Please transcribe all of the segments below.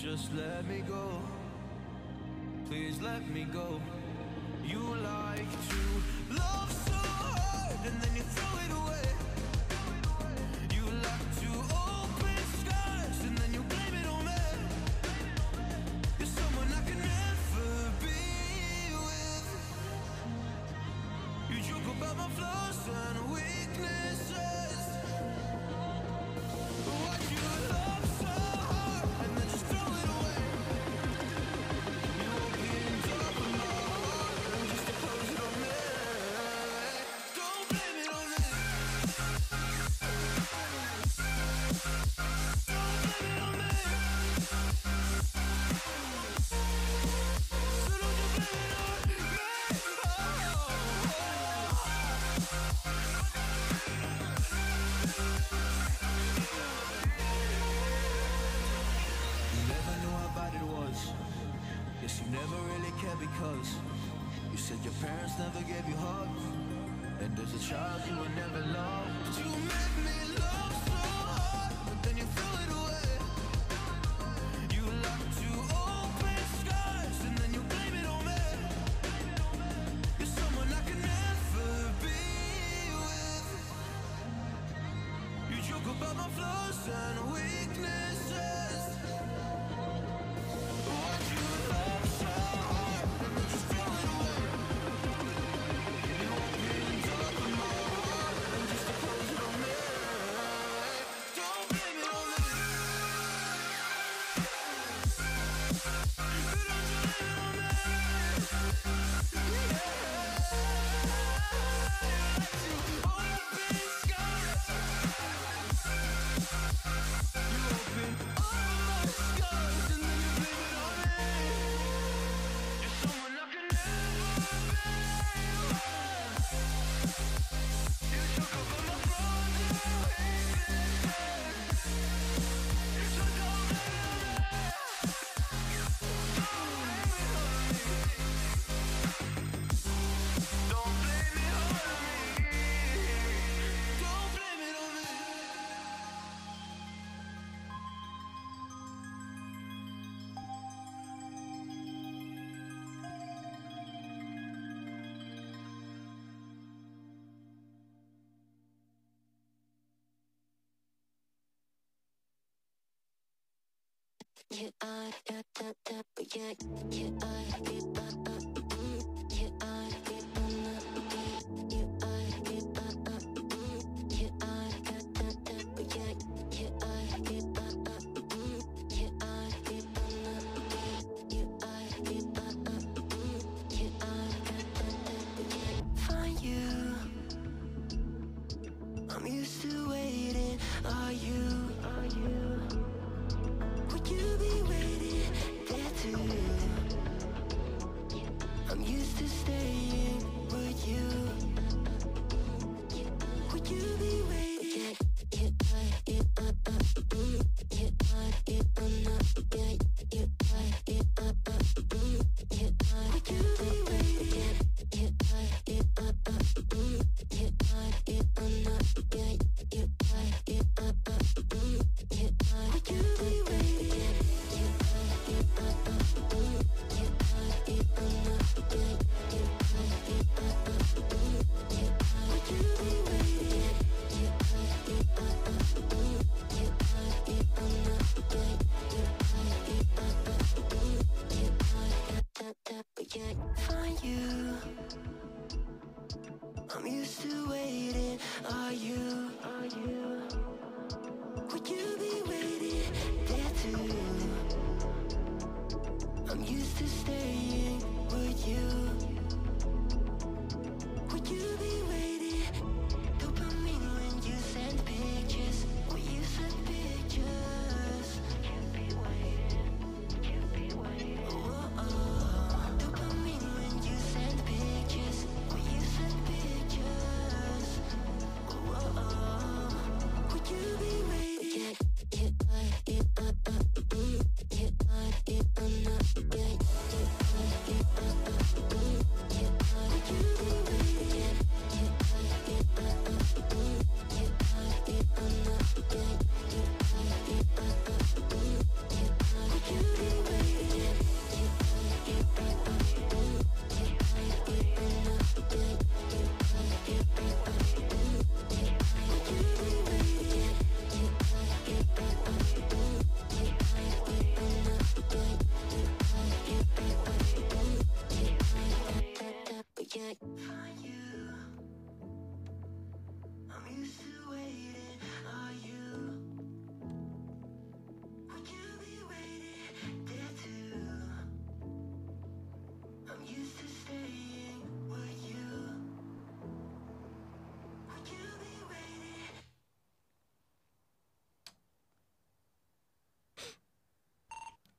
Just let me go. Please let me go. You like to love so hard and then you throw it away. You like to open skies and then you blame it on me. You're someone I can never be with. You joke about my flaws and weaknesses. Because you said your parents never gave you hugs, and as a child you were never loved. You make me love so hard, but then you throw it away. You like to open skies, and then you blame it on me. You're someone I can never be with. You joke about my flaws and weaknesses.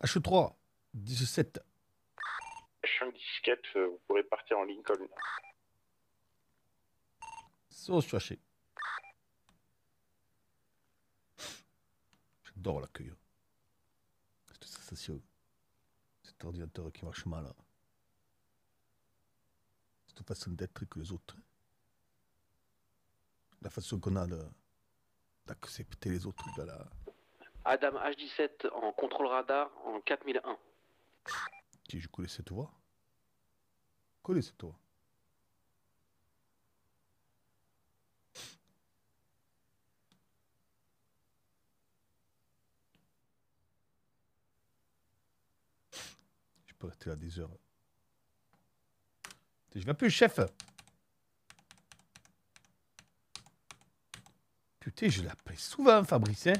H3, 17. H17, vous pourrez partir en Lincoln. Sauce hachée. J'adore l'accueil. Cette sensation. Cet ordinateur qui marche mal. Cette façon d'être que les autres. La façon qu'on a d'accepter les autres. De la... Adam H17 en contrôle radar en 4001. Qui je connais cette voix. Connais cette voix. Je peux rester là des heures. Je vais plus, chef. Putain, je l'appelle souvent, Fabrice. Hein.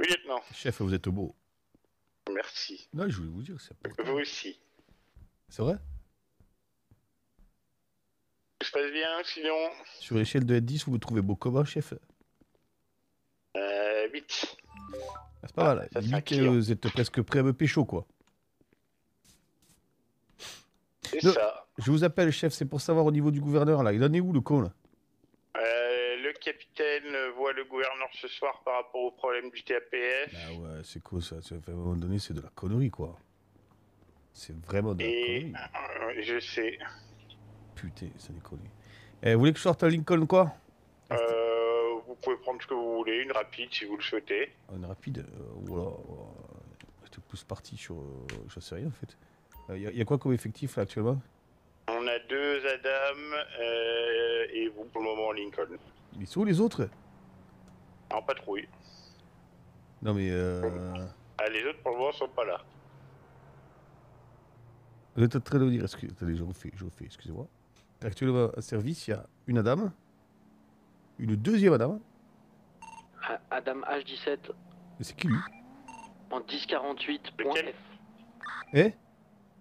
Oui, lieutenant. Chef, vous êtes beau. Merci. Non, je voulais vous dire, c'est beau. Vous aussi. C'est vrai? Tout se passe bien, sinon. Sur l'échelle de 10, vous vous trouvez beau comment, chef? 8. Ah, c'est pas mal. Ça, limite, vous êtes presque prêt à me pécho, quoi. C'est ça. Je vous appelle, chef, c'est pour savoir au niveau du gouverneur, là. Il en est où, le con, là? Le capitaine voit le gouverneur ce soir par rapport au problème du TAPS. Ah ouais, c'est cool, ça. À un moment donné, c'est de la connerie, quoi. C'est vraiment de la connerie. Je sais. Putain, ça déconne. Eh, vous voulez que je sorte à Lincoln, quoi? Vous pouvez prendre ce que vous voulez, une rapide, si vous le souhaitez. Une rapide? Voilà. J'étais plus parti sur... je sais rien, en fait. Il y a quoi comme effectif là, actuellement? On a 2 Adam et vous pour le moment Lincoln. Ils sont où les autres? En patrouille. Non mais ah, les autres pour le moment sont pas là. Vous êtes en train de me dire, attendez, je refais, excusez-moi. Actuellement en service, il y a une Adam, une deuxième Adam. Adam H17. Mais c'est qui lui? En 1048.f. Eh?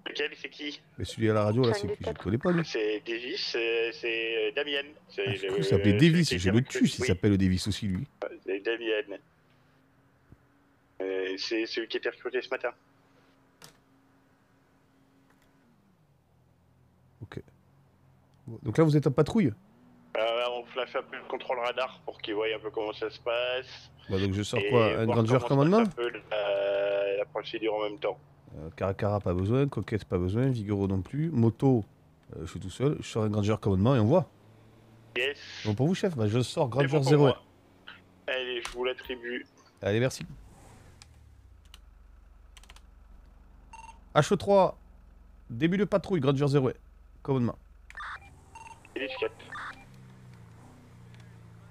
Lequel, c'est qui? Mais celui à la radio, là, c'est qui? Je ne connais pas, lui. C'est Davis, c'est Damien. Il s'appelait Davis, je le tue s'il s'appelle Davis aussi, lui. C'est Damien. C'est celui qui était recruté ce matin. Ok. Donc là, vous êtes en patrouille? On flash un peu le contrôle radar pour qu'ils voient un peu comment ça se passe. Bah, donc je sors quoi? Un Granger commandement? La procédure en même temps. Caracara, pas besoin. Coquette, pas besoin. Vigoro non plus. Moto, je suis tout seul. Je sors un Granger commandement et on voit. Yes. Bon pour vous, chef. Bah, je sors Granger bon 01. Moi. Allez, je vous l'attribue. Allez, merci. H3, début de patrouille, Granger 01. Commandement. Et les chiottes.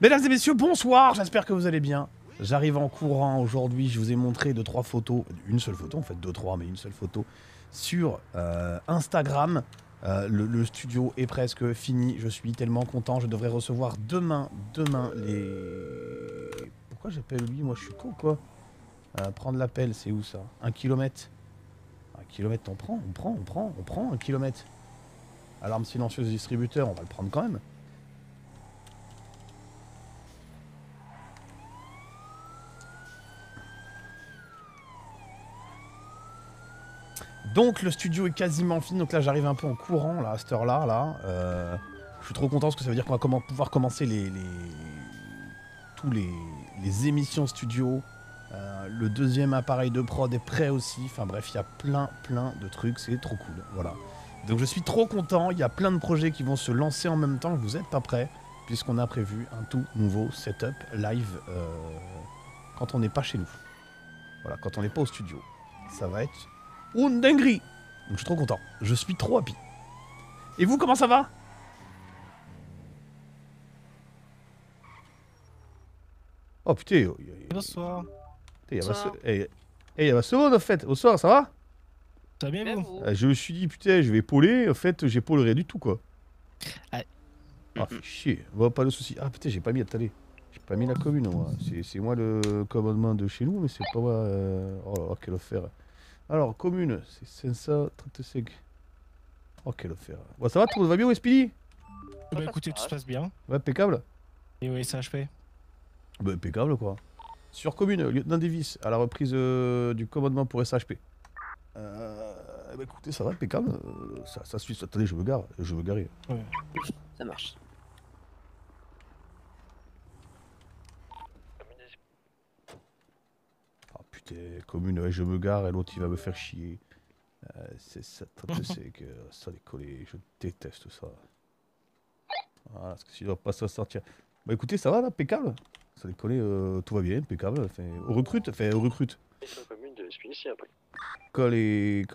Mesdames et messieurs, bonsoir. J'espère que vous allez bien. J'arrive en courant aujourd'hui, je vous ai montré 2-3 photos, une seule photo en fait, 2-3 mais une seule photo, sur Instagram. Le studio est presque fini, je suis tellement content, je devrais recevoir demain les... Pourquoi j'appelle lui? Moi je suis con quoi. Prendre l'appel, c'est où ça? 1 km. 1 km, on prend 1 km. Alarme silencieuse distributeur, on va le prendre quand même. Donc le studio est quasiment fini, donc là j'arrive un peu en courant là, à cette heure-là, je suis trop content parce que ça veut dire qu'on va pouvoir commencer les émissions studio, le deuxième appareil de prod est prêt aussi, enfin bref, il y a plein de trucs, c'est trop cool, voilà. Donc je suis trop content, il y a plein de projets qui vont se lancer en même temps, vous n'êtes pas prêts, puisqu'on a prévu un tout nouveau setup live quand on n'est pas chez nous, voilà, quand on n'est pas au studio, ça va être... Oh, une dinguerie! Donc je suis trop content. Je suis trop happy. Et vous, comment ça va? Oh putain! Bonsoir. Il y a seconde en fait. Bonsoir, ça va? Ça va bien, vous? Je me suis dit, putain, je vais épauler. En fait, j'épaule rien du tout, quoi. Ah, fait chier. Bon, pas de soucis. Ah putain, j'ai pas mis, attendez. J'ai pas mis la commune, moi. C'est moi le commandement de chez nous, mais c'est pas moi. Oh là là, quel offert. Alors, commune, c'est 535. Oh, quel offert. Bon, ça va, tout va bien, Wespili? Bah écoutez, tout se passe bien. Ouais, impeccable. Et oui, SHP. Bah, impeccable quoi. Sur commune, lieutenant Davis, à la reprise du commandement pour SHP. Bah, écoutez, ça va, impeccable. Ça suit. Attendez, je me gare. Je veux garer. Ouais. Ça marche. Oh putain, commune, ouais, je me gare et l'autre il va me faire chier. C'est ça, que ça décoller, je déteste ça. Voilà, parce que sinon on va pas s'en sortir. Bah écoutez, ça va là, impeccable. Ça décolle, tout va bien, impeccable. Enfin, on recrute, Quand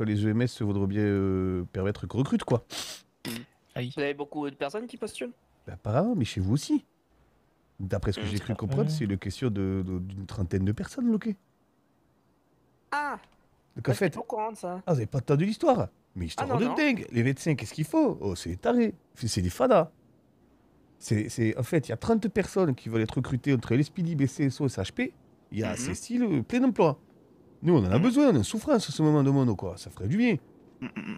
les EMS se voudraient bien permettre qu'on recrute quoi. Vous avez beaucoup de personnes qui postulent? Bah apparemment, mais chez vous aussi. D'après ce que j'ai cru comprendre, c'est une question d'une trentaine de personnes loquées. Ah. Donc en fait, ça. Ah, vous n'avez pas entendu l'histoire? Mais histoire de dingue. Les médecins, qu'est-ce qu'il faut? Oh, c'est des tarés. C'est des fadas. En fait, il y a 30 personnes qui veulent être recrutées entre LSPD, BCSO et SHP. Il y a ces styles plein d'emploi. Nous, on en a besoin. On est en souffrance à ce moment de monde, quoi. Ça ferait du bien.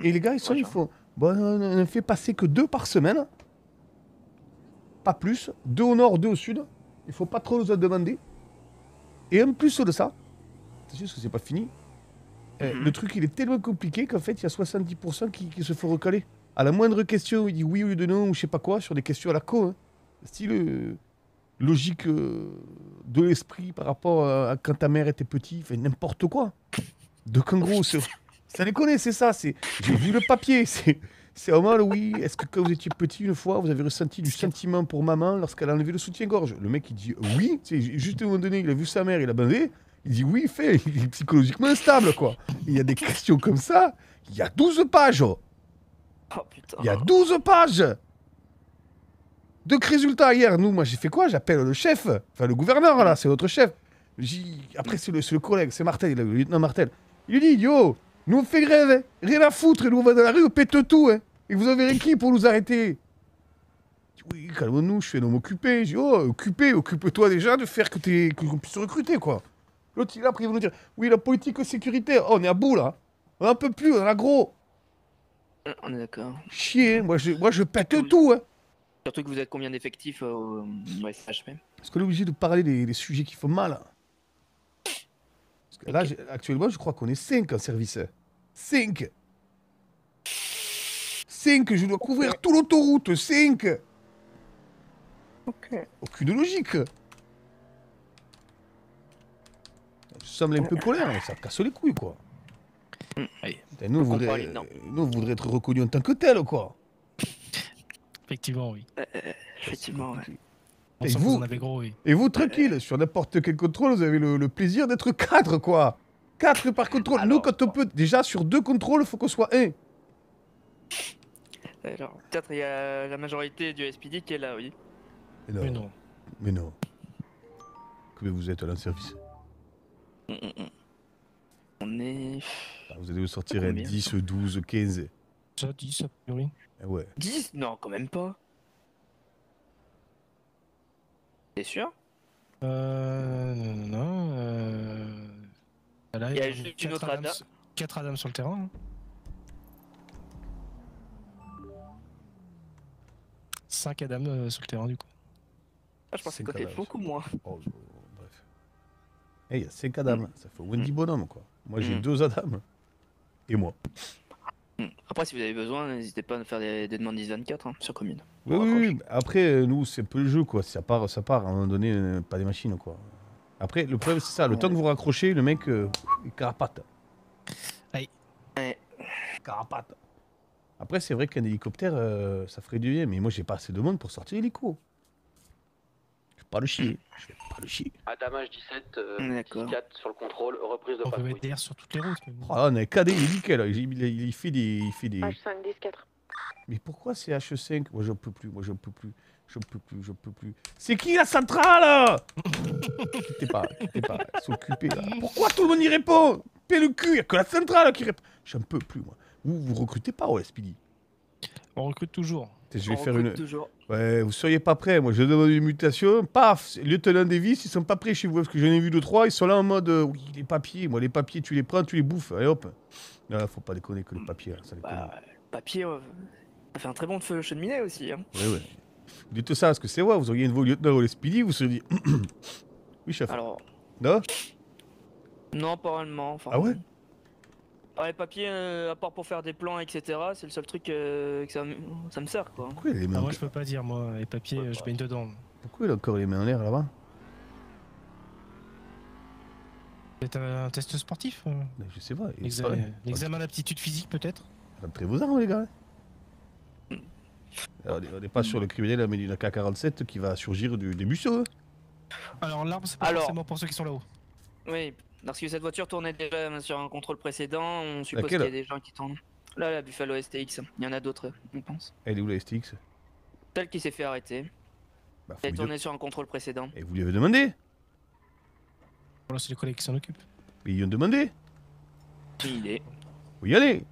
Et les gars, ils sont, ils font... Bon, on ne fait passer que 2 par semaine. Pas plus. 2 au nord, 2 au sud. Il ne faut pas trop nous en demander. Et en plus de ça, c'est juste que c'est pas fini. Le truc, il est tellement compliqué qu'en fait, il y a 70% qui se font recaler. À la moindre question, il dit oui ou non, ou je sais pas quoi, sur des questions à la con. Hein. Style logique de l'esprit par rapport à quand ta mère était petite, fait n'importe quoi. Donc en gros, ça les connaît, c'est ça. J'ai vu le papier, c'est vraiment le oui. Est-ce que quand vous étiez petit, une fois, vous avez ressenti du sentiment pour maman lorsqu'elle a enlevé le soutien-gorge? Le mec, il dit oui. Juste à un moment donné, il a vu sa mère, il a bandé. Il dit oui, il est psychologiquement instable, quoi. Il y a des questions comme ça, il y a 12 pages. Oh putain. Il y a 12 pages. Donc résultat, hier, nous, moi, j'ai fait quoi? J'appelle le chef, enfin le gouverneur, là, c'est notre chef. Après, c'est le collègue, c'est Martel, le lieutenant Martel. Il lui dit, yo, nous on fait grève, hein. Rien à foutre, et nous on va dans la rue, on pète tout, hein. Et vous avez qui pour nous arrêter? Oui, calmons-nous, je suis un homme occupé. Je dis, oh, occupe-toi déjà de faire qu'on puisse recruter, quoi. L'autre, il est là, après, il va nous dire « Oui, la politique sécuritaire, oh, on est à bout, là. On n'en peut plus, on en a gros. » On est d'accord. Chier, moi, je pète tout, hein. Surtout que vous êtes combien d'effectifs au SHP? Est-ce qu'on est obligé de parler des sujets qui font mal? Parce que là, actuellement, je crois qu'on est 5 en service. 5. 5, je dois couvrir toute l'autoroute. 5. Ok. Aucune logique. Ça me semble un peu colère, mais ça casse les couilles, quoi. Nous, on voudrait être reconnus en tant que tel, quoi. Effectivement, oui. Effectivement, ouais. Et vous, tranquille, sur n'importe quel contrôle, vous avez le plaisir d'être 4, quoi. 4 par contrôle. Alors, nous, quand on peut, déjà, sur 2 contrôles, il faut qu'on soit 1. Alors, peut-être il y a la majorité du SPD qui est là, oui. Alors, mais non. Mais non. Combien vous êtes à l'inservice? On est... Ah, vous allez vous sortir à 10, 12, 15. Ça, 10, a priori. Ouais. 10? Non, quand même pas. T'es sûr? Non. Là, il y a juste une autre Adam. 4 Adam sur le terrain. Hein. 5 Adam sur le terrain, du coup. Ah, je pensais que c'était beaucoup moins. Oh, il y a 5 Adam, ça fait Wendy Bonhomme, quoi. Moi j'ai 2 Adam. Et moi. Après, si vous avez besoin, n'hésitez pas à faire des demandes 10-24 hein, sur commune. Oui, oui, après, nous, c'est un peu le jeu, quoi. Ça part, à un moment donné, pas des machines, quoi. Après, le problème, c'est ça. Le temps que vous raccrochez, le mec, il carapate. Aïe. Carapate. Après, c'est vrai qu'un hélicoptère, ça ferait du bien, mais moi, j'ai pas assez de monde pour sortir l'hélico. Pas le chier, je vais pas le chier. Adamage 17, 4 sur le contrôle, reprise de patrouille. On peut mettre derrière sur toutes les routes. Oh là, on a KD, il est nickel, il fait des... H5, 10, 4. Mais pourquoi c'est H5? Moi j'en peux plus, moi j'en peux plus. C'est qui la centrale? Quittez pas, s'occuper là. Pourquoi tout le monde y répond? Pé le cul, y'a que la centrale qui répond. J'en peux plus, moi. Vous recrutez pas au SPD? On recrute toujours. Je vais faire une... Ouais, vous seriez pas prêts. Moi, je demande une mutation. Paf, lieutenant Davis, ils sont pas prêts chez vous parce que j'en ai vu 2-3. Ils sont là en mode oui, les papiers. Moi, les papiers, tu les prends, tu les bouffes. Allez hop. Non, faut pas déconner que le papier. Ça déconne. Bah, le papier, ça fait un très bon feu de cheminée aussi. Hein. Ouais, ouais. Vous dites ça parce que c'est vrai, vous auriez un de vos lieutenants au LSPD, vous seriez... oui, chef. Alors... Non ? Non, pas vraiment. Enfin, ah ouais ? Ouais, papier, à part pour faire des plans, etc., c'est le seul truc que ça me sert, quoi. Pourquoi il a les mains en l'air ? Moi, je peux pas dire, moi, les papiers, je baigne dedans. Pourquoi il a encore les mains en l'air, là-bas ? C'est un test sportif je sais pas. L'examen d'aptitude physique, peut-être. Rentrez vos armes, les gars. Alors, on n'est pas sur le criminel, mais une AK-47 qui va surgir des buissons. Alors, l'arme, c'est pas forcément pour ceux qui sont là-haut. Oui, parce que cette voiture tournait déjà sur un contrôle précédent. On suppose qu'il y a des gens qui tournent. Là, la Buffalo STX. Il y en a d'autres, on pense. Elle est où, la STX? Celle qui s'est fait arrêter. Bah, elle est tournée sur un contrôle précédent. Et vous lui avez demandé? Voilà, c'est les collègues qui s'en occupent. Mais ils ont demandé. Il est. Vous y allez.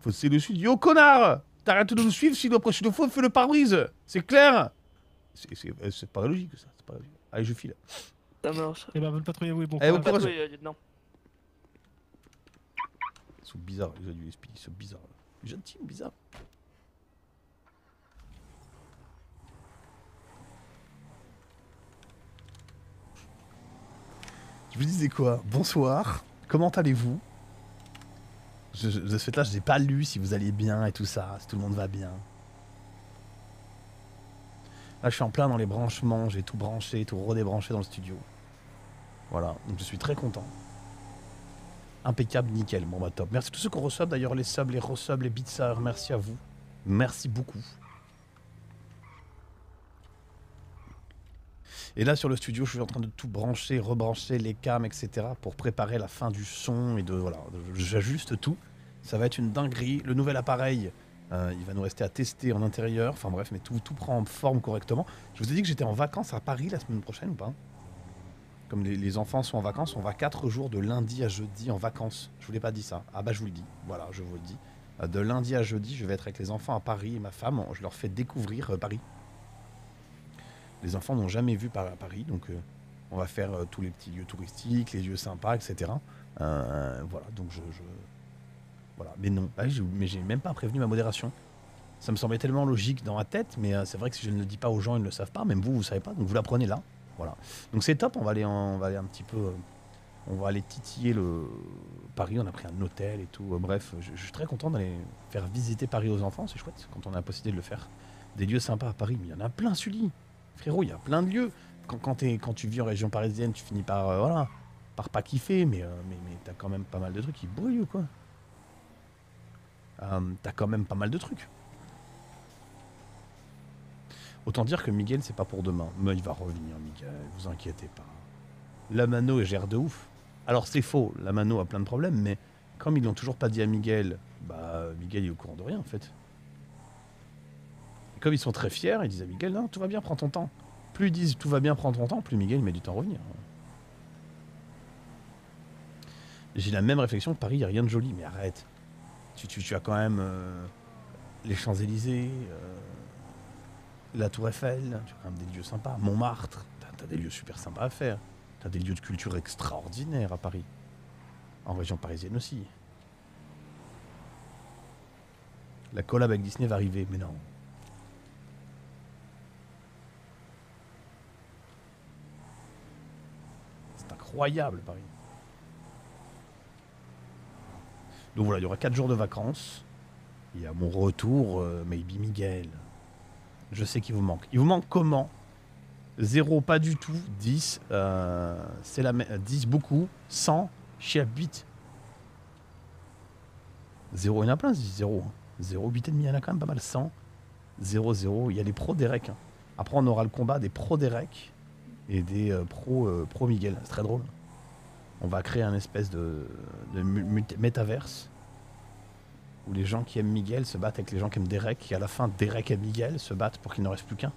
Faut se le suivre. Yo, connard, t'arrêtes de nous suivre, sinon la prochaine fois, on fait le pare-brise. C'est clair. C'est pas logique, ça. Pas logique. Allez, je file. Ça marche. Eh ben, vous le patrouillez, oui, bon. Eh, vous le patrouillez, lieutenant. Ils sont bizarres, les gars du SP. Ils sont bizarres. Gentils, bizarres. Je vous disais quoi? Bonsoir, comment allez-vous? De ce fait-là, je n'ai pas lu si vous alliez bien et tout ça, si tout le monde va bien. Là, je suis en plein dans les branchements, j'ai tout branché, tout redébranché dans le studio. Voilà, donc je suis très content. Impeccable, nickel, bon bah top. Merci à tous ceux qui ont reçu, d'ailleurs les subs, les resubs, les bitsers, merci à vous. Merci beaucoup. Et là sur le studio, je suis en train de tout brancher, rebrancher les cams, etc. pour préparer la fin du son et de voilà, j'ajuste tout. Ça va être une dinguerie. Le nouvel appareil, il va nous rester à tester en intérieur. Enfin bref, mais tout prend forme correctement. Je vous ai dit que j'étais en vacances à Paris la semaine prochaine ou pas? Comme les enfants sont en vacances, on va 4 jours de lundi à jeudi en vacances. Je vous l'ai pas dit ça. Ah bah je vous le dis. Voilà, je vous le dis. De lundi à jeudi, je vais être avec les enfants à Paris et ma femme. Je leur fais découvrir Paris. Les enfants n'ont jamais vu Paris, donc on va faire tous les petits lieux touristiques, les lieux sympas, etc. Voilà, donc voilà, mais non, mais j'ai même pas prévenu ma modération. Ça me semblait tellement logique dans ma tête, mais c'est vrai que si je ne le dis pas aux gens, ils ne le savent pas. Même vous, vous savez pas, donc vous l'apprenez là. Voilà. Donc c'est top. On va aller un petit peu, on va aller titiller le Paris. On a pris un hôtel et tout. Bref, je suis très content d'aller faire visiter Paris aux enfants. C'est chouette quand on a la possibilité de le faire. Des lieux sympas à Paris, mais il y en a plein, Sully. Frérot, il y a plein de lieux. Quand tu vis en région parisienne, tu finis par, voilà, par pas kiffer, mais t'as quand même pas mal de trucs qui brûlent ou quoi. T'as quand même pas mal de trucs. Autant dire que Miguel, c'est pas pour demain. Mais il va revenir, Miguel, vous inquiétez pas. La Mano gère de ouf. Alors c'est faux, la Mano a plein de problèmes, mais comme ils l'ont toujours pas dit à Miguel, bah Miguel est au courant de rien en fait. Comme ils sont très fiers, ils disent à Miguel, non, tout va bien, prends ton temps. Plus ils disent tout va bien, prends ton temps, plus Miguel met du temps à revenir. J'ai la même réflexion, Paris, il n'y a rien de joli, mais arrête. Tu as quand même les Champs-Élysées, la Tour Eiffel, tu as quand même des lieux sympas, Montmartre, t'as des lieux super sympas à faire. T'as des lieux de culture extraordinaires à Paris. En région parisienne aussi. La collab avec Disney va arriver, mais non. Incroyable Paris. Donc voilà, il y aura 4 jours de vacances. Et à mon retour, maybe Miguel. Je sais qu'il vous manque. Il vous manque comment? 0, pas du tout. 10, c'est la 10 beaucoup. 100, chiap 8. 0, il y en a plein, 0. 0, 8 et demi, il y en a quand même pas mal. 100, 0, 0. Il y a les pros des recs. Hein. Après, on aura le combat des pros des recs. Et des pro Miguel, c'est très drôle. On va créer un espèce de métaverse où les gens qui aiment Miguel se battent avec les gens qui aiment Derek, et à la fin Derek et Miguel se battent pour qu'il n'en reste plus qu'un.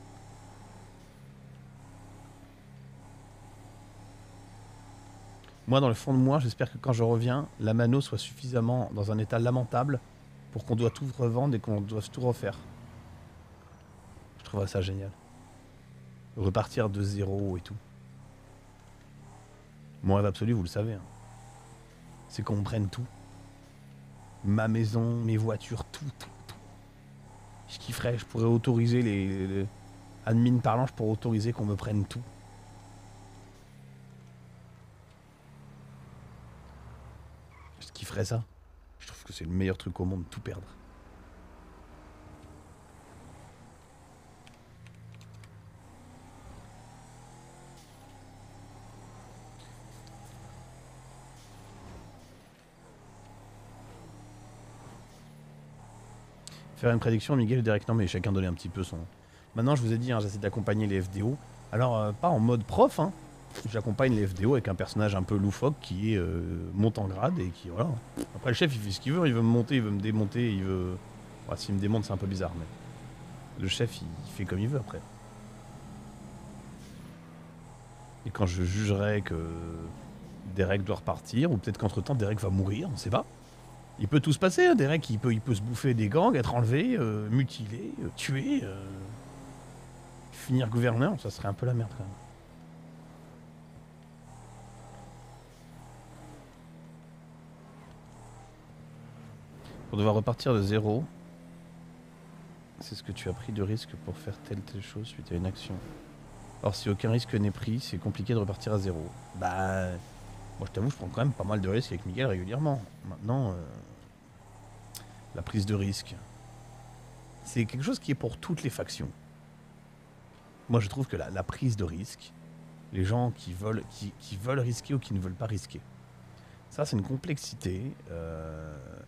Moi, dans le fond de moi, j'espère que quand je reviens, la Mano soit suffisamment dans un état lamentable pour qu'on doit tout revendre et qu'on doit tout refaire. Je trouverais ça génial. Repartir de zéro et tout. Mon rêve absolu, vous le savez. Hein. C'est qu'on prenne tout. Ma maison, mes voitures, tout. Je kifferais, je pourrais autoriser les, les, admin parlant, je pourrais autoriser qu'on me prenne tout. Je kifferais ça. Je trouve que c'est le meilleur truc au monde, tout perdre. Faire une prédiction, Miguel et Derek, non mais chacun donnait un petit peu son... Maintenant je vous ai dit, hein, j'essaie d'accompagner les FDO, alors pas en mode prof, hein. J'accompagne les FDO avec un personnage un peu loufoque qui monte en grade et qui voilà. Après le chef il fait ce qu'il veut, il veut me monter, il veut me démonter, il veut... Enfin, s'il me démonte c'est un peu bizarre mais... Le chef il fait comme il veut après. Et quand je jugerai que Derek doit repartir, ou peut-être qu'entre temps Derek va mourir, on sait pas. Il peut tout se passer, hein, Derek, il peut se bouffer des gangs, être enlevé, mutilé, tué, finir gouverneur, ça serait un peu la merde quand même. Pour devoir repartir de zéro, c'est ce que tu as pris de risque pour faire telle chose suite à une action. Or si aucun risque n'est pris, c'est compliqué de repartir à zéro. Bah... Moi je t'avoue, je prends quand même pas mal de risques avec Miguel régulièrement. Maintenant, la prise de risque, c'est quelque chose qui est pour toutes les factions. Moi je trouve que la prise de risque, les gens qui veulent risquer ou qui ne veulent pas risquer, ça c'est une complexité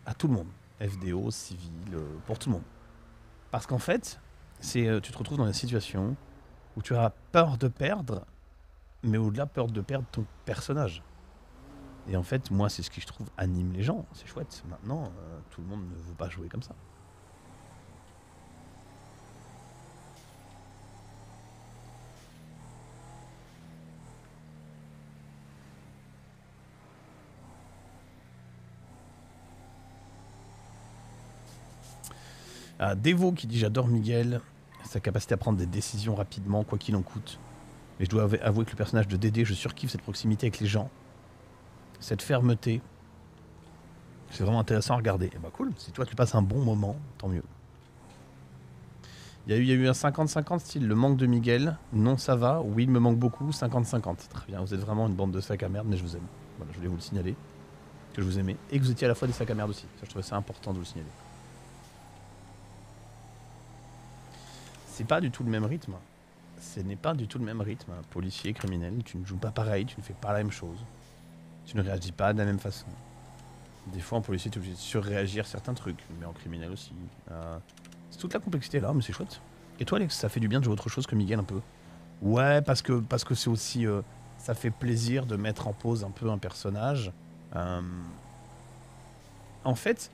à tout le monde. FDO, civil, pour tout le monde. Parce qu'en fait, tu te retrouves dans des situations où tu as peur de perdre, mais au-delà peur de perdre ton personnage. Et en fait, moi, c'est ce qui, je trouve, anime les gens. C'est chouette. Maintenant, tout le monde ne veut pas jouer comme ça. Ah, Devo qui dit « J'adore Miguel, sa capacité à prendre des décisions rapidement, quoi qu'il en coûte. Mais je dois avouer que le personnage de Dédé, je surkiffe cette proximité avec les gens. » Cette fermeté, c'est vraiment intéressant à regarder. Et bah cool, si toi tu passes un bon moment, tant mieux. Il y a eu un 50-50 style, le manque de Miguel, non ça va, oui il me manque beaucoup, 50-50. Très bien, vous êtes vraiment une bande de sacs à merde, mais je vous aime. Voilà, je voulais vous le signaler, que je vous aimais, et que vous étiez à la fois des sacs à merde aussi. Ça, je trouvais ça important de vous le signaler. C'est pas du tout le même rythme. Ce n'est pas du tout le même rythme. Policier, criminel, tu ne joues pas pareil, tu ne fais pas la même chose. Tu ne réagis pas de la même façon. Des fois en policier, tu es obligé de surréagir certains trucs, mais en criminel aussi. C'est toute la complexité là, mais c'est chouette. Et toi Alex, ça fait du bien de jouer autre chose que Miguel un peu? Ouais, parce que c'est aussi... ça fait plaisir de mettre en pause un peu un personnage. En fait,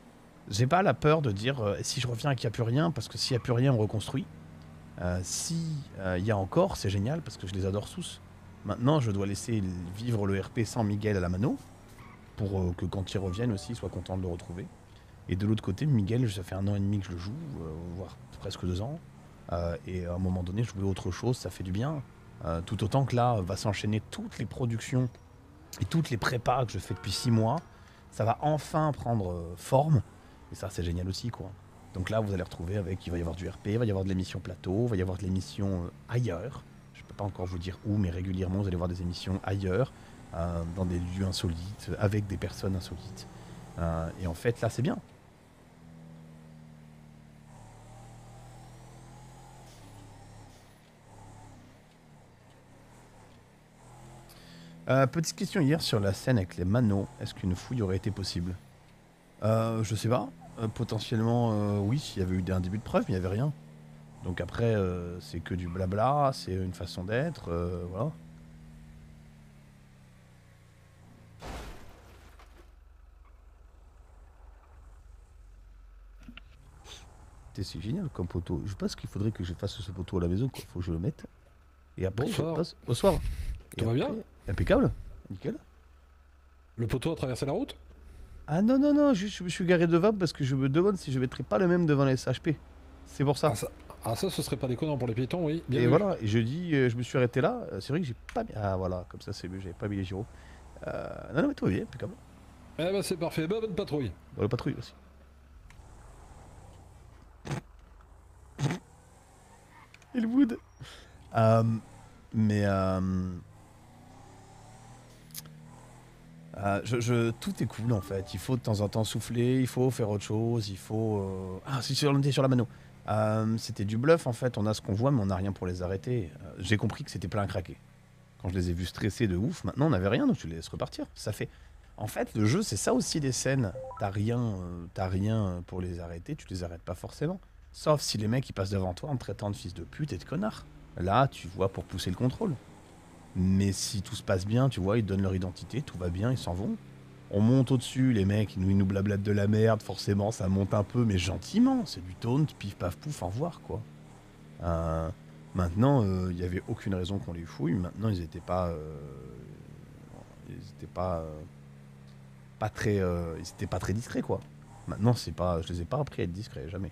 j'ai pas la peur de dire si je reviens et qu'il n'y a plus rien, parce que s'il n'y a plus rien, on reconstruit. S'il y a encore, c'est génial, parce que je les adore tous. Maintenant, je dois laisser vivre le RP sans Miguel à la mano, pour que quand il revienne aussi, il soit content de le retrouver. Et de l'autre côté, Miguel, ça fait 1 an et demi que je le joue, voire presque 2 ans. Et à un moment donné, jouer autre chose, ça fait du bien. Tout autant que là, va s'enchaîner toutes les productions et toutes les prépas que je fais depuis 6 mois. Ça va enfin prendre forme. Et ça, c'est génial aussi, quoi. Donc là, vous allez retrouver avec, il va y avoir du RP, il va y avoir de l'émission plateau, il va y avoir de l'émission ailleurs. Pas encore vous dire où, mais régulièrement vous allez voir des émissions ailleurs, dans des lieux insolites, avec des personnes insolites, et en fait là c'est bien. Petite question hier sur la scène avec les manos, est-ce qu'une fouille aurait été possible? Je sais pas, potentiellement oui, il y avait eu un début de preuve, mais il n'y avait rien. Donc après, c'est que du blabla, c'est une façon d'être, voilà. C'est génial comme poteau. Je pense qu'il faudrait que je fasse ce poteau à la maison, quoi. Faut que je le mette. Et après, bonsoir. Je passe... Bonsoir. Tout va bien? Impeccable. Nickel. Le poteau a traversé la route? Ah non, non, non, je suis garé devant parce que je me demande si je ne mettrai pas le même devant les SHP. C'est pour ça. Ah ça, ce serait pas déconnant pour les piétons, oui. Bien et vu. Voilà, et je dis, je me suis arrêté là. C'est vrai que j'ai pas mis... Ah voilà, comme ça c'est mieux, j'avais pas mis les gyros. Non, non, mais tout va bien, impeccable. Eh ben c'est parfait, bonne patrouille. Bonne patrouille aussi. Elwood. Tout est cool en fait. Il faut de temps en temps souffler, il faut faire autre chose, il faut... Ah, c'est sur la mano. C'était du bluff en fait. On a ce qu'on voit mais on n'a rien pour les arrêter. J'ai compris que c'était plein à craquer. Quand je les ai vus stressés de ouf, maintenant on n'avait rien donc tu les laisses repartir. Ça fait... En fait, le jeu, c'est ça aussi les scènes. T'as rien pour les arrêter, tu les arrêtes pas forcément. Sauf si les mecs ils passent devant toi en te traitant de fils de pute et de connard. Là, tu vois, pour pousser le contrôle. Mais si tout se passe bien, tu vois, ils donnent leur identité, tout va bien, ils s'en vont. On monte au-dessus, les mecs, ils nous blablatent de la merde, forcément, ça monte un peu, mais gentiment. C'est du taunt, pif, paf, pouf, au revoir, quoi. Maintenant, il n'y avait aucune raison qu'on les fouille. Maintenant, ils n'étaient pas... Ils étaient pas très discrets, quoi. Maintenant, c'est pas... Je les ai pas appris à être discrets, jamais.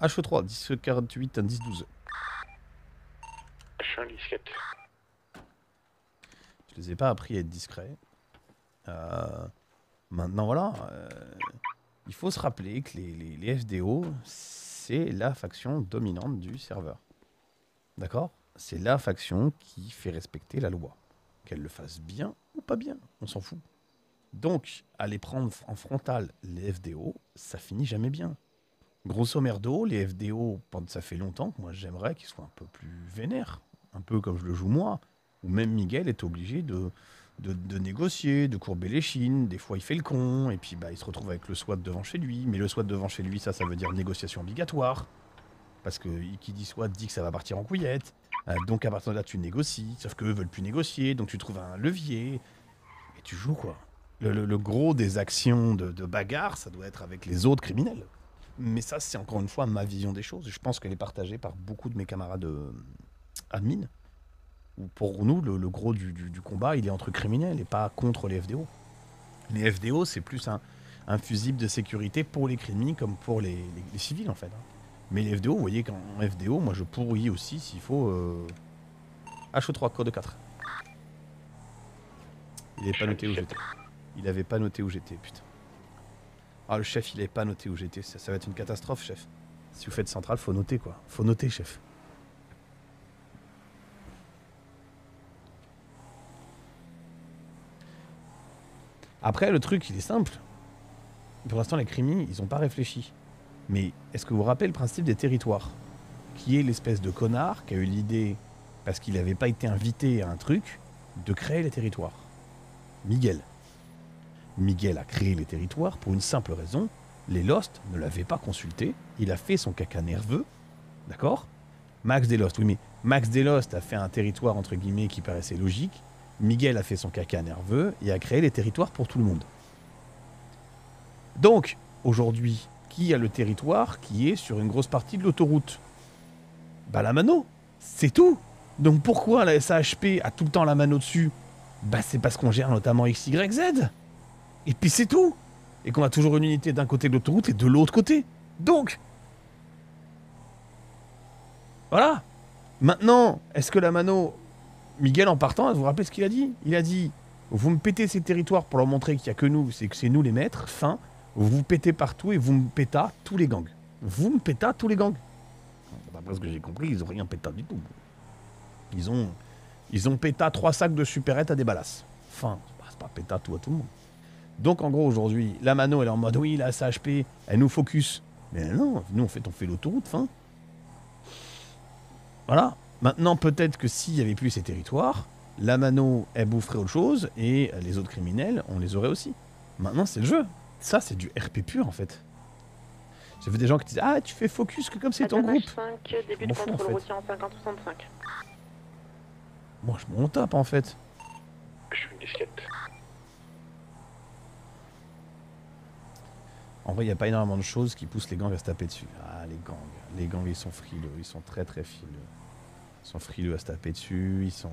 HE3, 1048, indice 12. H1, 17. Je les ai pas appris à être discrets. Maintenant, voilà. Il faut se rappeler que les FDO, c'est la faction dominante du serveur. D'accord ? C'est la faction qui fait respecter la loi. Qu'elle le fasse bien ou pas bien, on s'en fout. Donc, aller prendre en frontal les FDO, ça finit jamais bien. Grosso merdo, les FDO, ça fait longtemps que moi j'aimerais qu'ils soient un peu plus vénères, un peu comme je le joue moi, où même Miguel est obligé de négocier, de courber les chines, des fois il fait le con, et puis bah, il se retrouve avec le SWAT devant chez lui, mais le SWAT devant chez lui, ça veut dire négociation obligatoire, parce que qui dit SWAT dit que ça va partir en couillette. Donc à partir de là tu négocies, sauf qu'eux veulent plus négocier, donc tu trouves un levier, et tu joues quoi. Le gros des actions de bagarre, ça doit être avec les autres criminels. Mais ça c'est encore une fois ma vision des choses, je pense qu'elle est partagée par beaucoup de mes camarades admin. Pour nous, le gros du combat, il est entre criminels et pas contre les FDO. Les FDO c'est plus un fusible de sécurité pour les criminels comme pour les civils en fait. Mais les FDO, vous voyez qu'en FDO, moi je pourris aussi s'il faut. HO3, code 4. Il n'avait pas noté où j'étais. Il n'avait pas noté où j'étais, putain. Ah, le chef, il n'avait pas noté où j'étais. Ça va être une catastrophe, chef. Si vous faites centrale, faut noter quoi. Faut noter, chef. Après, le truc, il est simple. Pour l'instant, les criminels, ils n'ont pas réfléchi. Mais est-ce que vous vous rappelez le principe des territoires? Qui est l'espèce de connard qui a eu l'idée, parce qu'il n'avait pas été invité à un truc, de créer les territoires. Miguel. Miguel a créé les territoires pour une simple raison. Les Lost ne l'avaient pas consulté. Il a fait son caca nerveux. D'accord? Max des Lost. Oui, mais Max des Lost a fait un territoire, entre guillemets, qui paraissait logique. Miguel a fait son caca nerveux et a créé les territoires pour tout le monde. Donc, aujourd'hui... qui a le territoire qui est sur une grosse partie de l'autoroute. Bah la mano, c'est tout. Donc pourquoi la SHP a tout le temps la mano dessus? Bah c'est parce qu'on gère notamment XYZ. Et puis c'est tout. Et qu'on a toujours une unité d'un côté de l'autoroute et de l'autre côté. Donc, voilà. Maintenant, est-ce que la mano, Miguel en partant, vous vous rappelez ce qu'il a dit? Il a dit, vous me pétez ces territoires pour leur montrer qu'il n'y a que nous, c'est que c'est nous les maîtres, fin. Vous vous pétez partout et vous me pétez tous les gangs. Vous me pétez tous les gangs. D'après ce que j'ai compris, ils n'ont rien pété du tout. Ils ont pété 3 sacs de supérette à des balasses. Enfin, c'est pas pété tout à tout le monde. Donc en gros, aujourd'hui, la mano, elle est en mode, oui, la SHP, elle nous focus. Mais non, nous, on fait l'autoroute, fin. Voilà. Maintenant, peut-être que s'il n'y avait plus ces territoires, la mano, elle boufferait autre chose et les autres criminels, on les aurait aussi. Maintenant, c'est le jeu. Ça, c'est du RP pur, en fait. J'ai vu des gens qui disaient « Ah, tu fais focus que comme c'est ton groupe !» Je m'en fous, en fait. Moi, je m'en tape, en fait. Je suis une disquette. En vrai, il n'y a pas énormément de choses qui poussent les gangs à se taper dessus. Ah, les gangs. Les gangs, ils sont frileux. Ils sont très, très frileux. Ils sont frileux à se taper dessus. Ils sont...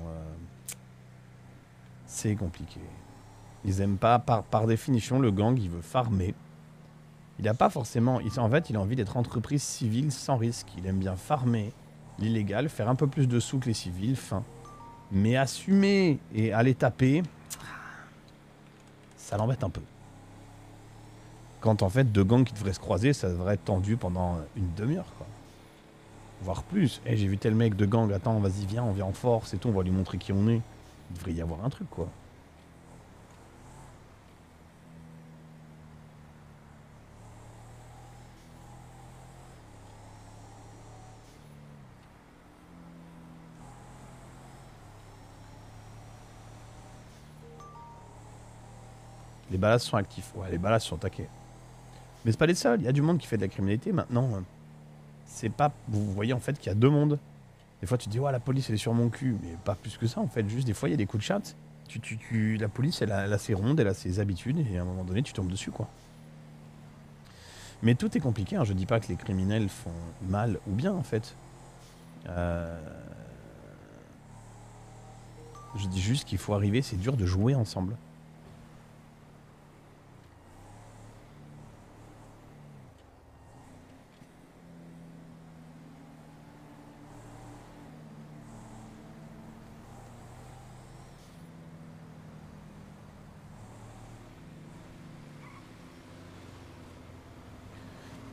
C'est compliqué. Ils aiment pas, par définition, le gang, il veut farmer. Il n'a pas forcément... En fait, il a envie d'être entreprise civile sans risque. Il aime bien farmer, l'illégal, faire un peu plus de sous que les civils, fin. Mais assumer et aller taper, ça l'embête un peu. Quand en fait, deux gangs qui devraient se croiser, ça devrait être tendu pendant une demi-heure, quoi. Voire plus. Hey, j'ai vu tel mec de gang, attends, vas-y, viens, on vient en force et tout, on va lui montrer qui on est. Il devrait y avoir un truc, quoi. Les balasses sont actifs. Ouais, les balasses sont taquées. Mais c'est pas les seuls. Il y a du monde qui fait de la criminalité maintenant. C'est pas... Vous voyez en fait qu'il y a deux mondes. Des fois tu te dis, ouais, la police elle est sur mon cul. Mais pas plus que ça en fait. Juste des fois il y a des coups de chat. La police elle a ses rondes, elle a ses habitudes. Et à un moment donné tu tombes dessus, quoi. Mais tout est compliqué. Hein. Je dis pas que les criminels font mal ou bien en fait. Je dis juste qu'il faut arriver. C'est dur de jouer ensemble.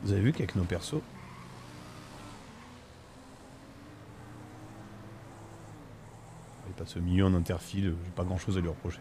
Vous avez vu qu'avec nos persos, il passe au milieu en interfile, j'ai pas grand chose à lui reprocher.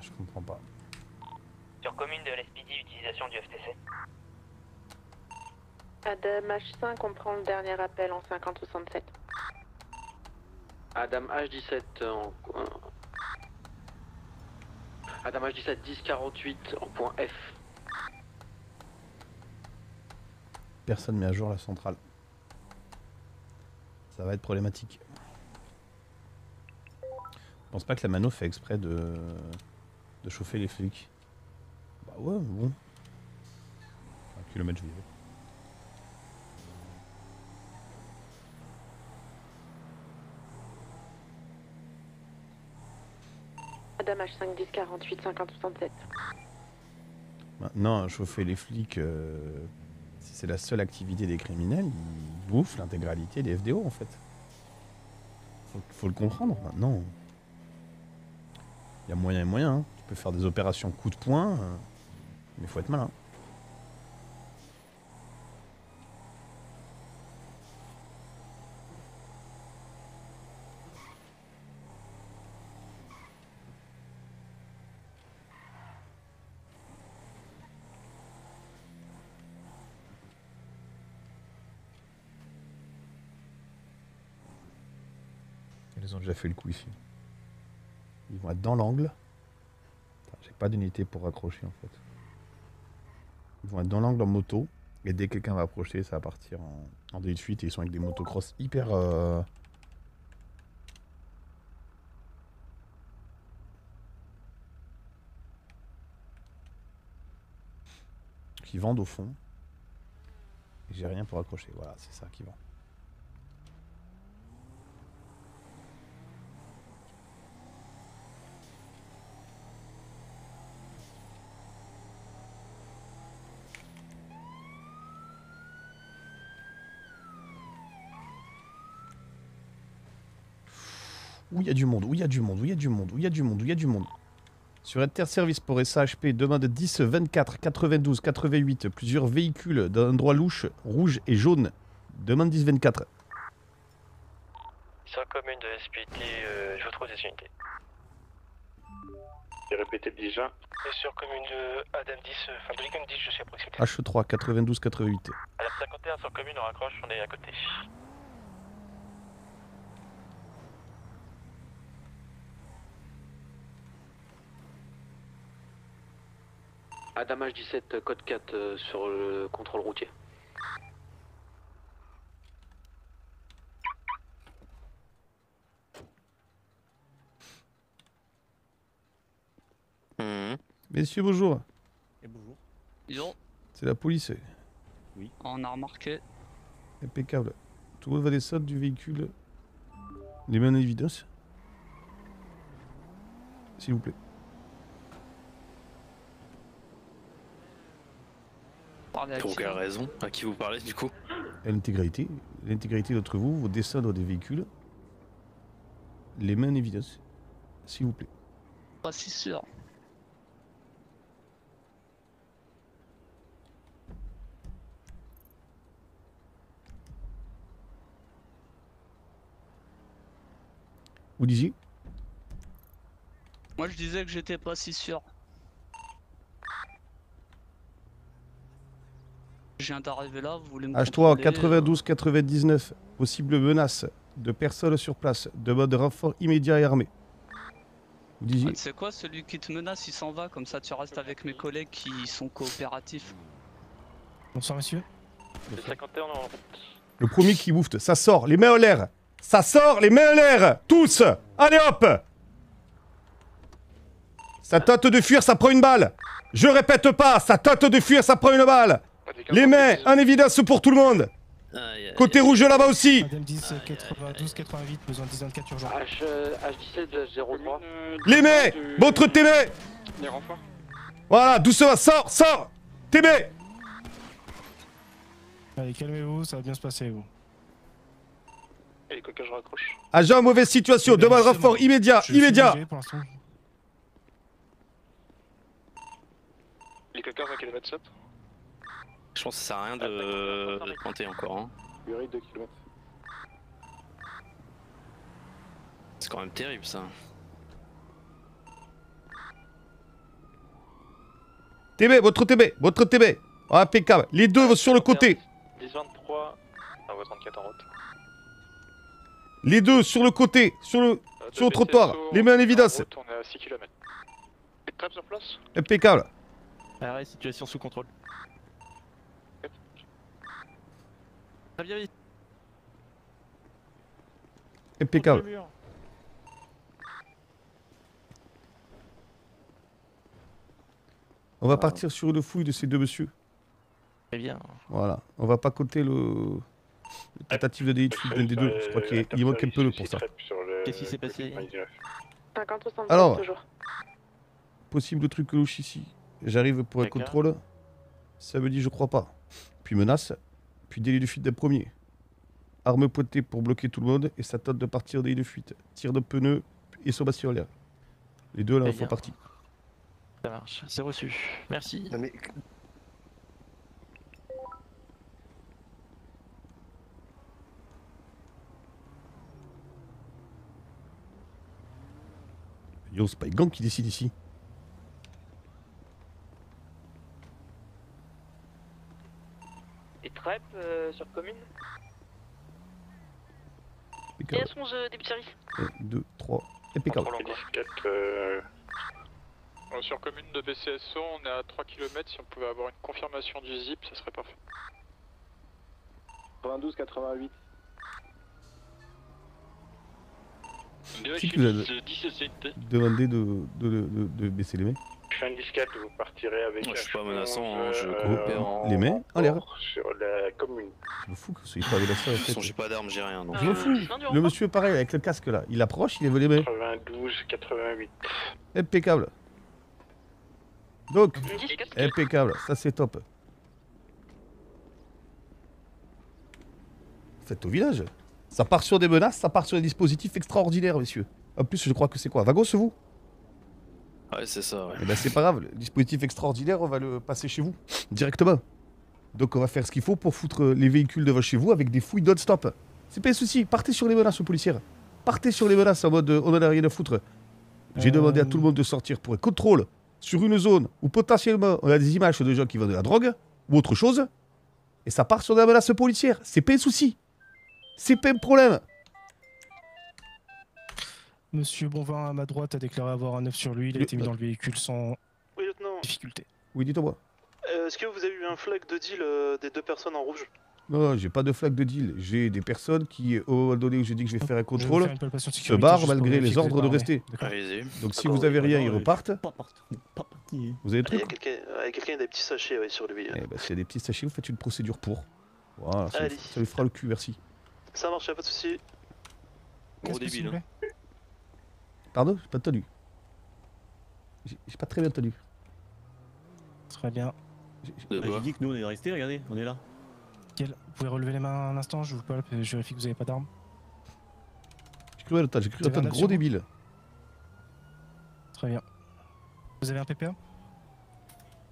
Je comprends pas. Sur commune de LSPD, utilisation du FTC. Adam H5, on prend le dernier appel en 5067. Adam H17 en... Adam H17 1048 en point F. Personne met à jour la centrale. Ça va être problématique. Je pense pas que la mano fait exprès de chauffer les flics. Bah ouais, bon. Un kilomètre, je vais y aller. Madame H5 10 48 50 67. Maintenant, chauffer les flics, si c'est la seule activité des criminels, ils bouffent l'intégralité des FDO en fait. Faut le comprendre maintenant. Il y a moyen et moyen, hein. Tu peux faire des opérations coup de poing, mais faut être malin. Ils ont déjà fait le coup ici. Ils vont être dans l'angle. J'ai pas d'unité pour raccrocher en fait. Ils vont être dans l'angle en moto. Et dès que quelqu'un va approcher, ça va partir en délit de fuite. Et ils sont avec des motocross hyper... qui vendent au fond. J'ai rien pour raccrocher. Voilà, c'est ça qui vend. Où il y a du monde, où il y a du monde, où il y a du monde, où il y a du monde, où il y a du monde. Sur Inter-Service pour SHP, demande 10, 24, 92, 88, plusieurs véhicules d'un droit louche, rouge et jaune, Demande 10-24. Sur commune de SPT, je retrouve des unités. Et répétez déjà. Et sur commune de Adam 10, Fabricant 10, je suis à proximité. H3, 92-88. Adam 51, sur commune, on raccroche, on est à côté. Adam H17, code 4, sur le contrôle routier. Messieurs, bonjour. Et bonjour. Disons. C'est la police. Oui. On a remarqué. Impeccable. Tout le monde va les sortes du véhicule. Les mains en évidence. S'il vous plaît. Pour quelle raison? À qui vous parlez du coup? À l'intégralité. L'intégrité d'entre vous, vos descendre des véhicules. Les mains en évidence. S'il vous plaît. Pas si sûr. Vous disiez? Moi je disais que j'étais pas si sûr. Je viens d'arriver là, vous voulez me H3, 92-99, possible menace de personnes sur place, demande de renfort immédiat et armé. Vous disiez? C'est quoi celui qui te menace, il s'en va, comme ça tu restes avec mes collègues qui sont coopératifs. Bonsoir monsieur. Le 51 en route. Le premier qui bouffe, ça sort, les mains en l'air. Ça sort les mains en l'air, tous. Allez hop. Ça tente de fuir, ça prend une balle. Je répète pas, ça tente de fuir, ça prend une balle. Les mains en évidence pour tout le monde. Côté rouge là-bas aussi. Madame 10, 92, 88, besoin de 10-24 urgent. H17-03. Les mains, montre tes mains. Les renforts. Voilà, doucement, sors, sors. Tes mains. Allez, calmez-vous, ça va bien se passer, vous. Et les coquins, je raccroche. Agent en mauvaise situation, demande renfort immédiat, immédiat. Les coquins, à quel WhatsApp? Je pense que ça sert à rien de planter encore. Hein. C'est quand même terrible ça. TB, votre TB, votre TB. Oh, impeccable. Les deux sur le côté. 10-23, on voit 34 en route. Les deux sur le côté, sur le trottoir, les mains en évidence. On est à 6 km. Trap sur place. Impeccable. Arrêt, situation sous contrôle. Très bien vite. Impeccable. On va partir sur le fouille de ces deux messieurs. Très bien. Voilà, on va pas compter le... Tentative de délit de fuite d'un des deux, je crois qu'il manque un peu le pour ça. Qu'est-ce qui s'est passé? 50 ou 70 toujours. Possible truc louche ici. J'arrive pour un contrôle. Ça me dit je crois pas. Puis menace. Puis délit de fuite d'un premier. Arme pointée pour bloquer tout le monde et ça tente de partir délit de fuite. Tire de pneu et sommation en l'air. Les deux là en font partie. Ça marche, c'est reçu. Merci. Non, mais... Yo, c'est pas les gangs qui décident ici. Et trap sur commune. PS11 début de service. 1, 2, 3, impeccable. Sur commune de BCSO, on est à 3 km. Si on pouvait avoir une confirmation du zip, ça serait parfait. 92-88. Demandez de baisser les mains. Je suis un disquette, vous partirez avec un... Je suis pas menaçant, je coopère en... Les mains en l'air. Sur la commune. Je me fous que ce soit pas menaçant. De toute façon, j'ai pas d'armes, j'ai rien. Je me fous. Le monsieur est pareil, avec le casque là. Il approche, il veut les mains. 92, 88. Impeccable. Donc, impeccable, ça c'est top. Faites au village. Ça part sur des menaces, ça part sur des dispositifs extraordinaires, messieurs. En plus, je crois que c'est quoi, Vagos, vous? Ouais, c'est ça, ouais. Eh ben, c'est pas grave, le dispositif extraordinaire, on va le passer chez vous, directement. Donc on va faire ce qu'il faut pour foutre les véhicules devant chez vous avec des fouilles non-stop. C'est pas un souci, partez sur les menaces policières. Partez sur les menaces en mode on en a rien à foutre. J'ai demandé à tout le monde de sortir pour un contrôle sur une zone où potentiellement on a des images de gens qui vendent de la drogue ou autre chose. Et ça part sur des menaces policières. C'est pas un souci. C'est pas un problème. Monsieur Bonvin à ma droite a déclaré avoir un œuf sur lui. Il a été mis dans le véhicule sans difficulté. Oui, dites-moi. Est-ce que vous avez eu un flag de deal des deux personnes en rouge? Non, non, j'ai pas de flag de deal. J'ai des personnes qui, au moment donné où j'ai dit que je vais faire un contrôle, se barrent malgré les ordres de rester. Donc si vous avez rien, ils repartent. Vous avez des trucs? Quelqu'un a des petits sachets sur lui. Eh ben, s'il y a des petits sachets, vous faites une procédure pour. Voilà, ça lui fera le cul, merci. Ça marche, y'a pas de soucis. Gros débile. Pardon, j'ai pas entendu. J'ai pas très bien entendu. Très bien. J'ai dit que nous on est restés, regardez, on est là. Vous pouvez relever les mains un instant, je vous parle, je vérifie que vous n'avez pas d'armes. J'ai cru entendre gros débile. Très bien. Vous avez un PPA? Vous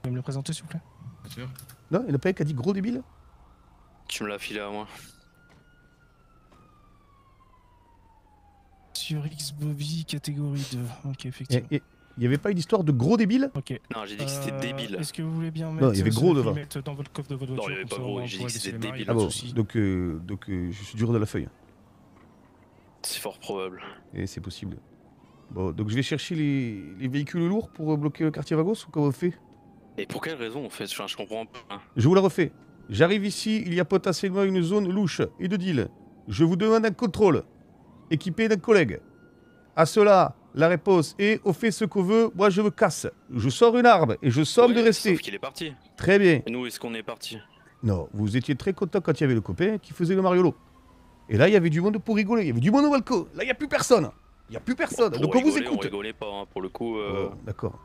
pouvez me le présenter s'il vous plaît? Bien sûr. Non, il n'a pas eu qu'à dit gros débile. Tu me l'as filé à moi. Sur X Bobby catégorie 2, ok effectivement. Il n'y avait pas une histoire de gros débile? Ok. Non, j'ai dit que c'était débile. Est-ce que vous voulez bien mettre, non, il y avait gros devant. Dans votre coffre de votre voiture? Non, il n'y avait pas gros, j'ai dit que c'était débile. Ah bon, donc je suis dur de la feuille. C'est fort probable. Et c'est possible. Bon, donc je vais chercher les véhicules lourds pour bloquer le quartier Vagos ou comment on fait? Et pour quelle raison en fait? Enfin, je comprends pas. Hein. Je vous la refais. J'arrive ici, il y a potentiellement une zone louche et de deal. Je vous demande un contrôle, équipé d'un collègue. À cela, la réponse est « On fait ce qu'on veut, moi je me casse. Je sors une arme et je somme de rester. » Sauf qu'il est parti. Très bien. Et nous, est-ce qu'on est parti? Non, vous étiez très content quand il y avait le copain qui faisait le mariolo. Et là, il y avait du monde pour rigoler. Il y avait du monde au balcon. Là, il n'y a plus personne. Il n'y a plus personne. Bon, donc rigoler, on vous écoute. On rigolait pas, hein, pour le coup. Oh, d'accord.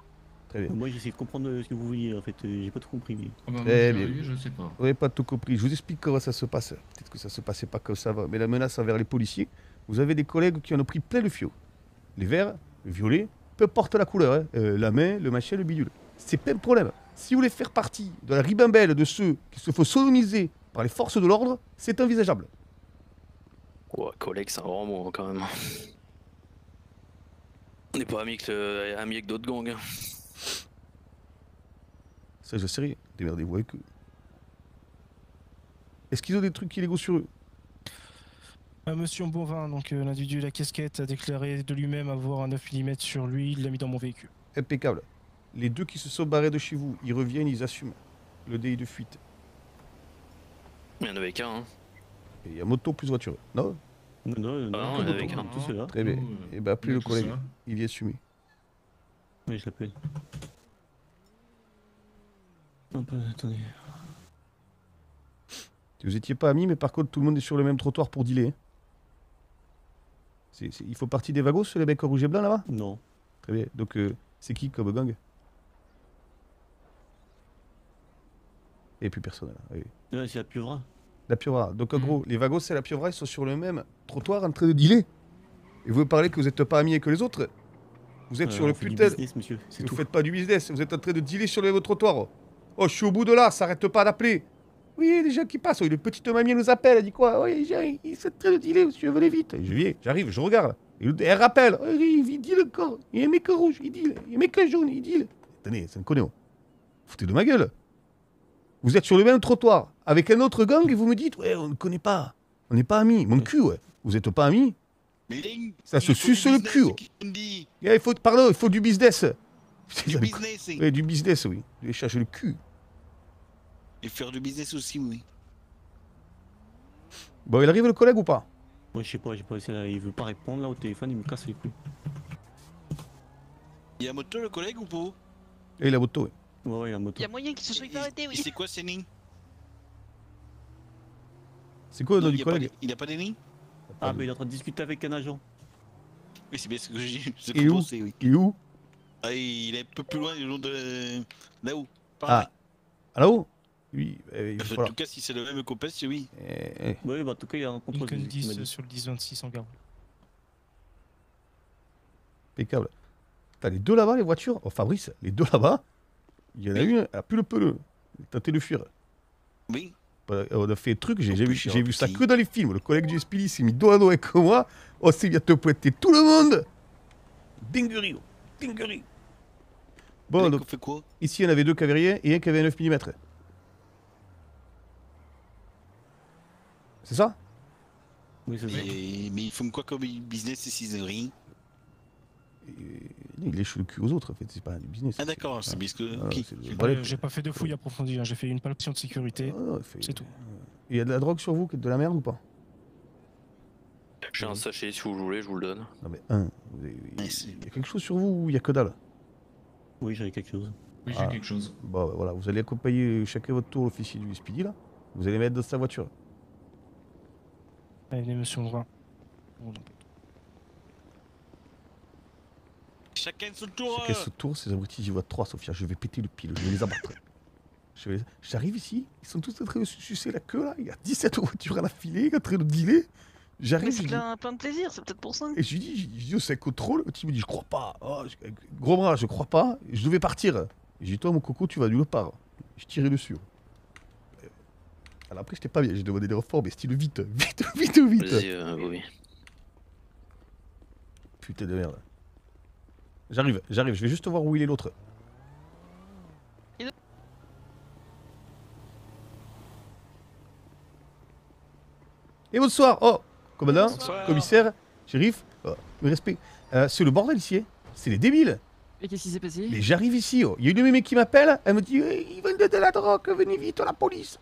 Très bien. Moi, j'essaie de comprendre ce que vous vouliez, en fait. J'ai pas tout compris. Mais... Oh, ben, très bien. Je sais pas. Vous n'avez pas tout compris. Je vous explique comment ça se passe. Peut-être que ça se passait pas comme ça va. Mais la menace envers les policiers, vous avez des collègues qui en ont pris plein le fio. Les verts, le violet, peu importe la couleur, hein, la main, le machin, le bidule. C'est pas un problème. Si vous voulez faire partie de la ribambelle de ceux qui se font sodomiser par les forces de l'ordre, c'est envisageable. Quoi, collègue, c'est un grand mot quand même. On n'est pas amis avec, d'autres gangs. Hein. Ça, je sais rien. Démerdez-vous avec eux. Est-ce qu'ils ont des trucs illégaux sur eux? Monsieur Bonvin, donc l'individu de la casquette a déclaré de lui-même avoir un 9 mm sur lui, il l'a mis dans mon véhicule. Impeccable. Les deux qui se sont barrés de chez vous, ils reviennent, ils assument le DI de fuite. Il y en avait qu'un, hein. Et il y a moto plus voiture. Non, non, il y en avait qu'un. Très bien. Et bah, plus le collègue, il y est assumé. Oui, je l'appelle. Attendez. Vous étiez pas amis, mais par contre, tout le monde est sur le même trottoir pour dealer. Hein. Il faut partie des Vagos, les mecs rouges et blancs là-bas? Non. Très bien. Donc, c'est qui comme gang? Et plus personne là. Oui. Ouais, c'est la Piovra. La Piovra. Donc, en gros, les Vagos et la Piovra, ils sont sur le même trottoir en train de dealer. Et vous parlez que vous n'êtes pas amis avec les autres? Vous êtes sur le putain. Vous faites pas du business, vous êtes en train de dealer sur le même trottoir. Oh, je suis au bout de là, ça arrête pas d'appeler. Oui, les gens qui passent. Oui, le petite mamie nous appelle. Elle dit quoi? Oui, il s'est très dealé. Si tu veux aller vite. Je viens, j'arrive, je regarde. Elle rappelle. Oh, il deal encore. Il y a un mec rouge. Il deal. Il y a un mec jaune. Il deal. Attendez, ça me connaît. Foutez de ma gueule. Vous êtes sur le même trottoir avec un autre gang et vous me dites, ouais, on ne connaît pas. On n'est pas amis. Mon cul, ouais. Vous n'êtes pas amis. Ça se suce le cul. Yeah, pardon, il faut du business. Du business. Oui, du business, oui. Je cherche le cul. Et faire du business aussi, oui. Bon, il arrive le collègue ou pas? Moi, je sais pas, j'ai pas essayé. Il veut pas répondre là au téléphone, il me casse les couilles. Il y a moto le collègue ou pas? Et la moto, oui. Ouais, il y a moto. Il y a moyen qu'il se soit arrêté, oui. Et c'est quoi ces lignes? C'est quoi le nom du collègue? Il a pas des lignes? Ah, mais il est en train de discuter avec un agent. Oui, c'est bien ce que j'ai pensé, oui. Il est où? Ah, il est un peu plus loin du long de. Là-haut. Ah, là-haut? Oui, en tout cas, si c'est le même copain, c'est oui. Oui, bah, en tout cas, il y a un contrôle de 10 sur le 10-26 en garde. Impeccable. T'as les deux là-bas, les voitures. Oh, Fabrice, les deux là-bas. Il y en a une, elle a plus le peleux. Tentez de fuir. Oui. On a fait un truc, j'ai vu ça que dans les films. Le collègue du SPD s'est mis dos à dos avec moi. On s'est bientôt pointé tout le monde. Dinguerie, dinguerie. Bon, donc, on fait quoi? Ici, on avait deux cavaliers et un qui avait 9 mm. C'est ça? Oui, c'est ça. Mais ils font quoi comme business ici, Zéry? Il lèche le cul aux autres, en fait, c'est pas du business. Ah d'accord, c'est parce que... J'ai pas fait de fouille approfondie, hein. J'ai fait une palpation de sécurité, c'est tout. Il y a de la drogue sur vous, de la merde ou pas? J'ai un sachet, si vous voulez, je vous le donne. Non mais il y a quelque chose sur vous ou il y a que dalle? Oui, j'ai quelque chose. Oui, j'ai quelque chose. Bon, bah, voilà, vous allez accompagner chacun votre tour l'officier du SPD, là. Vous allez mettre dans sa voiture. Allez, venez, monsieur, on va. Chacun son tour. Chacun son tour, ces abrutis, j'y vois 3, Sophia, je vais péter le pile, je vais les abattre. J'arrive ici, ils sont tous en train de sucer la queue là, il y a 17 voitures à la filée, en train de dealer. J'arrive. C'est plein de plaisir, c'est peut-être pour ça. Et je lui dis, c'est un contrôle, le petit me dit, je crois pas, oh, gros bras, je crois pas, je devais partir. Et je dis, toi mon coco, tu vas nulle part. Je tirais dessus. Alors après, j'étais pas bien, j'ai demandé des renforts, mais style vite, vite, vite, vite. Vas-y, oui. Putain de merde. J'arrive, j'arrive, je vais juste voir où il est l'autre. Et bonsoir, oh, commandant, bonsoir. Commissaire, shérif, oh, mes respects. C'est le bordel ici, c'est les débiles. Et qu'est-ce qui s'est passé? Mais j'arrive ici, oh. Il y a une mémé qui m'appelle, elle me dit ils veulent de la drogue, venez vite, la police.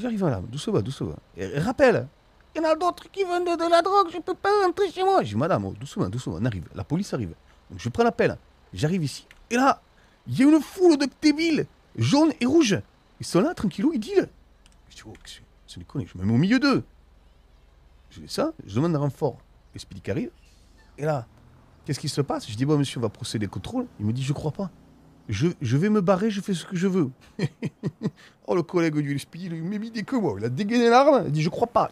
J'arrive là, doucement, doucement. Et rappelle. Il y en a d'autres qui vendent de la drogue, je peux pas rentrer chez moi. Je dis, madame, doucement, doucement, on arrive. La police arrive. Donc je prends l'appel, j'arrive ici. Et là, il y a une foule de débiles, jaunes et rouges. Ils sont là, tranquillou, ils dealent. Je dis, oh, c'est déconné, je me mets au milieu d'eux. Je fais ça, je demande un renfort. Et Speedy qui arrive. Et là, qu'est-ce qui se passe? Je dis, bon, monsieur, on va procéder au contrôle. Il me dit, je crois pas. Je vais me barrer, je fais ce que je veux. Oh, le collègue du Speedy, il m'a mis des queues, moi. Il a dégainé l'arme, il a dit, je crois pas.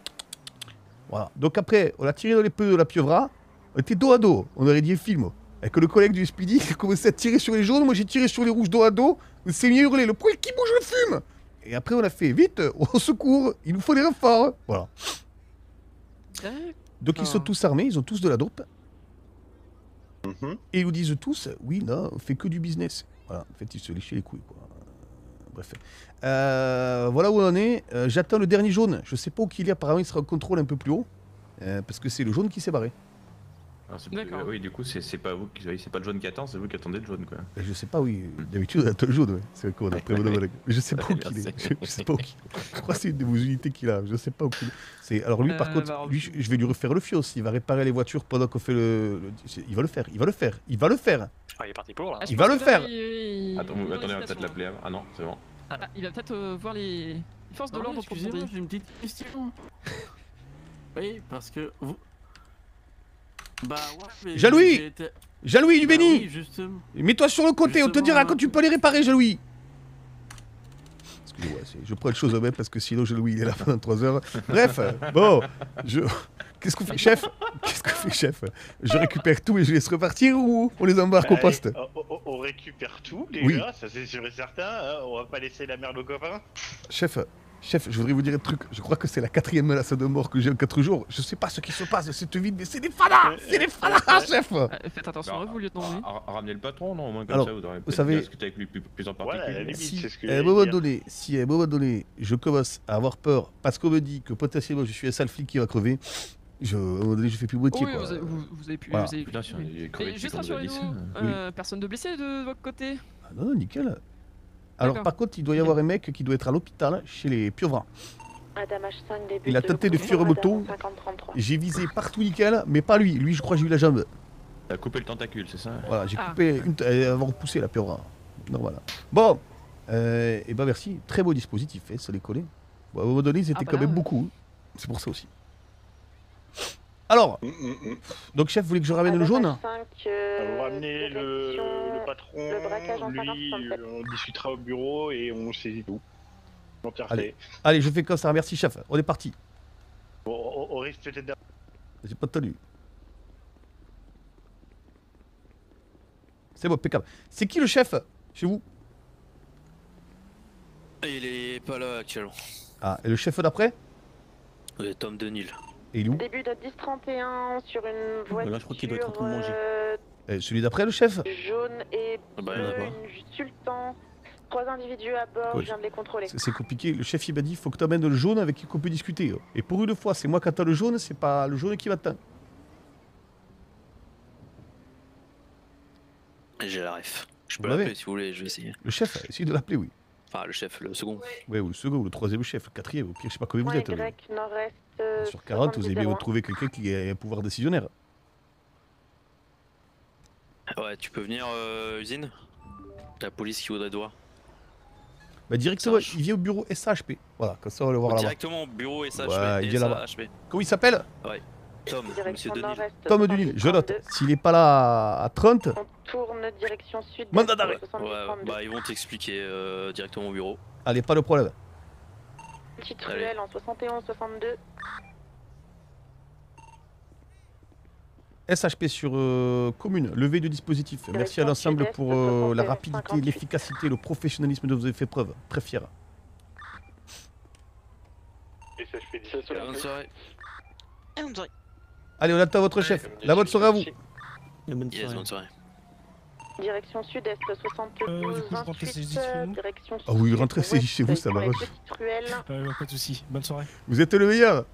Voilà. Donc après, on a tiré dans les pneus de la Piovra, on était dos à dos, on aurait dit un film. Et que le collègue du SPD a commencé à tirer sur les jaunes, moi j'ai tiré sur les rouges dos à dos, on s'est mis à hurler, le poil qui bouge le fume. Et après on a fait vite, au secours, il nous faut des renforts. Voilà. Donc ils sont tous armés, ils ont tous de la dope. Et ils nous disent tous, oui, non, on fait que du business. Voilà, en fait ils se léchaient les couilles, quoi. Bref. Voilà où on en est. J'attends le dernier jaune. Je sais pas où il est. Apparemment, il sera au contrôle un peu plus haut. Parce que c'est le jaune qui s'est barré. Ah, d'accord. Oui, du coup, c'est pas vous qui... c'est pas le jaune qui attend, c'est vous qui attendez le jaune, quoi. Et je sais pas, oui. D'habitude, on attend le jaune, ouais. C'est vrai qu'on a prévu de... Je sais pas où il est. Je sais pas où il est. Je crois que c'est une de vos unités qu'il a. Je sais pas où il est. Alors lui, par contre, bah, lui, je vais lui refaire le fios. Il va réparer les voitures pendant qu'on fait le... Il va le faire. Il va le faire. Il va le faire. Ah, il est parti pour, là. Il va le faire. Attends, on va peut-être l'appeler. Ah non, c'est bon. Ah, il va peut-être voir les forces de l'ordre pour vous. J'ai une petite question. Oui, parce que vous... Bah ouais, Jaloui, Jaloui du béni, mets-toi sur le côté, on te dira quand tu peux les réparer, Jaloui. Excusez-moi, je prends les choses au même parce que sinon Jaloui il est là pendant 3 heures. Bref, bon, qu'est-ce qu'on fait, chef? Qu'est-ce qu'on fait, chef? Je récupère tout et je laisse repartir ou on les embarque au poste? On récupère tout, les gars, ça c'est sûr et certain, hein, on va pas laisser la merde aux copains. Chef, chef, je voudrais vous dire un truc, je crois que c'est la 4e menace de mort que j'ai en 4 jours. Je sais pas ce qui se passe dans cette ville, mais c'est des fadas. C'est des fadas, chef. Faites attention à vous, lieutenant. Ramenez le patron, non? Au moins comme alors, ça, vous aurez peut-être discuté avec lui plus en particulier. À un moment donné, si à un moment donné, je commence à avoir peur parce qu'on me dit que potentiellement je suis un sale flic qui va crever, à un moment donné, je fais plus moitié. Oui, vous avez pu... Voilà. Putain, juste rassurez-vous, personne de blessé de votre côté? Ah non, non, nickel. Alors par contre, il doit y avoir un mec qui doit être à l'hôpital chez les Piovra. Il a tenté de fuir moto. J'ai visé partout nickel, mais pas lui. Lui, je crois que j'ai eu la jambe. T'as coupé le tentacule, c'est ça? Voilà, j'ai coupé une... Elle va repousser la Piovra. Donc voilà. Bon, et ben merci. Très beau dispositif, hein, ça les collait. Bon, à un moment donné, ils étaient quand même beaucoup. Hein. C'est pour ça aussi. Alors, donc chef, vous voulez que je ramène le jaune? On va ramener le patron, on discutera au bureau et on saisit tout. Allez, allez, je fais comme ça, merci chef, on est parti. Bon, on risque peut-être d'avoir... J'ai pas entendu. C'est bon, impeccable. C'est qui le chef, chez vous? Il est pas là actuellement. Ah, et le chef d'après? Tom Denil. Et il est où? Début de 10-31 sur une voiture. Là, je crois qu'il doit être en train de manger. Et celui d'après, le chef? Jaune et bleu, une sultan. 3 individus à bord, je viens de les contrôler. C'est compliqué, le chef il m'a dit faut que tu amènes le jaune avec qui on peut discuter. Et pour une fois, c'est moi qui attends le jaune, c'est pas le jaune qui m'attend. J'ai la ref. Je peux l'appeler si vous voulez, je vais essayer. Le chef, essayez de l'appeler, oui. Enfin, le chef, le second. Oui, ou le second, ou le troisième chef, le quatrième, au pire, je sais pas combien vous êtes. Sur 40, vous avez bien retrouvé quelqu'un qui a un pouvoir décisionnaire. Ouais, tu peux venir, usine? La police qui voudrait te voir. Bah, directement, il vient au bureau SHP. Voilà, comme ça on va le voir là-bas. Directement au bureau SHP. Ouais, il vient là-bas. Comment il s'appelle? Ouais. Tom, monsieur Denil. Tom Denil, je note. S'il est pas là à 30, on tourne direction sud. Mandat d'arrêt. Ouais, bah, ils vont t'expliquer directement au bureau. Allez, pas de problème. Petite ruelle en 71-62. SHP sur commune, levée de dispositif. Merci à l'ensemble pour la rapidité, l'efficacité, le professionnalisme dont vous avez fait preuve. Très fier. SHP 17 sur la bonne soirée. Allez, on attend votre chef. La bonne soirée à vous. Yes, bonne soirée. Direction sud-est, 72-28, direction sud-est. Ah oui, rentrez chez vous, ça m'arrange. Pas de soucis, bonne soirée. Vous êtes le meilleur.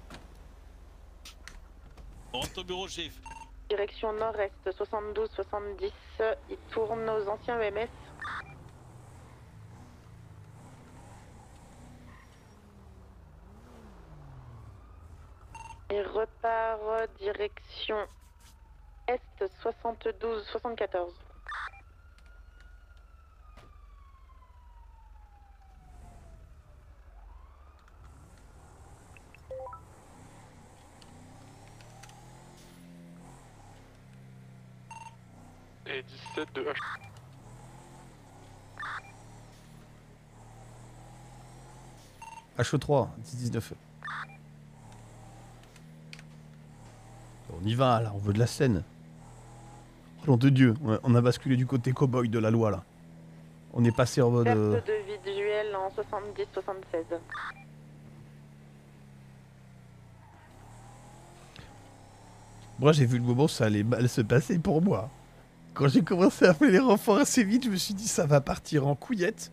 Rentre au bureau, chef. Direction nord-est, 72-70, il tourne aux anciens EMS. Il repart direction est, 72-74. Et 17 de H. HE3, 10-19. On y va là, on veut de la scène. Oh nom de Dieu, on a basculé du côté cow-boy de la loi là. On est passé en mode... Perte de vie duel en 70-76. Moi j'ai vu le moment où ça allait mal se passer pour moi. Quand j'ai commencé à appeler les renforts assez vite, je me suis dit ça va partir en couillette.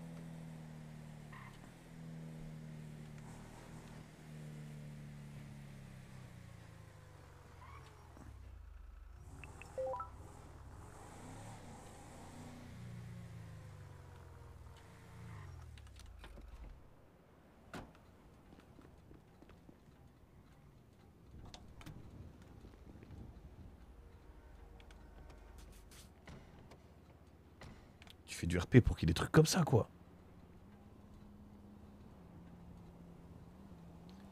Fait du RP pour qu'il y ait des trucs comme ça, quoi.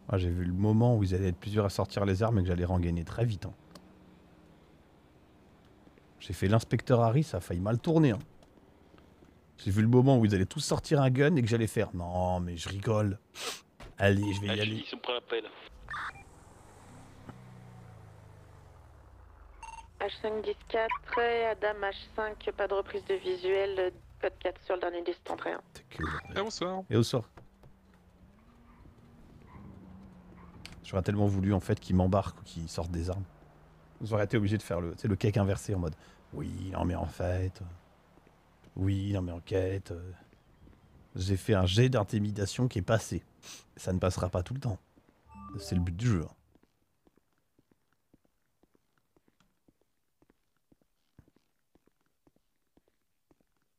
Ah, j'ai vu le moment où ils allaient être plusieurs à sortir les armes et que j'allais rengainer très vite. Hein. J'ai fait l'inspecteur Harry, ça a failli mal tourner. Hein. J'ai vu le moment où ils allaient tous sortir un gun et que j'allais faire. Non, mais je rigole. Allez, je vais y aller. Ils sont prêts à l'appel. H5-10-4 et Adam H5, pas de reprise de visuel, code 4 sur le dernier 10, entrée 1. Et bonsoir. Et bonsoir. J'aurais tellement voulu en fait qu'ils m'embarquent ou qu'ils sortent des armes. Vous auriez été obligé de faire le cake inversé en mode oui, non mais en fait. Oui, non mais enquête. J'ai fait un jet d'intimidation qui est passé. Ça ne passera pas tout le temps. C'est le but du jeu. Hein.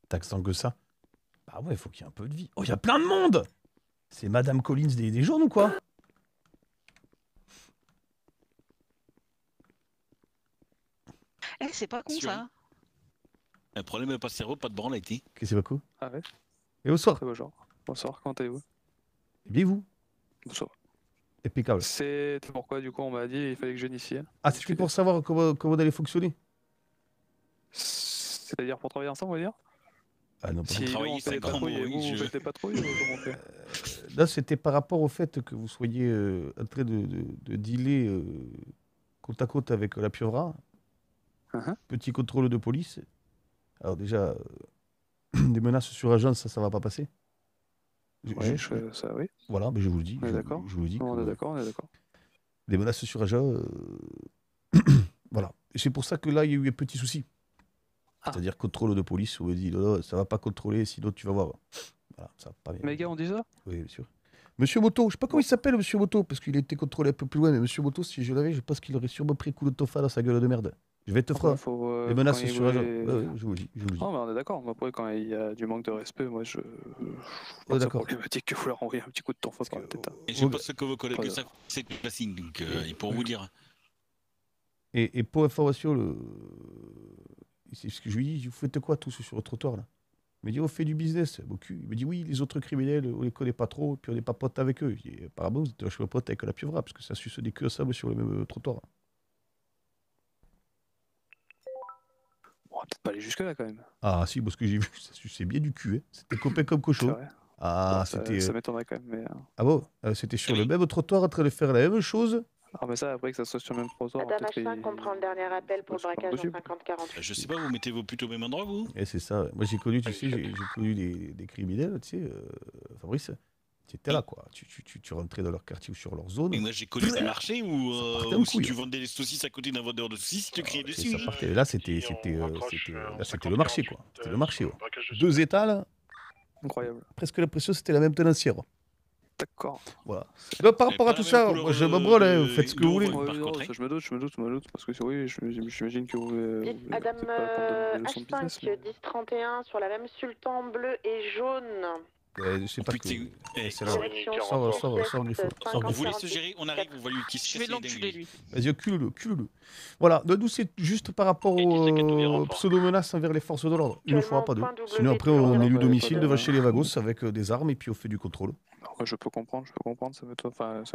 Taxant que ça. Bah ouais, faut qu'il y ait un peu de vie. Oh, il y a plein de monde. C'est Madame Collins des jaunes ou quoi? Eh, hey, c'est pas con ça. Un problème de pastéro, pas de branlette. Qu'est-ce que c'est pas con? Ah ouais. Et bonsoir. Bonjour. Bonsoir, comment allez-vous? Eh bien vous. Bonsoir. Impeccable. C'est pourquoi du coup on m'a dit il fallait que je vienne ici. Hein. Ah, c'était pour savoir comment on allait fonctionner. C'est-à-dire pour travailler ensemble, on va dire? Ah non, si on fait des patrouilles, comment on fait? Là, c'était par rapport au fait que vous soyez en train de dealer côte à côte avec la Piovra. Petit contrôle de police. Alors déjà, des menaces sur agence, ça va pas passer. Oui, ça, oui. Voilà, mais je vous le dis. On est d'accord. On est d'accord, on est d'accord. Des menaces sur Aja, voilà. C'est pour ça que là, il y a eu un petit souci. Ah. C'est-à-dire contrôle de police, on dit, non, ça va pas contrôler, sinon tu vas voir. Voilà, ça va pas bien. Mes gars, on dit ça ? Oui, bien sûr. Monsieur Moto, je sais pas comment il s'appelle, Monsieur Moto, parce qu'il a été contrôlé un peu plus loin, mais Monsieur Moto, si je l'avais, je pense qu'il aurait sûrement pris le coup de tofa dans sa gueule de merde. Je vais te faire les menaces sur Aja. Je vous le dis. Non, mais on est d'accord. Moi, après, quand il y a du manque de respect, moi, je pense que problématique que vous leur envoyez un petit coup de tofa par la tête. Et je pense que vos collègues, c'est du passing, donc ils pourront vous dire. Et pour information, c'est ce que je lui dis, vous faites quoi tous sur le trottoir là? Il me dit, on fait du business. Il me dit, oui, les autres criminels, on les connaît pas trop, puis on n'est pas potes avec eux. Je dis, apparemment, vous êtes vachement potes avec la Piovra, parce que ça suce des queues à sable sur le même trottoir. On va peut-être pas aller jusque-là quand même. Ah si, parce que j'ai vu, ça suçait bien du cul. Hein. C'était copé comme cochon. Ah, c'était. Ça m'étonnerait quand même. Mais... Ah bon, c'était sur le même trottoir en train de faire la même chose. Ah mais ça, après que ça soit sur le même trottoir... Adam H5, on prend le dernier appel pour le braquage en 50-48. Je sais pas, vous mettez vos putes au même endroit, vous? Eh c'est ça, moi j'ai connu, tu sais, j'ai connu des criminels, tu sais, Fabrice, tu étais là, quoi. Tu rentrais dans leur quartier ou sur leur zone... Mais moi j'ai connu le marché où si tu vendais les saucisses à côté d'un vendeur de saucisses, tu te criais dessus. Là, c'était le marché, quoi. C'était le marché, ouais. Deux étals. Incroyable. Presque l'impression c'était la même tenancière. D'accord. Voilà. Donc, par rapport à tout ça, moi, je me brûle, vous faites ce que vous voulez. Je me doute, parce que oui, j'imagine que vous... Adam H5, 10-31, sur la même sultan bleu et jaune. C'est pas que... Vous voulez se gérer, on arrive, on va lui kisser. Je vais l'enculer, lui. Vas-y, cule-le, cule-le. Voilà, nous, c'est juste par rapport aux pseudo-menaces envers les forces de l'ordre. Une fois, pas deux. Sinon, après, on est du domicile devant chez les Vagos avec des armes et puis on fait du contrôle. Je peux comprendre, ça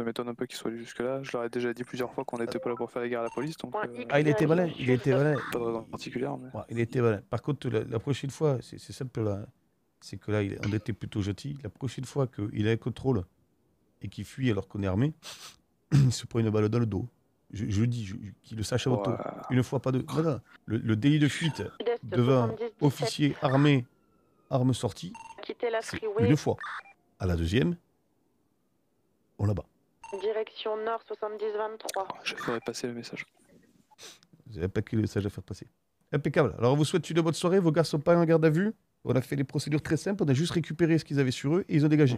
m'étonne un peu qu'il soit allé jusque-là. Je leur ai déjà dit plusieurs fois qu'on n'était pas là pour faire la guerre à la police. Donc, Ah, il était malin, il était malin. Pas de raison particulière, mais... Ouais, il était malin. Par contre, la prochaine fois, c'est simple, là. C'est que là, on était plutôt gentil. La prochaine fois qu'il a un contrôle et qu'il fuit alors qu'on est armé, il se prend une balle dans le dos. Je le dis, qu'il le sache avant tout. Une fois, pas deux. Voilà. Le délit de fuite devant officier armé, arme sortie, une fois. À la deuxième, on la bat. Direction Nord 70-23. Je ferai passer le message. Vous avez pas que le message à faire passer. Impeccable. Alors, on vous souhaite une bonne soirée. Vos gars sont pas en garde à vue. On a fait des procédures très simples, on a juste récupéré ce qu'ils avaient sur eux et ils ont dégagé.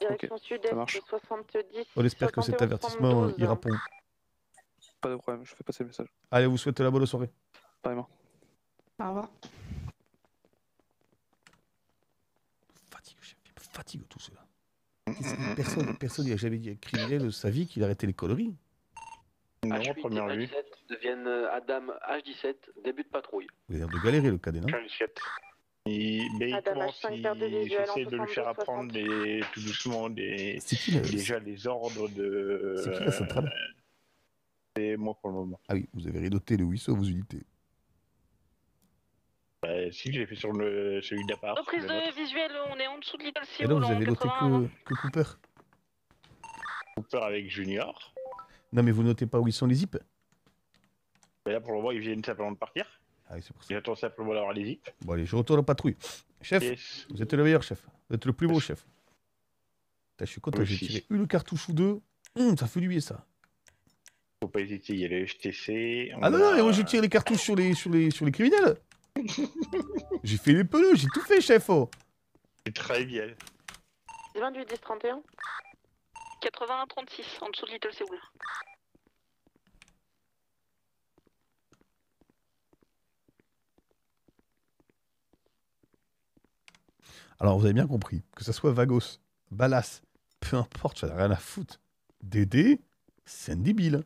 Direction sud-est, 70. On espère que cet avertissement ira pour vous. Pas de problème, je fais passer le message. Allez, vous souhaitez la bonne soirée. Pareillement. Au revoir. Fatigue, chef, il me fatigue tout cela. Personne n'y a jamais dit à un criminel de sa vie qu'il arrêtait les conneries. H17 deviennent Adam H17, début de patrouille. Vous avez l'air de galérer le cadet, non? J'essaie de lui faire apprendre tout doucement les ordres de... C'est qui la centrale? C'est moi pour le moment. Ah oui, vous avez rédoté le WISO à vos unités. Bah si, j'ai fait sur celui d'appart. Reprise de visuel, on est en dessous de l'Ital Siro. Et là, vous avez noté que Cooper. Cooper avec Junior. Non mais vous notez pas où ils sont les zips? Bah là pour le moment, ils viennent simplement de partir. Ah, j'attends simplement d'avoir les zips. Bon allez, je retourne en patrouille. Chef, yes. Vous êtes le meilleur chef. Vous êtes le plus beau chef. Putain, je suis content, j'ai tiré une cartouche ou deux. Ça fait du bien ça. Faut pas hésiter, il y a les HTC. Ah non, non, moi je tire les cartouches sur les criminels. J'ai fait les peleux, j'ai tout fait chef. Oh. C'est très bien. 28-10-31. 81-36, en dessous de Little Séoul. Alors, vous avez bien compris, que ce soit Vagos, Balas, peu importe, j'en ai rien à foutre. Dédé, c'est un débile.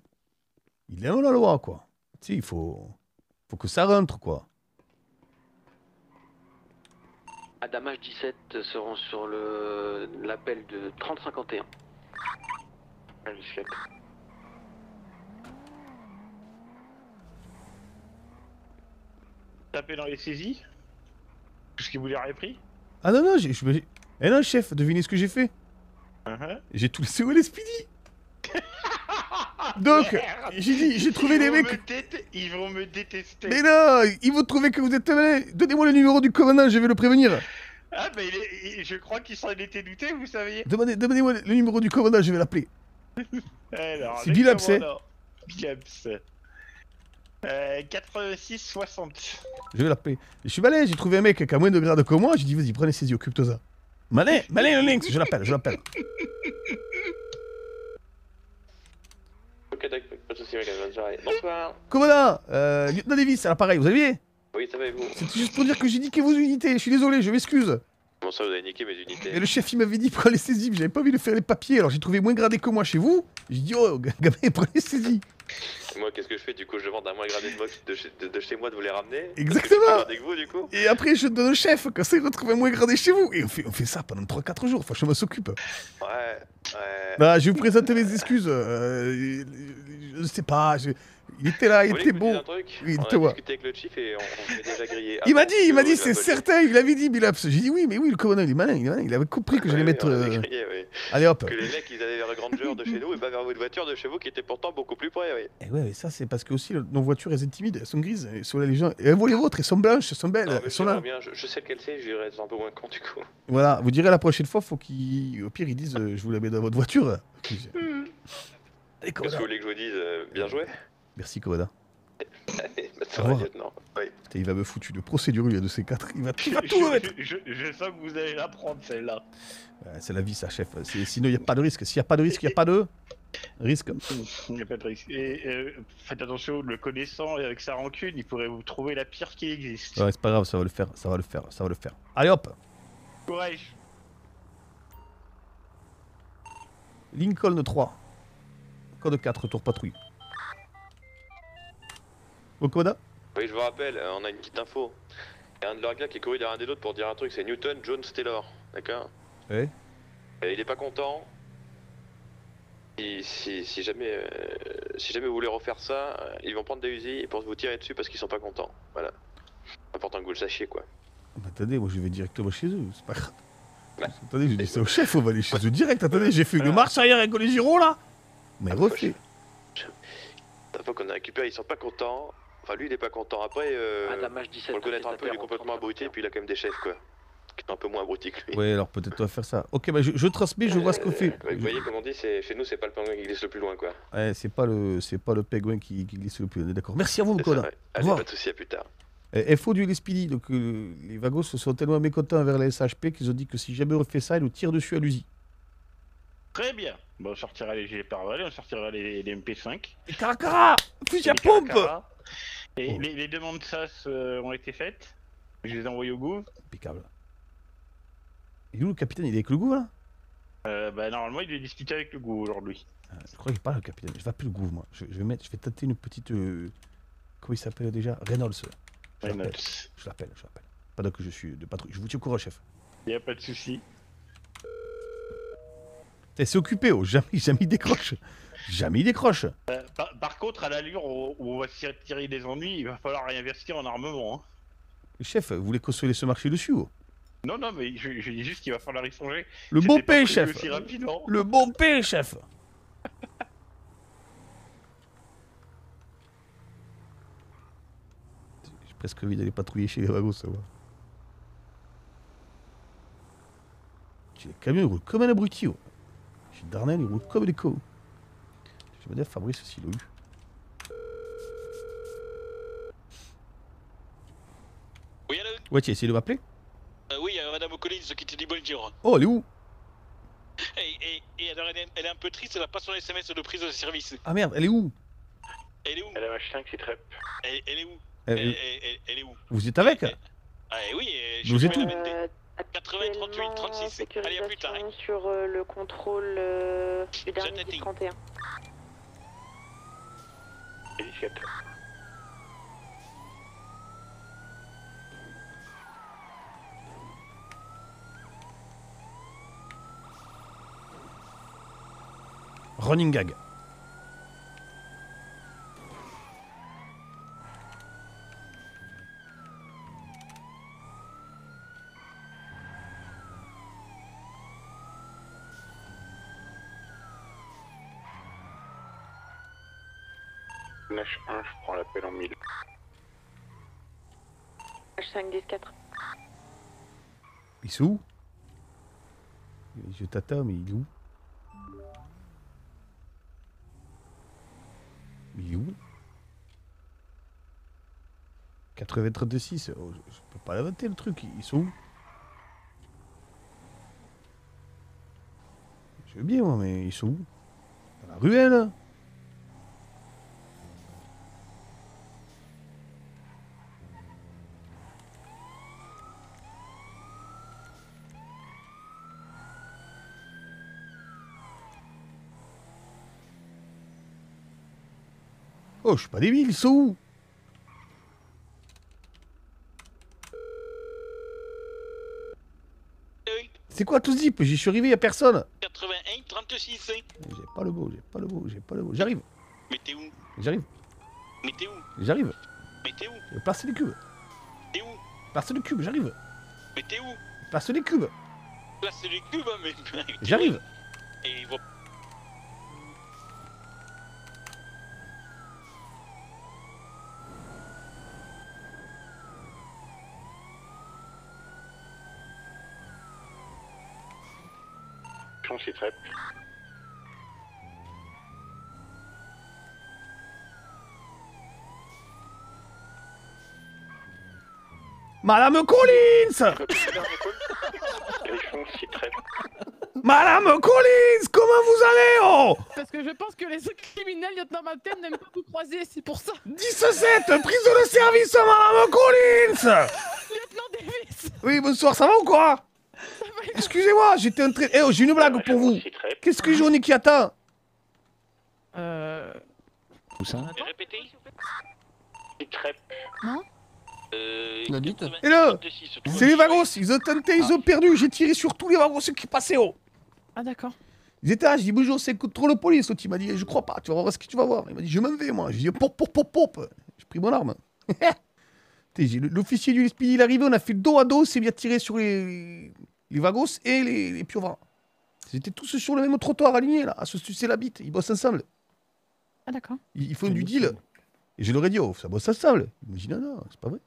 Il aime la loi, quoi. Tu sais, il faut que ça rentre, quoi. Adam H17 se rend sur l'appel de 30-51. Tapez dans les saisies. Tout ce qui vous les aurait pris. Ah non, non, eh non, chef, devinez ce que j'ai fait. J'ai tout laissé au LSPD. Donc, j'ai dit, j'ai trouvé les mecs... Ils vont me détester. Mais non, ils vont trouver que vous êtes... Donnez-moi le numéro du commandant, je vais le prévenir. Ah, mais je crois qu'il s'en était douté, vous savez. Demandez-moi le numéro du commandant, je vais l'appeler. C'est Bilops, hein. Bilops. 86-60. Je vais l'appeler. Je suis malin, j'ai trouvé un mec qui a moins de grade que moi, j'ai dit, vas-y, prenez ses yeux, occupe-toi-en. Malin, malin le lynx, je l'appelle, je l'appelle. Ok, d'accord, pas de soucis, mec, bonne soirée. Bonsoir. Commandant, lieutenant Davis, à l'appareil, vous allez bien? Oui, ça va et vous? C'était juste pour dire que j'ai niqué vos unités, je suis désolé, je m'excuse. Comment ça, vous avez niqué mes unités? Et le chef, il m'avait dit, prenez saisies, mais j'avais pas envie de faire les papiers, alors j'ai trouvé moins gradé que moi chez vous. J'ai dit, oh, gamin, prenez saisies. Moi, qu'est-ce que je fais? Du coup, je demande à moins gradé de chez moi de vous les ramener. Exactement. Que vous, du coup. Et après, je donne au chef, quand ça, il retrouve un moins gradé chez vous. Et on fait ça pendant 3-4 jours, enfin, je m'en s'occupe. Ouais, ouais. Bah, je vais vous présenter mes excuses. Je sais pas, il était là, il était beau. Oui, on a discuté avec le chief et on s'est déjà grillé. Il m'a dit, c'est certain, il l'avait dit, Bilops. J'ai dit, oui, mais oui, le commandant, il est malin, il avait compris que j'allais mettre. Allez hop. Que les mecs, ils allaient vers le Grand Jure de chez nous et pas vers votre voiture de chez vous qui était pourtant beaucoup plus près, oui. Et ouais, mais ça, c'est parce que aussi, nos voitures, elles sont timides, elles sont grises, elles sont là, les gens. Et elles voient les vôtres, elles sont blanches, elles sont belles, elles sont là. Je sais lequel c'est, je dirais, c'est un peu moins con, du coup. Voilà, vous direz la prochaine fois, faut qu'au pire, ils disent, je vous la mets dans votre voiture. Qu'est-ce que vous voulez que je vous dise? Bien joué. Merci, Commandant. Allez, maintenant, lieutenant. Oui. Putain, il va me foutre une procédure, il y a de ces quatre. Il va tout me mettre. Je sens que vous allez la prendre, celle-là. C'est la vie, ça, chef. Sinon, il n'y a pas de risque. S'il n'y a pas de risque, il n'y a pas de risque. Il n'y a pas de risque. Et faites attention, le connaissant, avec sa rancune, il pourrait vous trouver la pire qui existe. Ouais, c'est pas grave, ça va le faire, ça va le faire, ça va le faire. Allez, hop. Courage. Lincoln 3. Code 4, retour patrouille. Au commandant ? Oui, je vous rappelle, on a une petite info. Il y a un de leurs gars qui est couru derrière un des autres pour dire un truc, c'est Newton Jones Taylor, d'accord ? Oui. Il est pas content. Si jamais vous voulez refaire ça, ils vont prendre des usines pour vous tirer dessus parce qu'ils sont pas contents. Voilà. Important que vous le sachiez, quoi. Bah, attendez, moi je vais directement chez eux, c'est pas grave. Bah. Attendez, j'ai dit ça au chef, on va aller chez eux direct. Attendez, j'ai fait une marche arrière avec les gyros là. Mais refait. La fois qu'on a récupéré, ils sont pas contents. Enfin, lui, il est pas content. Après, pour le connaître un peu, il est complètement abruti, et puis il a quand même des chefs, quoi. Qui sont un peu moins abrutis que lui. Ouais, alors peut-être on va faire ça. Ok, bah je transmets, je vois ce qu'on fait. Vous voyez, comme on dit, chez nous, c'est pas le pingouin qui glisse le plus loin, quoi. Ouais, c'est pas le pingouin qui glisse le plus loin, d'accord. Merci à vous, Colin. Allez, pas de soucis, à plus tard. FO du LSPD, donc les Vagos se sont tellement mécontents envers les SHP qu'ils ont dit que si jamais on refait ça, ils nous tirent dessus à l'usine. Très bien. Bon, on sortira les gilets pare-balles, on sortira les MP5. Les caracaras, fusil à pompe. Et les demandes SAS ont été faites. Je les ai envoyées au gouv. Impeccable. Et où le capitaine, il est avec le gouv là? Bah normalement il est discuté avec le gouv aujourd'hui. Je crois qu'il parle le capitaine. Je vais appeler le gouv moi. Je vais tâter une petite. Comment il s'appelle déjà? Reynolds. Je l'appelle. Pendant que je suis de patrouille. Je vous tiens au courant, chef. Y a pas de souci. C'est occupé, oh, jamais il décroche. Jamais il décroche. Par contre, à l'allure où on va se tirer des ennuis, il va falloir réinvestir en armement. Hein. Chef, vous voulez consoler ce marché dessus oh? Non, non, mais je dis juste qu'il va falloir y songer. Le bon paix, chef. Le bon paix, chef. J'ai presque envie d'aller patrouiller chez les Vagos, ça va. Le camion roule comme un abruti, oh. Darnel, il roule comme des cons. Je veux dire, Fabrice aussi l'a eu. Oui, allô? Ouais, tu as essayé de m'appeler? Oui, madame Collins qui te dit bonjour. Oh, elle est où? Et alors, elle est un peu triste, elle a pas son SMS de prise de service. Ah merde, elle est où? Elle est où? Elle a machin qui trappe. Elle est où? Elle est où? Vous êtes avec? Ah oui, je suis avec la 80 38 36. Allez, à plus tard. Sur le contrôle du dernier 31. Running gag. H1, je prends l'appel en 1000. H5, 10, 4. Ils sont où? Je t'attends, mais il est où? Il est où? 80-32-6, oh, je peux pas l'inventer le truc, ils sont où? Je veux bien moi, mais ils sont où? Dans la ruelle? Oh, je suis pas débile, ils sont où? C'est quoi tout ce zip? J'y suis arrivé, y'a personne. 81-36. J'ai pas le mot, j'ai pas le mot. J'arrive. Mais t'es où? J'arrive. Mais t'es où? J'arrive. Mais t'es où? Place les cubes. T'es où? Place les cubes, j'arrive. Mais t'es où? Place les cubes. Place les cubes, mais. J'arrive. Et il va... C'est très... Madame Collins. Madame Collins, comment vous allez? Oh, parce que je pense que les criminels, lieutenant Martel, n'aiment pas vous croiser, c'est pour ça. 17, prise de service, Madame Collins. Lieutenant Davis. Oui, bonsoir, ça va ou quoi? Excusez-moi, j'étais en train... Eh oh, j'ai une blague pour vous. Qu'est-ce que j'en ai qui attend? Où ça? Répétez. Non. Et là, c'est les Vagos, ils ont tenté, ils ont perdu. J'ai tiré sur tous les Vagos qui passaient haut. Ah d'accord. Ils étaient là, j'ai dit bonjour, c'est trop le police. Il m'a dit, je crois pas, tu vas voir ce que tu vas voir. Il m'a dit, je m'en vais moi. J'ai dit, pop. J'ai pris mon arme. L'officier du LSPD, il est arrivé, on a fait dos à dos, c'est bien tiré sur les Vagos et les Piovra. Ils étaient tous sur le même trottoir alignés, là, à se sucer la bite. Ils bossent ensemble. Ah, d'accord. Ils font du deal. Et je leur ai dit, oh, ça bosse ensemble. Ils m'ont dit, non, non, c'est pas vrai.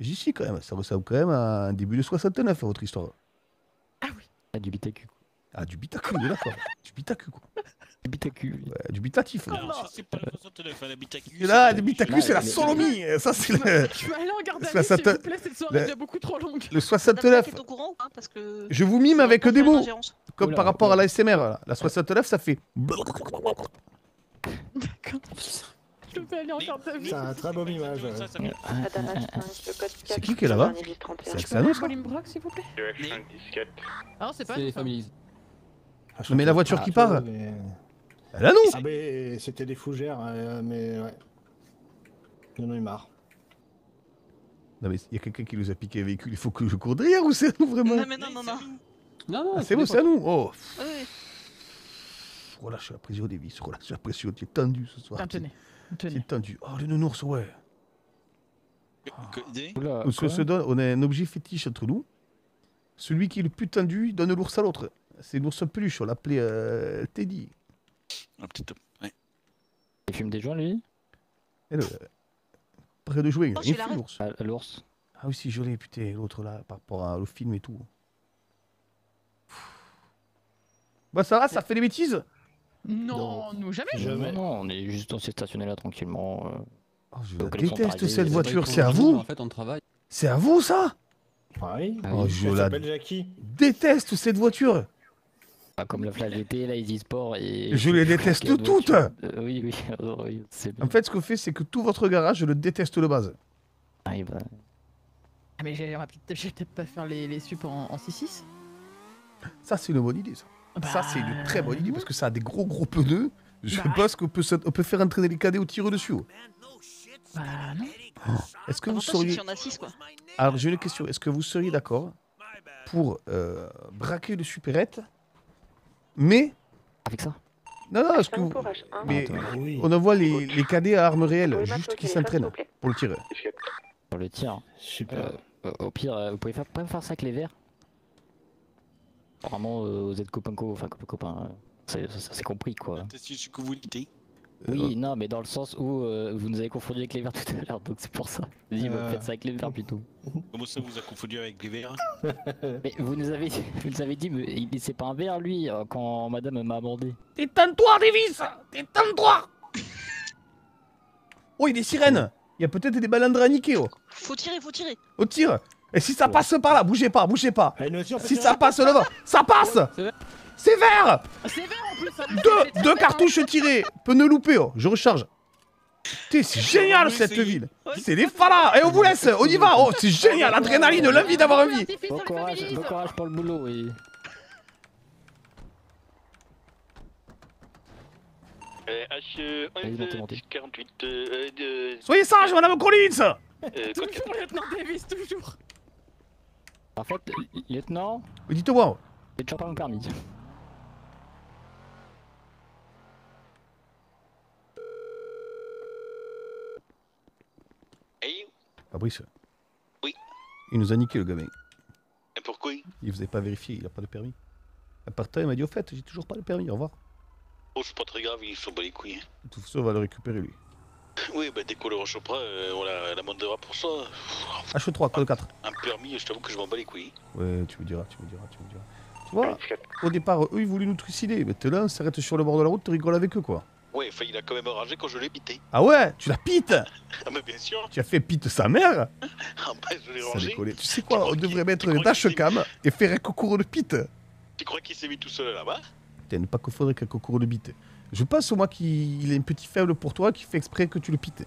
J'y suis quand même. Ça ressemble quand même à un début de 69, à votre histoire. Ah oui. Ah, du bitacu. Ah, du bitacu, d'accord. Du bitacu, quoi. Du bitacu. Ouais, du bitatif. Non, c'est pas le 69, hein, le bitacu. Là, le bitacu, c'est la solomie. Ça, c'est le... Je vais aller en garde à vue, s'il vous plaît, cette soirée devient beaucoup trop longue. Le 69. Je vous mime avec des mots. Comme par rapport à la SMR, là. La 69, ça fait... D'accord. Je vais aller en garde à vue. C'est un très beau mimage. C'est qui est là-bas? C'est Axano, ça? S'il vous plaît. Ah non, c'est pas... C'est les Families. Mais la voiture qui part, elle annonce. Ah ben c'était des fougères, mais ouais. J'en ai marre. Non mais il y a quelqu'un qui nous a piqué le véhicule, il faut que je cours derrière ou c'est à nous vraiment? Non mais non. C'est bon, c'est à nous. Oh. Relâche la pression des vis, relâche la pression, tu es tendu ce soir. Tenez, tenez. Tu es tendu. Oh le nounours, ouais. On se donne, on a un objet fétiche entre nous. Celui qui est le plus tendu donne l'ours à l'autre. C'est l'ours peluche, on l'appelait Teddy. Un petit top, ouais. Il fume des joints, lui? Et le... Près de jouer, il fume l'ours. L'ours. Ah oui, c'est joli, putain, l'autre là, par rapport au film et tout. Bah ça va, ça fait des bêtises? Non, nous jamais. Non, on est juste, on s'est stationné là tranquillement. Oh, je la déteste cette voiture, c'est à vous? En fait, on travaille. C'est à vous, ça? Oui, je la déteste cette voiture. Comme la Flash GT, la Easy Sport et... Je les déteste toutes. Oui. En fait, ce qu'on fait, c'est que tout votre garage, je le déteste de base. Ah, et bah... Ah mais j'ai peut-être pas faire les sup en 6-6. Ça, c'est une bonne idée, ça. Bah... Ça, c'est une très bonne idée, parce que ça a des gros pneus. Je pense qu'on peut faire entraîner les cadets au tir dessus. Bah non. Oh. Est-ce que vous seriez... Alors, j'ai une question. Est-ce que vous seriez d'accord pour braquer le supérette? Mais... Avec ça? Non, est-ce que vous... Mais on envoie les cadets à armes réelles, juste qu'ils s'entraînent pour le tir. Pour le tir. Super. Au pire, vous pouvez pas me faire ça avec les verts? Apparemment, vous êtes copains, enfin copains. C'est compris, quoi. Oui, non, mais dans le sens où vous nous avez confondu avec les verres tout à l'heure, donc c'est pour ça. Je dis, bah, faites ça avec les verres plutôt. Comment ça vous a confondu avec les verres? Mais vous nous avez dit, mais c'est pas un verre lui, quand madame m'a abordé. Détends-toi, Davis! Détends-toi! Oh, il est sirène! Il y a peut-être des balindres à niquer, oh! Faut tirer, faut tirer! Au tir! Et si ça passe par là, bougez pas, bougez pas! Si ça passe là, ça passe! C'est vert! C'est vert en plus! Ça deux cartouches tirées! Peut ne louper, oh! Je recharge! Putain, c'est génial cette ville! C'est les falas! Eh, on vous laisse! On y va! Oh, c'est génial! L'adrénaline, l'envie d'avoir envie! Bon courage pour le boulot, oui! H148. Soyez sage, madame Collins! Toujours lieutenant Davis, toujours! En fait, lieutenant. Dites-moi! J'ai toujours pas mon permis. Hey. Fabrice. Oui. Il nous a niqué le gamin. Et pourquoi? Il faisait pas vérifier, il a pas de permis. À part temps, il m'a dit au fait, j'ai toujours pas le permis, au revoir. Oh, c'est pas très grave, il s'en bat les couilles. Tout ça, on va le récupérer lui. Oui, bah dès qu'on le rechopera, on l'amendera pour ça. H3, code 4. Un permis, je t'avoue que je m'en bats les couilles. Ouais, tu me diras. Tu vois, au départ, eux, ils voulaient nous trucider. Mais t'es là, on s'arrête sur le bord de la route, tu rigoles avec eux, quoi. Ouais, enfin, il a quand même enragé quand je l'ai pité. Ah ouais, tu l'as pite? Ah mais bien sûr. Tu as fait pite sa mère? Ah bah, je l'ai rangé. Tu sais quoi, on devrait mettre les dashcam et faire un concours de pite. Tu crois qu'il s'est mis tout seul là-bas? Putain, ne pas confondre avec un concours de bite. Je pense au moins qu'il est un petit faible pour toi qui fait exprès que tu le pites.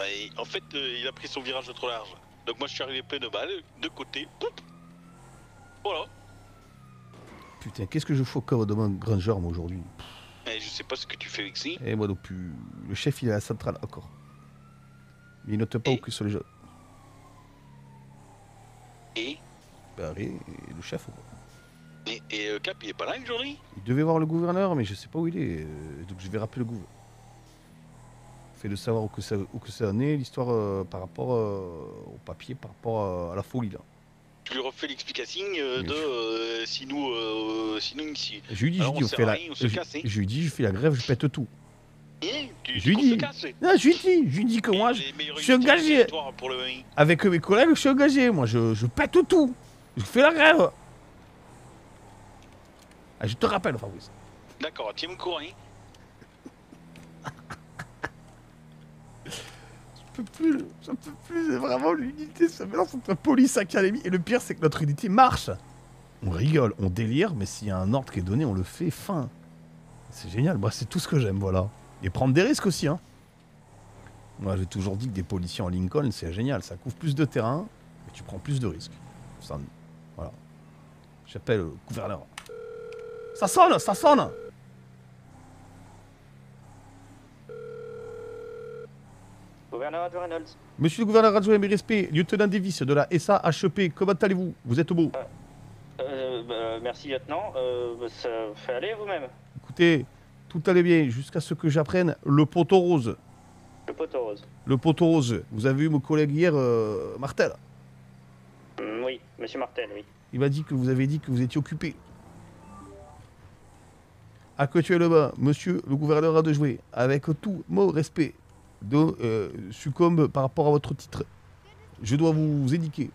Ouais, en fait, il a pris son virage de trop large. Donc moi je suis arrivé plein de balles, de côté, poup. Voilà. Putain, qu'est-ce que je fous comme de mon grand genre moi aujourd'hui? Je sais pas ce que tu fais avec ça. Et moi non plus. Le chef il est à la centrale encore. Mais il note pas où que sur les jeux. Et bah rien, le chef ou quoi? Et Cap, il est pas là aujourd'hui? Il devait voir le gouverneur, mais je sais pas où il est. Donc je vais rappeler le gouverneur. Fait de savoir où que ça en est, l'histoire par rapport au papier, par rapport à la folie là. Tu lui refais l'explication si nous. Je lui dis, je fais la grève, je pète tout. Je lui dis que moi, je suis engagé. Avec mes collègues, je suis engagé. Moi, je pète tout. Je fais la grève. Ah, je te rappelle, Fabrice. D'accord, tiens mon courant. Je peux plus, c'est vraiment l'unité, ça balance entre police, académie, et le pire c'est que notre unité marche. On rigole, on délire, mais s'il y a un ordre qui est donné, on le fait fin. C'est génial, moi c'est tout ce que j'aime, voilà. Et prendre des risques aussi, hein. Moi j'ai toujours dit que des policiers en Lincoln, c'est génial, ça couvre plus de terrain, mais tu prends plus de risques. Ça, voilà. J'appelle le gouverneur. Ça sonne, ça sonne! Gouverneur adjoint Reynolds. Monsieur le gouverneur adjoint, mes respects, lieutenant Davis de la SHP, comment allez-vous? Vous êtes beau. Merci lieutenant, ça fait aller vous-même? Écoutez, tout allait bien jusqu'à ce que j'apprenne le poteau rose. Le poteau rose. Le poteau rose. Vous avez eu mon collègue hier, Martel. Oui, monsieur Martel, oui. Il m'a dit que vous avez dit que vous étiez occupé. Actuellement, monsieur le gouverneur a de jouer, avec tout mon respect, de succombe par rapport à votre titre. Je dois vous indiquer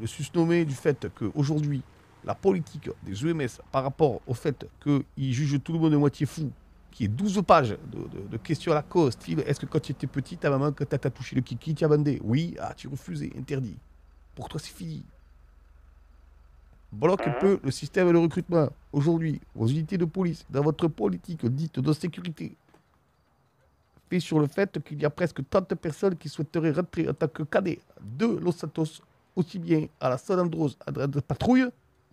le susnommé du fait qu'aujourd'hui, la politique des EMS par rapport au fait qu'ils jugent tout le monde de moitié fou, qui est 12 pages de questions à la cause, style est-ce que quand tu étais petit, ta maman, quand t'as touché le kiki, tu as bandé? Oui, ah, tu refusais, interdit. Pour toi, c'est fini. Bloque un peu le système de recrutement. Aujourd'hui, vos unités de police, dans votre politique dite de sécurité, fait sur le fait qu'il y a presque 30 personnes qui souhaiteraient rentrer en tant que cadets de Los Santos, aussi bien à la San Andros de patrouille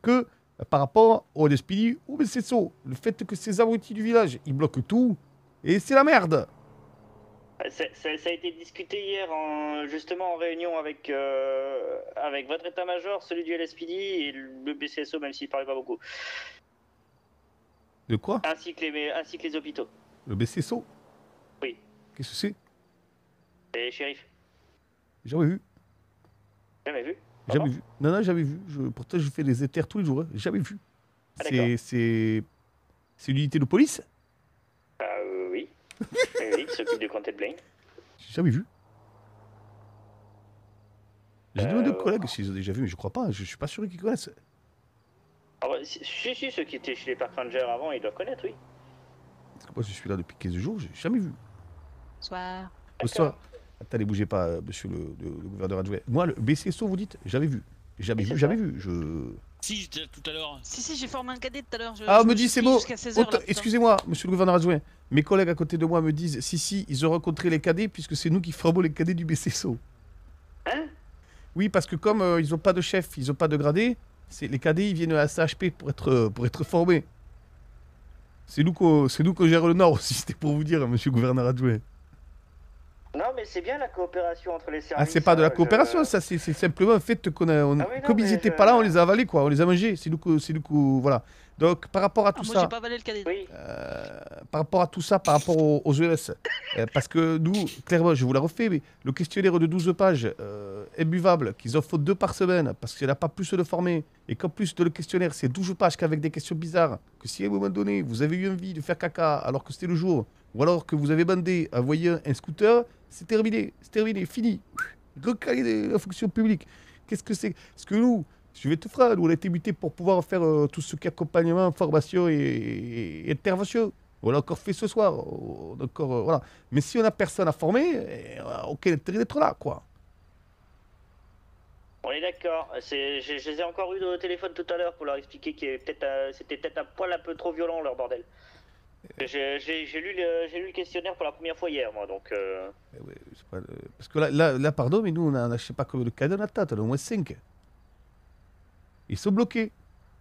que par rapport au LSPD ou BCSO. Le fait que ces abrutis du village, ils bloquent tout et c'est la merde. Ça a été discuté hier justement en réunion avec votre état-major, celui du LSPD et le BCSO, même s'il ne parlait pas beaucoup. De quoi? Ainsi que les hôpitaux. Le BCSO? Oui. Qu'est-ce que c'est? Les shérifs. Jamais vu. Jamais vu? Jamais vu. Non, non, jamais vu. Pourtant, je fais les éthers tous les jours. Hein. Jamais vu. Ah, c'est l'unité de police? Oui, qui s'occupe de compter de blé. J'ai jamais vu. J'ai demandé aux collègues s'ils ont déjà vu, mais je crois pas, je suis pas sûr qu'ils connaissent. Ah bah, si, ceux qui étaient chez les Park Rangers avant, ils doivent connaître, oui. Parce que moi, je suis là depuis 15 jours, j'ai jamais vu. Bonsoir. Bonsoir. Attendez, bougez pas, monsieur le gouverneur adjoint. Moi, le BCSO, vous dites, j'avais vu. Jamais vu. Je... Si, tout à l'heure. Si, j'ai formé un cadet tout à l'heure. Ah, on me dit, c'est bon. Excusez-moi, monsieur le gouverneur adjoint. Mes collègues à côté de moi me disent, si, ils ont rencontré les cadets, puisque c'est nous qui formons les cadets du BCSO. Hein? Oui, parce que comme ils n'ont pas de chef, ils n'ont pas de gradé, les cadets, ils viennent à SHP pour être formés. C'est nous qu'on gère le Nord aussi, c'était pour vous dire, hein, monsieur le gouverneur adjoint. Non, mais c'est bien la coopération entre les services. Ah, c'est pas de la coopération, ça, c'est simplement le fait qu'on a... comme ils étaient pas là, on les a avalés, quoi, on les a mangés, c'est du coup, voilà. Donc, par rapport à tout ça... Moi, j'ai pas avalé le cadet. Oui. Par rapport à tout ça, par rapport aux EMS, parce que nous, clairement, je vous la refais, mais le questionnaire de 12 pages, imbuvable, qu'ils offrent 2 par semaine, parce qu'il n'y en a pas plus de formés, et qu'en plus de le questionnaire, c'est 12 pages qu'avec des questions bizarres, que si à un moment donné, vous avez eu envie de faire caca, alors que c'était le jour... Ou alors que vous avez bandé à envoyer un scooter, c'est terminé, fini. Recaler la fonction publique. Qu'est-ce que c'est? Parce que nous, je vais te faire, nous on a été mutés pour pouvoir faire tout ce qui est accompagnement, formation et intervention. On l'a encore fait ce soir. Voilà. Mais si on n'a personne à former, aucun intérêt d'être là, quoi. On est d'accord. Je les ai encore eu au téléphone tout à l'heure pour leur expliquer que c'était peut-être un poil un peu trop violent, leur bordel. J'ai lu le questionnaire pour la première fois hier, moi, donc... Ouais, pas, parce que là, pardon, mais nous, on a je sais pas combien de cadets on a tâte, on a au moins 5. Ils sont bloqués.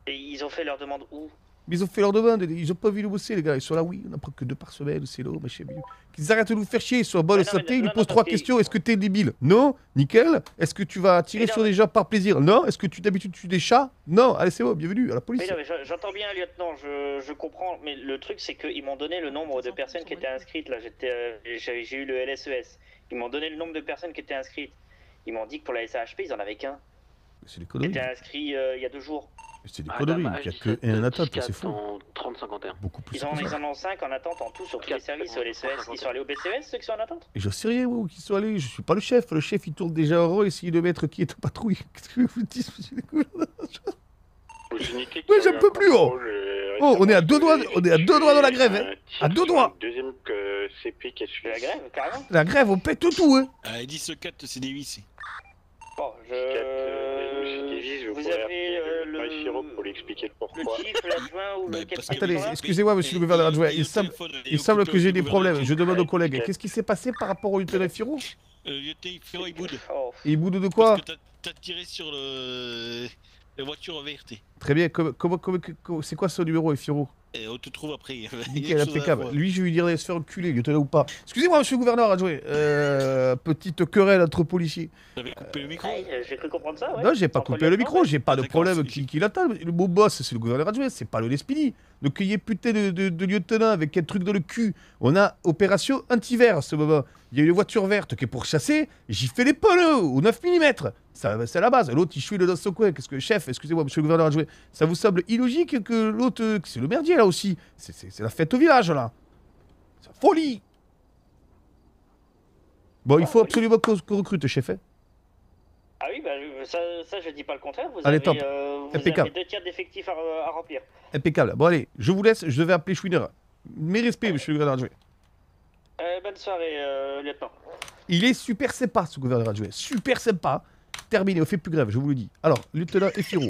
Et ils ont fait leur demande où? Ils ont fait leur demande, ils ont pas vu le bosser, les gars. Ils sont là, oui, on apprend que 2 par semaine, c'est long, machin, mais... Qu'ils arrêtent de nous faire chier, ils sont en bonne santé, ils nous posent 3 questions. Est-ce que t'es débile? Non. Nickel. Est-ce que tu vas tirer sur des gens par plaisir? Non. Est-ce que d'habitude tu tues des chats? Non. Allez, c'est bon, bienvenue à la police. J'entends bien, lieutenant, je comprends, mais le truc, c'est qu'ils m'ont donné le nombre de personnes qui étaient inscrites, là, j'ai eu le LSES. Ils m'ont donné le nombre de personnes qui étaient inscrites. Ils m'ont dit que pour la SHP, ils en avaient qu'un. C'est des conneries. Ils étaient inscrits il y a 2 jours. C'est des conneries, il n'y a que 1 en attente, c'est fou. Beaucoup plus. Ils en ont 5 en attente en tout sur tous les services au LSES. Ils sont allés au BCS, ceux qui sont en attente? Et j'en sais rien, où ils sont allés, je suis pas le chef. Le chef, il tourne déjà en rond, essayer de mettre qui est en patrouille. Qu'est-ce que vous dites? Mais j'en peux plus, oh! Oh, on est à 2 doigts de la grève, hein! À 2 doigts! Deuxième CP qui a suivi la grève, carrément? La grève, on pète tout, hein! Allez, 10-4, c'est des 8 ici. Bon, vous avez le Attendez, excusez-moi, monsieur le gouverneur adjoint, il semble que j'ai des problèmes. Je demande aux collègues, qu'est-ce qui s'est passé par rapport au lieutenant Firo? Le lieutenant Firo, il boude. Il boude de quoi? Parce que t'as tiré sur la voiture en VRT. Très bien, c'est quoi ce numéro, Firo? On te trouve après. Nickel, impeccable. Lui, je lui dirais se faire enculer, lieutenant ou pas. Excusez-moi, monsieur le gouverneur adjoint. Petite querelle entre policiers. Vous avez coupé le micro? J'ai cru comprendre ça, ouais. Non, j'ai pas coupé le micro, j'ai pas de problème qui l'attend. Le beau boss, c'est le gouverneur adjoint, c'est pas le LSPD. Donc, il y ait putain de lieutenant avec un truc dans le cul. On a opération anti-vert à ce moment. Il y a une voiture verte qui est pour chasser, j'y fais les polos au 9 mm. C'est la base. L'autre, il chouille dans son coin. Qu'est-ce que, chef, excusez-moi, monsieur le gouverneur adjoint, ça vous semble illogique que l'autre, c'est le merdier là aussi. C'est la fête au village là. C'est la folie. Bon, il faut absolument qu'on recrute, chef. Hein. Ah oui, bah, ça, je dis pas le contraire. Vous allez, avez 2 tiers d'effectifs à remplir. Impeccable. Bon, allez, je vous laisse, je devais appeler Chouiner. Mes respects, monsieur le gouverneur adjoint. Bonne soirée, lieutenant. Il est super sympa, ce gouverneur adjoint. Super sympa. Terminé, on fait plus grève, je vous le dis. Alors, lieutenant Efiro.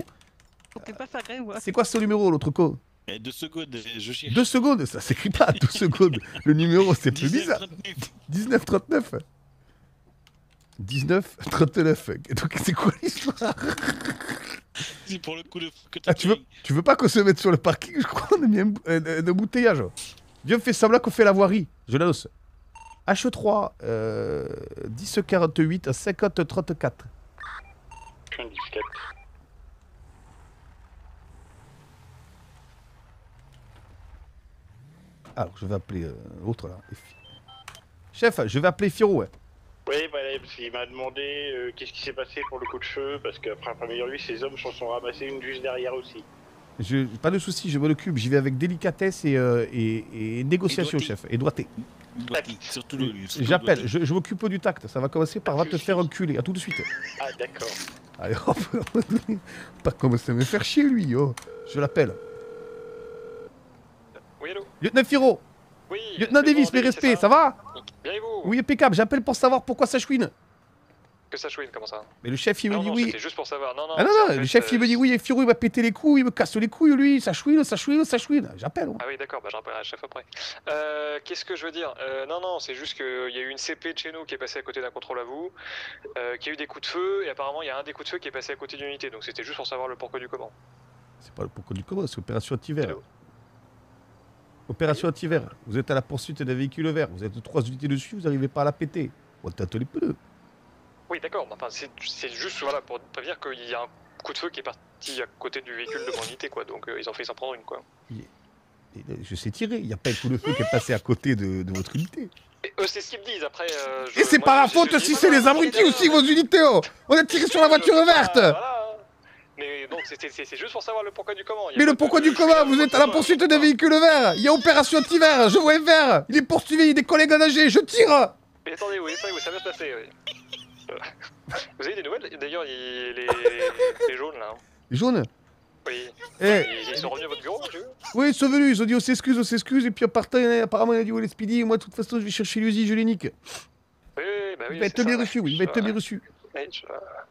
C'est quoi ce numéro, l'autre co? 2 secondes, je cherche. 2 secondes, ça s'écrit pas, 2 secondes. Le numéro, c'est plus bizarre. 1939. 1939. Donc, c'est quoi l'histoire? C'est pour le coup de. Ah, tu veux pas qu'on se mette sur le parking? Je crois qu'on a mis un embouteillage. Viens, fais semblant qu'on fait la voirie. Je l'annonce. H3, 1048 à 5034. 14. Alors, je vais appeler l'autre là. Chef, je vais appeler Firo. Ouais. Oui, bah, parce qu'il m'a demandé qu'est-ce qui s'est passé pour le coup de feu, parce qu'après la première nuit, ces hommes s'en sont ramassés une juste derrière aussi. Pas de souci, je m'en occupe. J'y vais avec délicatesse et négociation, chef. Et doigté. Surtout j'appelle, je m'occupe du tact. Ça va commencer par va te faire enculer. À tout de suite. Ah, d'accord. Allez, hop. Pas commencer à me faire chier, lui. Oh. Je l'appelle. Oui, allô. Lieutenant Firo. Oui. Lieutenant Davis, mes respects, ça va? Bien et vous? Oui, impeccable. J'appelle pour savoir pourquoi ça chouine. Que ça chouine, comment ça? Mais le chef il me dit oui. C'était juste pour savoir. Non, non, ah, non, non, le chef il me dit oui, et Firo il m'a pété les couilles, il me casse les couilles lui, ça chouine, ça chouine, ça chouine. J'appelle. Ah oui, d'accord, bah j'appellerai le chef après. Qu'est-ce que je veux dire? Non, non, c'est juste qu'il y a eu une CP de chez nous qui est passée à côté d'un contrôle à vous, qui a eu des coups de feu, et apparemment il y a un des coups de feu qui est passé à côté d'une unité, donc c'était juste pour savoir le pourquoi du comment. C'est pas le pourquoi du comment, c'est opération anti-verre. Opération anti-verre. Vous êtes à la poursuite d'un véhicule vert, vous êtes 3 unités dessus, vous n'arrivez pas à la péter. On tâte les pneus. Oui, d'accord, enfin, c'est juste voilà, pour prévenir qu'il y a un coup de feu qui est parti à côté du véhicule de mon unité, quoi. Donc ils ont fait s'en prendre une, quoi. Je sais tirer, il n'y a pas un coup de feu qui est passé à côté de votre unité. Et eux, c'est ce qu'ils me disent, après... Et c'est pas la faute si c'est les abrutis aussi, vos unités, oh. On a tiré sur la voiture verte. Voilà. Mais donc, c'est juste pour savoir le pourquoi du comment. Mais le pourquoi du comment, vous êtes à la poursuite d'un véhicule vert. Il y a opération anti-vert, je vois un vert. Il est poursuivi, des collègues engagés, je tire. Mais attendez, oui, ça va se passer, oui. Vous avez des nouvelles? D'ailleurs, les jaunes là. Les jaunes? Oui. Hey. Ils sont revenus à votre bureau, tu veux? Oui, ils sont venus, ils ont dit on s'excuse, et puis apparemment, il a dit ouais, LSPD, moi de toute façon, je vais chercher l'usi, je les nique. Oui, bah oui. Il va être bien reçu, oui, il va être bien reçu.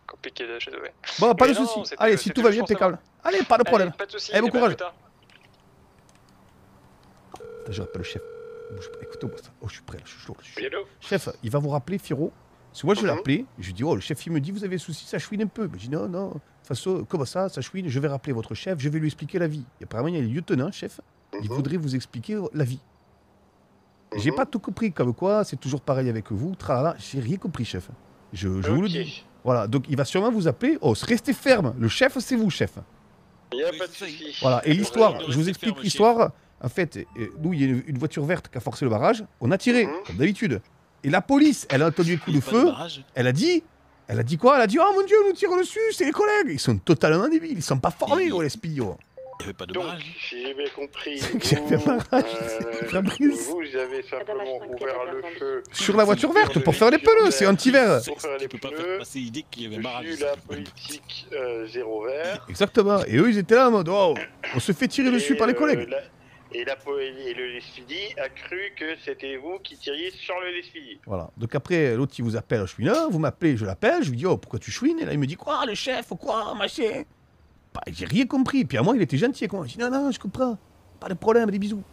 Compliqué de chez eux. Bon, pas de soucis. Allez, si tout va bien, impeccable. Allez, pas de problème. Pas de soucis. Allez, bon courage. Je rappelle le chef. Écoutez-moi ça. Oh, je suis prêt, je suis chaud. Chef, il va vous rappeler, Firo. Parce que moi je l'ai appelé, je lui ai dit oh le chef il me dit vous avez un souci, ça chouine un peu. Mais je dis non, non, de toute façon, comment ça, ça chouine, je vais rappeler votre chef, je vais lui expliquer la vie. Et apparemment il y a le lieutenant, chef, il voudrait vous expliquer la vie. J'ai pas tout compris, comme quoi c'est toujours pareil avec vous, tralala, j'ai rien compris chef. Je vous le dis. Voilà, donc il va sûrement vous appeler, oh restez ferme, le chef c'est vous chef. Il y a pas de souci. Voilà, et l'histoire, je vous explique l'histoire. En fait, nous il y a une voiture verte qui a forcé le barrage, on a tiré, comme d'habitude. Et la police, elle a entendu le coup de feu, elle a dit quoi? Elle a dit « Oh mon Dieu, on nous tire dessus, c'est les collègues !» Ils sont totalement débiles, ils sont pas formés, les spillots. Il n'y avait pas de barrage. J'ai bien compris, vous avez simplement ouvert le feu... Sur la voiture verte, pour faire les pneus, c'est anti-vert. Tu peux pas faire passer l'idée qu'il y avait barrage. Je suis la politique zéro vert. Exactement, et eux ils étaient là en mode « Oh, on se fait tirer dessus par les collègues !» Et le LSPD a cru que c'était vous qui tiriez sur le LSPD. Voilà. Donc après, l'autre, il vous appelle, je suis là, vous m'appelez, je l'appelle, je lui dis, oh, pourquoi tu chouines? Et là, il me dit, quoi, le chef, quoi, machin? Bah, j'ai rien compris. Puis à moi, il était gentil. Quoi. Je dis, non, non, je comprends. Pas de problème, des bisous.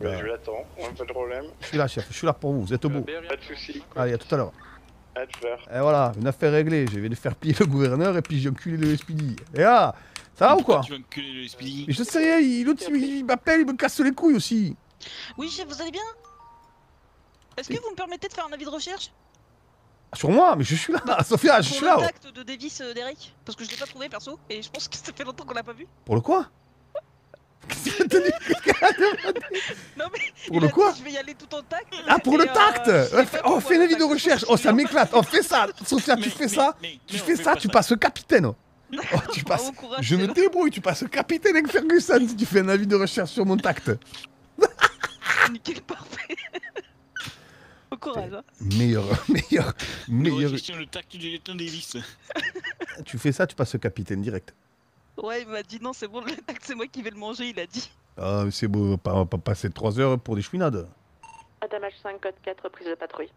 Je l'attends, pas de problème. Je suis là, chef, je suis là pour vous, vous êtes au bout. Pas de soucis. Allez, à tout à l'heure. À tout à l'heure. Et voilà, une affaire réglée. Je vais faire plier le gouverneur et puis j'ai enculé le LSPD. Et là. Ça va ou quoi? Tu vas enculer le LSPD. Je sais rien, il m'appelle, il me casse les couilles aussi. Oui chef, vous allez bien? Est-ce que vous me permettez de faire un avis de recherche? Sur moi, mais je suis là, Sophia, je suis là. Pour le contact de Davis, Derek, parce que je l'ai pas trouvé perso, et je pense que ça fait longtemps qu'on l'a pas vu. Pour le quoi? Non mais pour le quoi? Je vais y aller tout en tact. Ah pour le tact. On fait une avis de recherche. Oh ça m'éclate. On fait ça, Sophia, tu fais ça, tu passes capitaine. Oh, tu passes... courage, je me débrouille, tu passes capitaine avec Ferguson si tu fais un avis de recherche sur mon tact. Nickel, parfait. Au courage. Hein. Meilleur. Le tact du lieutenant Davis. Tu fais ça, tu passes capitaine direct. Ouais, il m'a dit non, c'est bon, le tact, c'est moi qui vais le manger, il a dit. Ah, mais c'est beau, on va pas passer 3 heures pour des chouinades. Madame H5, code 4, prise de patrouille.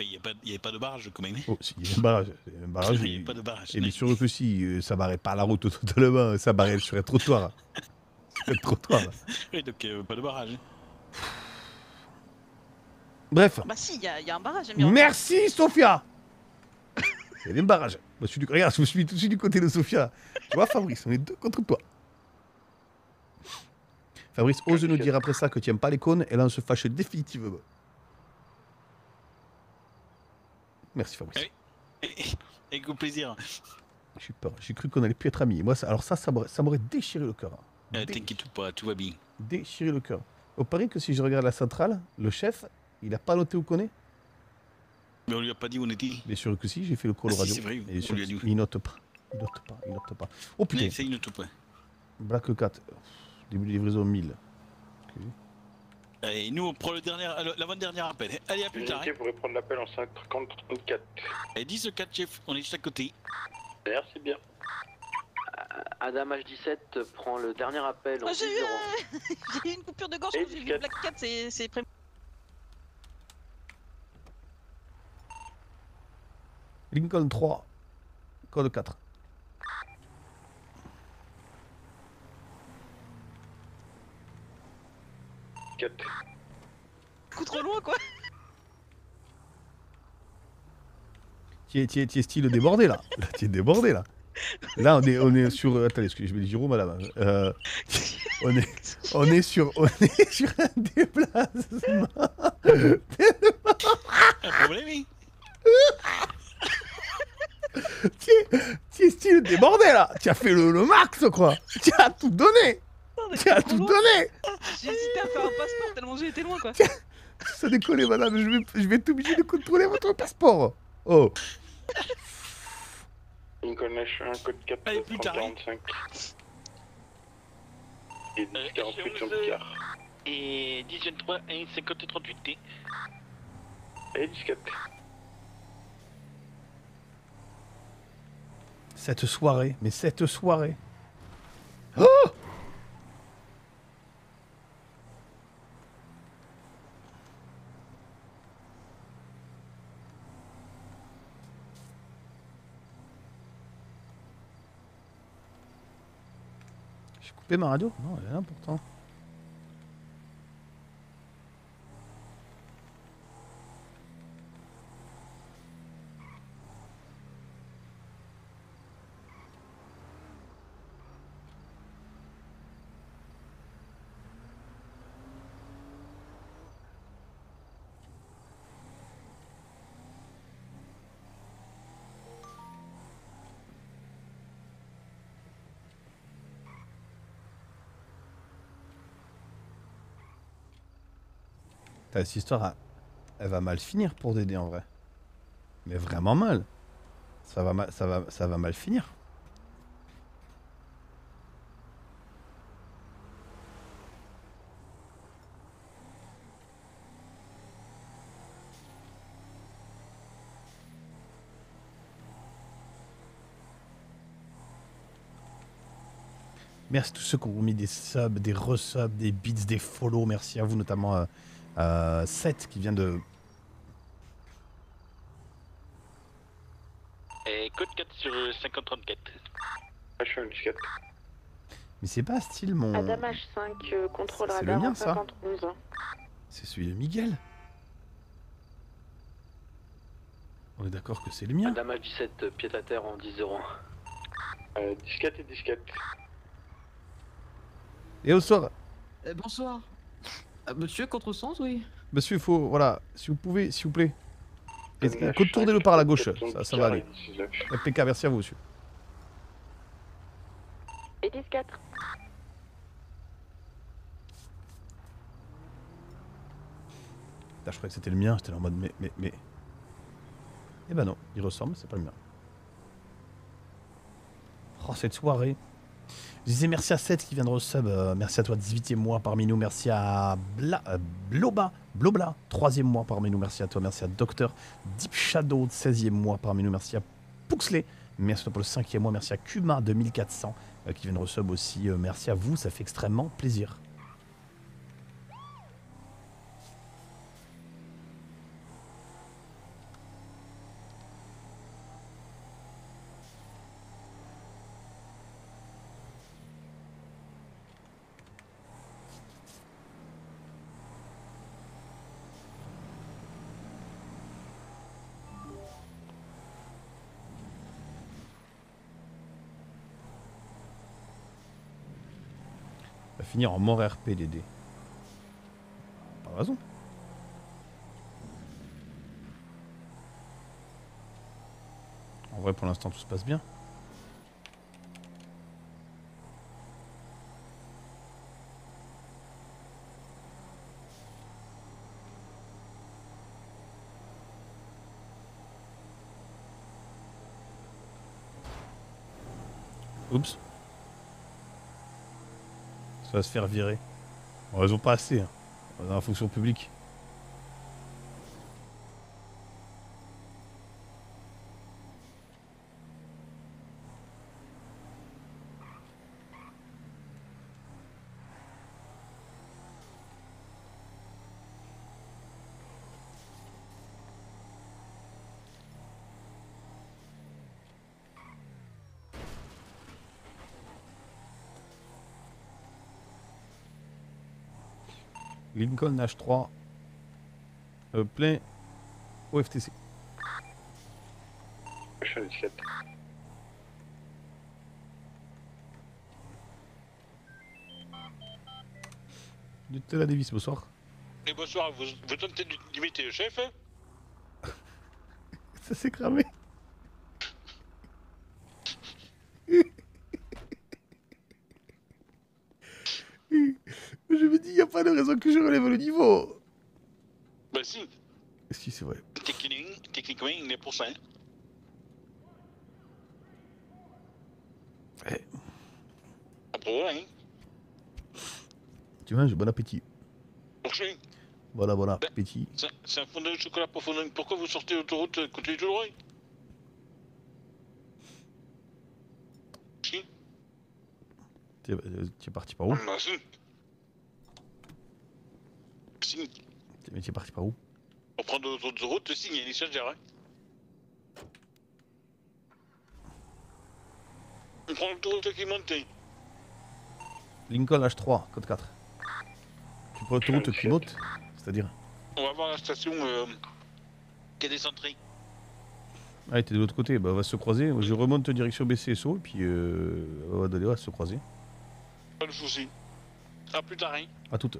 Il n'y avait pas de barrage quand même. Oh, si, il y avait un barrage. Il n'y avait pas de barrage. Et bien sûr que si, ça barrait pas la route totalement, ça barrait sur un trottoir. Sur un trottoir. Oui, donc pas de barrage. Bref. Bah si, il y a un barrage. Merci, Sophia. Il y avait un barrage. Moi, regarde, je me suis mis tout de suite du côté de Sophia. Tu vois, Fabrice, on est 2 contre toi. Fabrice, ose nous dire après ça que tu n'aimes pas les cônes, et là, on se fâche définitivement. Merci Fabrice. Avec plaisir. J'ai peur, j'ai cru qu'on allait plus être amis. Moi, ça, alors ça m'aurait déchiré le cœur. T'inquiète pas, tout va bien. Déchiré le cœur. Au pari que si je regarde la centrale, le chef, il a pas noté où qu'on est. Mais on lui a pas dit où on était. Bien sûr que si, j'ai fait le call radio. C'est vrai, on lui a dit. Il note pas. Il opte pas, il opte pas. Oh putain. Il essaye de tout point. Black 4. Début de livraison 1000. Ok. Allez, nous on prend l'avant-dernier appel. Allez, à plus tard. Vous pourrez prendre l'appel en 534. Et 10-4, chef, on est juste à côté. Merci bien. Adam H17 prend le dernier appel en 10 euros. J'ai eu une coupure de gorge quand j'ai vu Black 4, c'est pré... Lincoln 3, code 4. Coup trop loin quoi. T'es style débordé là. T'es débordé là. Là on est sur... Attendez, je vais le giro madame. On est sur un déplacement. Un problème oui. T'es style débordé là. Tu as fait le max quoi. Tu as tout donné. Tu as tout donné. J'ai hésité à faire un passeport tellement j'ai été loin quoi. Ça décolle madame, je vais être obligé de contrôler votre passeport. Oh. Lincoln H1, code 4, 45. Et 48 sur le car. Et 183, 150, 38. Et 14. Cette soirée, mais cette soirée. Oh. Coupé ma radio? Non, elle est là pourtant. Cette histoire, elle va mal finir pour Dédé en vrai. Mais vraiment mal. Ça va mal finir. Merci à tous ceux qui ont mis des subs, des resubs, des beats, des follow. Merci à vous notamment... 7 qui vient de... Et code 4 sur 5034. H1, mais c'est pas style mon... Adam H5, contrôle radar en 5011. C'est celui de Miguel. On est d'accord que c'est le mien. Adam H17, pied à terre en 10-0. Disquette et disquette. Et au soir. Bonsoir. Monsieur, contresens, oui. Monsieur, il faut, voilà, si vous pouvez, s'il vous plaît. Contournez-le par la gauche, ça va aller. FPK, merci à vous, monsieur. Et 10-4. Je croyais que c'était le mien, j'étais en mode, mais... Eh ben non, il ressemble, c'est pas le mien. Oh, cette soirée. Je disais merci à 7 qui vient de resub, merci à toi 18e mois parmi nous, merci à Blobla, 3e mois parmi nous, merci à toi, merci à Docteur Deep Shadow, 16e mois parmi nous, merci à Puxley, merci à toi pour le 5e mois, merci à Kuma 2400 qui vient de resub aussi, merci à vous, ça fait extrêmement plaisir. Finir en mort RP DD. Pas raison. En vrai pour l'instant tout se passe bien. Oups. Ça va se faire virer. Bon, elles ont pas assez, hein. Dans la fonction publique. Lincoln H3 plein au FTC. Du Tela Davis, bonsoir. Et bonsoir, vous tentez d'imiter le chef, hein? Ça s'est cramé. Pas de raison que je relève le niveau. Bah si. Si c'est vrai. Techniquement il est pour ça. Ouais. Après voilà, hein. Tu manges, bon appétit. Merci. Voilà voilà, ben, appétit. C'est un fondant de chocolat pour fondant. Pourquoi vous sortez l'autoroute côté de l'oreille? Si. T'es parti par où? Bah si. Mais t'es parti par où? On prend d'autres routes aussi, il y a des chargeurs, hein. On prend l'autoroute qui est montée. Lincoln H3, code 4. Tu prends l'autoroute qui monte? C'est-à-dire? On va voir la station qui est décentrée. Ah, t'es de l'autre côté, bah on va se croiser. Je remonte direction BCSO, et puis on va se croiser. Pas de soucis. A plus tard, hein. A toutes.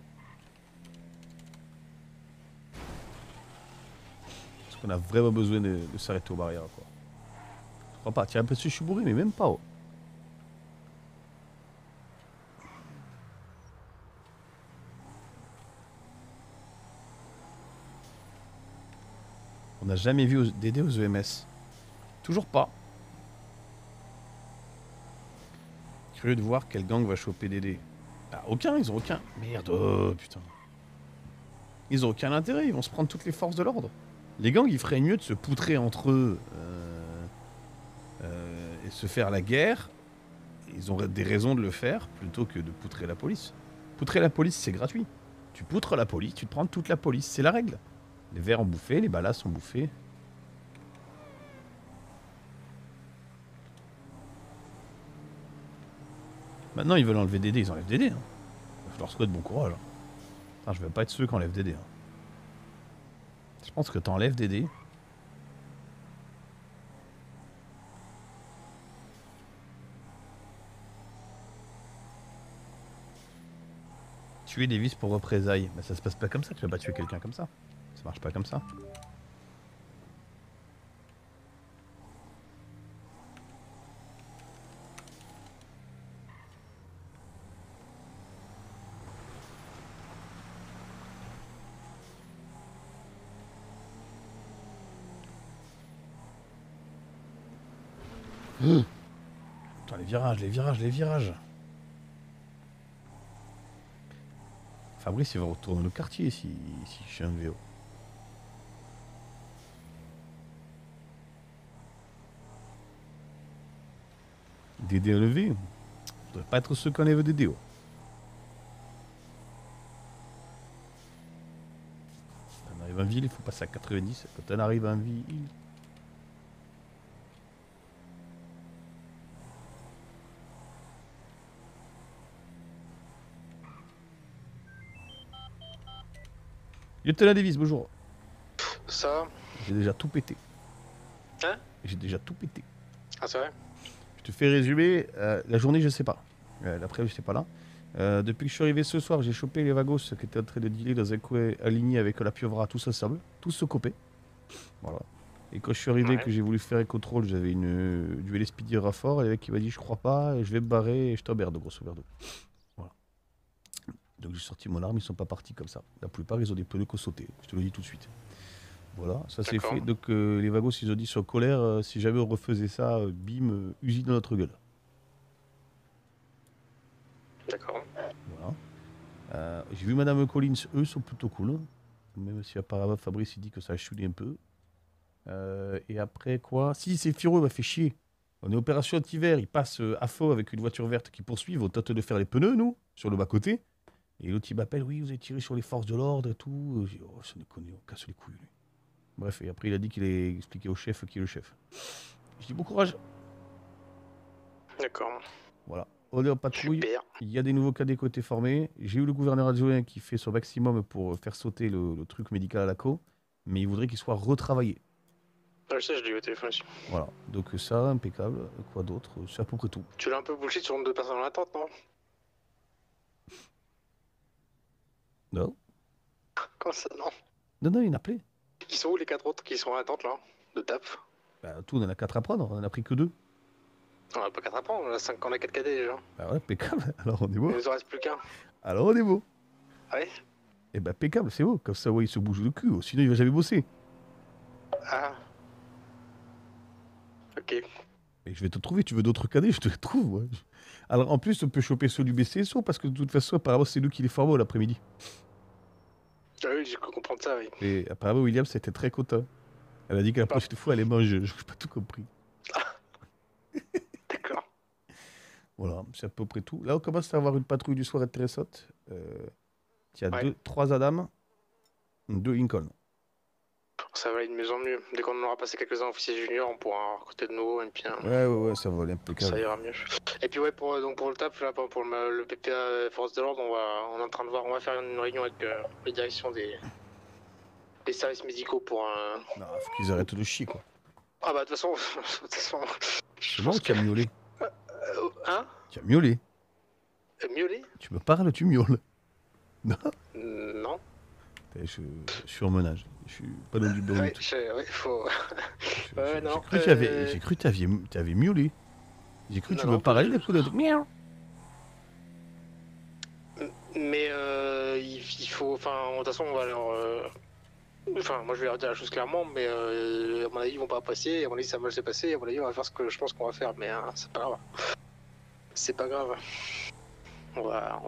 On a vraiment besoin de s'arrêter aux barrières, quoi. Je crois pas. Tiens, parce que je suis bourré, mais même pas. Oh. On n'a jamais vu d'aider aux EMS. Toujours pas. Curieux de voir quel gang va choper Dédé. Ah, aucun, ils ont aucun. Merde, oh, putain. Ils ont aucun intérêt, ils vont se prendre toutes les forces de l'ordre. Les gangs, ils feraient mieux de se poutrer entre eux et se faire la guerre. Ils ont des raisons de le faire plutôt que de poutrer la police. Poutrer la police, c'est gratuit. Tu poutres la police, tu te prends toute la police, c'est la règle. Les verres ont bouffé, les balas ont bouffé. Maintenant, ils veulent enlever Dédé, ils enlèvent Dédé. Hein. Je leur souhaite bon courage. Hein. Enfin, je veux pas être ceux qui enlèvent Dédé. Hein. Je pense que t'enlèves Dédé. Tuer Davis pour représailles. Mais ça se passe pas comme ça, tu vas pas tuer quelqu'un comme ça. Ça marche pas comme ça. Putain, les virages, les virages, les virages. Fabrice, il va retourner le quartier si je suis un VO. Dédé enlevé. Je devrais pas être ceux qu'on enlève Dédé. Quand on arrive en ville, il faut passer à 90. Quand on arrive en ville... Lieutenant Davis, bonjour. Ça. J'ai déjà tout pété. Hein? J'ai déjà tout pété. Ah, c'est vrai? Je te fais résumer. La journée, je sais pas. L'après, je sais pas là. Depuis que je suis arrivé ce soir, j'ai chopé les Vagos qui étaient en train de dealer dans un coin aligné avec la Piovra, tous ensemble, tous se copaient. Voilà. Et quand je suis arrivé, ouais, que j'ai voulu faire un contrôle, j'avais du LSPD Raffort, et le mec il m'a dit je crois pas, je vais me barrer et je t'emmerde, grosso merdo. Donc j'ai sorti mon arme, ils sont pas partis comme ça. La plupart, ils ont des pneus qu'au sauter, je te le dis tout de suite. Voilà, ça c'est fait. Donc les Vagos, ils ont dit sur colère, si jamais on refaisait ça, bim, usine dans notre gueule. D'accord. Voilà. J'ai vu Madame Collins, eux sont plutôt cool. Hein. Même si apparemment Fabrice il dit que ça a choulé un peu. Et après quoi? Si c'est Firo, il m'a fait chier. On est opération anti-vert, il passe à faux avec une voiture verte qui poursuit, on tente de faire les pneus, nous, sur le bas-côté. Et l'autre, il m'appelle, oui, vous avez tiré sur les forces de l'ordre et tout. J'ai dit, oh, ça ne connaît, on casse les couilles, lui. Bref, et après, il a dit qu'il a expliqué au chef qui est le chef. Je dis, bon courage. D'accord. Voilà, on est en patrouille. Super. Il y a des nouveaux cadets qui ont été formés. J'ai eu le gouverneur adjoint qui fait son maximum pour faire sauter le truc médical à la co, mais il voudrait qu'il soit retravaillé. Ah, je sais, je l'ai eu au téléphone aussi. Voilà, donc ça, impeccable. Quoi d'autre? C'est à peu près tout. Tu l'as un peu bullshit sur le nombre de personnes en attente, non? Non. Comment ça, non? Non, non, il a appelé. Ils sont où les 4 autres qui sont en attente, là? De TAP? Bah, tout, on en a 4 à prendre, on en a pris que 2. On en a pas 4 à prendre, on a 5, on a 4 cadets déjà. Bah ouais, impeccable, alors on est beau. Il nous en reste plus qu'un. Alors on est beau. Ah ouais? Eh bah, impeccable, c'est beau, comme ça, ouais, il se bouge le cul, sinon il va jamais bosser. Ah. Ok. Mais je vais te trouver, tu veux d'autres cadets, je te les trouve. Ouais. Alors en plus, on peut choper ceux du BCSO parce que de toute façon, apparemment, c'est nous qui les formons l'après-midi. Ah oui, j'ai compris ça, oui. Et apparemment, Williams était très content. Elle a dit que la prochaine fois, elle les mange. Je n'ai pas tout compris. D'accord. Voilà, c'est à peu près tout. Là, on commence à avoir une patrouille du soir intéressante. Il y a 3 Adam, 2 Lincoln. Ça va aller de mieux en mieux. Dès qu'on aura passé quelques-uns officiers juniors, on pourra en recruter de nouveau. Et puis, ouais, ça va aller impeccable. Ça ira mieux. Et puis ouais, pour le TAP, là, pour le PPA Force de l'Ordre, on est en train de voir, on va faire une réunion avec les directions des services médicaux pour un... Non, faut qu'ils arrêtent de chier, quoi. Ah bah, de toute façon... C'est moi ou tu as miaulé? Hein? Tu as miaulé? Miaulé? Tu me parles, tu miaules? Non. Non. Je suis en menage. Je suis pas dans du bon. Ouais, faut... J'ai cru que t'avais miaulé. J'ai cru que tu me parlais des coups de... Miaou. Mais il faut... Enfin, de toute façon, on va leur... Enfin, moi je vais leur dire la chose clairement, mais à mon avis, ils vont pas apprécier. À mon avis, ça va mal se passer. À mon avis, on va faire ce que je pense qu'on va faire. Mais c'est pas grave. C'est pas grave. On verra.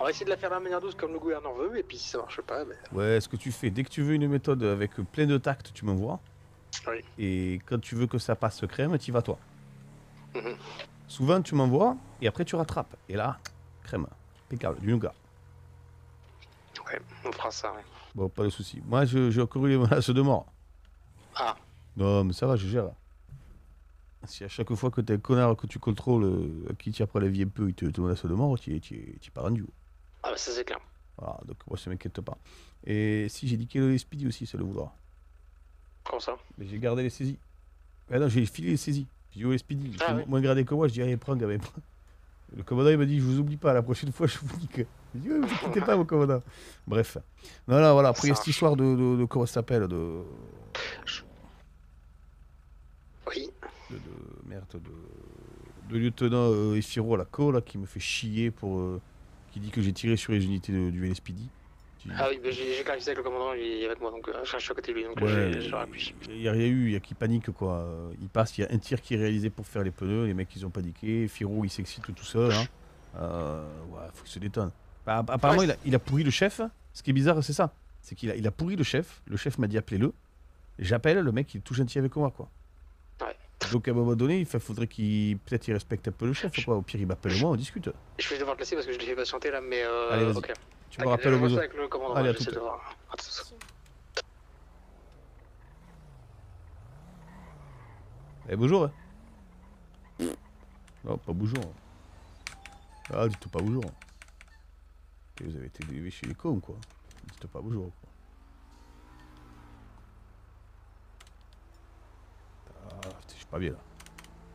On va essayer de la faire de la manière douce comme le gouverneur veut, et puis si ça marche pas... Mais... Ouais, ce que tu fais, dès que tu veux une méthode avec plein de tact, tu m'envoies. Oui. Et quand tu veux que ça passe crème, tu y vas toi. Mm-hmm. Souvent, tu m'envoies, et après tu rattrapes. Et là, crème, impeccable, du nougat. Ouais, on fera ça, ouais. Bon, pas de soucis. Moi, j'ai encore eu les menaces de mort. Ah. Non, mais ça va, je gère. Si à chaque fois que t'es un connard que tu contrôles, qui t'y apprend la vie un peu, il te menace de mort, tu es pas rendu. Ah bah ça c'est clair. Voilà, donc moi ça m'inquiète pas. Et si j'ai dit qu'il y a le LSPD aussi, ça le voudra. Comment ça? Mais j'ai gardé les saisies. Ah non, j'ai filé les saisies. J'ai dit au LSPD, ah, oui. Moins gradé que moi, je dis allez, prends, gamin. Le commandant il m'a dit je vous oublie pas, la prochaine fois je vous dis que... J'ai dit ouais, vous inquiétez pas mon commandant. Bref. Non, non, voilà, après cette histoire de comment ça s'appelle, de... Oui. De lieutenant Efiro à la co, là, qui me fait chier pour... qui dit que j'ai tiré sur les unités du LSPD. Ah oui, bah j'ai clarifié avec le commandant, il y avait de moi, donc je suis à côté de lui, donc ouais, j'ai appuyé. Il n'y a rien eu, il y a qui panique, quoi. Il passe, il y a un tir qui est réalisé pour faire les pneus, les mecs ils ont paniqué, Firo il s'excite tout seul, hein. Ouais, faut qu'il se détonne. Bah, apparemment ouais, il a pourri le chef, ce qui est bizarre c'est ça, c'est qu'il a pourri le chef m'a dit appelez-le, j'appelle, le mec il est tout gentil avec moi, quoi. Donc à un moment donné, faudrait qu'il peut-être il respecte un peu le chef, quoi. Au pire il m'appelle moi, on discute. Je vais devoir te laisser parce que je l'ai fait patienter là, mais allez, vas-y. Okay. Tu me rappelles au besoin. Avec le commandant, allez, je vais devoir... Eh bonjour. Hein. Non, pas bonjour. Ah, dites pas bonjour. Et vous avez été délivré chez les cons, quoi. Dites pas bonjour, quoi. Pas bien là.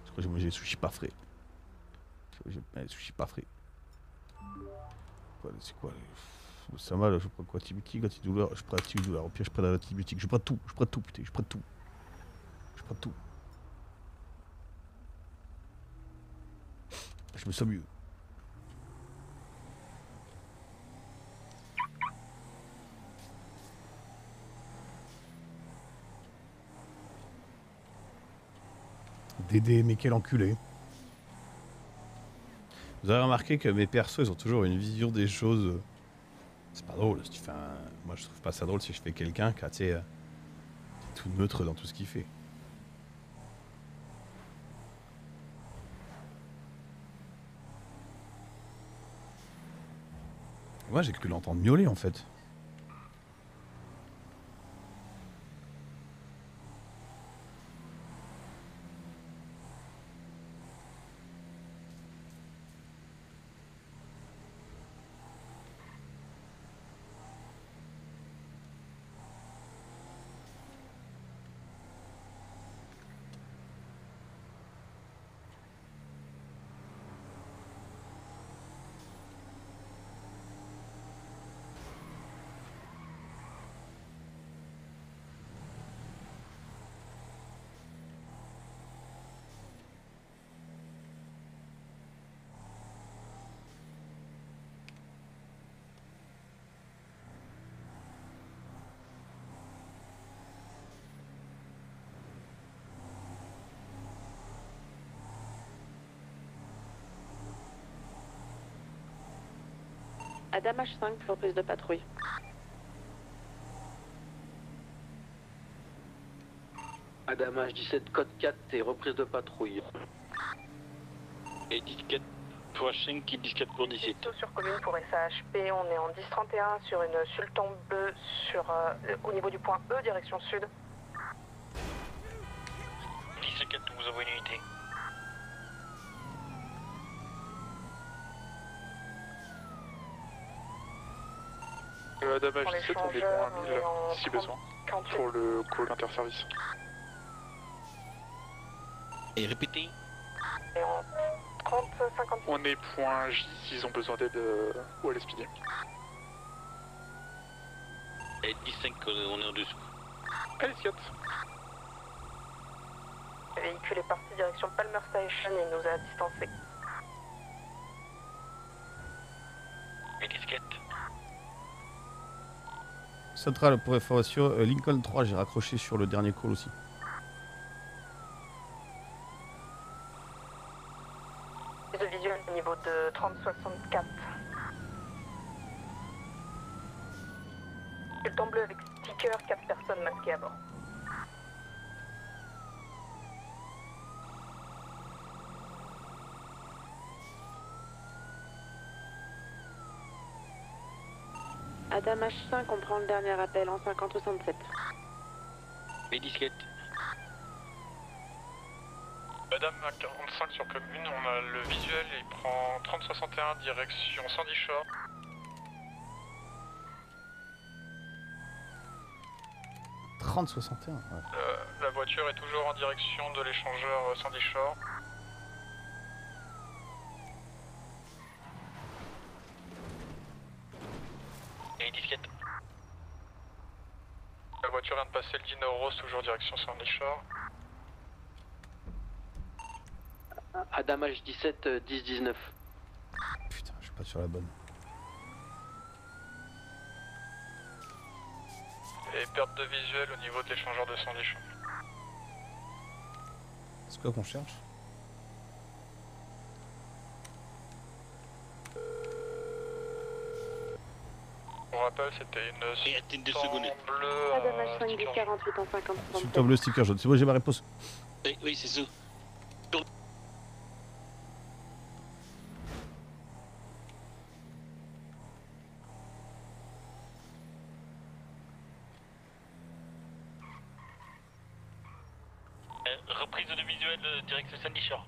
Je crois que j'ai mangé des sushis pas frais. J'ai pas des sushis pas frais. C'est quoi les... Ça mal, je prends quoi? Antibiotique, antidouleur. Je prends antidouleur. Au pire, je prends de l'antibiotique. Je prends tout. Je prends tout, putain. Je prends tout. Je prends tout. Je me sens mieux. Dédé, mais quel enculé. Vous avez remarqué que mes persos, ils ont toujours une vision des choses. C'est pas drôle. Si tu fais un... Moi, je trouve pas ça drôle si je fais quelqu'un qui est tout neutre dans tout ce qu'il fait. Moi, j'ai cru l'entendre miauler en fait. Adam H5 pour reprise de patrouille. Adam H17 code 4 et reprise de patrouille. Et disquette pour H5 et disquette pour 17. Sur commune pour SHP, on est en 1031 sur une sultan bleu sur, au niveau du point E, direction sud. 10-4, vous avez une unité. Adam H17, on est en 1000 si besoin pour le call interservice. Et répétez. On est point J s'ils ont besoin d'aide ou à l'SPD. Et 10-5, on est en dessous. Allez, 4. Le véhicule est parti direction Palmer Station et nous a distancés. Et 10-4. Central pour information, Lincoln 3, j'ai raccroché sur le dernier call aussi. De visuel au niveau de 3064. Le temps bleu avec sticker, 4 personnes masquées à bord. Adam H5, on prend le dernier appel en 50-67. Les disquettes. Madame H45 sur commune, on a le visuel, il prend 30-61 direction Sandy Shore. La voiture est toujours en direction de l'échangeur Sandy Shore. La voiture vient de passer le Dino Rose, toujours direction Sandy Shore. Adam H17, 10-19. Putain, je suis pas sur la bonne. Et perte de visuel au niveau de l'échangeur de Sandy Shore. C'est quoi qu'on cherche ? C'était une bleue. 48 en 50. Sultan bleu sticker jaune. C'est bon, j'ai ma réponse. Oui, oui, c'est ça. Reprise de visuel direct de Sandy Shore.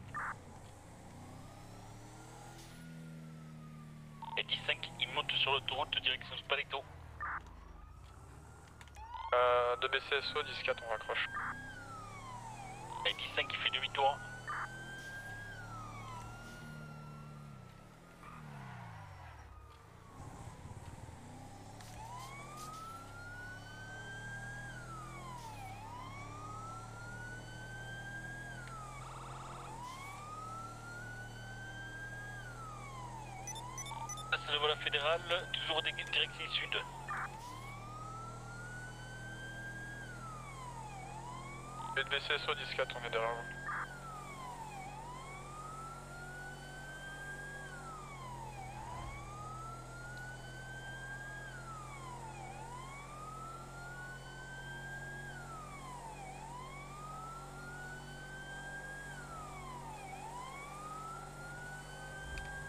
Et 10-5, il monte sur l'autoroute direction Spalecto. De BCSO, 10-4, on raccroche. Et 10-5, il fait demi-tour. Voilà fédéral, toujours direction sud. BCSO 10-4, on est derrière vous.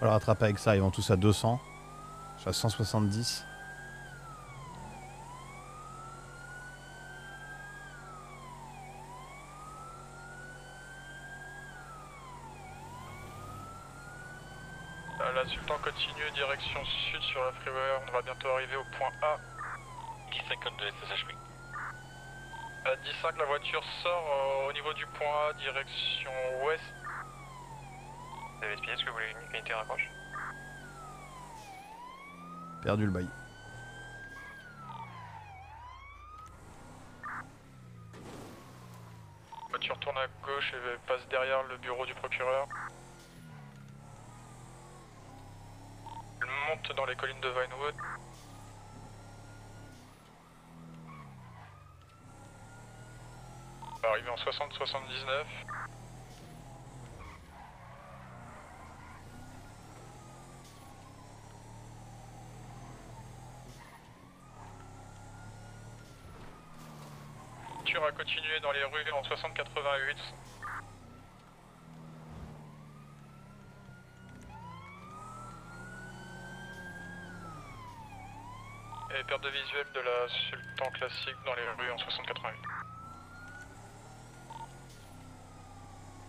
On va le rattraper avec ça, ils vont tous à 200. Je suis à 170. L'insultant continue, direction sud sur la freeway, on va bientôt arriver au point A. 10-5 de SHP. À 10-5, la voiture sort au niveau du point A, direction ouest. LSPD, est-ce que vous voulez une unité rapproche? Perdu le bail. La voiture tourne à gauche et passe derrière le bureau du procureur. Monte dans les collines de Vinewood. On va arriver en 60-79. La voiture a continué dans les rues en 60-88. Et perte de visuel de la Sultan classique dans les rues en 60-88.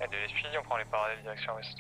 Et de l'esprit, on prend les parallèles direction ouest.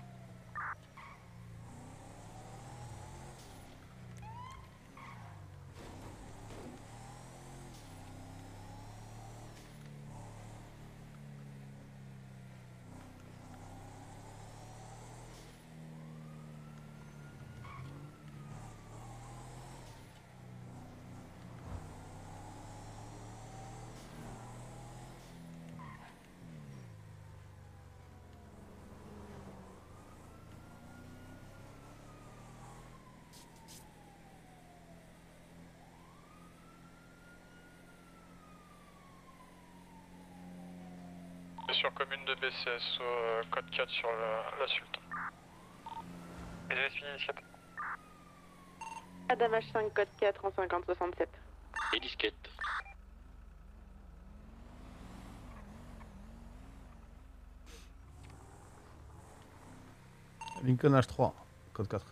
Sur commune de BCSO, code 4 sur la Sultan. Adam H5, code 4 en 50-67. Et disquette. Lincoln H3, code 4.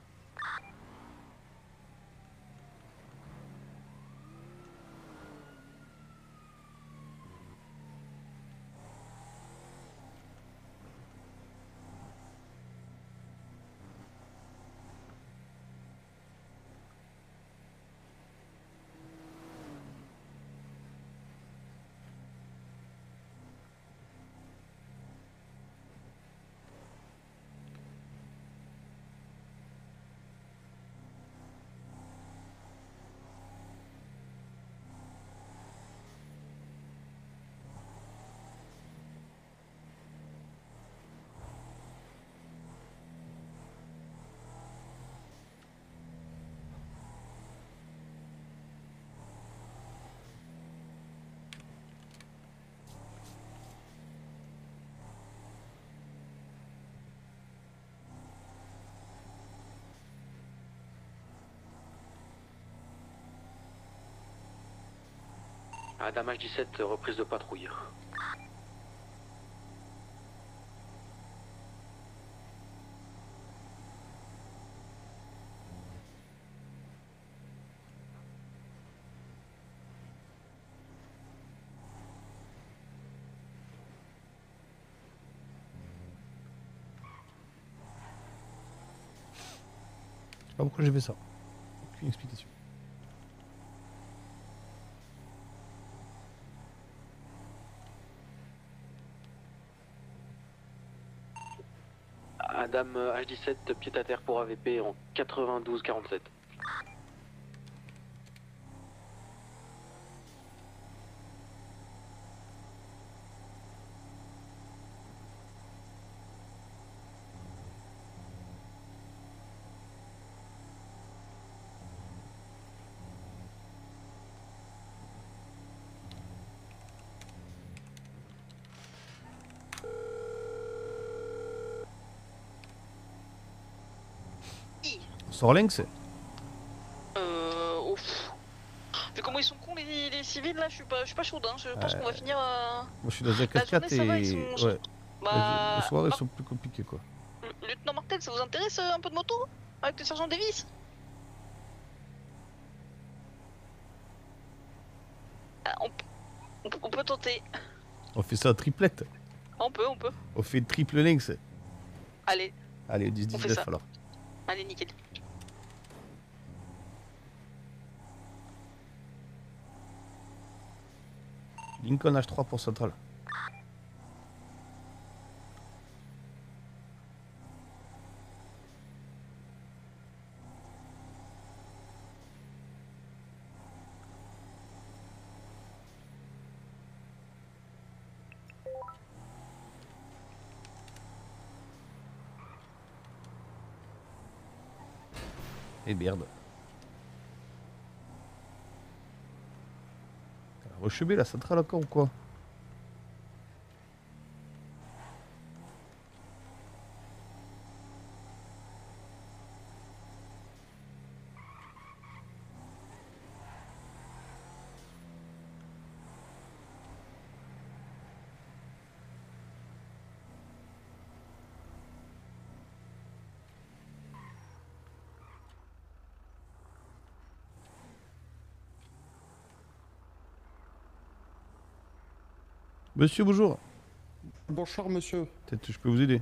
Adam H17, reprise de patrouille. Je sais pas pourquoi j'ai fait ça. Aucune explication. Madame H17, pied à terre pour AVP en 92-47. Sorling, c'est ouf. Mais comment ils sont cons les civils là, je suis pas chaude, hein. Je pense qu'on va finir à... Moi je suis dans la 4-4 et... Sont... Ouais. Bah... Les soirées sont plus compliquées quoi. Lieutenant Martel, ça vous intéresse un peu de moto? Avec le sergent Davis. On peut tenter. On fait ça en triplette. On peut. On fait triple lynx. Allez. Allez, 10-19 alors. Allez, nickel. Lincoln H3 pour central. Et merde. Rechubé la centrale encore ou quoi? Monsieur, bonjour. Bonjour, monsieur. Peut-être que je peux vous aider.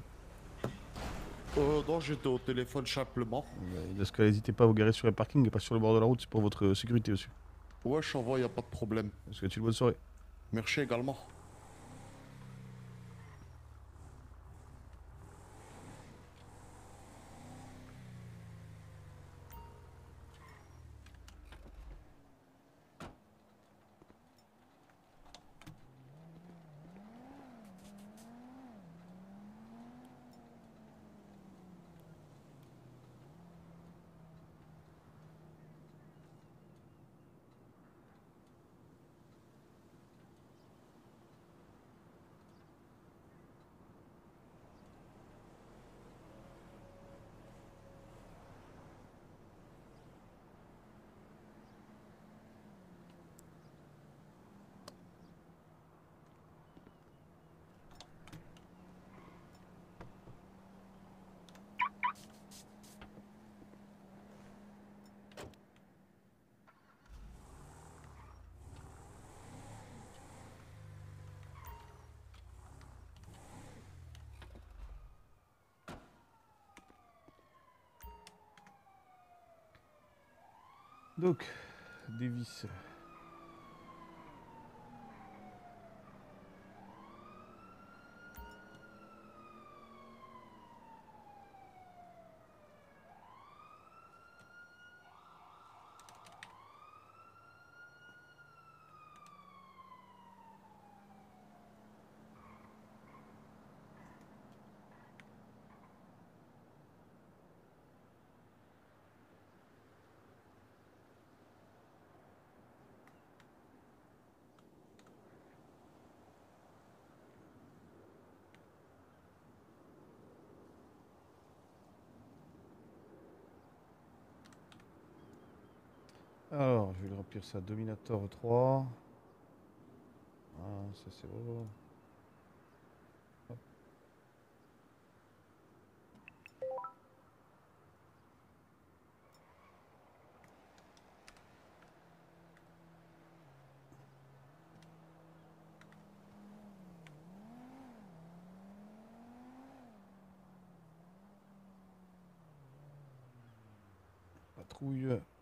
Non, j'étais au téléphone simplement. Dans ce cas, n'hésitez pas à vous garer sur le parking et pas sur le bord de la route, c'est pour votre sécurité aussi. Ouais, je t'envoie, y'a pas de problème. Est-ce que tu as une bonne soirée? Merci également. Donc, Davis. Alors, je vais le remplir ça, Dominator 3. Ah, ça c'est bon. Hop.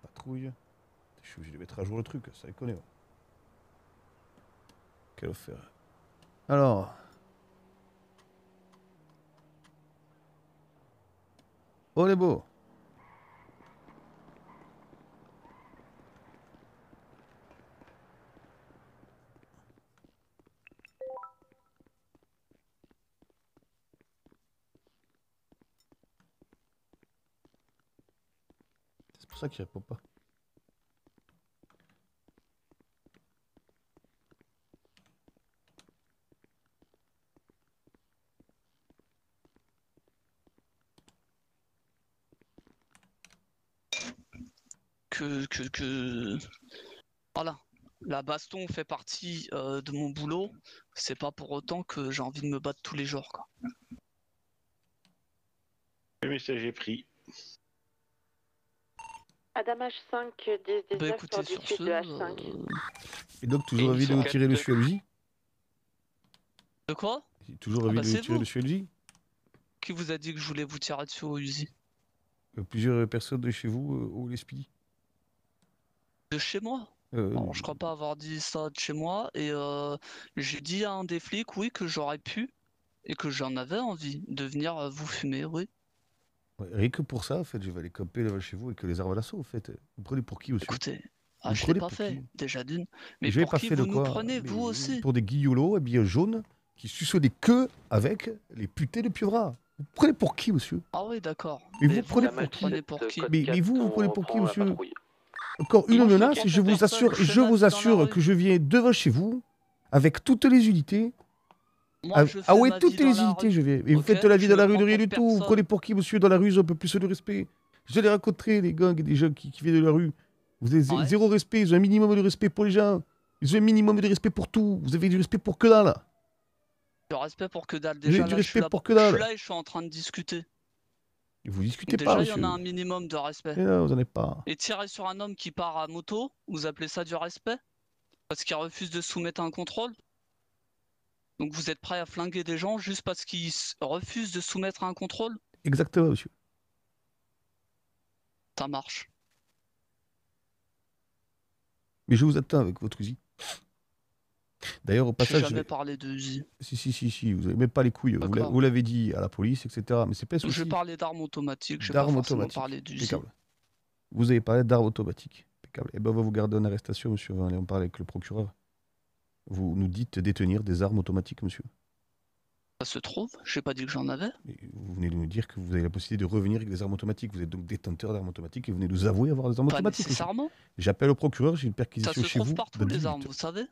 Patrouille. Je suis obligé de mettre à jour le truc, ça déconne. Ouais. Quel offert. Alors. Oh les beaux. C'est pour ça qu'il répond pas. Voilà, la baston fait partie de mon boulot, c'est pas pour autant que j'ai envie de me battre tous les jours quoi. Le message est pris. Adamage 5, 10, 19, bah écoutez, sur ce... de H5. Et donc, toujours envie de tirer le SULJ? De quoi? Toujours envie de tirer le SULJ? Qui vous a dit que je voulais vous tirer dessus au Uzi? Plusieurs personnes de chez vous au LSPD. De chez moi? Non, je crois pas avoir dit ça de chez moi. Et j'ai dit à un des flics, oui, que j'aurais pu et que j'en avais envie de venir vous fumer, oui. Ouais, rien que pour ça, en fait, je vais aller camper là chez vous et que les armes à l'assaut, en fait. Vous prenez pour qui aussi? Écoutez, ah, je ne l'ai pas fait, déjà d'une. Mais je pour qui vous nous prenez, vous aussi? Pour des guillolos habillés jaunes qui sucent des queues avec les putés de Piovra. Vous prenez pour qui, monsieur? Ah oui, d'accord. Mais vous prenez pour qui? Mais vous, vous prenez pour qui, monsieur? Encore une menace, et je vous assure que je viens devant chez vous avec toutes les unités. Moi, ah ouais, toutes les unités, je viens. Et okay, vous faites la vie dans la rue de rien du tout. Vous prenez pour qui, monsieur? Dans la rue, ils ont un peu plus de respect. Je les rencontré, les gangs, des gens qui viennent de la rue. Vous avez zéro respect, ils ont un minimum de respect pour les gens. Ils ont un minimum de respect pour tout. Vous avez du respect pour que dalle. Du respect pour que dalle, déjà. Là, du respect pour que dalle. Je suis là et je suis en train de discuter. Vous discutez déjà, pas, monsieur. Déjà, il y en a un minimum de respect. Et non, vous n'en avez pas. Et tirer sur un homme qui part à moto, vous appelez ça du respect? Parce qu'il refuse de soumettre à un contrôle? Donc vous êtes prêt à flinguer des gens juste parce qu'ils refusent de soumettre à un contrôle? Exactement, monsieur. Ça marche. Mais je vous attends avec votre Uzi. D'ailleurs, au passage... Je n'ai jamais parlé de Uzi. Si, si, si, si, vous n'avez même pas les couilles. Vous l'avez dit à la police, etc. Mais c'est pas ce que je parlais d'armes automatiques, je n'ai pas forcément parlé d'Uzi. Vous avez parlé d'armes automatiques. Impeccable. Eh bien, on va vous garder en arrestation, monsieur. On va aller en parler avec le procureur. Vous nous dites détenir des armes automatiques, monsieur. Ça se trouve, je n'ai pas dit que j'en avais. Et vous venez de nous dire que vous avez la possibilité de revenir avec des armes automatiques. Vous êtes donc détenteur d'armes automatiques et vous venez nous avouer avoir des armes automatiques. Nécessairement. J'appelle au procureur, j'ai une perquisition chez vous. Ça se trouve partout les armes, vous savez.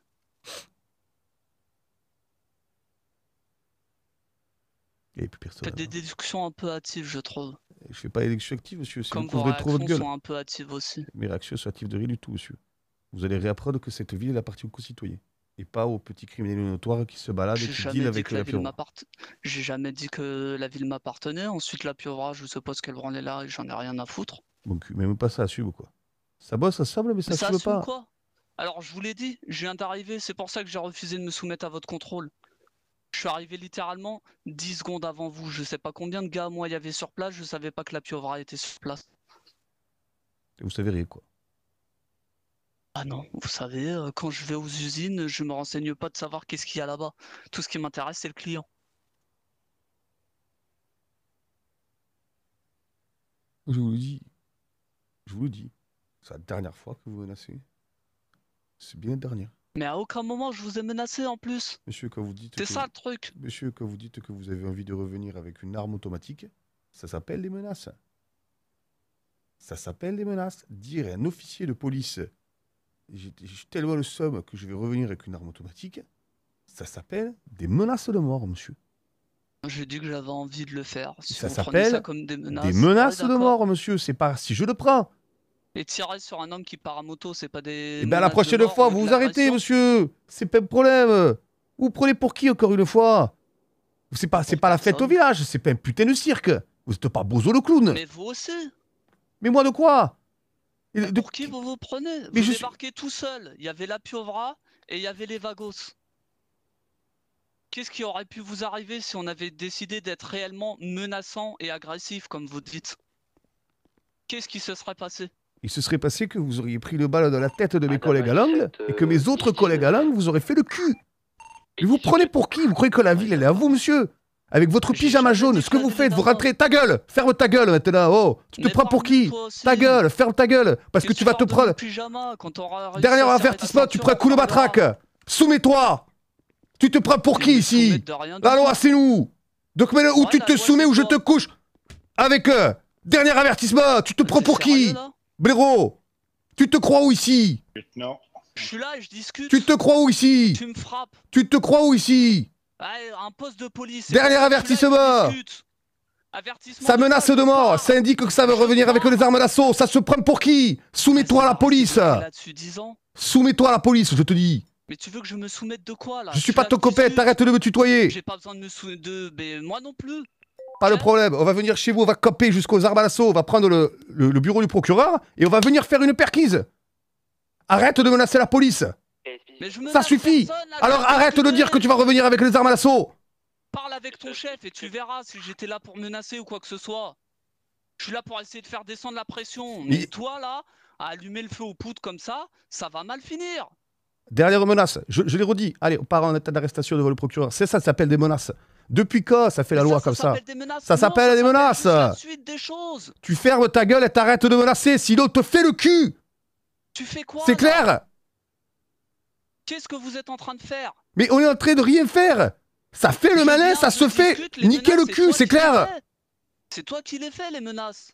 Il n'y avait plus personne. Faites des déductions un peu hâtives, je trouve. Je ne fais pas des déductions actives, monsieur. Comme vos réactions sont un peu hâtives aussi. Mes réactions sont hâtives de rien du tout, monsieur. Vous allez réapprendre que cette ville appartient aux concitoyens. Et pas aux petits criminels notoires qui se baladent et qui dealent avec la Piovra. J'ai jamais dit que la ville m'appartenait. Ensuite, la Piovra, je suppose qu'elle branlait là et j'en ai rien à foutre. Donc, même pas ça assume, quoi. Ça bosse, ça semble, mais ça assume pas. Quoi? Alors, je vous l'ai dit, je viens d'arriver. C'est pour ça que j'ai refusé de me soumettre à votre contrôle. Je suis arrivé littéralement 10 secondes avant vous. Je sais pas combien de gars, moi, il y avait sur place. Je savais pas que la Piovra était sur place. Et vous savez rien, quoi. Ah non, vous savez, quand je vais aux usines, je me renseigne pas de savoir qu'est-ce qu'il y a là-bas. Tout ce qui m'intéresse, c'est le client. Je vous le dis, c'est la dernière fois que vous menacez. C'est bien la dernière. Mais à aucun moment je vous ai menacé en plus. Monsieur, quand vous dites, c'est ça le truc. Monsieur, quand vous dites que vous avez envie de revenir avec une arme automatique, ça s'appelle des menaces. Ça s'appelle des menaces. Dire à un officier de police. J'ai tellement le somme que je vais revenir avec une arme automatique. Ça s'appelle des menaces de mort, monsieur. J'ai dit que j'avais envie de le faire. Si ça s'appelle des menaces de mort, monsieur. C'est pas si je le prends. Et tirer sur un homme qui part à moto, c'est pas des. Eh bien, la prochaine fois, vous vous arrêtez, monsieur. C'est pas le problème. Vous prenez pour qui, encore une fois? C'est pas la fête au village. C'est pas un putain de cirque. Vous êtes pas Bozo le clown. Mais vous aussi. Mais moi, de quoi? Pour qui vous vous prenez? Mais vous débarquez tout seul. Il y avait la Piovra et il y avait les Vagos. Qu'est-ce qui aurait pu vous arriver si on avait décidé d'être réellement menaçant et agressif, comme vous dites? Qu'est-ce qui se serait passé? Il se serait passé que vous auriez pris le bal dans la tête de mes collègues à langue et que mes autres collègues à langue vous auraient fait le cul. Mais vous prenez pour qui? Vous croyez que la ville, elle est à vous, monsieur? Avec votre pyjama jaune, ce que vous faites, vous rentrez, ta gueule, ferme ta gueule maintenant, oh, tu te prends pour qui? Ta gueule, ferme ta gueule, parce que tu vas te prendre... Dernier avertissement, tu prends un coup de matraque, soumets-toi. Tu te prends pour qui ici? La loi, c'est nous. Donc maintenant, ou tu te soumets ou je te couche avec eux. Dernier avertissement, tu te prends pour qui? Blaireau, tu te crois où ici? Je suis là et je discute. Tu te crois où ici? Tu me frappes. Tu te crois où ici? Un poste de police. Dernier avertissement. Ça menace de mort. Ça indique que ça veut revenir avec les armes d'assaut. Ça se prend pour qui? Soumets-toi à la police. Soumets-toi à la police, je te dis. Mais tu veux que je me soumette de quoi là? Je suis pas ton copain, t'arrêtes de me tutoyer. J'ai pas besoin de me soumettre de... Mais moi non plus. Pas de problème, on va venir chez vous, on va coper jusqu'aux armes à l'assaut, on va prendre le bureau du procureur et on va venir faire une perquise. Arrête de menacer la police. Mais je menace. Ça suffit. Alors arrête de dire que tu vas revenir avec les armes à l'assaut. Parle avec ton chef et tu verras si j'étais là pour menacer ou quoi que ce soit. Je suis là pour essayer de faire descendre la pression. Mais toi là, à allumer le feu aux poudres comme ça, ça va mal finir. Dernière menace, je l'ai redit. Allez, on part en état d'arrestation devant le procureur. C'est ça, ça s'appelle des menaces. Depuis quand ça fait la loi comme ça? Ça s'appelle des menaces. La suite des choses. Tu fermes ta gueule et t'arrêtes de menacer, sinon te fais le cul. Tu fais quoi? C'est clair. Qu'est-ce que vous êtes en train de faire? Mais on est en train de rien faire. Ça fait le malin, ça se fait niquer le cul, c'est clair. C'est toi qui les fais, les menaces.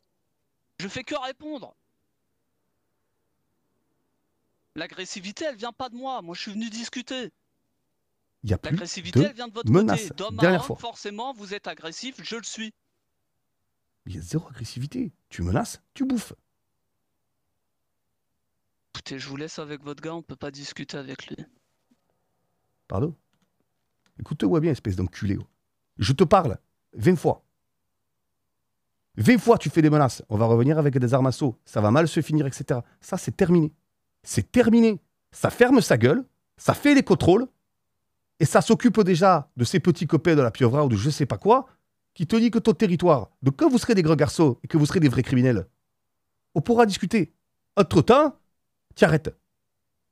Je fais que répondre. L'agressivité, elle vient pas de moi. Moi, je suis venu discuter. L'agressivité, elle vient de votre côté. D'homme à homme, forcément, vous êtes agressif, je le suis. Il y a zéro agressivité. Tu menaces, tu bouffes. Écoutez, je vous laisse avec votre gars, on peut pas discuter avec lui. Pardon? Écoute-moi bien, espèce d'enculé. Je te parle 20 fois. 20 fois, tu fais des menaces. On va revenir avec des armes à seau. Ça va mal se finir, etc. Ça, c'est terminé. C'est terminé. Ça ferme sa gueule, ça fait les contrôles, et ça s'occupe déjà de ces petits copains de la Piovra ou de je sais pas quoi, qui te dit que ton territoire, de quand vous serez des grands garçons et que vous serez des vrais criminels, on pourra discuter. Entre temps, tu arrêtes.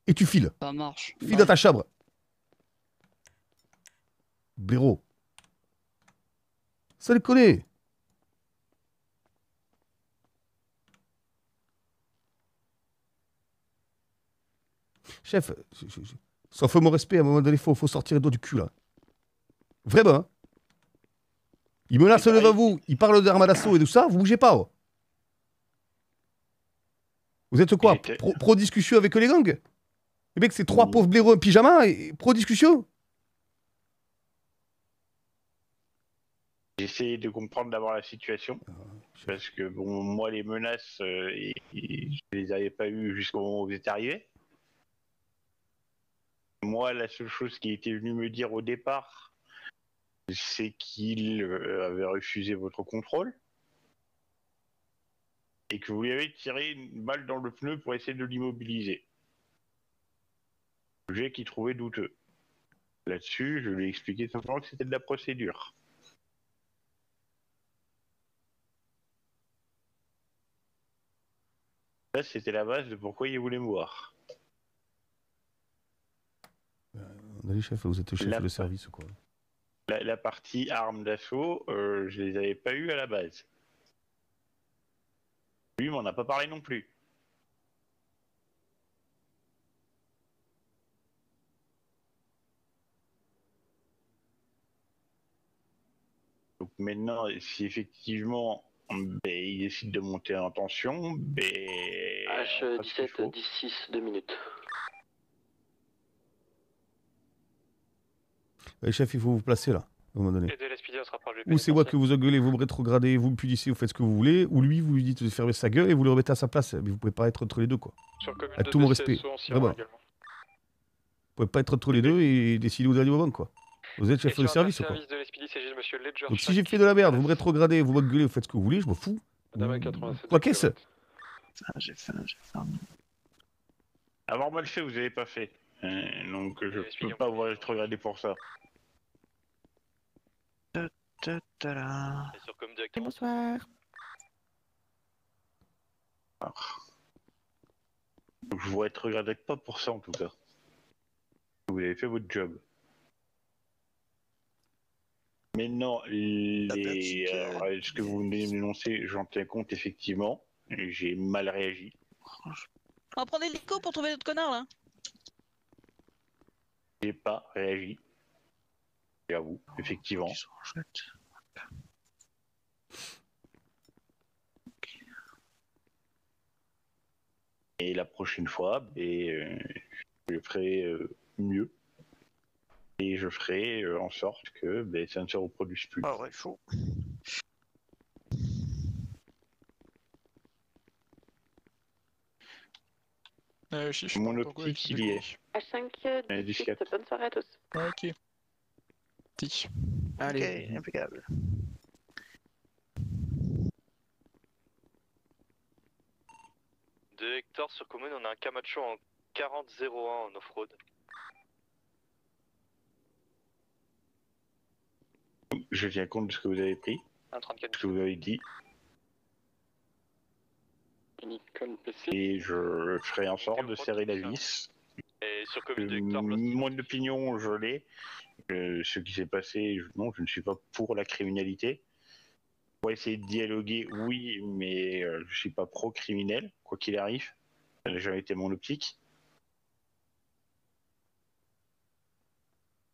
Et tu files. Ça marche. File dans ta chambre. Blaireau. Ça les connaît. Chef, sauf mon respect, à un moment donné, il faut sortir les doigts du cul, là. Vraiment, hein. Il menace devant vous, il parle d'armes à l'assaut et tout ça, vous bougez pas, oh. Vous êtes quoi? Pro-discussion avec les gangs? Les mecs, c'est trois pauvres blaireaux en pyjama et pro-discussion? J'essaie de comprendre d'abord la situation, parce que, bon, moi, les menaces, je les avais pas eues jusqu'au moment où vous êtes arrivés. Moi, la seule chose qui était venue me dire au départ, c'est qu'il avait refusé votre contrôle et que vous lui avez tiré une balle dans le pneu pour essayer de l'immobiliser. Sujet qu'il trouvait douteux. Là-dessus, je lui ai expliqué simplement que c'était de la procédure. Ça, c'était la base de pourquoi il voulait me voir. Allez, chef, vous êtes chef de service ou quoi? La partie armes d'assaut, je les avais pas eues à la base. Lui m'en a pas parlé non plus. Donc maintenant, si effectivement il décide de monter en tension, H17, 16, 2 minutes. Eh chef, il faut vous placer là, à un moment donné. Ou c'est moi que vous engueulez, vous me rétrogradez, vous me punissez, vous faites ce que vous voulez, ou lui, vous lui dites de fermer sa gueule et vous le remettez à sa place. Mais vous pouvez pas être entre les deux, quoi. Avec tout mon respect. Vraiment. Vous pouvez pas être entre les deux et décider au dernier moment, quoi. Vous êtes chef de service, ou quoi. Donc si j'ai fait de la merde, vous me rétrogradez, vous m'engueulez, vous faites ce que vous voulez, je m'en fous. Quoi qu'est-ce? J'ai faim, j'ai faim. Avoir mal fait, vous n'avez pas fait. Donc je peux pas vous rétrograder pour ça. Bonsoir. Je vous regarderai pas pour ça en tout cas. Vous avez fait votre job. Maintenant, ce que vous venez de m'énoncer, j'en tiens compte effectivement. J'ai mal réagi. On va prendre l'hélico pour trouver notre connard là. J'ai pas réagi. J'avoue, effectivement. Et la prochaine fois, je ferai mieux. Et je ferai en sorte que ça ne se reproduise plus. Ah ouais, chaud. Mon optique, il y est. H5, 17, bonne soirée à tous. Ok. Allez, impeccable. De Hector sur commune, on a un Camacho en 40-01 en off-road. Je tiens compte de ce que vous avez pris, ce que vous avez dit. Et je ferai en sorte de serrer la vis. Et sur commune de Hector, mon opinion, je l'ai. Ce qui s'est passé, non, je ne suis pas pour la criminalité. Pour essayer de dialoguer, oui, mais je suis pas pro-criminel, quoi qu'il arrive. Ça n'a jamais été mon optique.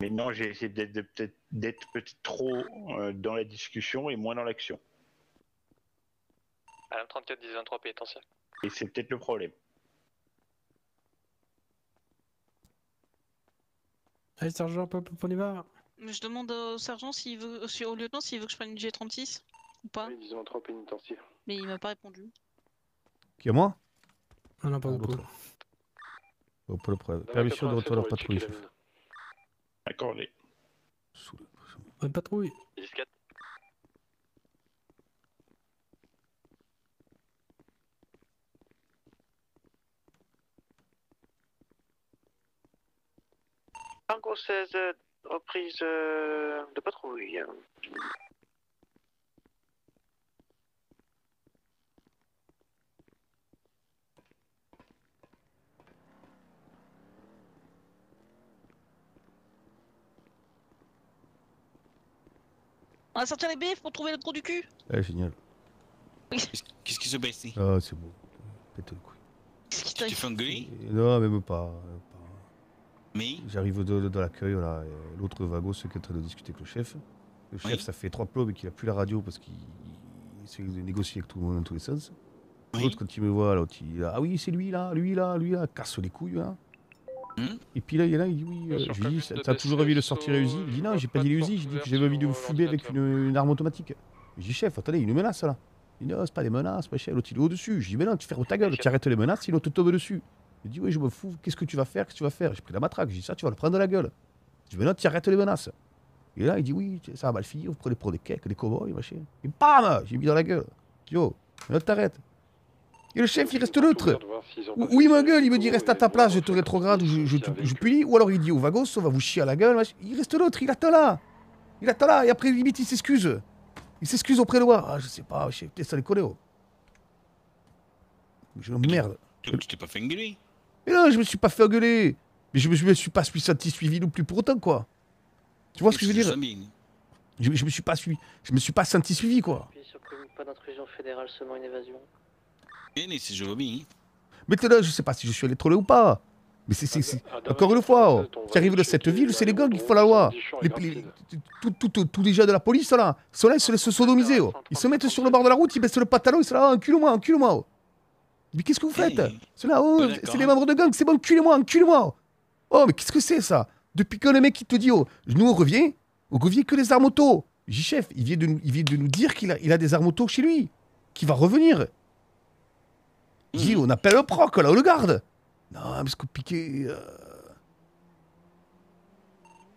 Maintenant, j'ai essayé d'être peut-être trop dans la discussion et moins dans l'action. Alarme 34, 10, 23, pénitentiaire. Et c'est peut-être le problème. Allez, sergent, on y va. Je demande au sergent s'il veut, au lieutenant s'il veut que je prenne une G36 ou pas. Oui, 10, 23, pénitentiaire. Mais il m'a pas répondu. Qui est moi? Ah non, pas l'autre. Bon, pour le problème. Permission de retour à leur patrouille. Accordé. Bonne patrouille. 10-4. Tango 16, reprise de patrouille. On va sortir les BF pour trouver le trou du cul. Eh, génial. Qu'est-ce qui se passe? Ah, c'est bon. Pète le couille. Qu'est-ce qui t'a fait engueuler? Non, même pas. Mais j'arrive dans l'accueil, là, l'autre Vagos qui est en train de discuter avec le chef. Le chef, oui. Ça fait 3 plombs et qu'il a plus la radio parce qu'il essaie de négocier avec tout le monde dans tous les sens. Oui. L'autre, quand il me voit, l'autre, il dit ah oui, c'est lui là, casse les couilles, là. Et puis là, il est là, il dit oui, je lui dis t'as toujours envie de sortir à Uzi? Il dit non, j'ai pas dit les Uzi, j'ai dit que j'avais envie de vous fumer avec une arme automatique. Je dis chef, attendez, il nous menace là. Il dit non, c'est pas des menaces, pas chef, l'autre il est au-dessus. Je dis mais non, tu fermes ta gueule, tu arrêtes les menaces, sinon tu tombes dessus. Il dit oui, je me fous, qu'est-ce que tu vas faire? J'ai pris la matraque, j'ai dit ça, tu vas le prendre de la gueule. Je dis mais non, tu arrêtes les menaces. Et là, il dit oui, ça va mal finir, vous prenez pour des cakes, des cow-boys, machin. Et bam, j'ai mis dans la gueule. Yo, maintenant t'arrêtes. Et le chef, il reste neutre. Oui, ma gueule, il me dit reste à ta place, je te rétrograde, je punis. Ou alors il dit au Vagos, on va vous chier à la gueule. Il reste neutre, il attend là. Il attend là, et après, limite, il s'excuse. Il s'excuse auprès de moi. Ah, je sais pas, chef, peut-être ça les connaît. Je m'emmerde. Tu t'es pas fait engueuler? Mais non, je me suis pas fait engueuler. Mais je me suis pas suivi non plus pour autant, quoi. Tu vois ce que je veux dire? Je me suis pas suivi. Je me suis pas senti suivi, quoi. Pas d'intrusion fédérale, seulement une évasion. Mais si je vomis. Mais t'es là, je sais pas si je suis allé troller ou pas. Mais c'est encore une fois, tu arrives de cette ville, c'est les gangs qui font la loi. Tout les gens de la police, là. Ceux-là, ils se laissent sodomiser. Ils se mettent sur le bord de la route, ils baissent le pantalon, ils sont là, enculez-moi. Mais qu'est-ce que vous faites? Ceux-là, oh, c'est les membres de gang, c'est bon, enculez-moi. Oh, mais qu'est-ce que c'est ça? Depuis quand le mec il te dit, oh, nous on revient que les armes auto. J'ai chef, il vient de nous dire qu'il a des armes auto chez lui, qu'il va revenir. Il dit, on appelle le proc, là, on le garde. Non, mais c'est compliqué.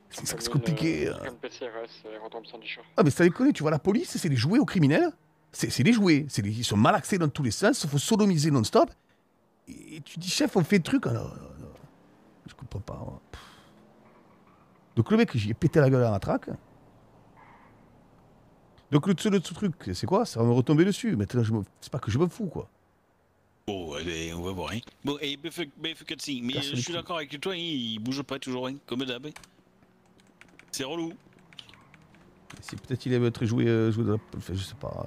C'est compliqué. Ah, mais ça déconne, tu vois, la police, c'est des jouets aux criminels. C'est des jouets. Ils sont malaxés dans tous les sens, il faut sodomiser non-stop. Et tu dis, chef, on fait des trucs. Ah, non. Je comprends pas. Moi. Donc le mec, j'y ai pété la gueule à la traque. Donc le truc, c'est quoi? Ça va me retomber dessus. Maintenant, c'est pas que je me fous, quoi. Bon, allez, on va voir. Hein. Bon, et BF4C, mais je suis d'accord avec toi, il bouge pas toujours, hein, comme d'hab. C'est relou. Si peut-être il aime très jouer dans la. Enfin, je sais pas.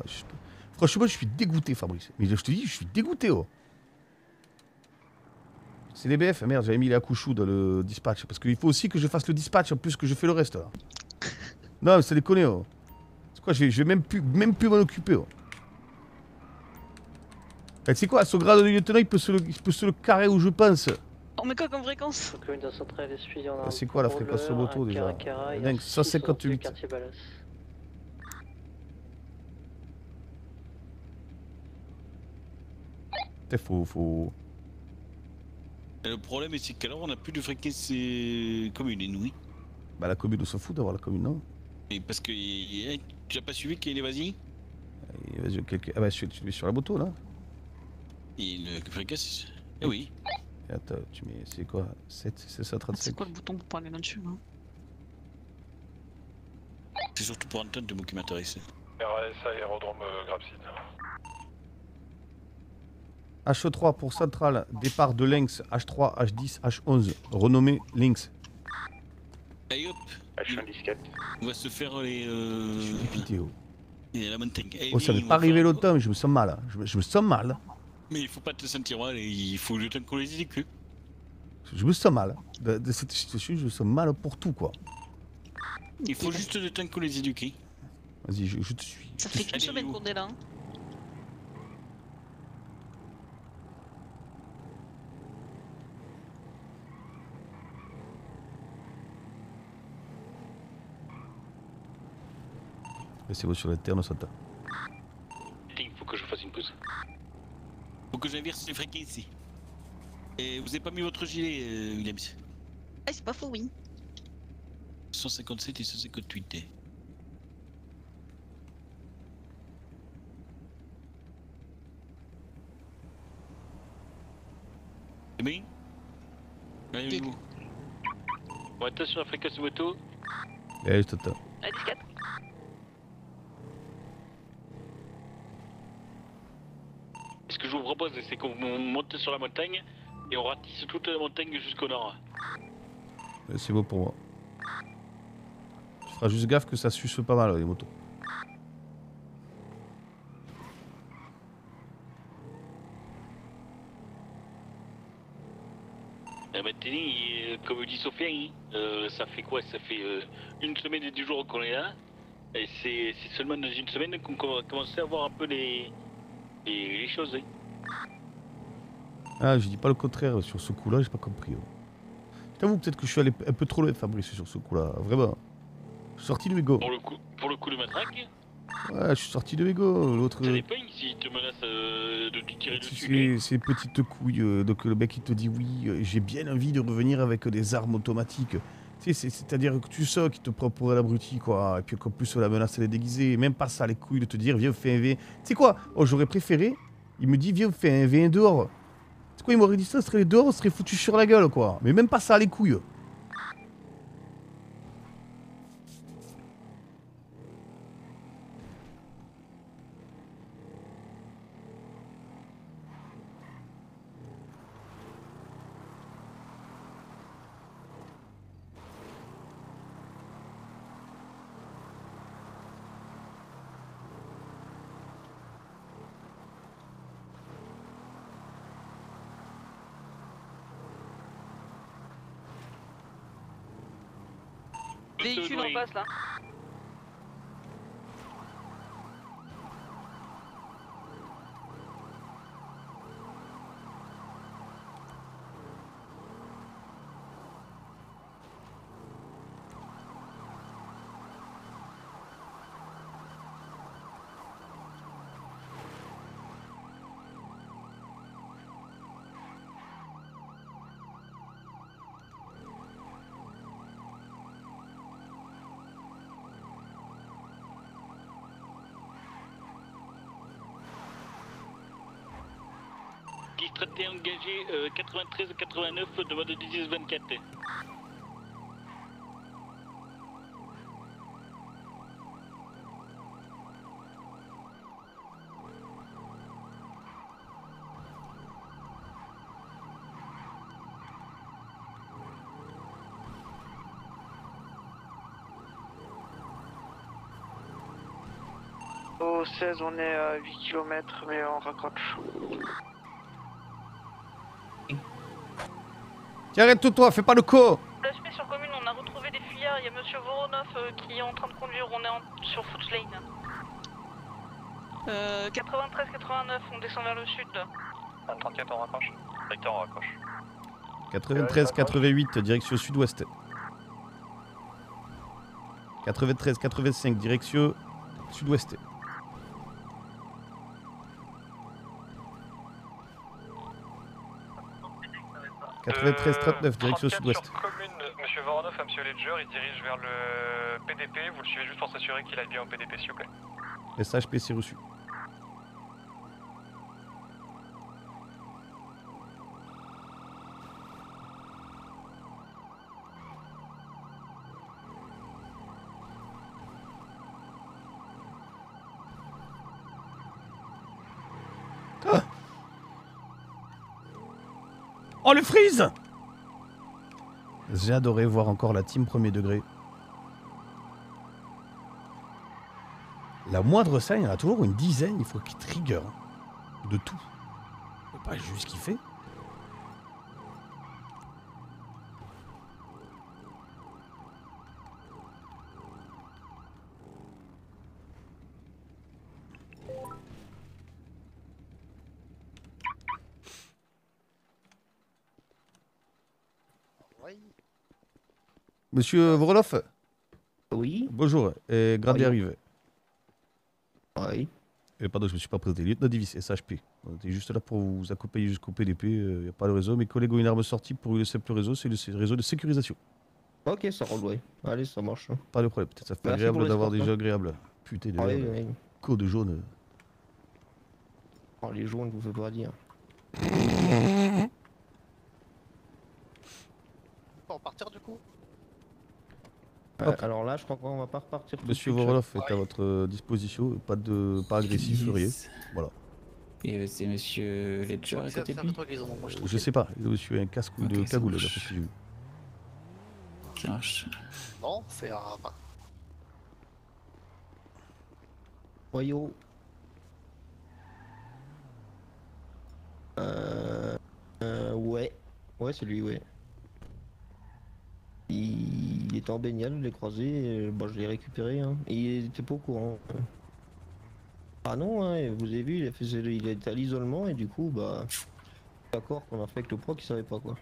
Franchement, je suis dégoûté, Fabrice. Mais je te dis, je suis dégoûté, oh. C'est les BF, merde, j'avais mis les Akuchou dans le dispatch. Parce qu'il faut aussi que je fasse le dispatch en plus que je fais le reste, là. Non, mais ça déconne, oh. C'est quoi, je vais même plus m'en occuper, oh. Tu sais quoi, à son grade de lieutenant, il peut se le carrer où je pense. On met quoi comme fréquence? C'est quoi la fréquence sur moto déjà? 158. T'es faut. Le problème, c'est qu'alors on n'a plus de fréquence commune, et nous. Bah la commune, on s'en fout d'avoir la commune, non? Mais parce que tu n'as pas suivi qu'il y a une évasion? Ah bah je suis sur la moto là. Et le précasse. Eh oui. Attends, tu mets. C'est quoi? C'est ça, 37. C'est quoi le bouton pour parler là-dessus? C'est surtout pour Anton de moi qui m'intéresse. RAS aérodrome Grapside. H3 pour Central, départ de Lynx, H3, H10, H11, renommé Lynx. Allez hop, H14. On va se faire les... vidéos. Et la montagne. Oh, ça n'est pas arrivé l'automne, je me sens mal. Je me sens mal. Mais il faut pas te sentir mal, il faut le temps qu'on les édicule. Je me sens mal. De cette situation, je me sens mal pour tout, quoi. Il faut juste le temps qu'on les éduque. Vas-y, je te suis. Ça fait qu'une semaine qu'on est là. Laissez-vous sur la terre, non, ça t'a. Il faut que je fasse une pause. Faut que j'inverse les fréquences ici. Et vous avez pas mis votre gilet, Williams? Ah, c'est pas faux, oui. 157 et 158D. C'est bien? Allez-vous. Bon, attention à la fréquence moto. Allez, je t'attends. Allez, 4. Ce que je vous propose, c'est qu'on monte sur la montagne et on ratisse toute la montagne jusqu'au nord. C'est beau pour moi. Tu feras juste gaffe que ça suce pas mal les motos. Maintenant, comme dit Sophie, ça fait quoi? Ça fait une semaine et 10 jours qu'on est là. Et c'est seulement dans une semaine qu'on va commencer à voir un peu les... Et les choses. Ah, je dis pas le contraire sur ce coup-là, j'ai pas compris. Je t'avoue peut-être que je suis allé un peu trop loin, Fabrice, sur ce coup-là, vraiment. Je suis sorti de Mego. Pour le coup de matraque. Ouais, je suis sorti de Mego. L'autre. Ça dépend s'il te menace de te tirer dessus. C'est petite couille. Donc le mec il te dit oui, j'ai bien envie de revenir avec des armes automatiques. Tu sais, c'est-à-dire que tu sais qu'il te prend pour un abruti, quoi. Et puis qu'en plus, la menace, elle est déguisée. Même pas ça, les couilles de te dire, viens, fais un V1. Tu sais quoi? Oh, j'aurais préféré. Il me dit, viens, fais un V1 dehors. C'est quoi? Il m'aurait dit ça, serait dehors, on serait foutu sur la gueule, quoi. Mais même pas ça, les couilles. Véhicule en passe là. Traité engagé 93-89 de mode 10-24. Au 16 on est à 8 km mais on raccroche. Arrête-toi, fais pas le co. SHP sur commune, on a retrouvé des fuyards, il y a monsieur Voronov qui est en train de conduire, on est sur Foot Lane. 93-89, on descend vers le sud. 34, on raccroche. Vecteur, on raccroche. 93-88, direction sud-ouest. 93-85, direction sud-ouest. De 93-39, direction sud-ouest. Commune, monsieur Voronov à monsieur Ledger, il dirige vers le PDP. Vous le suivez juste pour s'assurer qu'il aille bien au PDP, s'il vous plaît. SHP, c'est reçu. Oh, le freeze! J'ai adoré voir encore la team premier degré. La moindre scène, il y en a toujours une dizaine, il faut qu'il trigger. De tout. C'est pas juste qu'il fait. Monsieur Voronov? Oui. Bonjour, et grade d'arrivée. Oui. Et pardon, je me suis pas présenté. Lieutenant Davis, SHP. On était juste là pour vous accompagner jusqu'au PDP. Il n'y a pas le réseau. Mes collègues ont une arme sortie pour le simple réseau. C'est le réseau de sécurisation. Ok, ça roule, ouais. Allez, ça marche. Pas de problème. Peut-être ça fait agréable d'avoir des gens agréables. Putain de merde. Code jaune. Oh, les jaunes, vous ne pouvez pas dire. On va partir du coup. Alors là, je crois qu'on va pas repartir. Monsieur Voronov est à votre disposition, pas agressif, furieux. Voilà. Et c'est monsieur Ledger à côté de lui. Je sais pas, monsieur a un casque ou de cagoule. Ça marche. Non, c'est un rabat. Voyons. Ouais. Ouais, c'est lui, ouais. Il était en baignade, je l'ai croisé, bon, je l'ai récupéré, hein. Et il était pas au courant. Ah non, hein, vous avez vu, il était à l'isolement et du coup, bah, d'accord qu'on a fait avec le proc, il savait pas quoi.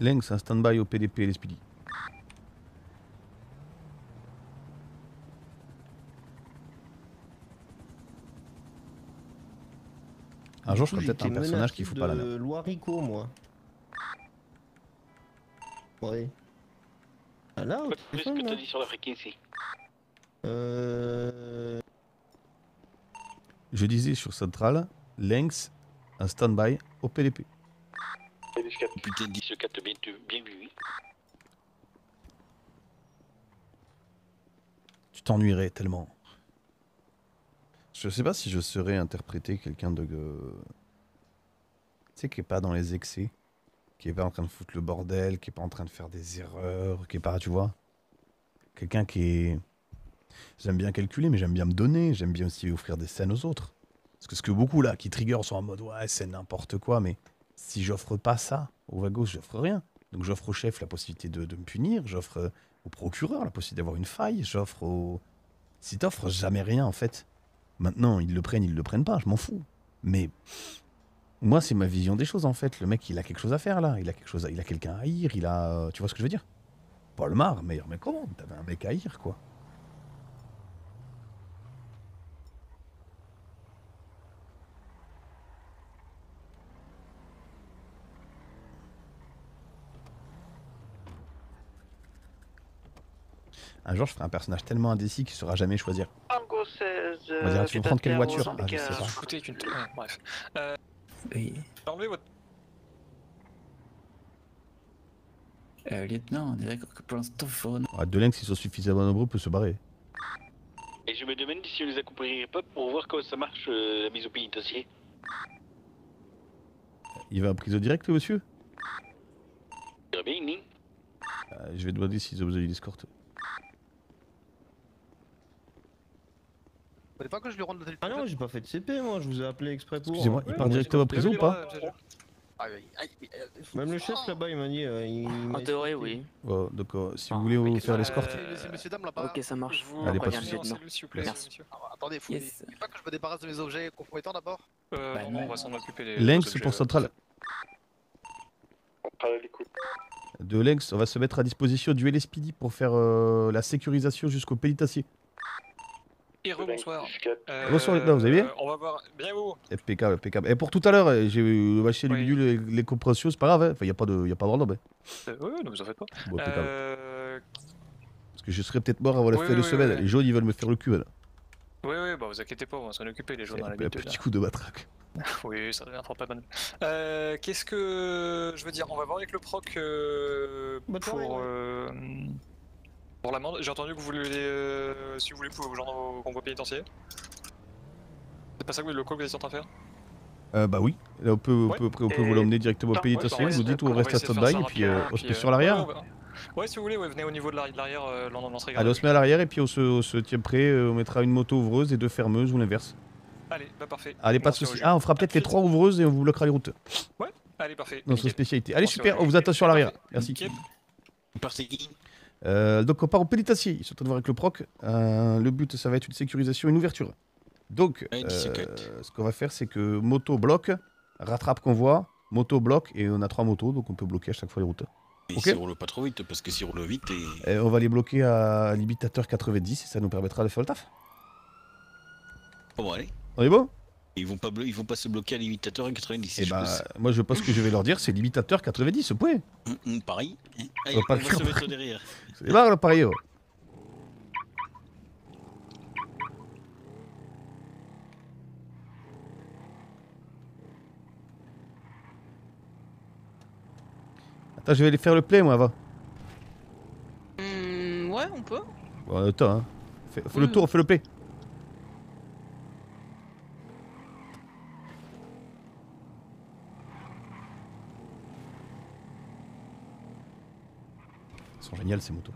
Lynx, un stand-by au PDP et LSPD. Un jour, je serai peut-être un personnage qu'il faut pas la mettre. Loirico, moi. Ouais. Ah là, qu'est-ce que t'as dit sur l'Africain ici? Je disais sur Central, Lynx, un stand-by au PDP. Putain, 10 4 bien vu. Tu t'ennuierais tellement. Je sais pas si je serais interprété quelqu'un de... Tu sais, qui est pas dans les excès. Qui est pas en train de foutre le bordel, qui est pas en train de faire des erreurs, qui est pas, tu vois. Quelqu'un qui est... J'aime bien calculer, mais j'aime bien me donner, j'aime bien aussi offrir des scènes aux autres. Parce que ce que beaucoup là, qui trigger, sont en mode, ouais, c'est n'importe quoi, mais si j'offre pas ça, au Vagos, j'offre rien. Donc j'offre au chef la possibilité de me punir, j'offre au procureur la possibilité d'avoir une faille, j'offre au... Si t'offres jamais rien, en fait. Maintenant, ils le prennent pas, je m'en fous. Mais... Moi, c'est ma vision des choses en fait. Le mec, il a quelque chose à faire là. Il a quelque chose, il a quelqu'un à haïr. Il a, tu vois ce que je veux dire? Polmar, meilleur mec au monde. T'avais un mec à haïr quoi. Un jour, je ferai un personnage tellement indécis qu'il ne saura jamais choisir. On va dire, tu veux prendre quelle voiture? Ah, je sais pas. Bref. Oui. Enlevez votre... Lieutenant, on est d'accord que pour l'instant, Voronov... Ah, de Lynx, ils sont suffisamment nombreux pour se barrer. Et je me demande si on les accompagnerait pas pour voir comment ça marche, la mise au pénitencier. Il va en prison directe, monsieur? Très bien, oui. Je vais demander s'ils ont besoin d'une escorte. Pas que je lui rende le téléphone. Ah non, j'ai pas fait de CP moi, je vous ai appelé exprès pour... Excusez-moi, il part directement en prison ou pas? Même le chef là-bas il m'a dit... En théorie, oui. Bon, donc si vous voulez vous faire l'escorte... Ok, ça marche. Allez, pas de soucis. Merci. Attendez, faut pas que je me débarrasse de mes objets compromettants d'abord? On va s'en occuper les... Lynx pour Central. De Lynx, on va se mettre à disposition du LSPD pour faire la sécurisation jusqu'au pénitencier. Et rebonsoir. Bonsoir, vous allez bien? On va voir, bien vous. Impeccable, impeccable. Et pour tout à l'heure, j'ai lâché le bidule, les compressions, c'est pas grave, hein. Enfin, y a pas mort d'homme. Oui, ne vous en faites pas. Bon, impeccable. Parce que je serais peut-être mort avant la fin de semaine, les jaunes ils veulent me faire le cul là. Oui, bah vous inquiétez pas, on va s'en occuper les jaunes dans la bidule. Un petit coup de matraque. Oui, ça devient pas mal. Qu'est-ce que je veux dire? On va voir avec le proc pour l'amende, j'ai entendu que vous voulez, si vous voulez, vous pouvez vous rendre au convoi pénitentiaire. C'est pas ça que vous êtes en train de faire? Bah oui. Là, on peut vous l'emmener directement au pays industriel, vous dites où on reste à stand-by, et puis on se met sur l'arrière. Ouais, si vous voulez, venez au niveau de l'arrière, l'entrée. Allez, on se met à l'arrière et puis on se tient prêt, on mettra une moto ouvreuse et deux fermeuses ou l'inverse. Allez, bah parfait. Allez, pas de soucis. Ah, on fera peut-être les trois ouvreuses et on vous bloquera les routes. Ouais, allez, parfait. Dans sa spécialité. Allez, super, on vous attend sur l'arrière. Merci. Donc on part au pénitencier, ils sont en train de voir avec le proc. Le but, ça va être une sécurisation, une ouverture. Donc, ce qu'on va faire, c'est que moto bloque, rattrape convoi, moto bloque, et on a trois motos, donc on peut bloquer à chaque fois les routes. Et okay. Si on roule pas trop vite, parce que si on roule vite... Et on va les bloquer à l'imitateur 90, et ça nous permettra de faire le taf. Bon, allez. On est bon? Ils vont pas se bloquer à l'imitateur 90. Et bah, moi je pense que je vais leur dire c'est l'imitateur 90, vous pouvez. Pareil. Allez, on va se mettre derrière. C'est marre là, pareil. Ouais. Attends, je vais aller faire le play, moi, va. Ouais, on peut. Bon, attends, hein. Fais le tour, fais le play. Génial ces motos.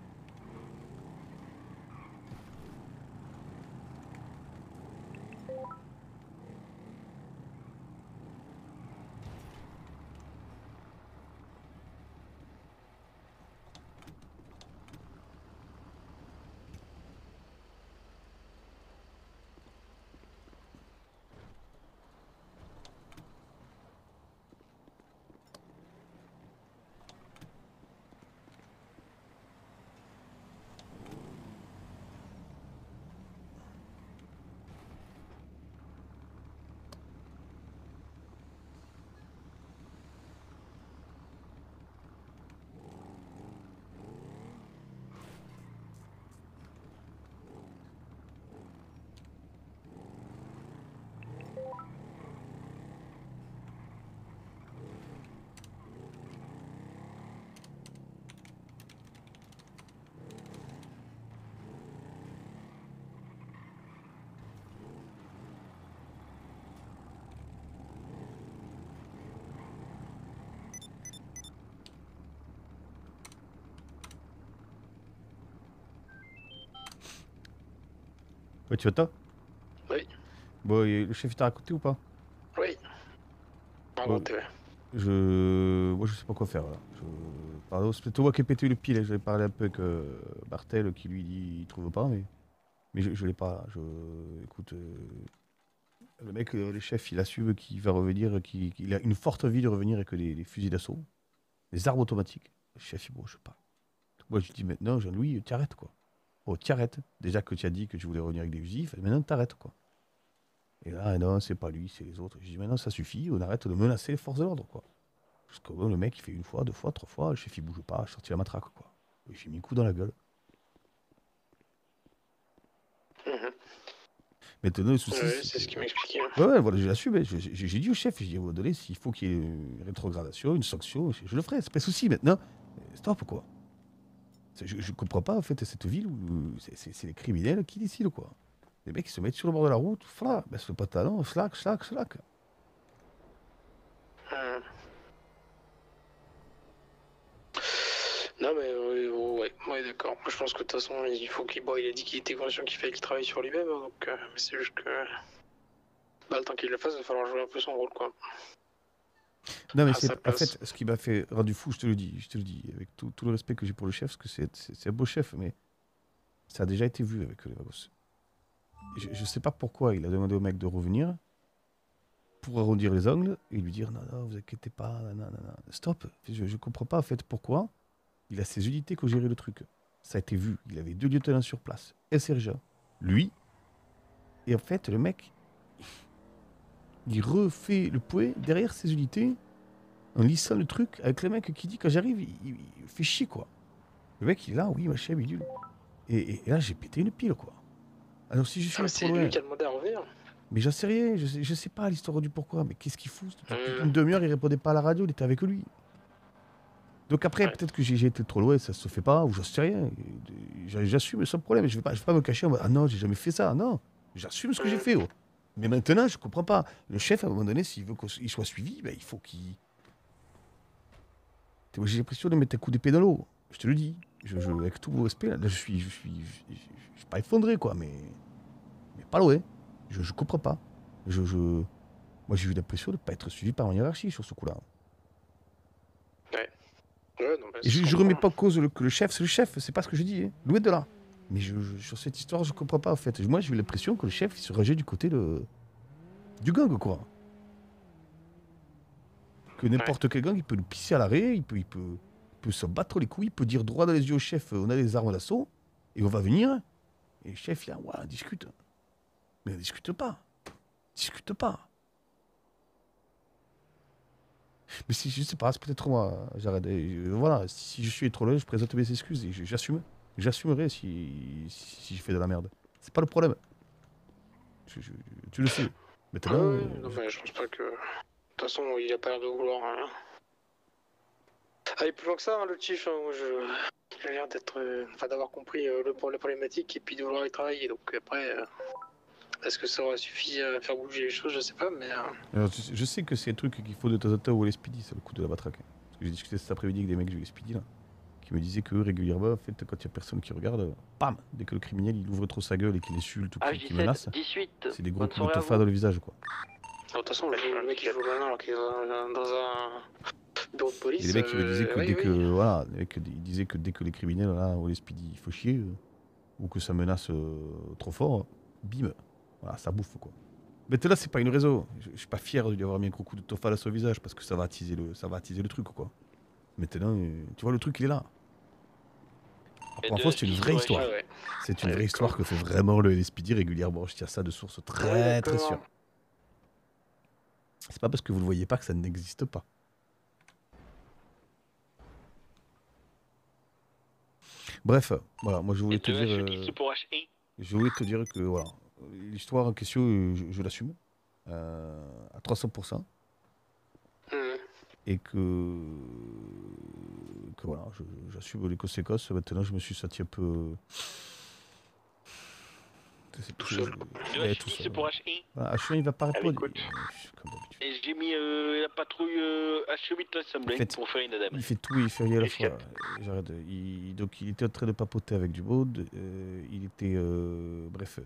Ouais, tu vas toi? Oui. Bon, le chef t'a raconté ou pas? Oui. Bon, moi je sais pas quoi faire là. Pardon, c'est peut-être moi qui ai pété le pile. J'avais parlé un peu avec Martel qui lui dit il trouve pas, mais je l'ai pas là. Écoute, le mec, le chef, il assume qu'il va revenir, qu'il a une forte envie de revenir avec des fusils d'assaut, des armes automatiques. Le chef, bon, je sais pas. Moi je dis maintenant, Jean-Louis, t'arrêtes quoi. Oh, t'arrêtes. Déjà que tu as dit que tu voulais revenir avec des fusils, maintenant t'arrêtes quoi. Et là, non, c'est pas lui, c'est les autres. Je dis maintenant ça suffit, on arrête de menacer les forces de l'ordre quoi. Parce que le mec il fait une fois, deux fois, trois fois, le chef il bouge pas, je sortis la matraque quoi. Et j'ai mis un coup dans la gueule. Maintenant le souci. C'est ce qui m'expliquait. Ouais, voilà, je l'assume. J'ai dit au chef, j'ai dit à un moment donné, s'il faut qu'il y ait une rétrogradation, une sanction, je le ferai, c'est pas de souci maintenant. Stop quoi. Je comprends pas en fait cette ville où c'est les criminels qui décident quoi. Les mecs ils se mettent sur le bord de la route, fla, baisse le pantalon, slack, slack, slack. Non mais ouais d'accord. Moi je pense que de toute façon il faut qu'il il a dit qu'il était conscient qu'il fallait qu'il travaille sur lui-même hein, donc mais c'est juste que le temps qu'il le fasse il va falloir jouer un peu son rôle quoi. Non mais en fait ce qui m'a fait rendu fou, je te le dis, avec tout le respect que j'ai pour le chef, parce que c'est un beau chef, mais ça a déjà été vu avec les Vagos. Je sais pas pourquoi il a demandé au mec de revenir pour arrondir les angles et lui dire non, vous inquiétez pas, non. Stop, je comprends pas en fait pourquoi il a ses unités qui ont géré le truc. Ça a été vu, il avait deux lieutenants sur place, un sergent, lui, et en fait le mec... Il refait le pouet derrière ses unités en lissant le truc avec le mec qui dit quand j'arrive, il fait chier quoi. Le mec il est là, oui machin bidule. Et là j'ai pété une pile quoi. Alors si je suis c'est lui qui a demandé à revenir. Mais j'en sais rien, je sais pas l'histoire du pourquoi, mais qu'est-ce qu'il fout? Une demi-heure il répondait pas à la radio, il était avec lui. Donc après peut-être que j'ai été trop loin, ça se fait pas, ou j'en sais rien. J'assume sans problème, je vais pas me cacher en mode ah non j'ai jamais fait ça, non. J'assume ce que j'ai fait. Oh. Mais maintenant, je ne comprends pas. Le chef, à un moment donné, s'il veut qu'il soit suivi, ben, il faut qu'il... J'ai l'impression de mettre un coup d'épée dans l'eau. Je te le dis. Avec tout mon respect, là, je suis pas effondré, quoi, mais pas loin. Je comprends pas. Moi, j'ai eu l'impression de ne pas être suivi par mon hiérarchie sur ce coup-là. Ouais. Ouais, non, bah, et je remets pas en cause que le chef, c'est le chef, c'est pas ce que je dis, hein. Loin de là. Mais sur cette histoire, je comprends pas, en fait. Moi, j'ai eu l'impression que le chef il se rangeait du côté du gang, quoi. Que n'importe quel gang, il peut nous pisser à l'arrêt, il peut se battre les couilles, il peut dire droit dans les yeux au chef, on a les armes d'assaut, et on va venir. Et le chef, il a, ouais, on discute. Mais on discute pas. Discute pas. Mais si je sais pas, c'est peut-être moi. J'arrête. Voilà, si je suis trop loin, je présente mes excuses et j'assume. J'assumerai si je fais de la merde. C'est pas le problème. Tu le sais. Mais t'es là. Enfin, je pense pas que. De toute façon, il a pas l'air de vouloir. Hein. Ah, et plus loin que ça, hein, le chief, hein, il a l'air d'être, d'avoir compris la problématique et puis de vouloir y travailler. Donc après, est-ce que ça aura suffi à faire bouger les choses, je sais pas, mais. Alors, je sais que c'est un truc qu'il faut de temps en temps au LSPD, c'est le coup de la batraque. Hein. Parce que j'ai discuté cet après-midi avec des mecs du LSPD là, qui me disaient que régulièrement, en fait, quand il y a personne qui regarde, bam, dès que le criminel il ouvre trop sa gueule et qu'il insulte ou qu'il menace, c'est des gros coups de toffa dans le visage, quoi. De toute façon, le mec il joue maintenant alors qu'il est dans un bureau de police. Et les mecs ils disaient que dès que les criminels là, ou les speedy il faut chier, ou que ça menace trop fort, bim, voilà, ça bouffe quoi. Mais là c'est pas une réseau, je suis pas fier de lui avoir mis un gros coup de tofale à son visage parce que ça va attiser le truc quoi. Maintenant, tu vois le truc il est là. Parfois, c'est une vraie histoire. Ouais. C'est une vraie histoire que fait vraiment le speedy régulièrement, je tiens ça de source très sûre. C'est pas parce que vous le voyez pas que ça n'existe pas. Bref, voilà, moi je voulais te dire. Je voulais te dire que voilà. L'histoire en question, je l'assume. À 300%. Et que voilà, j'assume les conséquences. Maintenant je me suis senti un peu. C'est pour H1. Voilà, H1 il va pas répondre. Et j'ai mis la patrouille H8 assemblée pour faire une adame. Il fait tout, il fait rien à la fois. J'arrête. Donc il était en train de papoter avec du monde. Il était. Bref.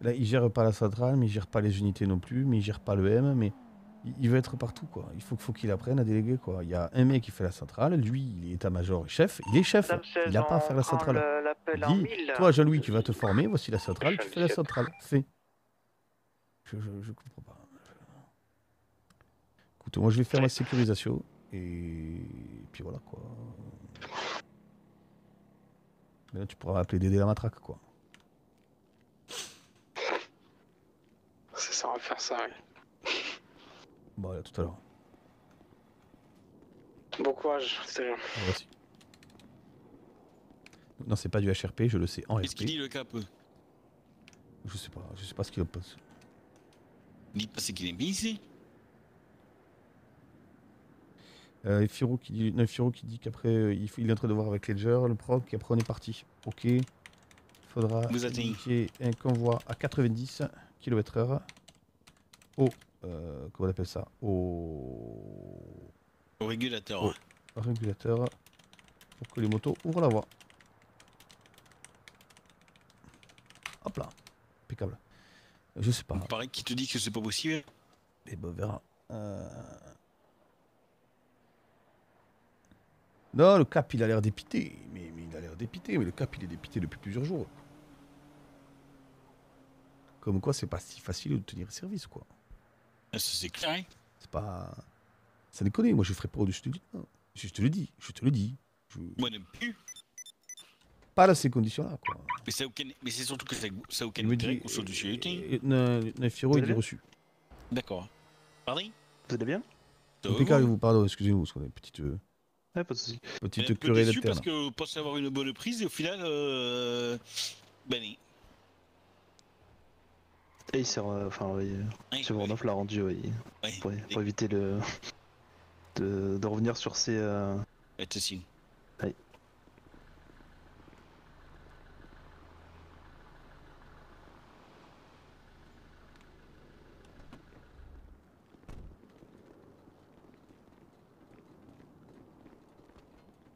Là il gère pas la centrale, mais il gère pas les unités non plus, mais il gère pas le M, mais. Il veut être partout, quoi. Il faut qu'il apprenne à déléguer, quoi. Il y a un mec qui fait la centrale, lui, il est état-major et chef, il est chef, il n'a pas à faire la centrale. Il dit, toi, Jean-Louis, tu vas te former, voici la centrale, tu fais la centrale, fais. Je comprends pas. Écoute, moi, je vais faire la sécurisation, et puis voilà, quoi. Mais là, tu pourras appeler Dédé la matraque, quoi. C'est ça, on va faire ça, oui. Bon, à tout à l'heure. Bon courage, salut. Merci. Non, c'est pas du HRP, je le sais en SP. Qu'est-ce qu'il dit le cap? Je sais pas ce qu'il en pense. Dites pas ce qu'il est mis ici. Firo qui dit, non, Firo qui dit qu'après il est en train de voir avec Ledger, le proc, et après on est parti. Ok. Il faudra indiquer un convoi à 90 km/h. Oh. Comment on appelle ça, au régulateur. Au régulateur pour que les motos ouvrent la voie. Hop là, impeccable. Je sais pas. Pareil qui te dit que c'est pas possible. Et ben on verra. Non, le cap il a l'air dépité, mais il a l'air dépité, mais le cap il est dépité depuis plusieurs jours. Comme quoi c'est pas si facile de tenir service quoi. C'est clair. C'est pas. Ça déconne, moi je ferai pas au dessus du tout. Je te le dis. Moi non plus. Pas dans ces conditions-là, quoi. Mais c'est surtout que ça aucun intérêt qu'on soit dessus. Nafiro, il est reçu. D'accord. Paris ? Vous allez bien ? Impeccable, vous, pardon, excusez-nous, parce qu'on a une petite. Ouais, pas de soucis. Petite querelle d'interne. Parce que vous pensez avoir une bonne prise et au final. Banni. Et il sert, ce Voronov l'a rendu, pour éviter de revenir sur ses.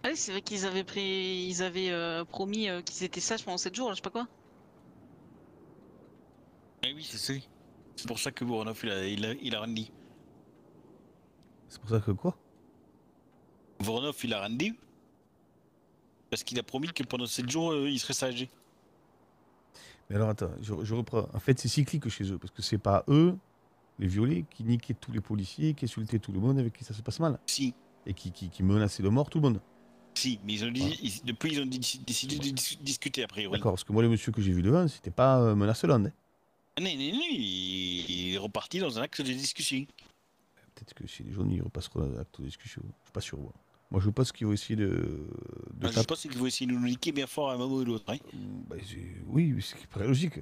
Ah oui, c'est vrai qu'ils avaient pris, ils avaient promis qu'ils étaient sages pendant 7 jours, là, je sais pas quoi. Eh oui, c'est pour ça que Voronov il a rien dit. C'est pour ça que quoi? Voronov il a rien dit. Parce qu'il a promis que pendant 7 jours il serait sage. Mais alors attends, je reprends. En fait, c'est cyclique chez eux, parce que c'est pas eux, les violets, qui niquaient tous les policiers, qui insultaient tout le monde, avec qui ça se passe mal. Si. Et qui menaçaient de mort tout le monde. Si, mais ils ont dit, voilà. Depuis ils ont décidé de discuter a priori. D'accord, parce que moi le monsieur que j'ai vu devant, c'était pas menacelant. Hein. Non, non, non, il est reparti dans un acte de discussion. Peut-être que chez les jaunes, ils repasseront dans un acte de discussion. Je suis pas sûr, moi. Moi, je pense qu'ils vont essayer de je pense qu'ils vont essayer de nous niquer bien fort à un moment ou l'autre. Hein. Bah, oui, mais c'est très logique.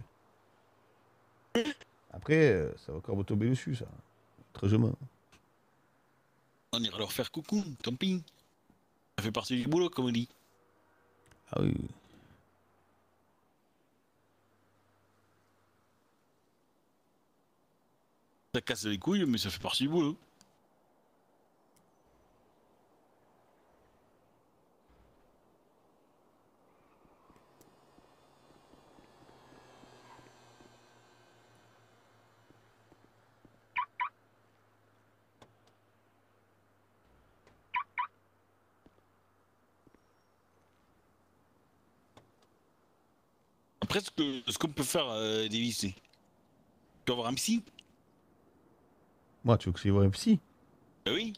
Après, ça va encore me tomber dessus, ça. Très jement. On ira leur faire coucou, tant pis. Ça fait partie du boulot, comme on dit. Ah oui. Ça casse les couilles, mais ça fait partie du boulot. Après, ce qu'on peut faire, Davis, c'est... Tu peux avoir un psy? Moi, tu veux que j'aille voir un psy? Bah oui.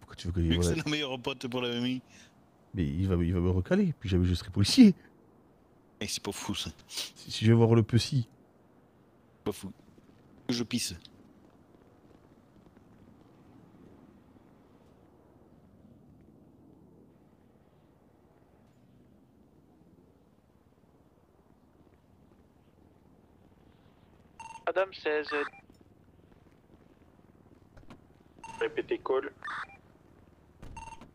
Pourquoi tu veux que j'aille voir un psy? C'est nos meilleurs potes pour la mamie. Mais il va me recaler, puis jamais je serai policier. Et c'est pas fou, ça. Si je vais voir le psy. Pas fou. Je pisse. Madame 16. Répétez call.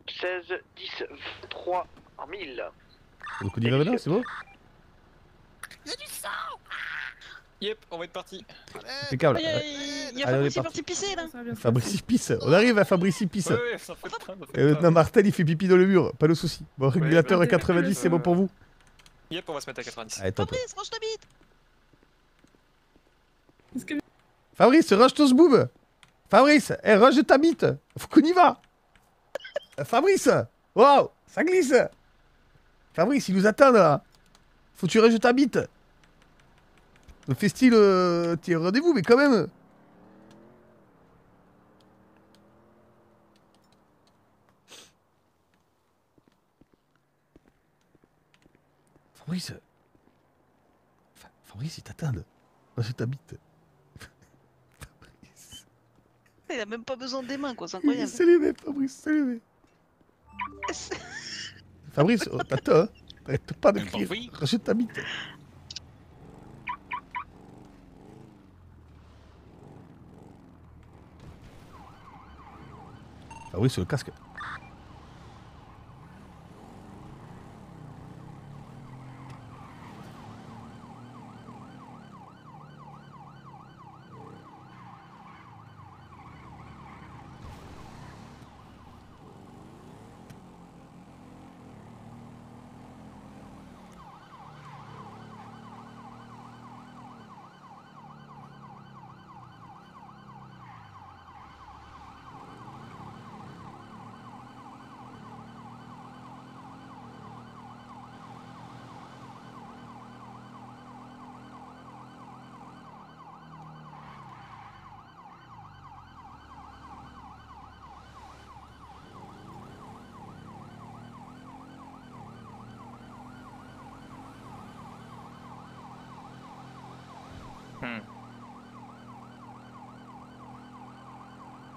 16 10 23 1000. Donc on y va maintenant, c'est bon? Il y a du sang. Yep, on va être parti. Impeccable. Il y a Fabrice qui est parti pisser là. Fabrice pisse. On arrive à Fabrice pisse. Ouais, ça fait train, et le lieutenant Martel il fait pipi dans le mur, pas de souci. Bon, régulateur à 90, c'est bon pour vous? Yep, on va se mettre à 90. Allez, Fabrice, range ta bite. Que... Fabrice, range ton zboob. Fabrice, hey, range ta bite. Faut qu'on y va. Fabrice, waouh, ça glisse. Fabrice, ils nous attendent là. Faut que tu ranges ta bite. On fait style, t'es rendez-vous, mais quand même. Fabrice. Fabrice, ils t'attendent. Range ta bite. Il a même pas besoin des mains, quoi, c'est incroyable. C'est les mecs, Fabrice, c'est les mecs. Fabrice, oh, t'attends, hein. T'arrêtes pas de crier, rachète ta bite. Fabrice, le casque.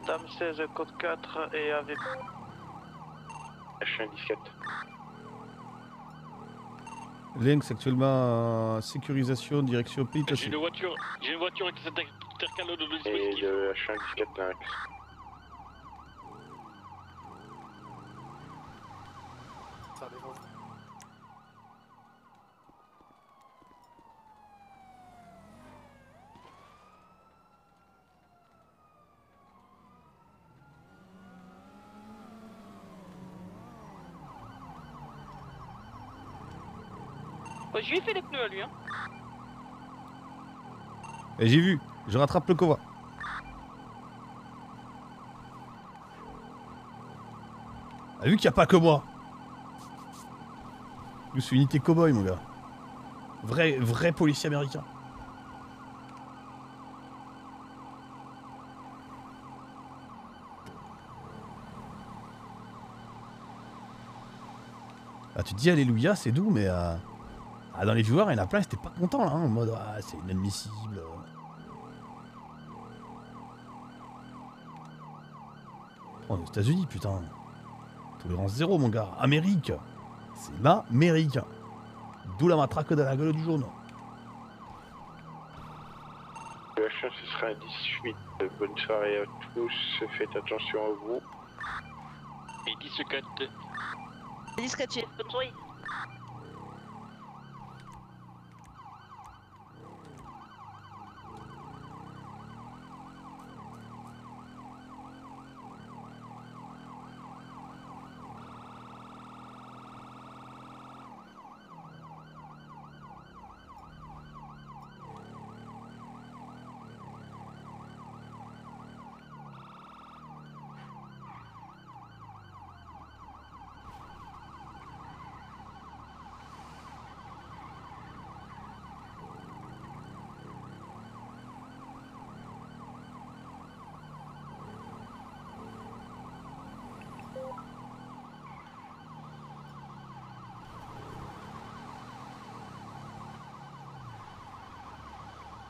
Dame 16, code 4 et AVP. H17. Lynx actuellement sécurisation, direction Pit. J'ai une voiture qui s'intercale au dispositif. Et le H17. Bah, je lui ai fait les pneus à lui, hein. Et j'ai vu, je rattrape le cova. Ah, vu qu'il n'y a pas que moi. Je suis unité cow-boy, mon gars. Vrai policier américain. Ah, tu te dis Alléluia, c'est doux, mais ah, dans les viewers, il y en a plein, c'était pas content là, hein, en mode ah, c'est inadmissible. Oh, on est aux États-Unis, putain. Tolérance zéro, mon gars. Amérique. C'est l'Amérique. D'où la matraque de la gueule du journal. L'action, ce sera à 18. Bonne soirée à tous. Faites attention à vous. Et 10-4. 10-4, bonne soirée.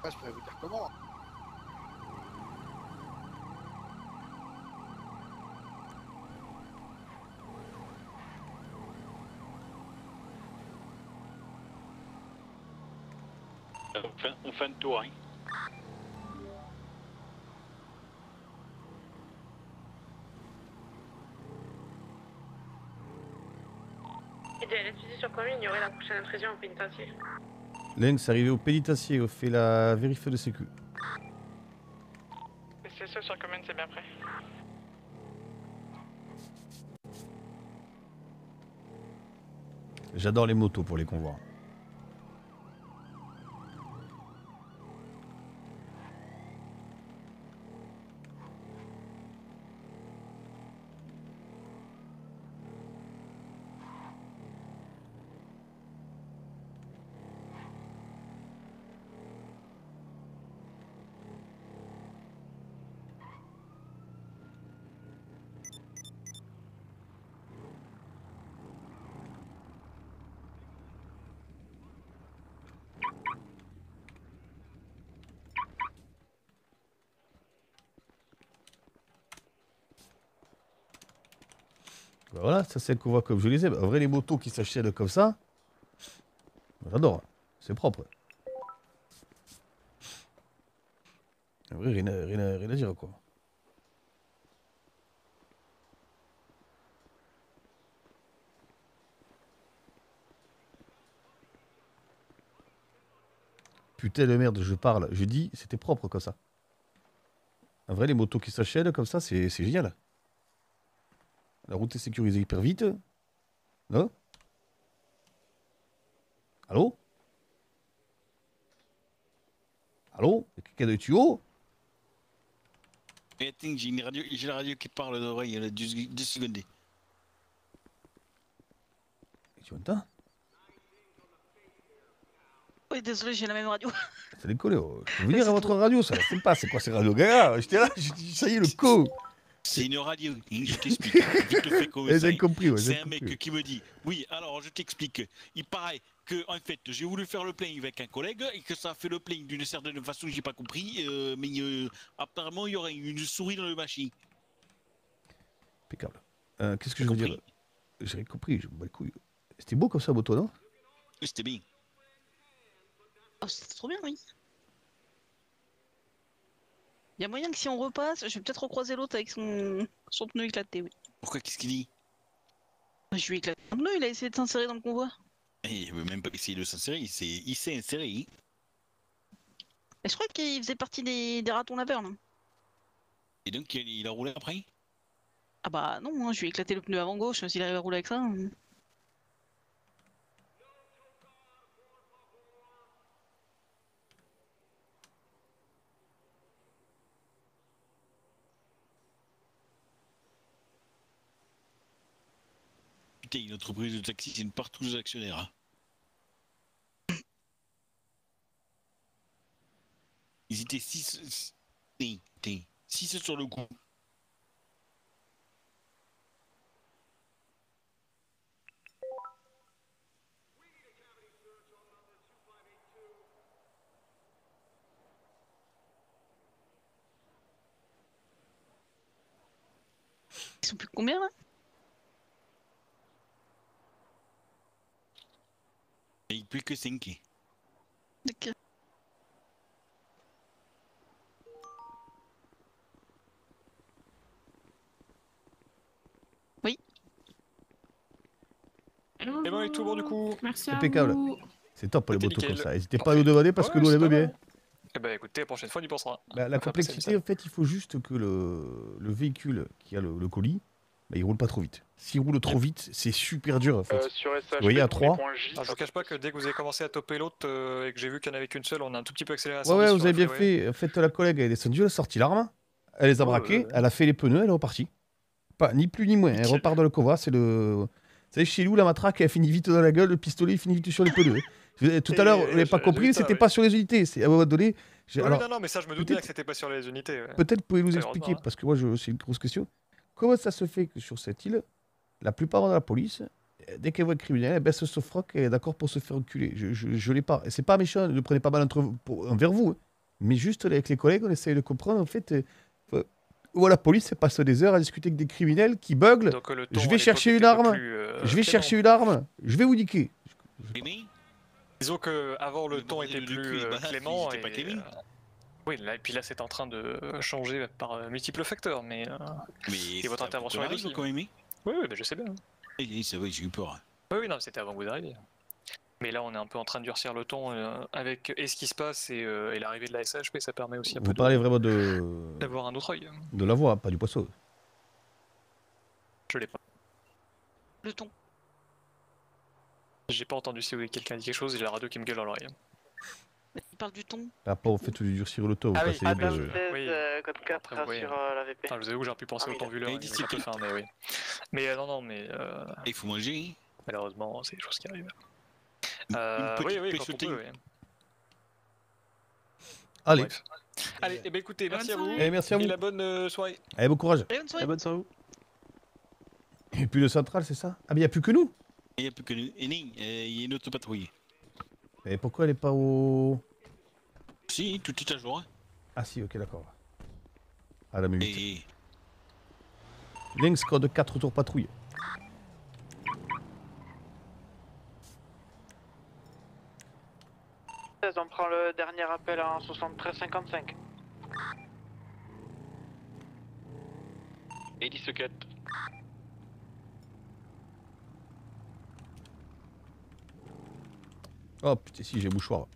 Je pourrais vous dire comment. On fait un tour, hein. Il dit à l'étudier sur combien il y aurait la prochaine intrusion en pénitentiaire. Lens, arrivé au pénitencier, on fait la vérif de sécu. BCSO sur commune, c'est bien prêt. J'adore les motos pour les convois. Voilà, ça c'est le convoi comme je les ai. En vrai, les motos qui s'achètent comme ça, j'adore, c'est propre. En vrai, rien à dire quoi. Putain de merde, je parle, je dis, c'était propre comme ça. En vrai, les motos qui s'achètent comme ça, c'est génial. La route est sécurisée hyper vite. Non ? Allô ? Allô ? Il y a quelqu'un de tuyau ? J'ai la radio qui parle d'oreille, elle a 10 secondes. Tu entends ? Oui, désolé, j'ai la même radio. Ça décolle, oh. Je peux venir à votre radio, ça ne pas. C'est quoi ces radios, gars ? J'étais là, ça y est, le con. C'est une radio, je t'explique, je te fais comme ça. Ouais, c'est un mec qui me dit, oui, alors je t'explique, il paraît que, en fait, j'ai voulu faire le plein avec un collègue et que ça a fait le plein d'une certaine façon, j'ai pas compris, mais apparemment il y aurait une souris dans le machine. Impeccable. Qu'est-ce que je veux dire ? J'ai rien compris, je me bats les couilles. C'était beau comme ça, moto, non ? Oui, c'était bien. Oh, c'était trop bien, oui. Il y a moyen que si on repasse, je vais peut-être recroiser l'autre avec son pneu éclaté, oui. Pourquoi, qu'est-ce qu'il dit? Je lui ai éclaté son pneu, il a essayé de s'insérer dans le convoi. Il veut même pas essayer de s'insérer, il s'est inséré. Et je crois qu'il faisait partie des ratons laveurs, non? Et donc il a roulé après? Ah bah non, hein, je lui ai éclaté le pneu avant gauche, s'il arrive à rouler avec ça. Hein. société, une entreprise de taxi, c'est une partout aux actionnaires. Ils étaient 6 sur le coup. Ils sont plus que combien là? Et plus que 5. D'accord. Oui. C'est bon, et tout bon du coup. Merci. C'est impeccable. C'est top pour les motos comme ça. N'hésitez pas à nous demander parce que nous on les veut bien. Eh ben écoutez, la prochaine fois on y pensera. Bah, la complexité, en fait, il faut juste que le véhicule qui a le colis, bah, il roule pas trop vite. S'il roule trop vite, c'est super dur en fait. Sur SHP, vous voyez, à 3. Alors, je vous cache pas que dès que vous avez commencé à toper l'autre et que j'ai vu qu'il n'y en avait qu'une seule, on a un tout petit peu accéléré à la sortie. Ouais, vous avez bien fait. En fait, la collègue, elle est descendue, elle a sorti l'arme, elle les a braqués, elle a fait les pneus, elle est repartie. Pas, ni plus ni moins, elle repart dans le convoi. C'est le. Vous savez, chez nous, la matraque, elle finit vite dans la gueule, le pistolet, il finit vite sur les pneus. Tout à l'heure, vous n'avez pas compris, c'était pas sur les unités. À un moment donné. Alors, non, non, mais ça, je me doutais que c'était pas sur les unités. Ouais. Peut-être pouvez-vous nous expliquer, parce que moi, c'est une grosse question. Comment ça se fait que sur cette île, la plupart de la police, dès qu'elle voit un criminel, elle baisse son froc et est d'accord pour se faire enculer? Je l'ai pas. Et c'est pas méchant, ne prenez pas mal envers vous. Hein. Mais juste avec les collègues, on essaye de comprendre, en fait. La police, elle passe des heures à discuter avec des criminels qui buglent. Je vais chercher une arme. Je vais chercher une arme. Je vais vous niquer. Disons qu'avant le ton était plus clément et oui, là, et puis là c'est en train de changer par multiples facteurs, mais et votre intervention est logique. Oui, oui, ben, je sais bien. Oui, c'est vrai, j'ai eu peur. Oui, oui, non, c'était avant que vous arriviez. Mais là on est un peu en train de durcir le ton avec ce qui se passe et l'arrivée de la SHP, ça permet aussi un peu. Vous parlez vraiment d'avoir un autre œil. De la voix, pas du poisson. Je l'ai pas. Le ton. J'ai pas entendu si quelqu'un dit quelque chose, j'ai la radio qui me gueule dans l'oreille. Il parle du ton. Ah, pas au fait de durcir le ton. Ah oui, Adam 16, code 4 sur l'AVP. Enfin, je vous avoue que j'aurais pu penser autant vu l'heure, j'ai un peu faim, mais oui. Mais non, non, mais... Il faut manger. Malheureusement, c'est des choses qui arrivent. Oui, oui, quand on peut, oui. Allez. Bref. Allez, eh ben, écoutez, merci à vous. Et merci à vous. Et la bonne soirée. Allez, bon courage. Et bonne soirée. Et bonne soirée. Et puis le central, c'est ça? Ah, mais il n'y a plus que nous. Il n'y a plus que nous. Il y a une autre patrouille. Mais pourquoi elle n'est pas au... Si, tout est à jour. Hein. Ah si, ok, d'accord. Ah la minute. Et... Lynx code 4 tour patrouille. On prend le dernier appel en 73-55. Et 10-4. Oh putain, si j'ai mouchoir.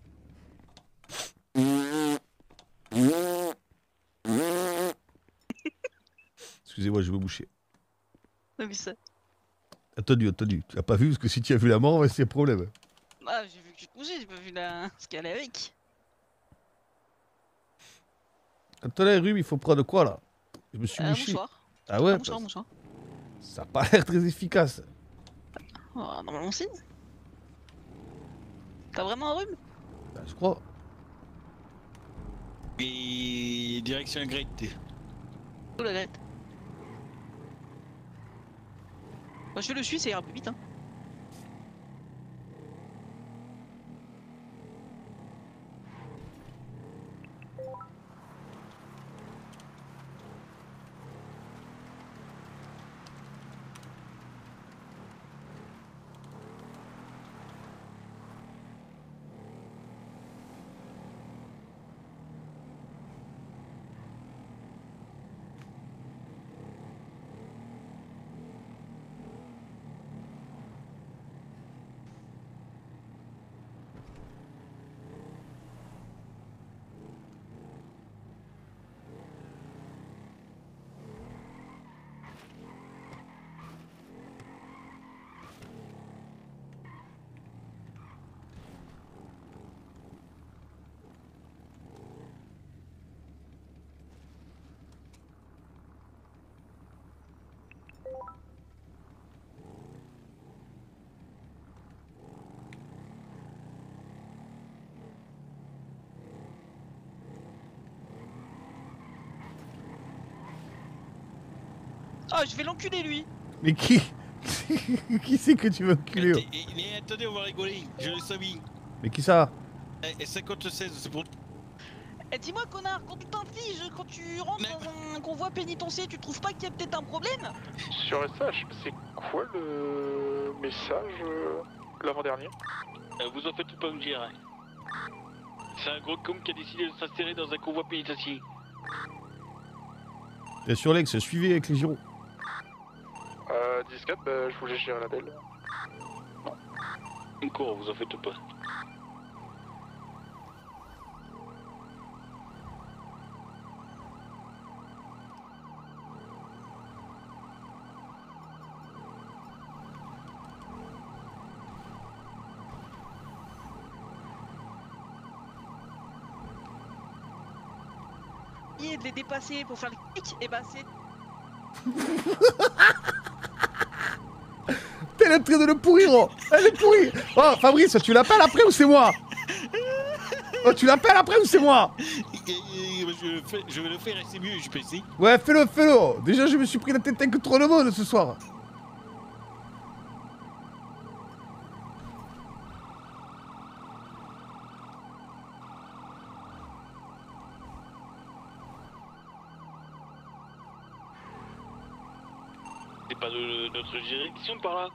Excusez-moi, je vais me boucher. T'as vu ça? Attendu, attendu. Tu l'as pas vu parce que si tu as vu la mort, c'est un problème. Ah, j'ai vu que tu te bougeais, j'ai pas vu la... ce qu'elle est avec. Quand on a un rhume, il faut prendre quoi là? Je me suis mouché. Mouchoir. Ah ouais? Mouchoir, mouchoir. Ça a pas l'air très efficace. Oh, normalement, si. T'as vraiment un rhume? Bah, je crois. Et direction Grette. Où la Grette? Bah, je le suis, ça ira plus vite. Hein. Ah, je vais l'enculer lui. Mais qui qui c'est que tu veux enculer? Mais attendez, on va rigoler, je le savais. Mais qui ça? S56, c'est pour... Dis-moi connard, quand tu t'infliges, quand tu rentres dans un convoi pénitencier, tu trouves pas qu'il y a peut-être un problème? Sur SH, c'est quoi le message l'avant-dernier? Vous en faites pas me dire. C'est un gros com qui a décidé de s'insérer dans un convoi pénitencier. Bien sûr Lex, suivez avec les gyros. 10-4, bah, je voulais gérer la belle. Non. Encore, vous en faites pas. De les dépasser pour faire le kick, et bah c'est... T'es en train de le pourrir, oh. Elle est pourrie. Oh Fabrice, tu l'appelles après ou c'est moi? Oh, tu l'appelles après ou c'est moi? Je vais le faire et c'est mieux, je peux essayer. Ouais, fais-le, fais-le. Déjà, je me suis pris la tête avec trop de monde ce soir. Notre direction par là.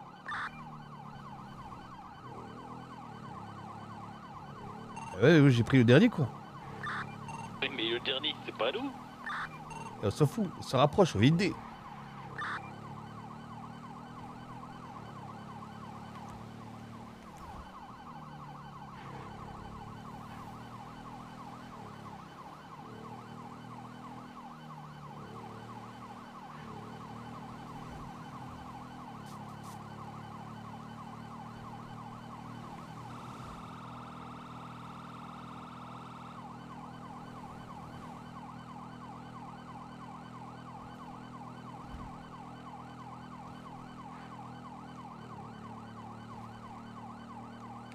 Ouais, j'ai pris le dernier quoi. Mais le dernier, c'est pas nous. On s'en fout, on se rapproche, on vide des.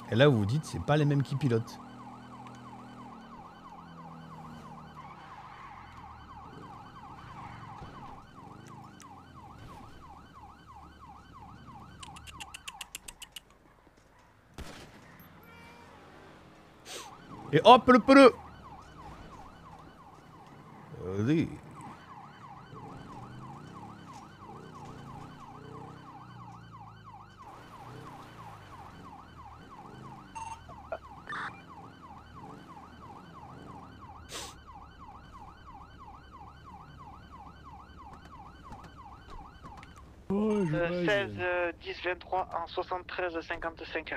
Et là, vous vous dites, c'est pas les mêmes qui pilotent. Et hop, le peleux. Vas-y. Oh, 16, 10, 23, en 73, 55.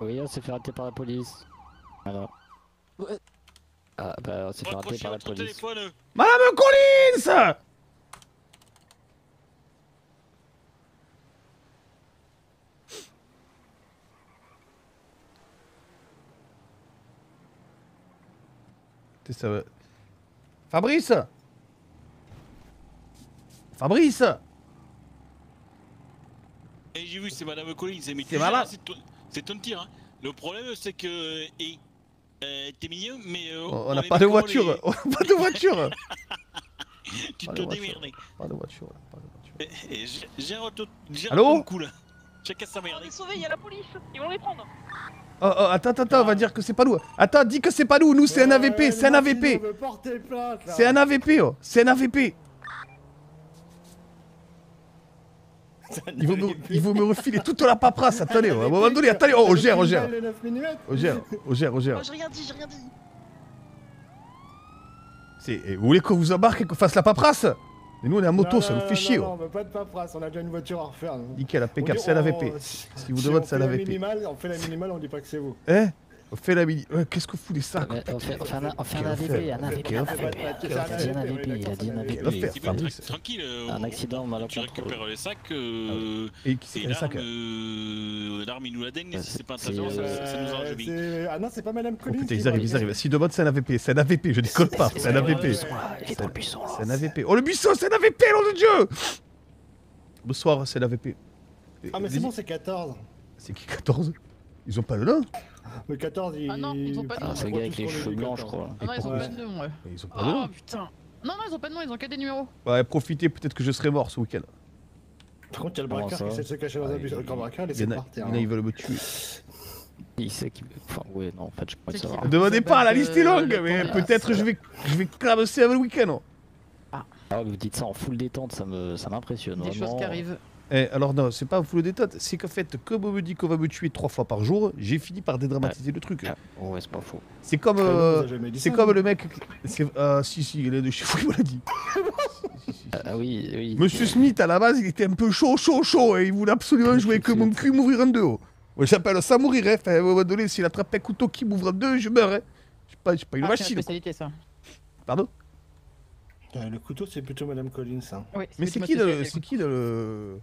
Oui, on s'est fait rater par la police. Alors. Ouais. Ah bah on s'est fait rater par la police. Madame Collins! Ça... Fabrice, Fabrice. Et j'ai vu, c'est Madame Collins, mais c'est ton tir. Hein. Le problème, c'est que t'es milieu, mais on n'a pas de voiture. Les... On n'a pas de voiture. Tu te démerdes. Pas de voiture. J'ai un retour. Allô. Cool. Chacun sa merde. On est sauvés, il y a la police. Ils vont les prendre. Oh, oh, attends, attends, on va dire que c'est pas nous. Attends, dis que c'est pas nous, nous c'est un AVP, c'est un AVP. C'est un AVP, oh, c'est un AVP. Il faut me refiler toute la paperasse, attendez, à un moment donné, attendez, oh, on gère, on gère. On gère, on gère, on gère. J'ai rien dit, j'ai rien dit. Vous voulez qu'on vous embarque et qu'on fasse la paperasse? Mais nous on est en moto, ça nous fait chier. Non, on veut pas de paperasse, on a déjà une voiture à refaire. Nickel, impeccable, c'est un AVP. Si vous demandez, c'est un AVP. On fait la minimale, on dit pas que c'est vous. Hein? On fait la minimale. Qu'est-ce que vous foutez ça? On fait un AVP, un AVP. Il a dit un AVP. Tranquille, un accident, on a tu récupères les sacs. Et qui c'est les sacs? L'arme, il nous la daigne, si c'est pas un tâton, ça nous arrange bien. Ah non, c'est pas Madame Collins. Putain, ils arrivent, ils arrivent. Si demandent, c'est un AVP. C'est un AVP, je déconne pas. C'est un AVP. Il est dans le buisson. C'est un AVP. Oh le buisson, c'est un AVP, nom de Dieu! Bonsoir, c'est l'AVP. Ah, mais c'est bon, c'est 14. C'est qui 14? Ils ont pas le nom. Le 14, ils... Ah non, ils ont pas de nom. Ah, c'est le gars avec les cheveux blancs, je crois. Ah non, ils ont pas de nom, ouais. Ils ont pas de nom. Ah putain. Non, non, ils ont pas de nom, ils ont que des numéros. Ouais, profitez, peut-être que je serai mort ce week-end. Par contre, il y a le braquard qui essaie de se cacher dans un bus. Le grand braquard, il essaie de partir. Il y en a, ils veulent me tuer. Il sait qu'il... Enfin, ouais, non, en fait, je crois que ça va. Ne demandez pas, la liste est longue, mais peut-être je vais clamser avant le week-end. Ah, vous dites ça en full détente, ça m'impressionne. Des choses qui arrivent. Eh, alors non, c'est pas full détente, c'est qu'en fait, comme on me dit qu'on va me tuer 3 fois par jour, j'ai fini par dédramatiser le truc. Ouais, c'est pas faux. C'est comme, le mec... si, il est de chez vous, il me l'a dit. Ah oui, oui. Monsieur Smith, à la base, il était un peu chaud, et il voulait absolument jouer que mon cul m'ouvrir en deux. Ouais, j'appelle ça mourir, hein. Enfin, à un moment donné, s'il attrape un couteau qui m'ouvre en deux, je meurs, hein. J'ai pas une machine. C'est une spécialité, ça. Pardon ? Le couteau, c'est plutôt Madame Collins, hein. Oui, mais c'est qui le...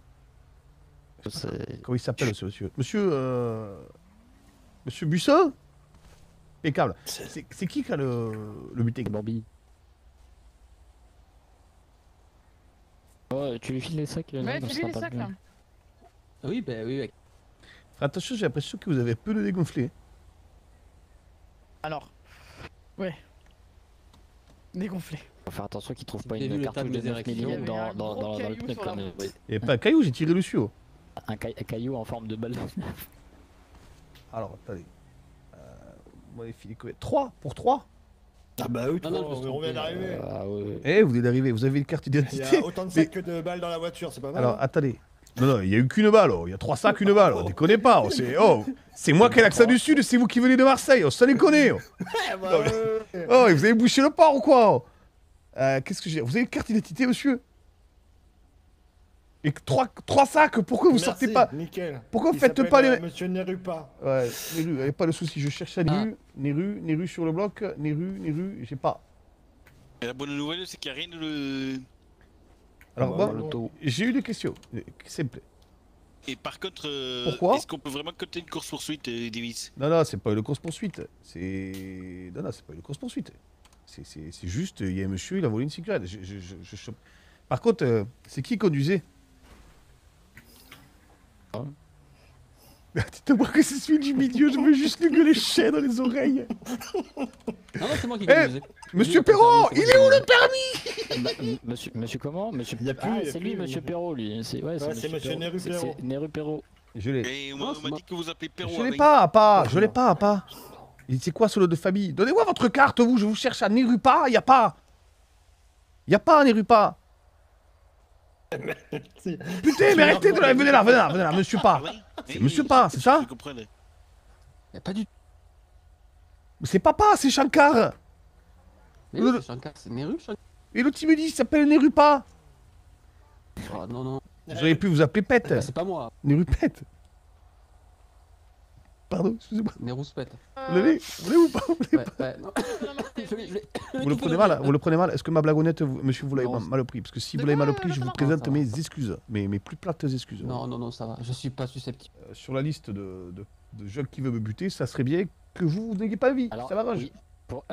Comment il s'appelle, ce monsieur? Monsieur Busson. Impeccable. C'est qui a le buté? Bambi. Ouais, tu lui files les sacs. Ouais, tu lui files les sacs, là. Oui, bah oui, ouais. Attention, j'ai l'impression que vous avez un peu le dégonflé. Alors... Ouais. Dégonflé. Faut faire attention qu'ils trouvent pas une cartouche de 9 mm dans le pneu quand même. Et pas un caillou, j'ai tiré le tuyau. Un caillou en forme de balle. Alors, attendez. Moi, les filets, 3 pour 3. Ah bah oui, on vient d'arriver. Eh, vous venez d'arriver, vous avez une carte d'identité. Il y a autant de sacs que de balles dans la voiture, c'est pas mal. Alors, attendez. Non, il y a eu qu'une balle, il y a 3 sacs, une balle, on déconne pas, c'est moi qui ai l'accent du sud et c'est vous qui venez de Marseille, on s'en déconne. Oh, vous avez bouché le port ou quoi? Qu'est-ce que j'ai? Vous avez une carte d'identité, monsieur? Et 3 sacs, pourquoi vous sortez pas? Nickel. Pourquoi vous faites pas les... Monsieur Neru pas. Ouais, Neru, avait pas le souci, je cherche à Neru sur le bloc, Neru, j'ai pas. Et la bonne nouvelle, c'est qu'il n'y a rien de... Alors moi, j'ai eu des questions, s'il vous plaît. Et par contre, est-ce qu'on peut vraiment compter une course-poursuite, Davis? Non, c'est pas une course-poursuite, c'est... Non, c'est pas une course-poursuite. C'est juste, il y a un monsieur, il a volé une cigarette. Par contre, c'est qui conduisait? Dites-moi que c'est celui du milieu, je veux juste lui gueuler chien dans les oreilles. Non, c'est moi qui conduisais. Monsieur Perrault, il est où le permis? Monsieur comment? C'est lui, monsieur Perrault, lui. Ouais, c'est monsieur Neru Perrault. C'est Neru Perrault. Je l'ai. Et on m'a dit que vous appelez Perrault. Je l'ai pas. C'est quoi ce lot de famille? Donnez-moi votre carte, vous, je vous cherche à Nerupa, y a pas Nerupa. Putain, mais arrêtez de là, venez là, monsieur pas. C'est monsieur pas, c'est ça? Y a pas du... C'est papa, c'est Shankar. Mais oui, Shankar, c'est Neru, Shankar. Et l'autre il me dit, il s'appelle Nerupa. Oh non, non. J'aurais pu vous appeler Pet. C'est pas moi. Nerupette. Pardon, excusez-moi. Nerouspette. Vous l'avez ou pas? Vous le prenez mal, Est-ce que ma blagonnette, monsieur, vous l'avez mal pris? Parce que si vous l'avez mal pris, je vous présente mes excuses. Mes plus plates excuses. Non, ça va. Je suis pas susceptible. Sur la liste de gens qui veulent me buter, ça serait bien que vous n'ayez pas envie. Ça m'arrange. Oui, pour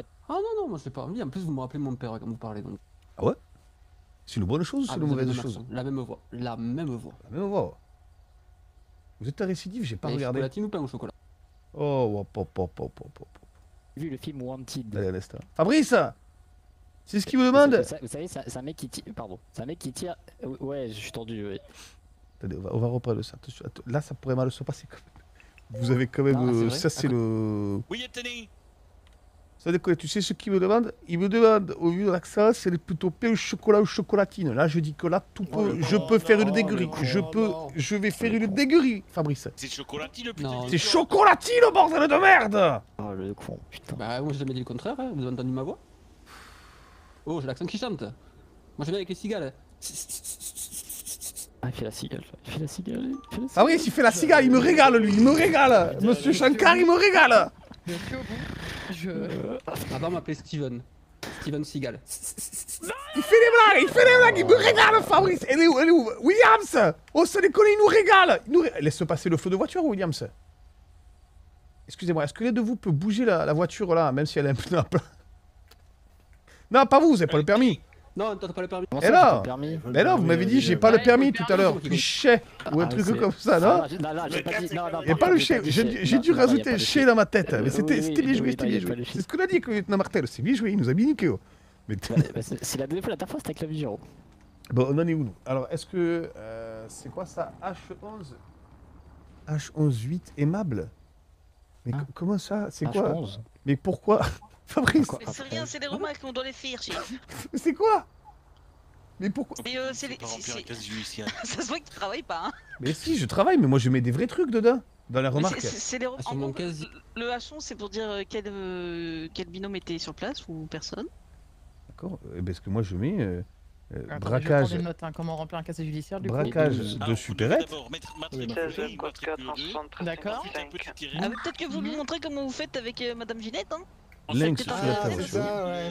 être... Ah non, moi je n'ai pas envie. En plus, vous me rappelez mon père quand vous parlez. Donc. Ah ouais? C'est une bonne chose ou c'est une mauvaise chose? La même voix. Vous êtes un récidive, j'ai pas regardé. Chocolatine ou pain au chocolat? Oh, J'ai vu le film Wanted. Allez, laisse ça. Fabrice, c'est ce qu'il me demande. Vous savez, c'est un mec qui tire. Pardon. C'est un mec qui tire. Ouais, je suis tendu. Ouais. Attendez, on va reprendre ça. Là, ça pourrait mal se passer quand même. Vous avez quand même. Ça, c'est le. Oui, attendez. Ça déconne. Tu sais ce qu'il me demande? Il me demande, au vu de l'accent, c'est plutôt pain au chocolat ou chocolatine. Là, je dis que là, tout peut, je vais faire une déguerie, Fabrice. C'est chocolatine, putain. C'est chocolatine, bordel de merde. Oh, le con, putain. Bah, moi, j'ai jamais dit le contraire, hein. Vous avez entendu ma voix? Oh, j'ai l'accent qui chante. Moi, je viens avec les cigales. Ah, il fait la cigale. Ah oui, il fait la cigale, il me régale, lui, Monsieur Shankar, il me régale. Avant m'appeler Steven Seagal. Il fait des blagues, il me régale, Fabrice. Elle est où Williams? Oh, ça déconne, il nous régale. Laisse passer le feu de voiture, Williams. Excusez-moi, est-ce que l'un de vous peut bouger la voiture là, même si elle est un peu... Non, pas vous, vous n'avez pas le permis. Non, t'as pas le permis. Et là, vous m'avez dit j'ai pas le permis tout à l'heure, cliché ou un truc comme ça, non? Et pas le chien, j'ai dû rajouter le chien dans ma tête, mais c'était bien joué, c'était bien joué. C'est ce qu'on a dit, Lieutenant Martel, c'est bien joué, il nous a bien niqué. C'est la deuxième fois, la dernière fois c'était avec la Vigero. Bon, on en est où nous? Alors, est-ce que. C'est quoi ça? H11 H11-8 aimable? Mais comment ça? C'est quoi? Mais pourquoi? Fabrice. Mais c'est rien, c'est des remarques qu'on doit les faire, chef. C'est quoi? Mais pourquoi? Mais c'est les... Ça se voit que tu travailles pas, hein. Mais si, je travaille, mais moi je mets des vrais trucs dedans. Dans la remarque. C'est les remarques. Le H11, c'est pour dire quel binôme était sur place ou personne. D'accord, parce que moi je mets... braquage. Comment remplir un casier judiciaire du coup. Braquage de supérette. D'accord. Peut-être que vous nous montrez comment vous faites avec Madame Ginette, hein. Lynx, c'est ça, ouais.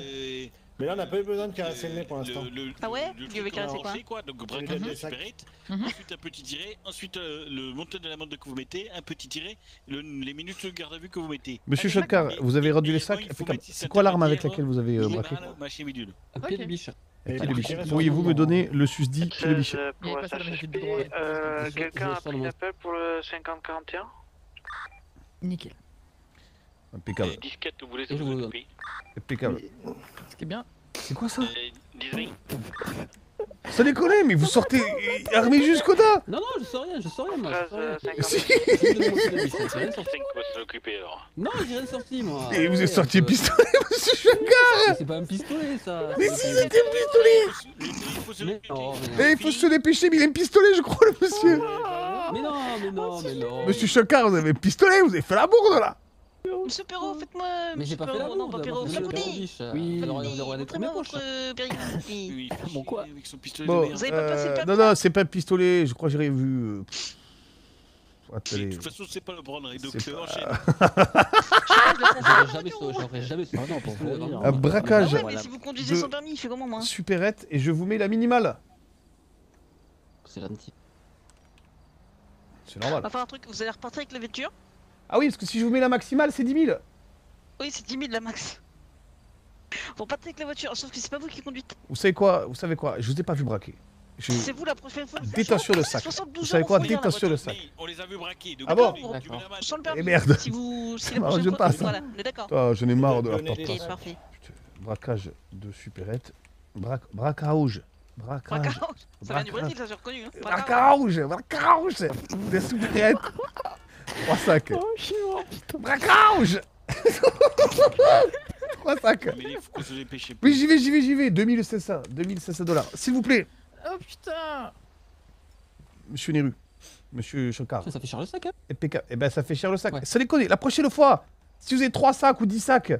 Mais là, on n'a pas eu besoin de caresser le nez pour l'instant. Ah ouais? Tu veux caresser quoi? Donc, braquage de supérette, ensuite un petit tiré, ensuite le montant de l'amende que vous mettez, un petit tiré, les minutes de garde à vue que vous mettez. Monsieur Chocard, vous avez rendu les sacs. C'est quoi l'arme avec laquelle vous avez braqué? Pied de biche. Pourriez-vous me donner le susdit pied de biche? Quelqu'un a pris l'appel pour le 50-41? Nickel. Impeccable. Impeccable. Ce qui est bien. C'est quoi ça? Ça déconne, mais vous sortez armé jusqu'au tas. Non, non, je sors rien, moi. Si. Non, j'ai rien sorti, moi. Et vous êtes sorti pistolet, monsieur Shankar. C'est pas un pistolet, ça. Mais si, c'était un pistolet. Mais il faut se dépêcher, mais il a un pistolet, je crois, le monsieur. Mais non, mais non, mais non. Monsieur Shankar, vous avez un pistolet, vous avez fait la bourde, là. Monsieur Perrault, faites-moi. Mais j'ai pas fait la bourde, oui, alors vous aurez montrez-moi votre péril. Bon, quoi? Bon, vous avez pas passé le permis? Non, non, c'est pas le pistolet, je crois que j'ai vu... De toute façon, c'est pas le branlerie, donc enchaîne. J'aurais jamais ce nom pour vous. Un braquage. Ouais, mais si vous conduisez sans permis, il fait comment, moi? Supérette, et je vous mets la minimale. C'est gentil. C'est normal. On va faire un truc, vous allez repartir avec la voiture? Ah oui, parce que si je vous mets la maximale, c'est 10 000. Oui, c'est 10 000 la max. Bon, partez avec la voiture, sauf que c'est pas vous qui conduisez. Vous savez quoi? Vous savez quoi? Je vous ai pas vu braquer. Je... C'est vous la prochaine fois. Détention de sac. Vous savez quoi? Détention de sac. On les a vu braquer. Donc ah bon? Sans le permis. Et merde. Si vous... Si non, je passe. Voilà, on est d'accord. Oh, j'en ai marre de la porte. Parfait. Braquage de supérette. Braquage. Braquage. Ça vient du Brésil, ça j'ai reconnu. Braquage. Braquage. Des supérettes. 3 sacs. Oh, je suis mort, putain. Braquage. 3 sacs. Mais il faut que je les pêche. Oui, j'y vais. 2500 $. S'il vous plaît. Oh putain. Monsieur Neru. Monsieur Chocard. Ça fait cher le sac, hein. Et eh ben, ça fait cher le sac. Ouais. Ça déconne. La prochaine fois, si vous avez 3 sacs ou 10 sacs,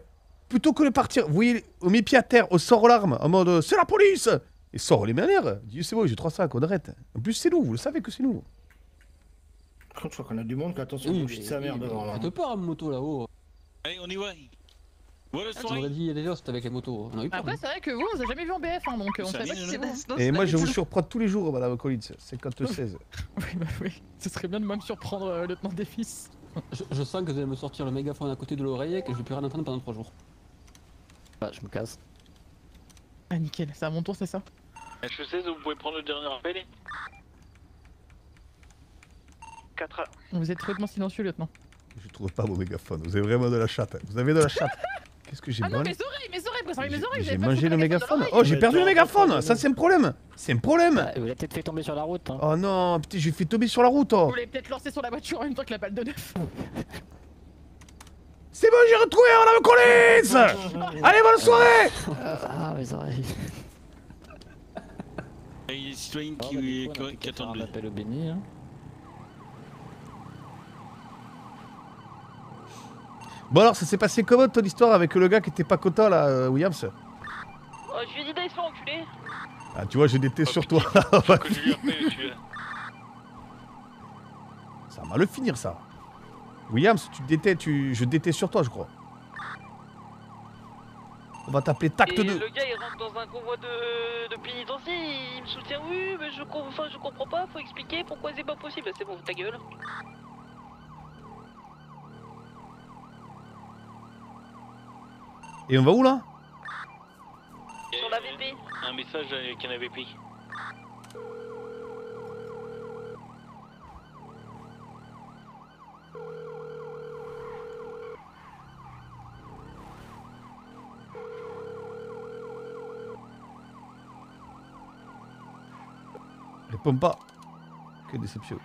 plutôt que de partir, vous voyez, on met pied à terre, on sort l'arme, en mode c'est la police. Et sort les mains en l'air. Dis, c'est bon, j'ai 3 sacs, on arrête. En plus, c'est nous, vous le savez que c'est nous. Par contre, je crois qu'on a du monde, attention, on chie de sa merde devant là. Faites peur à ma moto là-haut. Allez, on y va. On aurait dit les autres, c'était avec les motos. Après, c'est vrai que vous, on vous a jamais vu en BF, hein, donc on savait pas que c'est bon. Et moi, je vous surprends tous les jours, madame Collins, 50-16. Oui, bah oui, ce serait bien de même surprendre le lieutenant Davis. Je sens que vous allez me sortir le mégaphone à côté de l'oreille et que je vais plus rien entendre pendant 3 jours. Bah, je me casse. Ah, nickel, c'est à mon tour, c'est ça? H16, vous pouvez prendre le dernier appel. Vous êtes complètement silencieux, lieutenant. Je trouve pas mon mégaphone, vous avez vraiment de la chatte. Vous avez de la chatte. Qu'est-ce que j'ai mangé? Ah non, mes oreilles, j'ai mangé le mégaphone. Oh, j'ai perdu le mégaphone. Ça, c'est un problème. C'est un problème. Vous l'avez peut-être fait tomber sur la route. Oh non, putain, j'ai fait tomber sur la route. Vous l'avez peut-être lancé sur la voiture en même temps que la balle de 9. C'est bon, j'ai retrouvé, on a le Collins. Allez, bonne soirée. Ah, mes oreilles. Il y a des citoyens qui attendent. On appelle au béni, hein. Bon alors, ça s'est passé comment ton histoire avec le gars qui était pas content là, Williams? Oh, je lui ai dit d'aller se faire enculer. Ah, tu vois, j'ai des tests sur toi. Ça va le finir, ça. Williams, je déteste sur toi, je crois. On va t'appeler TACT 2. Le gars, il rentre dans un convoi de pénitencier, il me soutient, oui, mais je comprends pas, faut expliquer pourquoi c'est pas possible. C'est bon, ta gueule. Et on va où là? Sur l'AVP. Un message avec un AVP. Réponds pas. Quelle déception.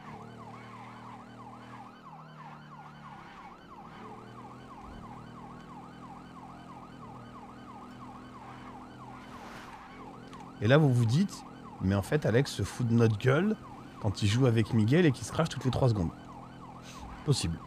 Et là, vous vous dites, mais en fait, Alex se fout de notre gueule quand il joue avec Miguel et qu'il se crache toutes les 3 secondes. Possible.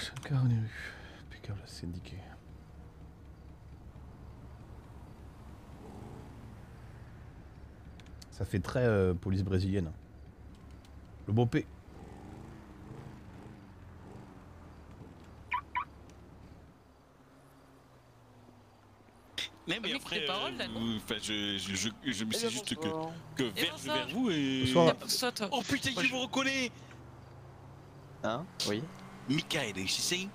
Shankar, Neru, impeccable, c'est indiqué. Ça fait très police brésilienne. Le bon P. Mais après, paroles, là, je me sais juste que vers vous et... Bonsoir. Oh putain, qui vous reconnaît? Hein? Oui. Miguel, tu sais?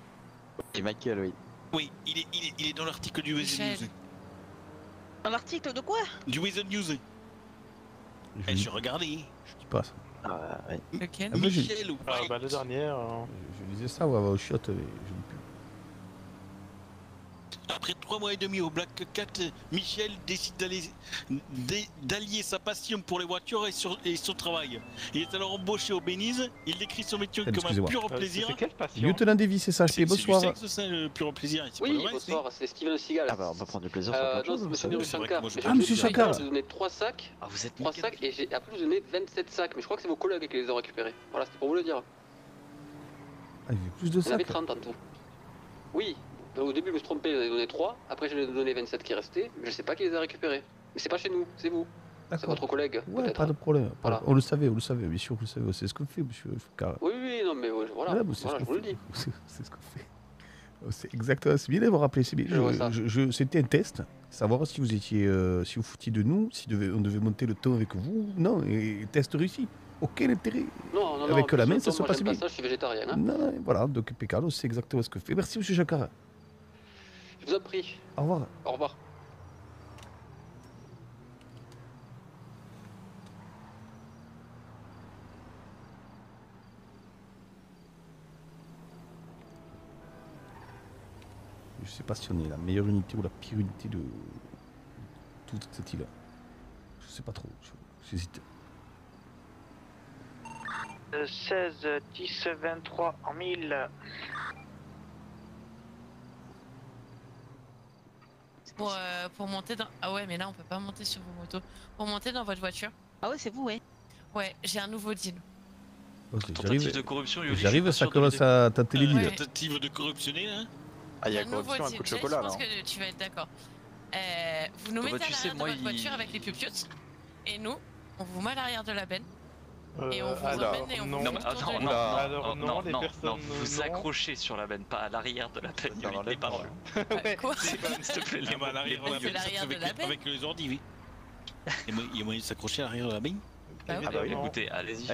Et Michael, oui. Oui, il est dans l'article du Weather News. Dans l'article de quoi? Du Weather News. J'ai regardé. Je dis pas ça. Ah, ouais. Lequel? Michel ou pas? Bah, la dernière. Je lisais ça, ouais, au shot, je ne plus. Après 3 mois et demi au Black Cat, Michel décide d'allier sa passion pour les voitures et son travail. Il est alors embauché au Belize. Il décrit son métier comme un pur plaisir. C'est quelle passion? Lieutenant Davis, c'est ça, c'est bonsoir. C'est ça, c'est le pur plaisir. Oui, bonsoir, c'est Steven Seagal. Ah bah, on va prendre du plaisir. Non, c'est monsieur Neru Shankar. Ah, monsieur Shankar. Je vous ai donné 3 sacs. Ah, vous êtes 3 sacs et j'ai après vous donné 27 sacs. Mais je crois que c'est vos collègues qui les ont récupérés. Voilà, c'était pour vous le dire. Ah, il y a plus de sacs. Vous avez 30 tantôt. Oui. Donc, au début, je me suis trompé, j'en ai donné 3, après j'en ai donné 27 qui restaient, mais je sais pas qui les a récupérés. Mais c'est pas chez nous, c'est vous. C'est votre collègue. Ouais, pas de problème. Voilà. On le savait, bien sûr, vous le savez, c'est ce qu'on fait, monsieur. Oui, oui, non, mais voilà, voilà je vous le dis. C'est ce qu'on fait. C'est exactement, c'est bien de vous rappeler, c'est bien. C'était un test, savoir si vous étiez, si vous foutiez de nous, si on devait monter le temps avec vous, non, et test réussi. Aucun intérêt. Non, non, avec non, la main, ça se passe bien. Je suis végétarien. Hein. Non, voilà, donc impeccable, c'est exactement ce que fait. Merci, monsieur Shankar. Je vous en prie. Au revoir. Au revoir. Je sais pas si on est la meilleure unité ou la pire unité de toute cette île. Je sais pas trop, j'hésite. 16, 10, 23 en 1000. Pour monter dans... Ah ouais mais là on peut pas monter sur vos motos. Pour monter dans votre voiture. Ah ouais c'est vous ouais. Ouais j'ai un nouveau deal. Okay, tentative de corruption. J'arrive ça commence à tâter les lignes. Tentative de corruptionner là. Ah il y a corruption un coup de chocolat. Je pense que tu vas être d'accord. Vous nous mettez à l'arrière de votre voiture avec les piopiotes. Et nous on vous met à l'arrière de la benne. Et on vous emmène et on vous met autour de la... Alors non, les personnes... Vous accrochez sur la benne, pas à l'arrière de la benne, il y a des paroles. Quoi ? S'il te plaît, les mains à l'arrière de la benne. Avec les ordi, oui. Il y a moyen de s'accrocher à l'arrière de la benne ? Ah oui, écoutez, allez-y.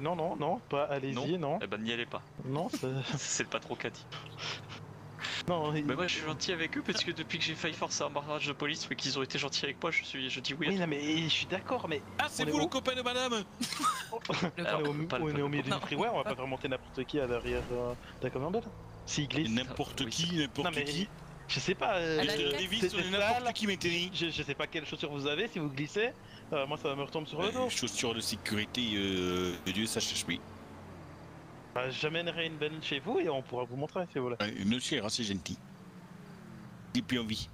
Non, non, non, pas allez-y, non. Eh ben n'y allez pas. Non, c'est pas trop Cathy. Non, mais moi je suis gentil avec eux parce que depuis que j'ai failli forcer un barrage de police mais qu'ils ont été gentils avec moi, je dis oui. Oui non mais je suis d'accord mais... Ah c'est vous le copain de madame. On est au milieu d'une freeway, on va pas faire monter n'importe qui à l'arrière d'un camionnette. S'il glisse... N'importe qui, n'importe qui. Je sais pas... n'importe qui m'éternit. Je sais pas quelles chaussures vous avez, si vous glissez, moi ça me retombe sur le dos. Chaussures de sécurité du SHP. J'amènerai une benne chez vous et on pourra vous montrer si vous voulez. Une chère, assez gentil. Et puis on vit.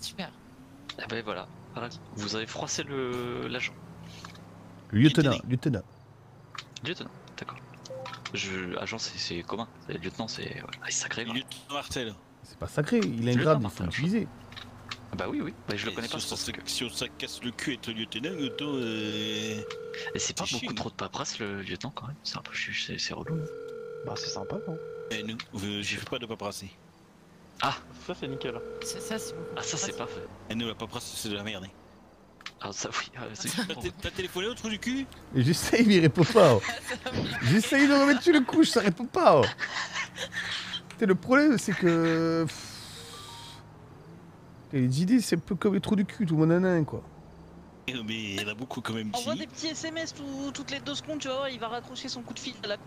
Super. Ah ben voilà, voilà. Vous avez froissé l'agent. Lieutenant. Lieutenant, d'accord. Agent, c'est commun. Lieutenant, c'est sacré. Voilà. Lieutenant Martel. C'est pas sacré, il a une grade, il faut l'utiliser. Bah oui, oui, bah, je le connais pas. Si on casse le cul et le lieutenant, Et c'est pas beaucoup trop de paperasse le lieutenant quand même, c'est un peu relou. Bah c'est sympa non? Et nous, j'ai fait pas de paperasser. Ah, ça c'est nickel. Ah ça c'est parfait. Et nous la paperasse c'est de la merde. Ah ça oui, t'as téléphoné au trou du cul? J'essaye mais il répond pas. J'essaye de remettre sur le couche, ça répond pas. Le problème c'est que... Les idées, c'est un peu comme les trous du cul, tout le monde en a un, quoi. Mais il y en a beaucoup quand même. Envoie des petits SMS toutes les 2 secondes, tu vas voir, il va raccrocher son coup de fil à la con.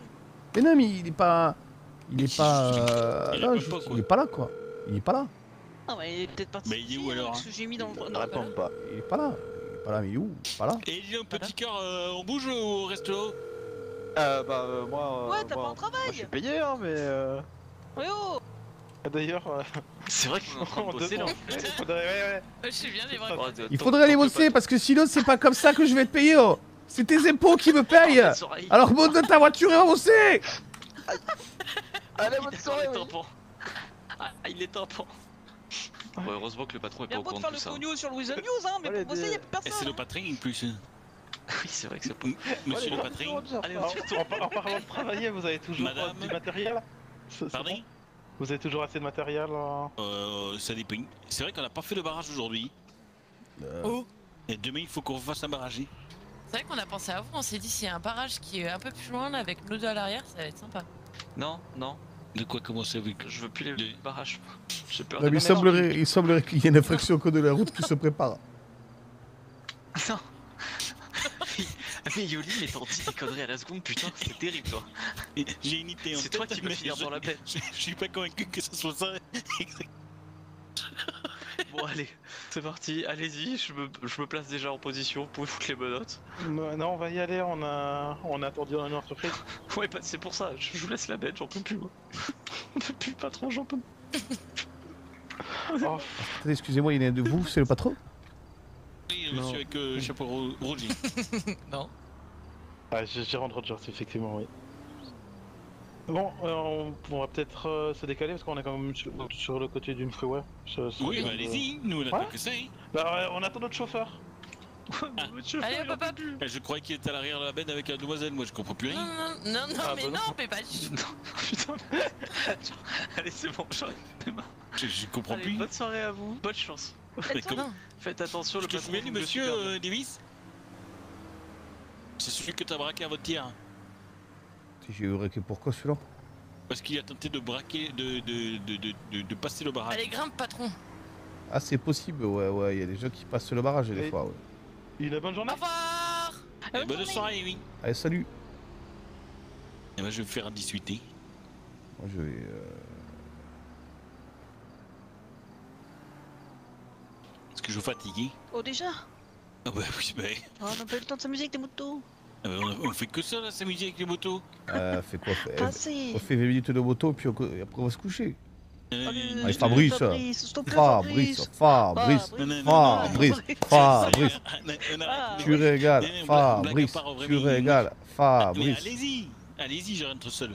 Mais non, mais il est pas... Il est pas... Il est pas là, quoi. Il est pas là. Ah bah il est peut-être parti. Mais il est où alors? J'ai mis dans le... Non, répond pas. Il est pas là. Il est pas là, mais il est où? Il est pas là. Et dis donc, petit cœur, on bouge ou on reste là-haut? Bah moi... Ouais, t'as pas un travail. Je suis payé, hein, mais... Ouais, oh. D'ailleurs, c'est vrai qu'on est en train de bosser là. Je suis bien, les vrais. Il faudrait aller bosser parce que sinon, c'est pas comme ça que je vais te payer. Oh. C'est tes impôts qui me payent. Alors, monte de ta voiture et on bosse. Allez, bonne soirée. Il est tampon. Heureusement que le patron est pas au courant de tout ça. Il y a beau de faire le cogno sur le Louisiana News, hein, mais pour bosser, il y a personne. Et c'est le patron en plus. Oui, c'est vrai que c'est le Monsieur le patron. Allez, en parlant de travailler, vous avez toujours du matériel? Pardon? Vous avez toujours assez de matériel hein? Ça dépend. C'est vrai qu'on n'a pas fait le barrage aujourd'hui. Oh. Et demain il faut qu'on fasse un barrage. C'est vrai qu'on a pensé à vous, on s'est dit s'il y a un barrage qui est un peu plus loin là, avec nos deux à l'arrière, ça va être sympa. Non, non. De quoi commencer avec? Je veux plus les barrages. J'ai peur. Il semblerait qu'il y ait une infraction au code de la route qui se prépare. Non. Mais Yoli il est sorti des conneries à la seconde, putain, c'est terrible toi. J'ai une idée en fait. C'est toi qui me finir dans la paix. Je suis pas convaincu que ça soit ça. Bon allez, c'est parti, allez-y, je me place déjà en position, vous pouvez foutre les menottes. Non, on va y aller, on a attendu dans une entreprise. Ouais, bah, c'est pour ça, je vous laisse la bête, j'en peux plus moi. J'en peux plus, patron, j'en peux plus. Oh. Excusez-moi, il y en a de vous, c'est le patron? Je suis avec chapeau Roger. Non. Ah, j'ai rendu Roger, effectivement, oui. Bon, on va peut-être se décaler parce qu'on est quand même sur le côté d'une freeway. Oui, bah allez-y, nous on attend que ça. Bah, on attend notre chauffeur. Notre chauffeur. Allez, papa. Je croyais qu'il était à l'arrière de la benne avec la demoiselle, moi je comprends plus rien. Non, non, mais non, mais pas du tout. Putain, allez, c'est bon, j'en ai marre. Je comprends plus. Bonne soirée à vous, bonne chance. Faites attention, le patron. Je monsieur Davis. C'est celui que t'as braqué à votre tir. J'ai braqué pourquoi celui-là? Parce qu'il a tenté de braquer, de passer le barrage. Allez, grimpe, patron. Ah, c'est possible, ouais, il y a des gens qui passent le barrage des fois, ouais. Il a bonne journée. Au revoir. Bonne soirée, oui. Allez, salut. Et moi, je vais me faire un 18. Moi, je vais. Est-ce que je suis fatigué? Oh déjà? Ah bah oui, bah... Oh, on n'a pas eu le temps de s'amuser avec des motos. Ah bah on fait que ça là, s'amuser avec les motos. Fait quoi? On fait 20 minutes de moto puis après on va se coucher. Allez Fabrice, Fabrice, tu régales, Fabrice. Allez-y, je rentre seul.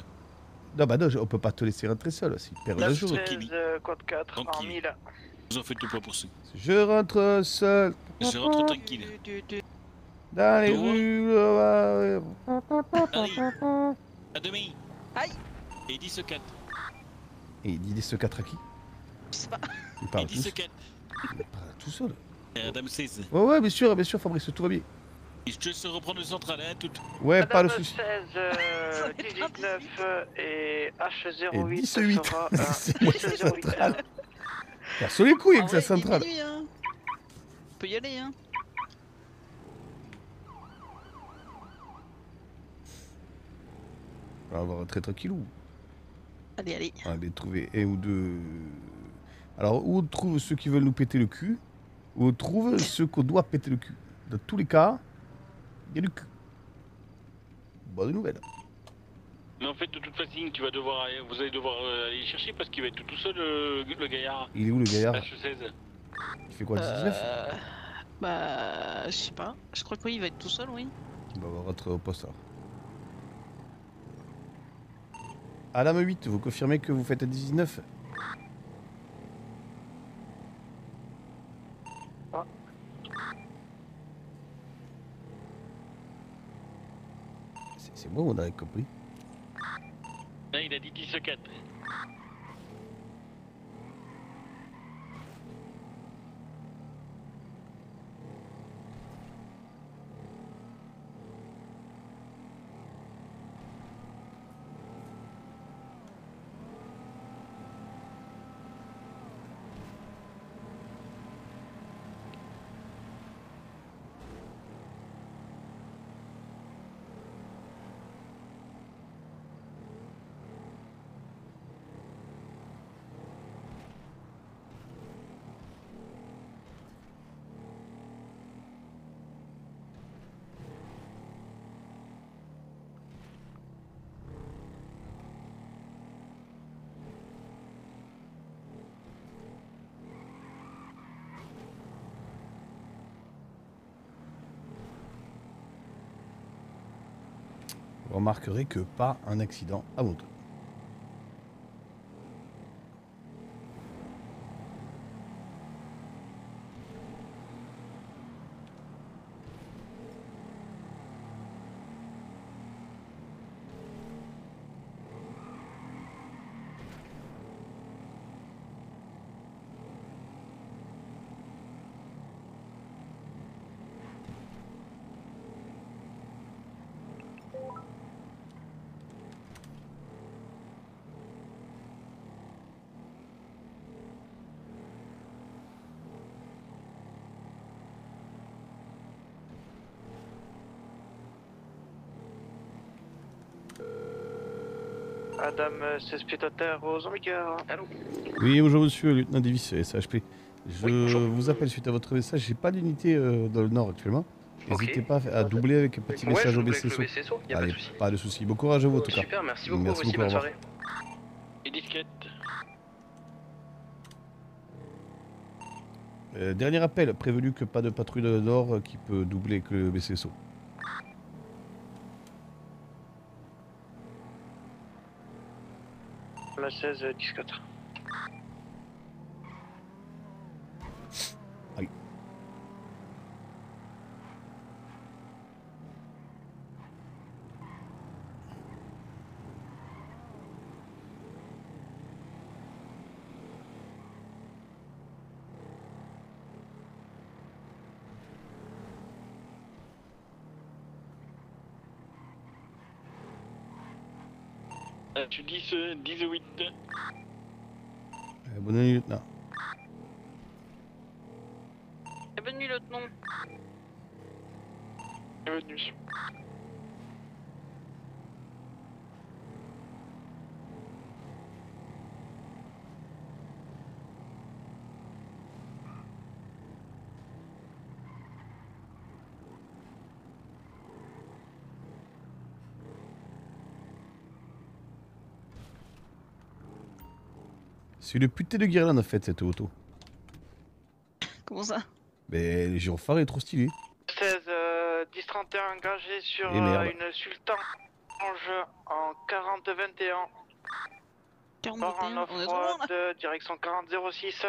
Non bah non, on peut pas te laisser rentrer seul, c'est une période de jour. 4 en 1000. Vous en faites le pas pour ça. Je rentre seul. Je rentre tranquille. Dans les rues. À demi. Aïe. Et 10 4. Et il dit 10 4 à qui? Je sais pas. Il parle tout seul. Madame 16. Ouais, bien sûr, Fabrice, tout va bien. Et je te laisse reprendre le central, hein, tout. Ouais, Madame pas le souci. 16, 19 et H08. 18. C'est moi la centrale. Casse les couilles avec sa centrale. On peut y aller, hein. On va avoir très tranquillou. Allez, allez. On va bien trouver un ou deux. Alors, où on trouve ceux qui veulent nous péter le cul, ou on trouve ceux qu'on doit péter le cul. Dans tous les cas, il y a du cul. Bonne nouvelle. Mais en fait, de toute façon, tu vas devoir, vous allez devoir aller le chercher parce qu'il va être tout seul, le gaillard. Il est où le gaillard? H16. Il fait quoi, le 19? Bah, je sais pas. Je crois que oui, il va être tout seul, oui. Bah, on va rentrer au poste alors. À l'âme 8, vous confirmez que vous faites à 19? C'est moi ou on a compris? Non, il a dit 10-4. Remarquerez que pas un accident à moto. Madame, c'est spectateur aux Omega. Allô? Oui, bonjour monsieur, lieutenant Davis, SHP. Je vous appelle suite à votre message. J'ai pas d'unité dans le Nord actuellement. N'hésitez pas à doubler avec un petit message au BCSO. Allez, pas de souci. Bon courage à vous en tout cas. Super, merci beaucoup. Merci beaucoup. Bonne soirée. Et disquette. Dernier appel, prévenu que pas de patrouille dans le Nord qui peut doubler que le BCSO. La 16 14. Allez. Tu dis 18. Bonne nuit, lieutenant. Bonne nuit, lieutenant. Bonne nuit. C'est le putain de guirlande en fait cette auto. Comment ça? Mais les gyrophares est trop stylé. 16 1031 engagé sur une Sultan en 40-21. 41 on est trop loin là. Direction 40-06.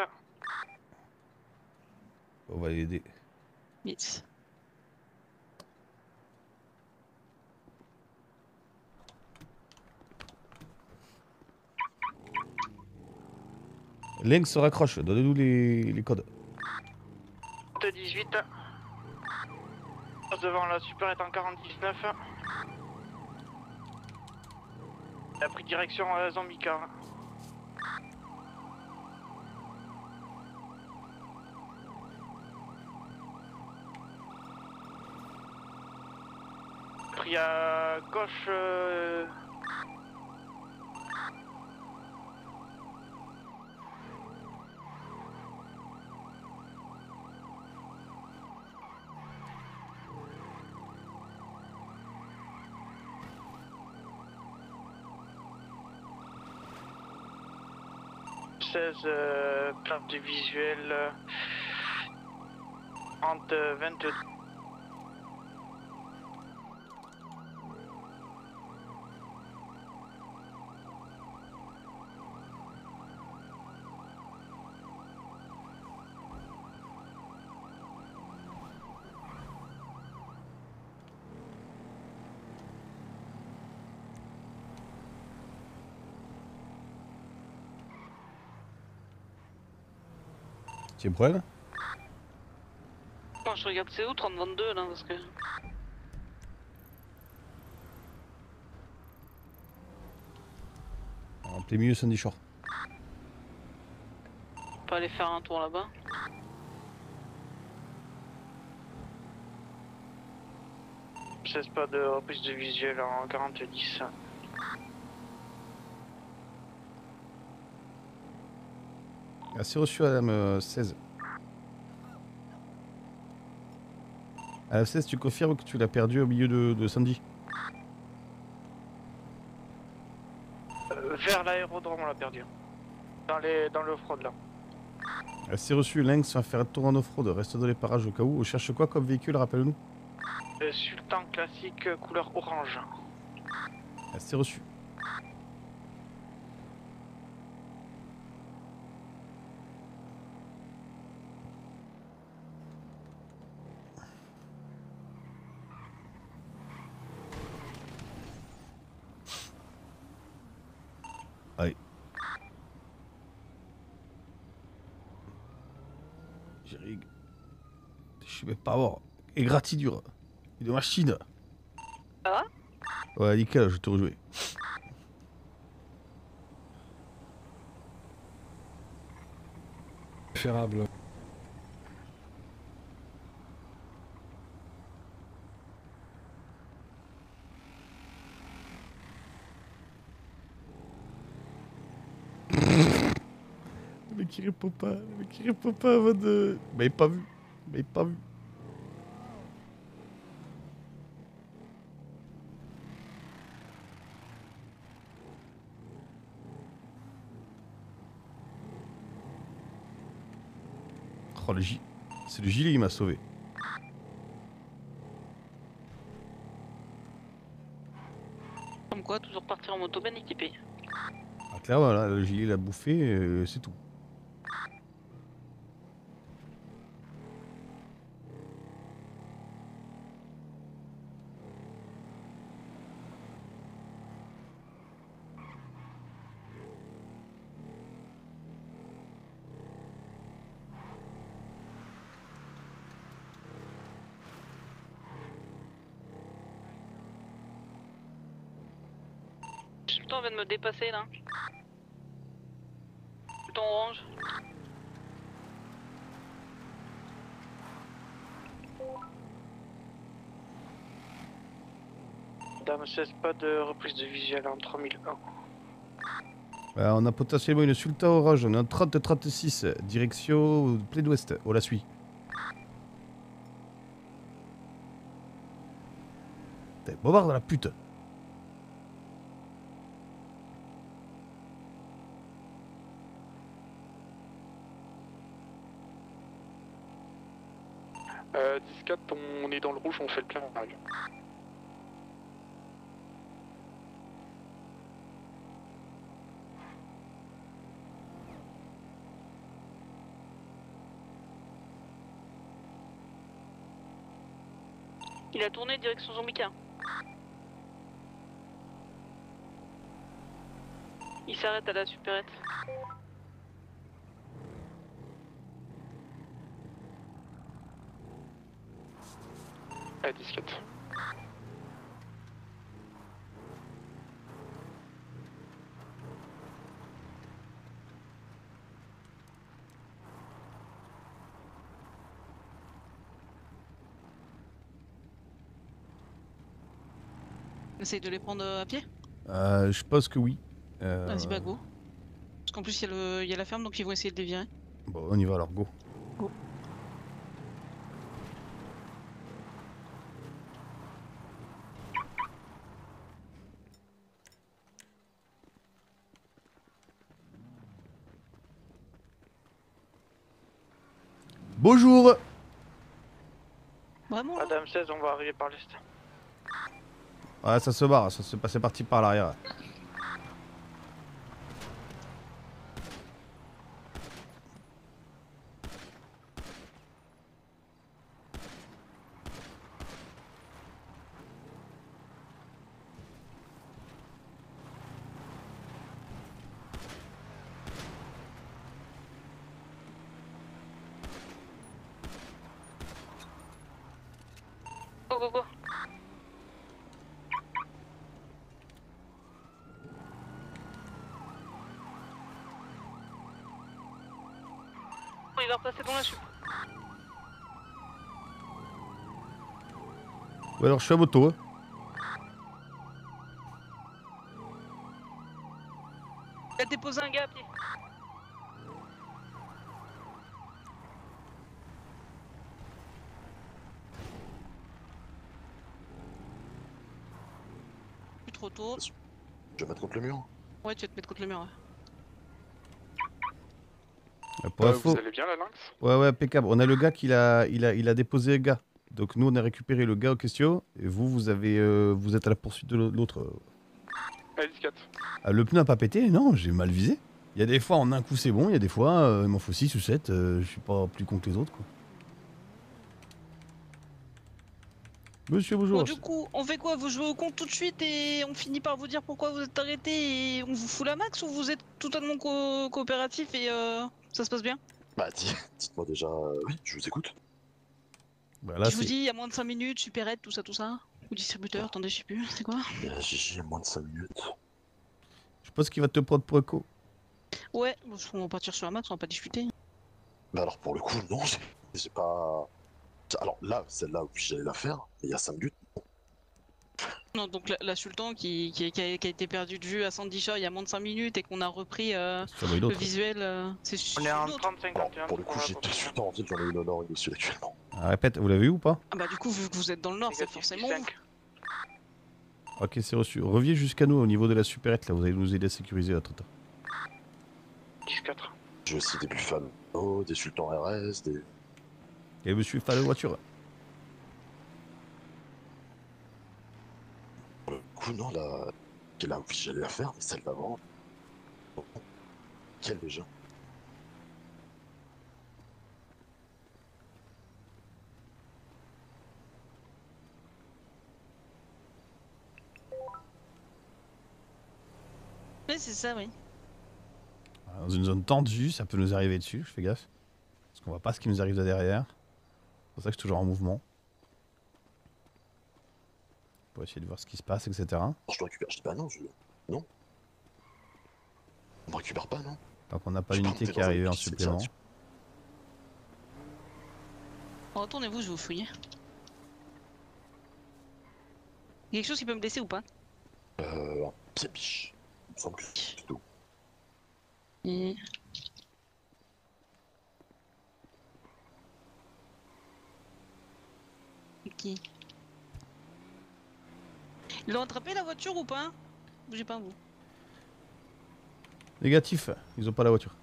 On va l'aider. Yes. Lynx se raccroche, donnez-nous les codes. 18. Devant la super est en 49. Elle a pris direction Zambica. Pris à gauche. Plainte visuelle 30-22. Tu es prêt là? Attends, je regarde c'est où 30-22 là parce que... En plein milieu Sandy Shore. On peut aller faire un tour là-bas. Je cesse pas de reprise de visuel en 40-10. C'est reçu à la 16. À la 16, tu confirmes que tu l'as perdu au milieu de Sandy? Vers l'aérodrome, on l'a perdu. Dans le off-road là. C'est reçu, Lynx va faire un tour en off-road, reste dans les parages au cas où. On cherche quoi comme véhicule, rappelle-nous? Sultan classique couleur orange. C'est reçu. Power et gratidure et de machine. Ah ouais, nickel, je vais te rejouer. Préférable. Le mec qui répond pas avant de... Mais pas vu. Oh, c'est le gilet qui m'a sauvé. Comme quoi, toujours partir en moto bien équipé. Ah, clairement, là, le gilet l'a bouffé, c'est tout. Me dépasser là. Bouton orange. Dame 16, pas de reprise de visuel en 3001. On a potentiellement une Sultan orange, on est en 30-36, direction plein d'ouest, on la suit. T'es bobard dans la pute. On est dans le rouge, on fait le plein, on arrive. Il a tourné direction Zombica. Il s'arrête à la supérette. La disquette. Essaye de les prendre à pied? Je pense que oui. Vas-y, bah go. Parce qu'en plus, il y a la ferme, donc ils vont essayer de les virer. Bon, on y va alors, go. Go. Bonjour. Vraiment, Madame 16, on va arriver par l'est. Ouais, ça se barre, c'est parti par l'arrière. go. Il va repasser dans la chute. Bah alors je suis à moto. Hein. Il a déposé un gars à pied. Tu te retournes. Je vais mettre contre le mur. Ouais, tu vas te mettre contre le mur. Ouais. Vous allez bien la lynx? Ouais, impeccable. On a le gars qui il a déposé le gars. Donc nous on a récupéré le gars en question. Et vous, vous êtes à la poursuite de l'autre. Ah, le pneu a pas pété? Non, j'ai mal visé. Il y a des fois en un coup c'est bon, il y a des fois il m'en faut 6 ou 7. Je suis pas plus con que les autres quoi. Monsieur, bonjour. Bon, du coup, on fait quoi? Vous jouez au compte tout de suite et on finit par vous dire pourquoi vous êtes arrêté et on vous fout la max ou vous êtes totalement coopératif et ça se passe bien? Bah, dites-moi déjà, oui, je vous écoute. Bah, là, je vous dis, à moins de 5 minutes, supérette, tout ça. Ou distributeur, attendez, je sais plus, c'est quoi? J'ai moins de 5 minutes. Je pense qu'il va te prendre pour écho. Ouais, on va partir sur la max, on va pas discuter. Bah, alors pour le coup, non, j'ai pas. Alors là, celle-là, j'allais la faire, mais il y a 5 minutes. Non, donc l'assultant qui a été perdu de vue à Sandy Shore il y a moins de 5 minutes et qu'on a repris le visuel, c'est sûr. On est en 35 41. Pour le coup, j'ai tout de suite envie de aller dans le nord et dessus actuellement. Ah, répète, vous l'avez eu ou pas? Ah bah du coup, vu que vous êtes dans le nord, c'est forcément vous. Ok, c'est reçu. Reviens jusqu'à nous au niveau de la supérette, là, vous allez nous aider à sécuriser votre temps. 14. J'ai aussi des Buffalo, des Sultans RS, des... Et monsieur pas la voiture. Pour le coup non là. Qu'elle a obligé à la faire, mais celle d'avant. Oh. Quelle déjà. Oui c'est ça oui. Dans une zone tendue, ça peut nous arriver dessus, je fais gaffe. Parce qu'on voit pas ce qui nous arrive de derrière. C'est pour ça que je suis toujours en mouvement. Pour essayer de voir ce qui se passe, etc. Je te récupère, je dis bah non, non. On me récupère pas, non. Tant qu'on n'a pas l'unité qui est arrivée en supplément. Retournez-vous, je vais vous fouiller. Il y a quelque chose qui peut me blesser ou pas? Un pied biche. Il me semble que c'est tout. Et... Okay. Ils l'ont attrapé la voiture ou pas? Bougez pas vous. Négatif, ils ont pas la voiture.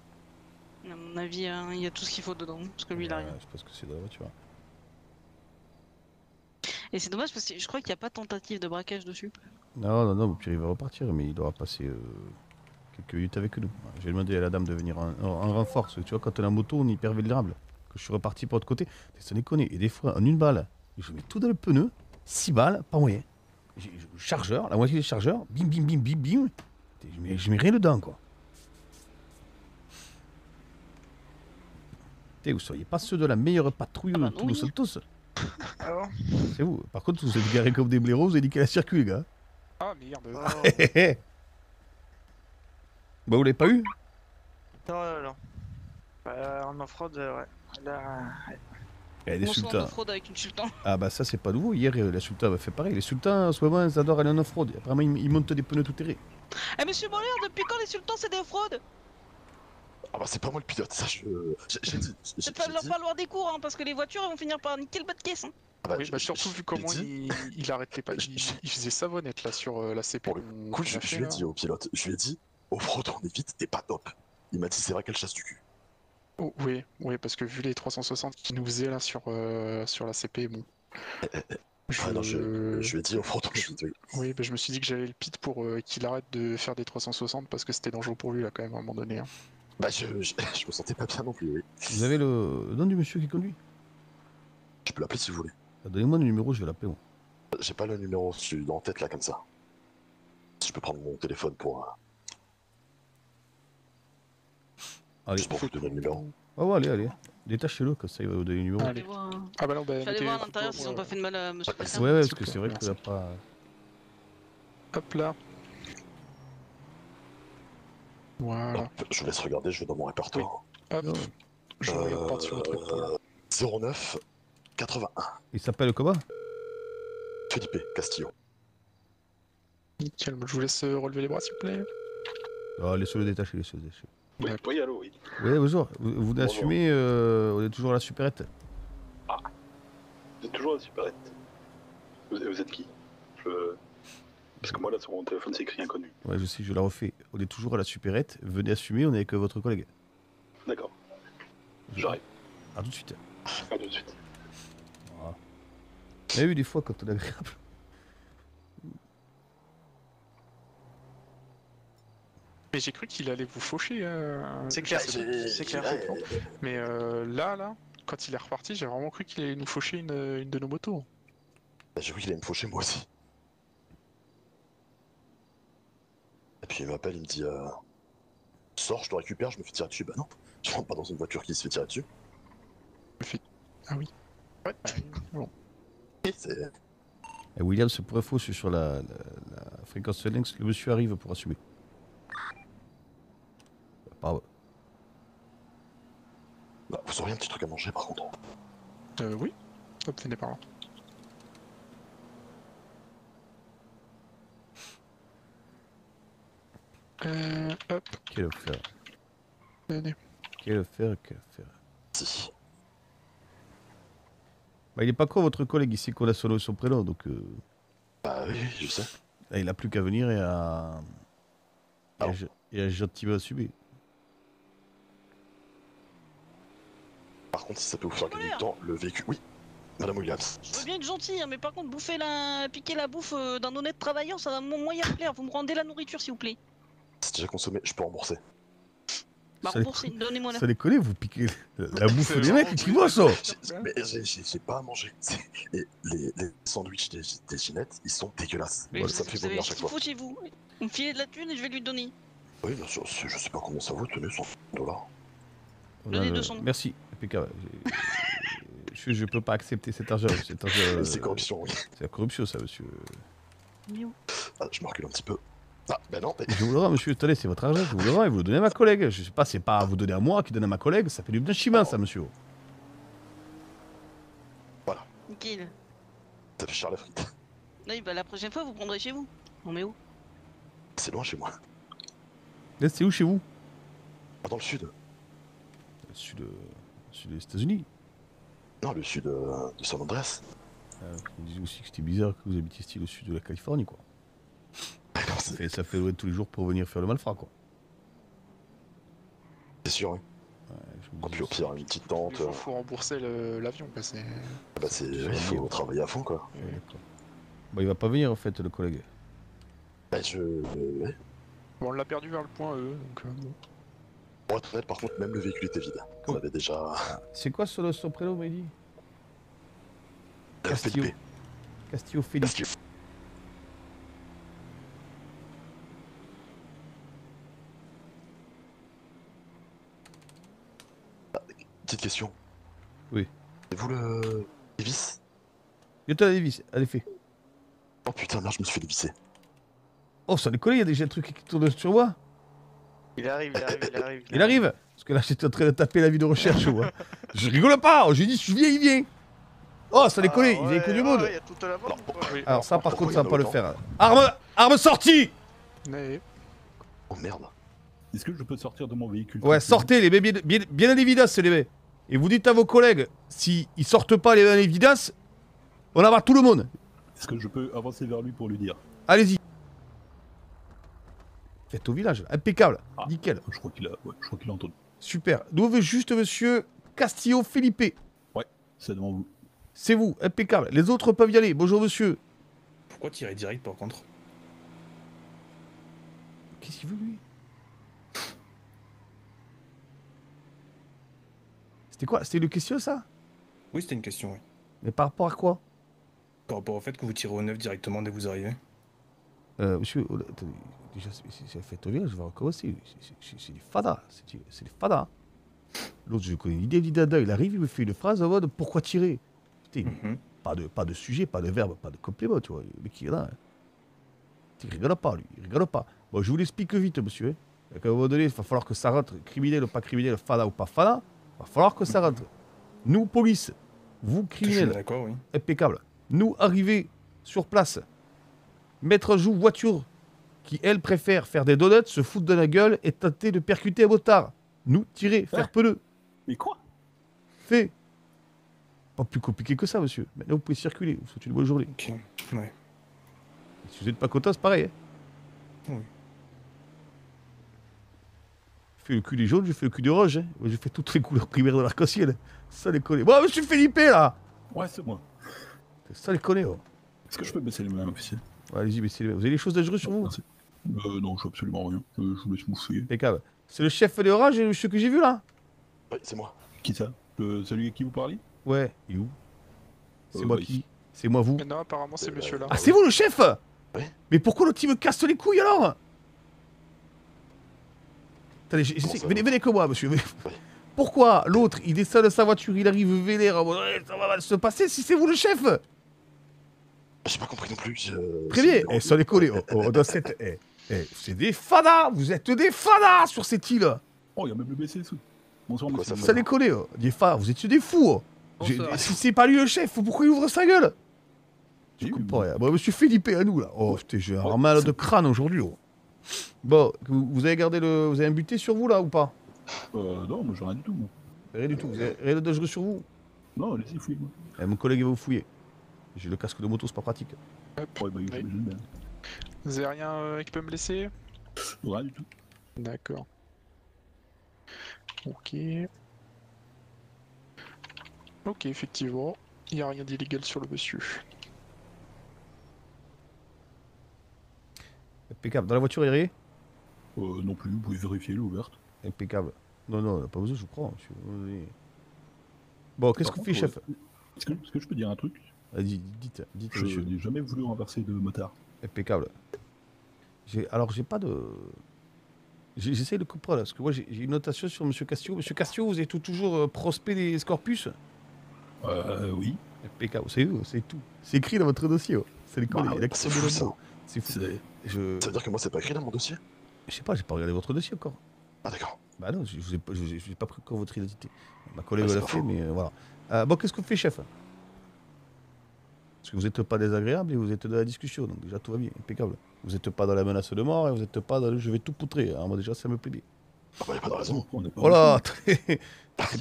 À mon avis, il y a tout ce qu'il faut dedans, parce que lui il a rien. Je pense que c'est de la voiture. Et c'est dommage parce que je crois qu'il n'y a pas de tentative de braquage dessus. Non, mon pire il va repartir, mais il doit passer quelques minutes avec nous. J'ai demandé à la dame de venir en renfort, tu vois quand on a la moto on est hyper vulnérable. Que je suis reparti pour l'autre côté, ça déconne, et des fois en une balle. Je mets tout dans le pneu, 6 balles, pas moyen. J'ai le chargeur, la moitié des chargeurs, bim. Je mets rien dedans quoi. Vous soyez pas ceux de la meilleure patrouille de Toulouse Santos. C'est vous. Par contre, vous êtes garés comme des blaireaux, vous avez niqué la circuit les gars. Ah merde. Bah vous l'avez pas eu? Non. En off-road, ouais. Elle est sultan. Ah bah ça c'est pas nouveau, hier la sultan a fait pareil. Les sultans en ce moment ils adorent aller en off-road. Apparemment ils montent des pneus tout terrés. Eh monsieur Moller, depuis quand les sultans c'est des off-road? Ah bah c'est pas moi le pilote, ça j'ai dit. C'est pas leur falloir des cours hein, parce que les voitures elles vont finir par niquer le bas de caisse hein. Bah, oui, bah surtout vu comment il arrête les pas. Il faisait savonnette là sur la CP. Pour le coup je lui ai dit au pilote, je lui ai dit off-road on évite, t'es pas top. Il m'a dit c'est vrai qu'elle chasse du cul. Oh, oui, parce que vu les 360 qui nous faisaient là sur la CP, bon. Je lui ai dit au fronton. Oui, bah, je me suis dit que j'avais le pit pour qu'il arrête de faire des 360 parce que c'était dangereux pour lui là quand même à un moment donné. Hein. Bah je me sentais pas bien non plus, oui. Vous avez le nom du monsieur qui conduit? Je peux l'appeler si vous voulez. Donnez-moi le numéro, je vais l'appeler moi. J'ai pas le numéro, je suis dans la tête là comme ça. Je peux prendre mon téléphone pour... Allez, je pense que tu donnes le numéro. Ah ouais, allez. Détachez-le, comme ça il va vous donner le numéro. Ah, ah bah non, bah. J'allais voir à l'intérieur s'ils ont pas fait de mal à monsieur Pascal. Ouais, ouais, parce que c'est vrai que ça pas. Hop là. Voilà. Hop, je vous laisse regarder, je vais dans mon répertoire. Oui. Hop. Je regarde sur votre épaule. 09 81. Il s'appelle comment? Philippe Castillo. Nickel, je vous laisse relever les bras s'il vous plaît. Ah, laissez-le détacher, laissez-le détacher. Oui, oui, allô, oui. Oui, bonjour. Vous bonjour. Assumez, on est toujours à la supérette. Ah, vous êtes toujours à la supérette. Vous êtes qui? Parce que moi, là, sur mon téléphone, c'est écrit inconnu. Ouais, je sais, je la refais. On est toujours à la supérette. Venez assumer, on est avec votre collègue. D'accord. J'arrive. À tout de suite. À tout de suite. Voilà. On a eu des fois quand on est agréable. Mais j'ai cru qu'il allait vous faucher. C'est clair, c'est clair. Mais là, quand il est reparti, j'ai vraiment cru qu'il allait nous faucher une de nos motos. J'ai cru qu'il allait me faucher moi aussi. Et puis il m'appelle, il me dit sors, je te récupère, je me fais tirer dessus. Bah non, je rentre pas dans une voiture qui se fait tirer dessus. Ah oui. Ouais, bon. Et William, c'est pour info, c'est sur la fréquence de Lynx, le monsieur arrive pour assumer. Bravo. Bah, vous auriez un petit truc à manger par contre. Oui. Hop, venez par là. Hop. Quel offert. Venez. Quel offert. Si. Bah, il est pas con votre collègue ici qu'on a solo son prénom donc. Bah oui, je sais. Là, il a plus qu'à venir et à. Ah, et à gentiment assumer. Par contre, si ça peut vous faire gagner du temps, le véhicule. Oui, madame Williams. Je veux bien être gentil, hein, mais par contre, piquer la bouffe d'un honnête travailleur, ça va moyen plaire. Vous me rendez la nourriture, s'il vous plaît. C'est déjà consommé, je peux rembourser. Bah, rembourser, donnez-moi la. Ça déconne, vous piquez la bouffe des mecs qui boivent ça. Mais j'ai pas à manger. Et les sandwichs des Ginettes, ils sont dégueulasses. Oui, voilà, ça me fait bonheur chaque fois. Vous foutez vous. Vous me filez de la thune et je vais lui donner. Oui, bien sûr, je sais pas comment ça vaut, tenez, $100. Donnez 200. Merci. Je peux pas accepter cet argent. C'est corruption, oui. C'est la corruption, ça, monsieur. Ah, je me recule un petit peu. Ah, ben non, mais. Je vous le rends, monsieur. Attendez, c'est votre argent, je vous le rends et vous le donnez à ma collègue. Je sais pas, c'est pas à vous donner à moi qui donne à ma collègue, ça fait du bien chimin, ça, monsieur. Voilà. Nickel. Ça fait cher la frite. Oui, bah la prochaine fois, vous prendrez chez vous. On est où? C'est loin chez moi. Là, c'est où chez vous? Dans le sud. Sud des États-Unis. Non, le sud de San Andreas. On disait aussi que c'était bizarre que vous habitiez style au sud de la Californie, quoi. Non, ça fait louer tous les jours pour venir faire le malfrat, quoi. C'est sûr, oui. Quand puis au pire, une petite tente. Il faut rembourser l'avion, quoi. Bah, il faut travailler à fond, quoi. Ouais, bon, il va pas venir, en fait, le collègue. Bah, ouais. Bon, on l'a perdu vers le point E, donc. Bon. Pour être honnête, par contre, même le véhicule était vide. On avait déjà. C'est quoi son prénom, Mehdi? Castillo. Castillo Félix. Ah, petite question. Oui. C'est vous le. Davis? Yotta Davis, allez, fais. Oh putain, merde, je me suis fait dévisser. Oh, ça décolle, il y a déjà un truc qui tourne sur moi? Il arrive. Parce que là, j'étais en train de taper l'avis de recherche, ouais. Je rigole pas. J'ai dit, je viens, il vient. Oh, ça décollé, il vient que du monde. Ouais, y a tout à la bande, oui. Alors ça, par contre, ça va pas le faire. Arme sortie. Mais... Oh merde. Est-ce que je peux sortir de mon véhicule? Ouais, sortez les bébés, bien à l'évidence, les mecs. Et vous dites à vos collègues, si ils sortent pas les évidences, on abat tout le monde. Est-ce que je peux avancer vers lui pour lui dire? Allez-y. Faites au village, impeccable, ah, nickel. Je crois qu'il a, entendu. Super. Nous on veut juste monsieur Castillo Felipe. Ouais, c'est devant vous. C'est vous, impeccable. Les autres peuvent y aller. Bonjour monsieur. Pourquoi tirer direct par contre? Qu'est-ce qu'il veut lui? C'était quoi? C'était une question ça? Oui, c'était une question, oui. Mais par rapport à quoi? Par rapport au fait que vous tirez au 9 directement dès que vous arrivez. Monsieur, attendez. Déjà, c'est la fête au village, je vais recommencer. C'est des fadas. L'autre, je le connais. Il est dada, il arrive, il me fait une phrase en mode pourquoi tirer. Putain, pas de sujet, pas de verbe, pas de complément, tu vois. Le mec, il est là. Il rigole pas, lui. Il rigole pas. Bon, je vous l'explique vite, monsieur. Hein. À un moment donné, il va falloir que ça rentre, criminel ou pas criminel, fada ou pas fada, il va falloir que ça rentre. Nous, police, vous, criminels, oui. Impeccable. Nous, arriver sur place, mettre en joue voiture qui, elle, préfère faire des donuts, se foutre de la gueule et tenter de percuter un motard. Nous, tirer, faire pneu. Mais quoi? Fait. Pas plus compliqué que ça, monsieur. Maintenant, vous pouvez circuler. Vous souhaitez une bonne journée. Okay. Ouais. Si vous n'êtes pas content, c'est pareil. Hein. Oui. Je fais le cul des jaunes, je fais le cul des oranges, hein. Je fais toutes les couleurs primaires de l'arc-en-ciel. Ça les connaît. Bon, monsieur Felipe, là. Ouais, c'est moi. Ça les connaît, oh. Est-ce que je peux baisser les mains, officier? Ouais, allez-y, baissez les mains. Vous avez des choses dangereuses sur vous? Merci. Non, je vois absolument rien. Je vous laisse mousser. C'est le chef des orages et ce que j'ai vu, là? Oui, c'est moi. Qui ça? Celui à qui vous parlez? Ouais. Et où? C'est moi qui? C'est moi vous? Mais non, apparemment, c'est monsieur, là. Ah, c'est vous, le chef? Ouais. Mais pourquoi l'autre, il me casse les couilles, alors? Attendez, venez que moi, monsieur. Pourquoi l'autre, il descend de sa voiture, il arrive vénère, ça va mal se passer si c'est vous le chef? J'ai pas compris non plus. Très bien, sans déconner, c'est des fadas, vous êtes des fadas sur cette île. Oh, il y a même le BCSO. Bonsoir, monsieur. Ça déconner, des fadas, vous étiez des fous. Si c'est pas lui le chef, pourquoi il ouvre sa gueule? Je comprends rien. Bon, monsieur Philippe, à nous, là. Oh, putain, j'ai un mal de crâne aujourd'hui. Bon, vous avez gardé le... Vous avez un buté sur vous, là, ou pas? Non, moi, j'ai rien du tout, moi. Rien du tout? Vous avez rien de dangereux sur vous? Non, allez-y, fouillez-moi. Mon collègue, il va vous fouiller. J'ai le casque de moto, c'est pas pratique. Ouais, bah, j'imagine bien. Vous avez rien qui peut me laisser? Rien du tout. D'accord. Ok. Ok, effectivement, il n'y a rien d'illégal sur le monsieur. Impeccable. Dans la voiture, il y a rien? Non plus, vous pouvez vérifier, elle est ouverte. Impeccable. Non, non, pas besoin, je vous prends. Bon, qu'est-ce que vous faites, chef? Est-ce que je peux dire un truc? Vas-y, dites. Je n'ai jamais voulu renverser de motard. Impeccable. Alors, j'ai pas de... J'essaie de comprendre, parce que moi, j'ai une notation sur M. Castillo. M. Castillo, vous êtes toujours prospect des Scorpus? Oui. Impeccable, c'est tout. C'est écrit dans votre dossier. C'est les collègues. C'est fou, ça. C'est fou. Ça veut dire que moi, c'est pas écrit dans mon dossier? Je sais pas, j'ai pas regardé votre dossier encore. Ah, d'accord. Bah non, je vous ai pas pris encore votre identité. Ma collègue l'a fait, mais voilà. Bon, qu'est-ce que vous faites, chef? Parce que vous n'êtes pas désagréable et vous êtes dans la discussion, donc déjà tout va bien, impeccable. Vous n'êtes pas dans la menace de mort et vous n'êtes pas dans le je vais tout poutrer. Alors moi, déjà, ça me plaît bien. Ah, bah, y a pas de raison. Voilà, c'est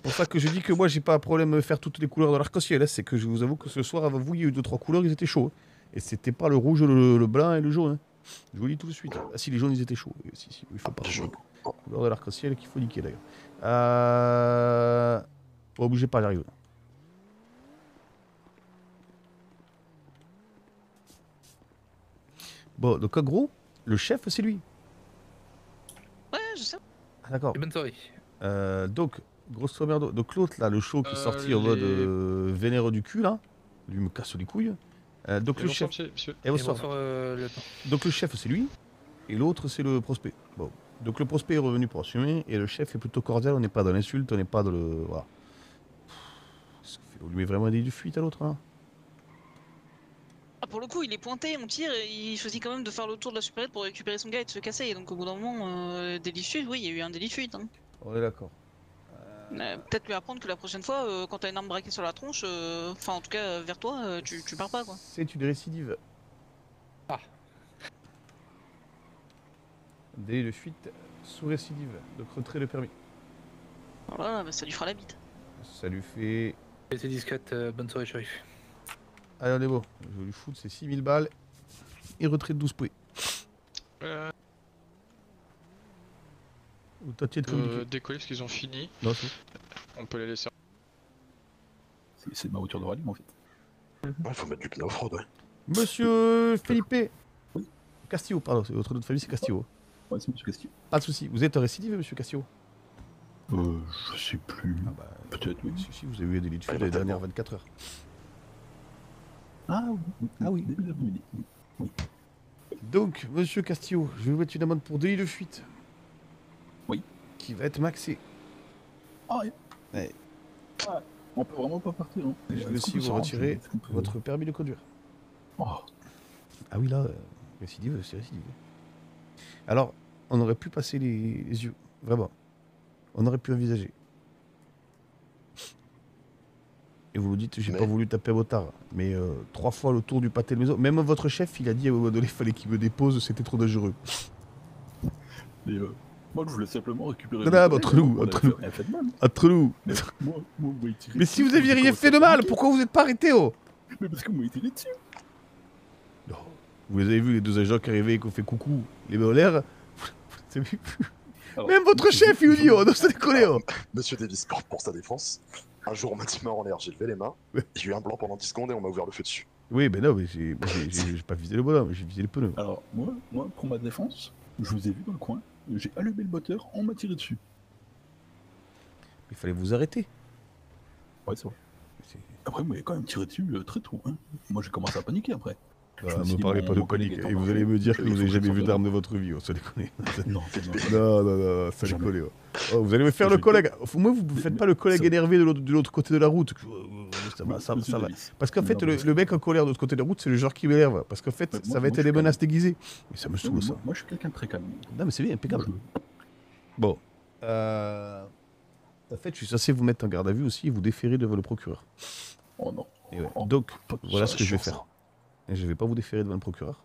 pour ça que je dis que moi, j'ai pas un problème de faire toutes les couleurs de l'arc-en-ciel. C'est que je vous avoue que ce soir, avant vous, il y a eu 2-3 couleurs, ils étaient chauds. Et c'était pas le rouge, le blanc et le jaune. Je vous le dis tout de suite. Ah si, les jaunes, ils étaient chauds. Si, il faut pas. Couleur de l'arc-en-ciel qu'il faut niquer d'ailleurs. Bon, bougez pas, j'arrive. Bon, donc en gros, le chef, c'est lui. Ouais, je sais. Ah, d'accord. Bonne soirée. Donc, grosso merdo. Donc l'autre, là, le show qui est sorti en mode vénéreux du cul, là. Lui me casse les couilles. Donc, le chef... donc le chef c'est lui et l'autre c'est le prospect. Bon. Donc le prospect est revenu pour assumer et le chef est plutôt cordial, on n'est pas dans l'insulte, on n'est pas dans le... Voilà. On lui met vraiment des fuites à l'autre là. Ah, pour le coup il est pointé, on tire, et il choisit quand même de faire le tour de la supérette pour récupérer son gars et de se casser. Donc au bout d'un moment, délit de fuite, oui il y a eu un délit de fuite. Hein. On est d'accord. Peut-être lui apprendre que la prochaine fois, quand t'as une arme braquée sur la tronche, enfin en tout cas vers toi, tu pars pas quoi. C'est une récidive. Ah. Délit de fuite sous récidive, donc retrait de permis. Voilà, bah, ça lui fera la bite. Ça lui fait... C'est discrète, bonne soirée shérif. Allez on est beau, je vais lui foutre ses 6000 balles et retrait de 12 points. Ou t'as décoller parce qu'ils ont fini. Non, on peut les laisser. C'est ma voiture de rallye en fait. Ouais, faut mettre du pneu off-road, ouais. Monsieur Felipe. Oui. Castillo, pardon, votre nom de famille c'est Castillo. Ouais, c'est monsieur Castillo. Pas de soucis, vous êtes un récidive monsieur Castillo? Je sais plus. Ah bah, peut-être oui. Si, vous avez eu des lits de feu les dernières 24 heures. Ah oui. Ah oui. Début d'après-midi. Oui. Donc, monsieur Castillo, je vais vous mettre une amende pour délit de fuite. Qui va être maxé. Ouais. On peut vraiment pas partir. Hein. Je vais aussi vous retirer votre permis de conduire. Oh. Ah oui, là, récidive, c'est récidive. Alors, on aurait pu passer les yeux, vraiment. On aurait pu envisager. Et vous vous dites, j'ai pas voulu taper motard, mais 3 fois le tour du pâté de maison. Même votre chef, il a dit à un moment donné, il fallait qu'il me dépose, c'était trop dangereux. Mais moi, je voulais simplement récupérer... Non, non, mais entre nous. Mais si vous aviez rien fait de mal, pourquoi vous n'êtes pas arrêté, oh? Mais parce que vous m'avez tiré dessus. Non. Vous avez vu les 2 agents qui arrivaient et qui ont fait coucou, les mains en l'air. Vous avez vu? Alors, même votre chef, il nous dit, oh, non, ça décollait, oh. Monsieur Davis, corps pour sa défense. Un jour, on m'a dit mort en l'air, j'ai levé les mains, j'ai eu un blanc pendant 10 secondes et on m'a ouvert le feu dessus. Oui, ben non, mais j'ai pas visé le bonhomme, j'ai visé les pneus. Alors, moi, pour ma défense, je vous ai vu dans le coin, j'ai allumé le moteur, on m'a tiré dessus. Il fallait vous arrêter. Ouais, c'est vrai. Après, vous m'avez quand même tiré dessus très tôt. Hein. Moi, j'ai commencé à paniquer après. Ne me parlez pas de panique, et vous allez me dire que vous n'avez jamais vu d'arme de votre vie, ça déconne. Non, ça déconne. Vous allez me faire le collègue. Au moins, vous ne faites pas le collègue énervé de l'autre côté de la route. Ça va. Parce qu'en fait, le mec en colère de l'autre côté de la route, c'est le genre qui m'énerve. Parce qu'en fait, ça va être des menaces déguisées. Mais ça me saoule, ça. Moi, je suis quelqu'un de très calme. Non, mais c'est bien, impeccable. Bon. En fait, je suis censé vous mettre en garde à vue aussi et vous déférer devant le procureur. Oh non. Donc, voilà ce que je vais faire. Et je ne vais pas vous déférer devant le procureur.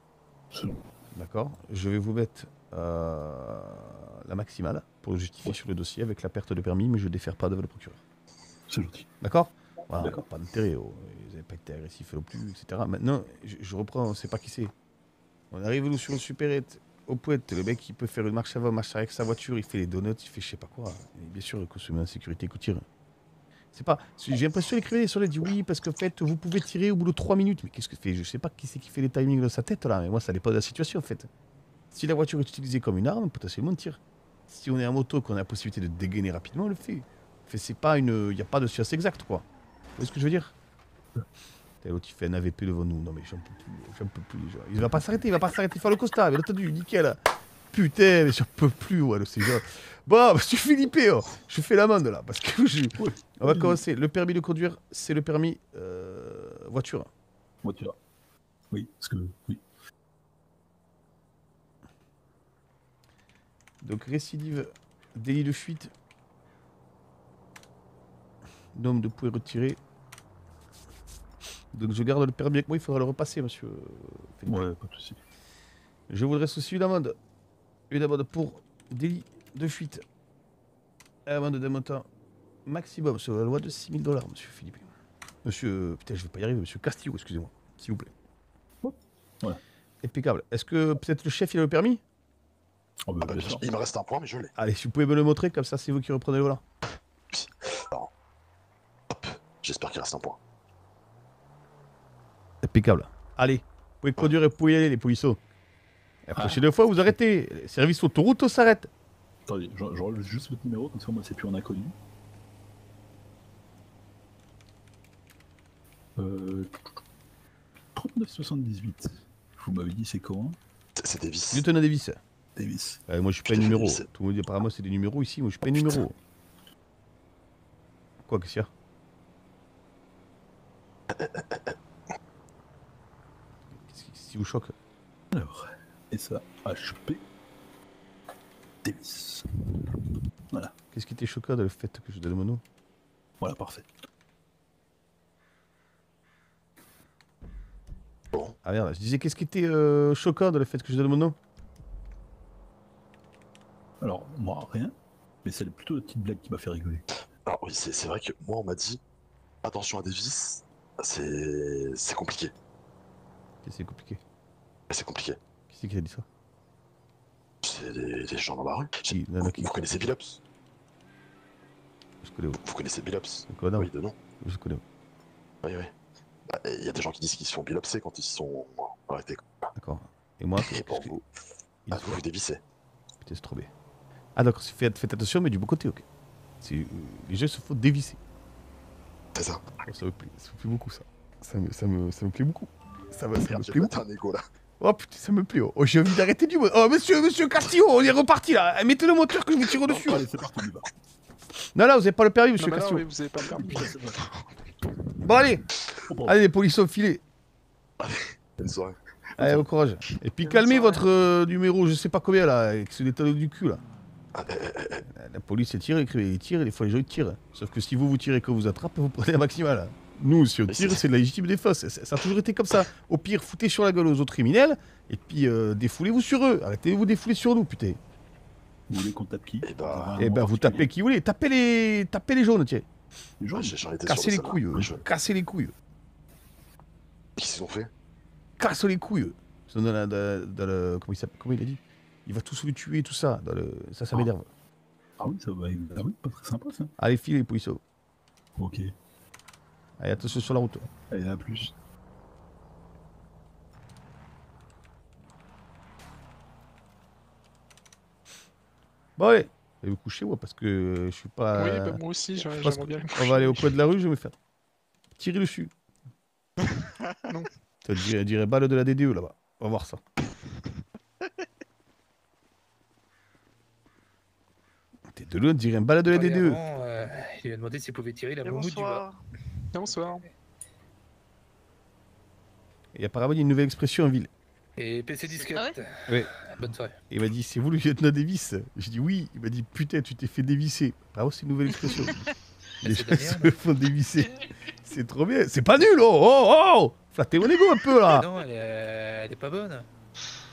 D'accord. Je vais vous mettre la maximale pour justifier sur le dossier avec la perte de permis, mais je ne défère pas devant le procureur. C'est gentil. D'accord. Voilà, pas d'intérêt. Vous n'avez pas été agressif non plus, etc. Maintenant, je reprends, on ne sait pas qui c'est. On arrive nous sur une supérette, au poète, le mec il peut faire une marche avant, marche avec sa voiture, il fait les donuts, il fait je sais pas quoi. Et bien sûr, consommer en sécurité, il tire. C'est pas. J'ai l'impression que l'écrivain sur les dit oui parce qu'en fait vous pouvez tirer au bout de 3 minutes. Mais qu'est-ce que fait? Je sais pas qui c'est qui fait les timings dans sa tête là. Mais moi ça dépend de la situation en fait. Si la voiture est utilisée comme une arme, potentiellement on tire. Si on est en moto qu'on a la possibilité de dégainer rapidement, on le fait. C'est pas une. Y a pas de science exacte quoi. Vous voyez ce que je veux dire? L'autre il fait un AVP devant nous. Non mais j'en peux plus les gens. Il va pas s'arrêter, faire le costard. Bien entendu, nickel. Putain, mais j'en peux plus, ouais, c'est genre... Bon, je suis flippé, oh. Je fais l'amende, là, parce que je... Oui. On va commencer. Le permis de conduire, c'est le permis voiture. Voiture. Oui, parce que... Oui. Donc, récidive, délit de fuite. Nombre de points retirés. Donc, je garde le permis avec moi, il faudra le repasser, monsieur. Ouais, pas de souci. Je voudrais aussi une amende. Une amende pour délit de fuite. Amende d'un montant maximum sur la loi de 6 000 $, monsieur Philippe. Monsieur. Putain, je vais pas y arriver, monsieur Castillo, excusez-moi, s'il vous plaît. Voilà. Impeccable. Est-ce que peut-être le chef il a le permis? Oh, bah, il me reste un point, mais je l'ai. Allez, si vous pouvez me le montrer, comme ça c'est vous qui reprenez le volant. Alors, hop, j'espère qu'il reste un point. Impeccable. Allez, vous pouvez conduire et vous pouvez y aller, les polissons. La prochaine fois, vous arrêtez. Service autoroute, on s'arrête. Attendez, je relève juste votre numéro, comme ça, moi, c'est plus en inconnu. — 3978. Vous m'avez dit, c'est quand? C'est Davis. — Lieutenant Davis. — Davis. — Moi, je suis pas un numéro. Tout le monde dit, apparemment, c'est des numéros ici. Moi, je suis pas un numéro. Quoi, qu'est-ce qu'il y a? Qu'est-ce qui vous choque? Alors... SHP Davis. Voilà. Qu'est-ce qui t'est choquant dans le fait que je donne le mono? Voilà, parfait. Bon. Ah merde, je disais qu'est-ce qui t'est choquant dans le fait que je donne le mono? Alors, moi, rien. Mais c'est plutôt la petite blague qui m'a fait rigoler. Alors oui, c'est vrai que moi, on m'a dit attention à Davis, c'est compliqué. C'est compliqué. C'est compliqué. C'est qui a dit ça? C'est des gens dans la rue. Vous connaissez Bilops? Je connais où? Vous connaissez Bilops? Oui, de nom. Je connais où? Oui. Bah, il y a des gens qui disent qu'ils sont bilopsés quand ils sont arrêtés. D'accord. Et moi, pour vous, vous dévissez. Putain, c'est trop bien. Ah d'accord, faites attention, mais du bon côté, ok. Les gens se font dévisser. C'est ça. Oh, ça me plaît beaucoup, ça. Ça me plaît beaucoup. Ça me plaît beaucoup. Un égo, là. Oh putain, ça me plaît, oh j'ai envie d'arrêter du mot. Oh monsieur Castillo, on est reparti là. Mettez le moteur que je vous tire au dessus. Allez, c'est parti, on y va. Non, là, vous n'avez pas le permis, monsieur Castillo. Non, vous n'avez pas le permis. Bon, allez. Allez, les policiers au filet. Bonne soirée. Allez, bon courage. Et puis calmez votre numéro, je sais pas combien là, avec ce détail du cul là. Ah ben... La police est tirée, ils tirent, et des fois les gens ils tirent. Sauf que si vous vous tirez quand vous attrapez, vous prenez un maximum là. Nous, si on tire, c'est de la légitime défense. Ça a toujours été comme ça. Au pire, foutez sur la gueule aux autres criminels, et puis défoulez-vous sur eux. Arrêtez de vous défouler sur nous, putain. Vous voulez qu'on tape qui? Eh ben, vous tapez qui vous voulez. Tapez les jaunes, tiens. Les jaunes, cassez les couilles, cassez les couilles. Qu'est-ce qu'ils ont fait? Casse les couilles. Comment il a dit? Il va tous les tuer, tout ça. Ça m'énerve. Ah oui, ça va. Ah oui, pas très sympa ça. Allez, file les policiers. Ok. Allez, attention sur la route. Allez, à plus. Bon, allez, allez vous coucher, moi, parce que je suis pas. Oui, bah, moi aussi, j'aimerais bien. On va aller au coin de la rue, je vais me faire tirer dessus. Non. Ça dirait balle de la DDE là-bas. On va voir ça. T'es de l'autre, dirait une balle de la DDE. Avant, il lui a demandé s'il pouvait tirer la bombe du bas. Bonsoir. Et apparemment, il y a une nouvelle expression en ville. Et PC disquette. Ah ouais. Bonne soirée. Et il m'a dit, c'est vous le lieutenant Davis? J'ai dit oui. Il m'a dit, putain, tu t'es fait dévisser. Apparemment, c'est une nouvelle expression. Les gens se font dévisser. C'est trop bien. C'est pas nul, oh oh oh. Flattez mon ego un peu là. Mais non, elle est pas bonne.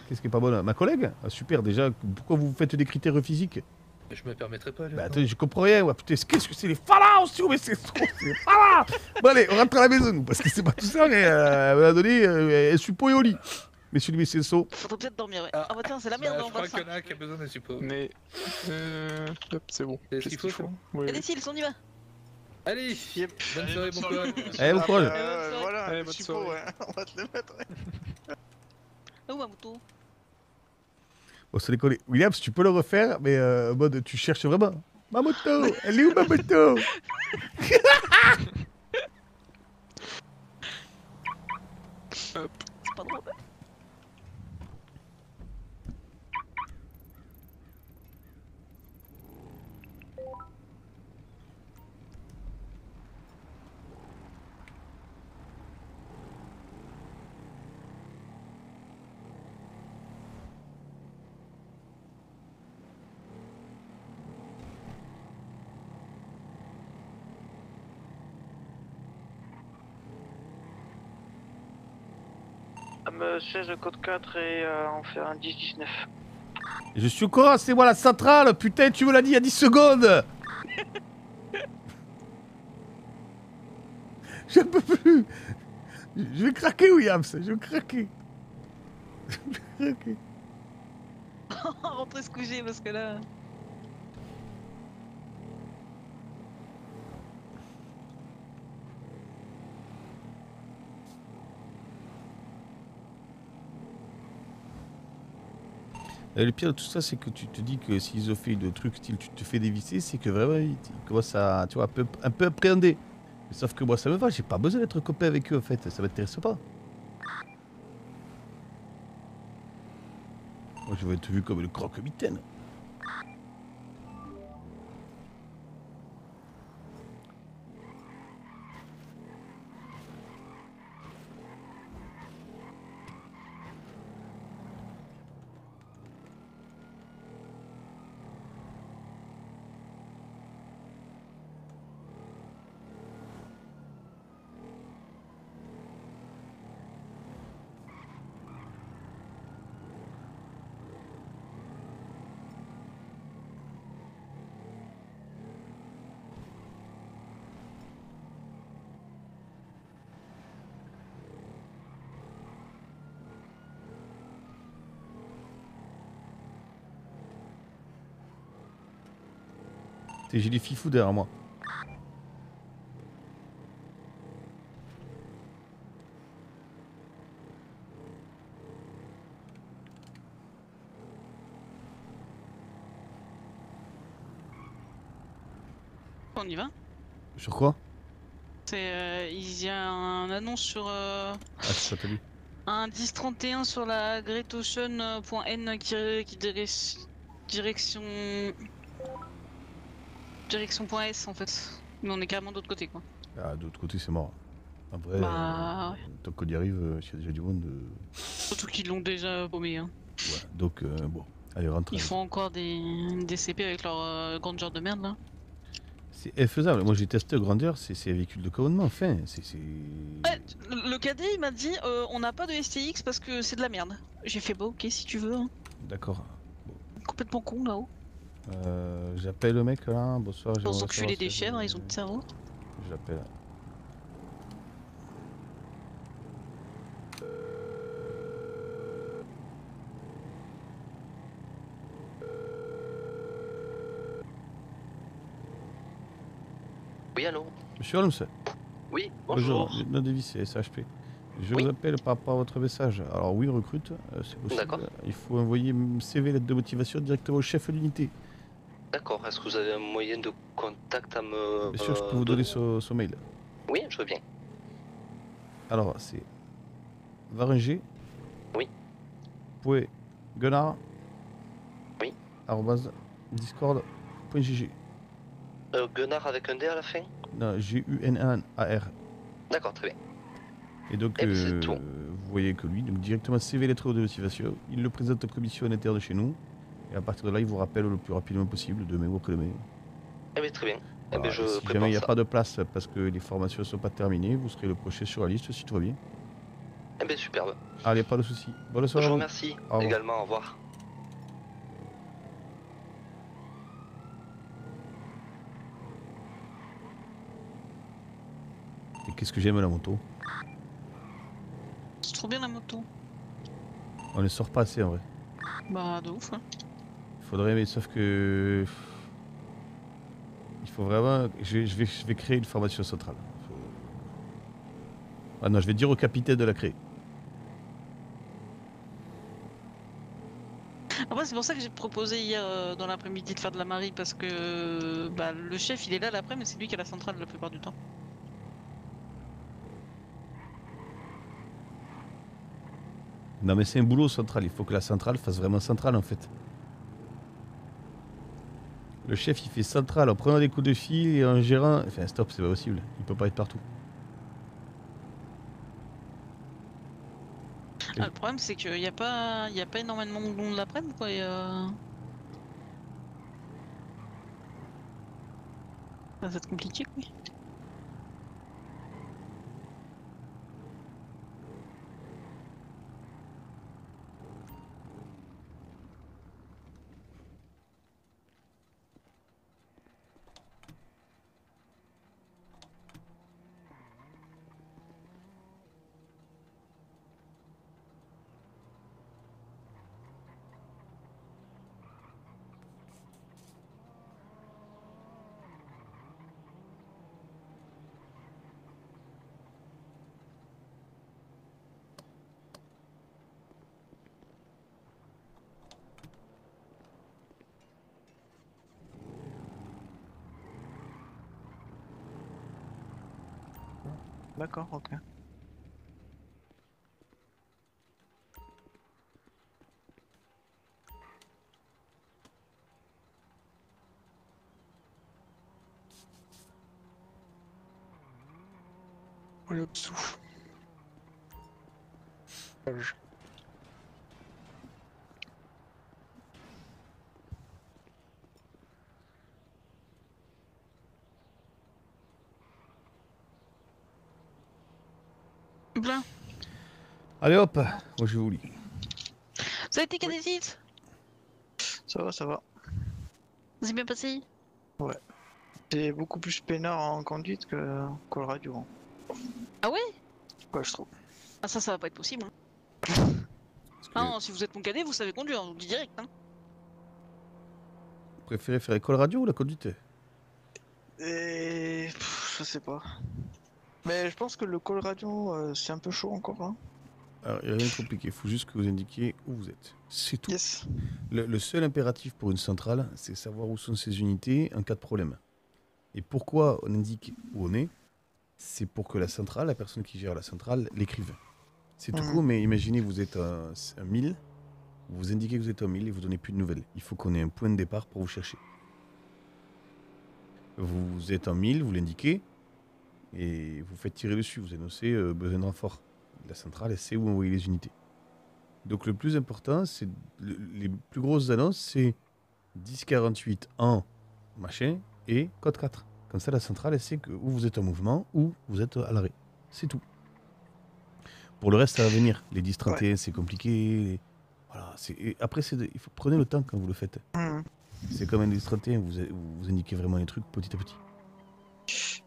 Qu'est-ce qui est pas bonne? Ma collègue? Ah, super, déjà, pourquoi vous faites des critères physiques? Je me permettrai pas. Bah, attendez, je comprends rien. Ouais, putain, qu'est-ce que c'est les falas? Mais c'est trop, c'est falas. Bon, allez, on rentre à la maison, nous, parce que c'est pas tout ça, mais à un moment donné, elle suppo et au lit. Mais celui du BCSO. Faut peut-être dormir, ouais. Ah, bah tiens, c'est la merde, on va faire. Je crois qu'il y en a qui a besoin de suppo. Mais. Hop, c'est bon. C'est ce qu'il faut, c'est bon. Allez, s'ils sont, on y va. Allez, yep. Bonne soirée, bon courage. Allez, bon courage. Voilà, allez, bonne soirée. Ouais. On va te le mettre. Où ma mouton? Bon, ça déconne. Williams, tu peux le refaire, mais en mode tu cherches vraiment. Ma moto, elle est où ma moto? Hop. C'est pas drôle. Me 16 code 4 et on fait un 10-19. Je suis au courant, c'est moi la centrale, putain, tu me l'as dit il y a 10 secondes. J'en peux plus. Je vais craquer, Williams, je vais craquer. Je vais craquer. Rentrez se coucher parce que là... Le pire de tout ça, c'est que tu te dis que s'ils ont fait de trucs style tu te fais dévisser, c'est que vraiment ils commencent à, tu vois, un peu appréhender. Mais sauf que moi ça me va, j'ai pas besoin d'être copain avec eux en fait, ça m'intéresse pas. Moi je vais être vu comme le croque-mitaine. J'ai des fifous derrière moi. On y va? Sur quoi? C'est il y a un annonce sur Ah ça t'as vu. Un 1031 sur la greatocean.n qui direction Direction point S en fait. Mais on est carrément de l'autre côté quoi. Ah, de l'autre côté c'est mort. Après, tant qu'on y arrive, s'il y a déjà du monde... Surtout qu'ils l'ont déjà paumé. Hein. Ouais, donc bon, allez rentre. Ils font encore des CP avec leur grandeur de merde là. C'est faisable, moi j'ai testé grandeur, c'est un véhicule de commandement, enfin c'est... Ouais, le cadet il m'a dit on n'a pas de STX parce que c'est de la merde. J'ai fait bah ok si tu veux. Hein. D'accord. Bon. Complètement con là-haut. J'appelle le mec là, bonsoir. Ils ont enculé des chèvres, ils ont de cerveau. J'appelle. Oui, allô. Monsieur Holmes. Oui, bonjour. Bonjour, lieutenant Davis, c'est SHP. Je vous appelle par rapport à votre message. Alors oui, recrute, c'est possible. D'accord. Il faut envoyer CV, lettre de motivation directement au chef de l'unité. D'accord, est-ce que vous avez un moyen de contact à me... Bien sûr, je peux vous donner son mail. Oui, je veux bien. Alors, c'est... Varinger. Oui. Pouet. Gunar. Oui. Arrobase. Discord.gg. Gunar avec un D à la fin? Non, G-U-N-A-R. D'accord, très bien. Et donc, et vous voyez que lui, donc directement CV lettre de motivation, il le présente à la commission à l'intérieur de chez nous, et à partir de là, il vous rappelle le plus rapidement possible, demain ou après-demain. Eh bien, très bien. Alors, eh bien je si jamais il n'y a pas de place parce que les formations ne sont pas terminées, vous serez le prochain sur la liste si tout va bien. Eh bien, superbe. Allez, pas de soucis. Bonne soirée. Je vous remercie également, au revoir. Et qu'est-ce que j'aime la moto? C'est trop bien la moto. On ne sort pas assez en vrai. Bah de ouf hein. Il faudrait mais sauf que... Il faut vraiment... Je vais créer une formation centrale. Ah non, je vais dire au capitaine de la créer. Après c'est pour ça que j'ai proposé hier dans l'après-midi de faire de la marée parce que... Bah le chef il est là l'après mais c'est lui qui a la centrale la plupart du temps. Non mais c'est un boulot central, il faut que la centrale fasse vraiment centrale en fait. Le chef il fait centrale en prenant des coups de fil et en gérant... Enfin stop, c'est pas possible, il peut pas être partout. Ah, le problème c'est qu'il n'y a pas énormément de monde l'après-midi quoi et ça va être compliqué quoi. D'accord, ok. Voilà, psouf. Allez hop, moi je vous lis. Ça a été Cadésite ? Ça va, ça va. C'est bien passé ? Ouais. C'est beaucoup plus peinard en conduite que le radio. Ah ouais ? Ouais, je trouve. Ah ça, ça va pas être possible. Hein. Ah non, si vous êtes mon cadet, vous savez conduire, on dit direct. Hein. Vous préférez faire école radio ou la conduite ? Je sais pas. Mais je pense que le call radio, c'est un peu chaud encore. Hein. Alors, il n'y a rien de compliqué, il faut juste que vous indiquiez où vous êtes. C'est tout. Yes. Le seul impératif pour une centrale, c'est savoir où sont ses unités en cas de problème. Et pourquoi on indique où on est, c'est pour que la centrale, la personne qui gère la centrale, l'écrive. C'est tout court, mais imaginez vous êtes à 1000, vous indiquez que vous êtes à 1000 et vous donnez plus de nouvelles. Il faut qu'on ait un point de départ pour vous chercher. Vous êtes en 1000, vous l'indiquez, et vous faites tirer dessus, vous annoncez besoin de renfort. La centrale, elle sait où envoyer les unités. Donc le plus important, c'est les plus grosses annonces, c'est 1048 en machin et code 4. Comme ça, la centrale, elle sait que où vous êtes en mouvement ou vous êtes à l'arrêt. C'est tout. Pour le reste, ça va venir. Les 1031, ouais, c'est compliqué. Les... Voilà, et après, il faut... prenez le temps quand vous le faites. Mmh. C'est comme un 1031, vous indiquez vraiment les trucs petit à petit.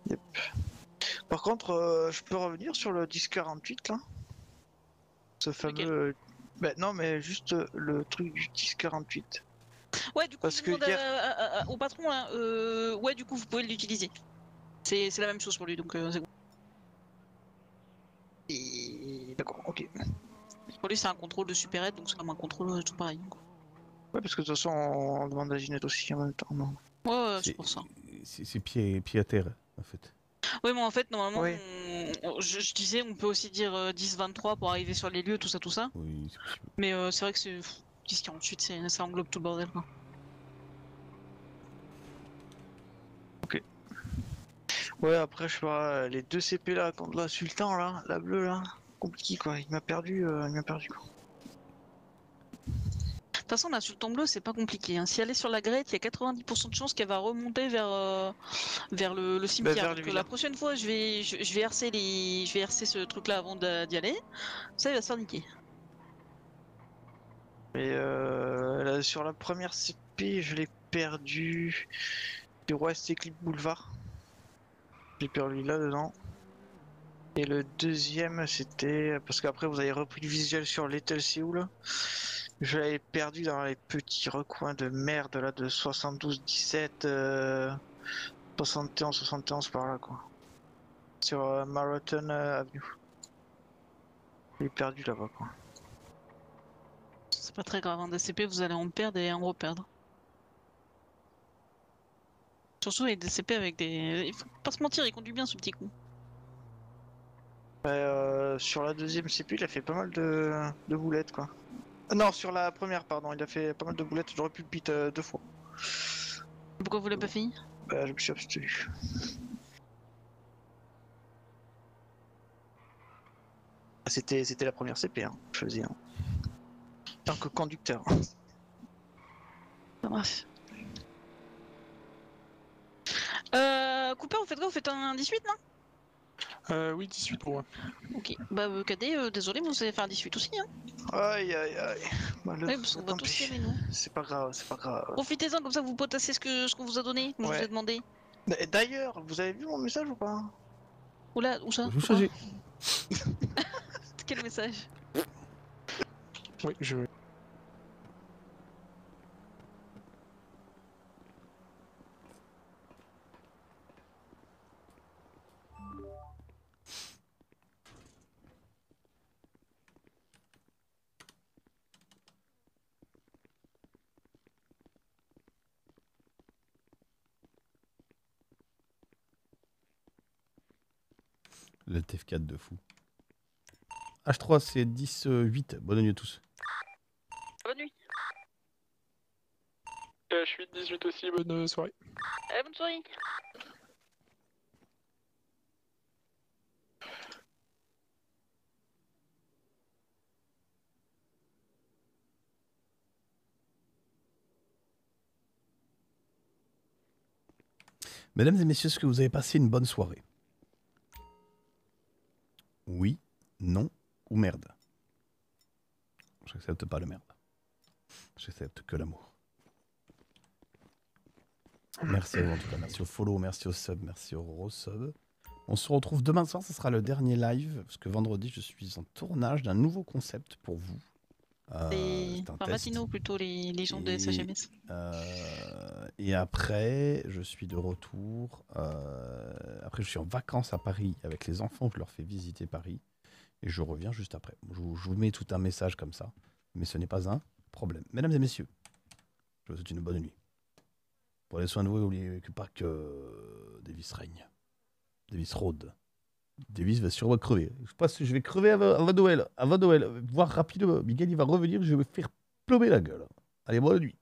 Yep. Par contre, je peux revenir sur le 1048 là? Ce fameux... Bah, non, mais juste le truc du 1048. Ouais, du coup, parce que hier... au patron, hein, ouais, du coup, vous pouvez l'utiliser. C'est la même chose pour lui, donc c'est bon. Et... D'accord, ok. Pour lui, c'est un contrôle de super aide, donc c'est comme un contrôle tout pareil. Quoi. Ouais, parce que de toute façon, on demande à Ginette aussi en même temps. Non. Ouais, c'est pour ça. C'est pied à terre, en fait. Oui, mais en fait, normalement, oui. Je disais, on peut aussi dire 10-23 pour arriver sur les lieux, tout ça. Oui, c'est possible. Mais c'est vrai que c'est... 10-48, ça englobe tout le bordel. Hein. Ok. Ouais, après, je sais pas, les deux CP là, contre la Sultan, là, la bleue, là, compliqué, quoi. Il m'a perdu, quoi. De toute façon, la Sultan bleue, c'est pas compliqué. Hein. Si elle est sur la grette, il y a 90% de chances qu'elle va remonter vers le cimetière. Bah, vers donc, la prochaine fois, je vais hercer ce truc-là avant d'y aller. Ça, il va se faire niquer. Mais là, sur la première CP, je l'ai perdu. Le West Eclipse Boulevard. J'ai perdu là dedans. Et le deuxième, c'était. Parce qu'après, vous avez repris le visuel sur l'Étel Séoul. Je l'avais perdu dans les petits recoins de merde là de 72-17, 71-71 par là quoi. Sur Marathon Avenue. Je l'ai perdu là-bas quoi. C'est pas très grave, un DCP vous allez en perdre et en reperdre. Surtout les DCP avec des... Il faut pas se mentir, il conduit bien ce petit coup. Sur la deuxième CP il a fait pas mal de boulettes quoi. Non, sur la première pardon, il a fait pas mal de boulettes, j'aurais pu le pit 2 fois. Pourquoi vous l'avez pas fini? Bah je me suis abstenu. C'était la première CP hein, je faisais hein. Tant que conducteur. Bref. Cooper, vous faites quoi? Vous faites un 18, non? Oui, 18 pour moi. Ok, bah KD, désolé, mais vous savez faire 18 aussi, hein. Aïe aïe aïe. Ouais, parce qu'on va tous y aller, non? C'est pas grave, c'est pas grave. Profitez-en, comme ça vous potassez ce qu'on vous a donné, que ouais. Je vous ai demandé. D'ailleurs, vous avez vu mon message ou pas? Oula, où ça? Je vous changez. Quel message? Oui, je vais. Le TF4 de fou. H3 c'est 10-8. Bonne nuit à tous. Bonne nuit. H8, 18 aussi, bonne soirée. Bonne soirée. Mesdames et messieurs, est-ce que vous avez passé une bonne soirée? Oui, non ou merde. J'accepte pas le merde. J'accepte que l'amour. Merci à vous en tout cas. Merci au follow, merci au sub, merci au resub. On se retrouve demain soir, ce sera le dernier live. Parce que vendredi, je suis en tournage d'un nouveau concept pour vous. Matinaux plutôt, les gens de SHMS. Et après, je suis de retour. Après, je suis en vacances à Paris avec les enfants. Je leur fais visiter Paris. Et je reviens juste après. Je vous mets tout un message comme ça. Mais ce n'est pas un problème. Mesdames et messieurs, je vous souhaite une bonne nuit. Prenez soin de vous et n'oubliez pas que Davis règne. Davis rôde. Davis va sûrement crever. Je pense que je vais crever avant Noël. Voire rapidement. Miguel, il va revenir. Je vais me faire plomber la gueule. Allez, bonne nuit.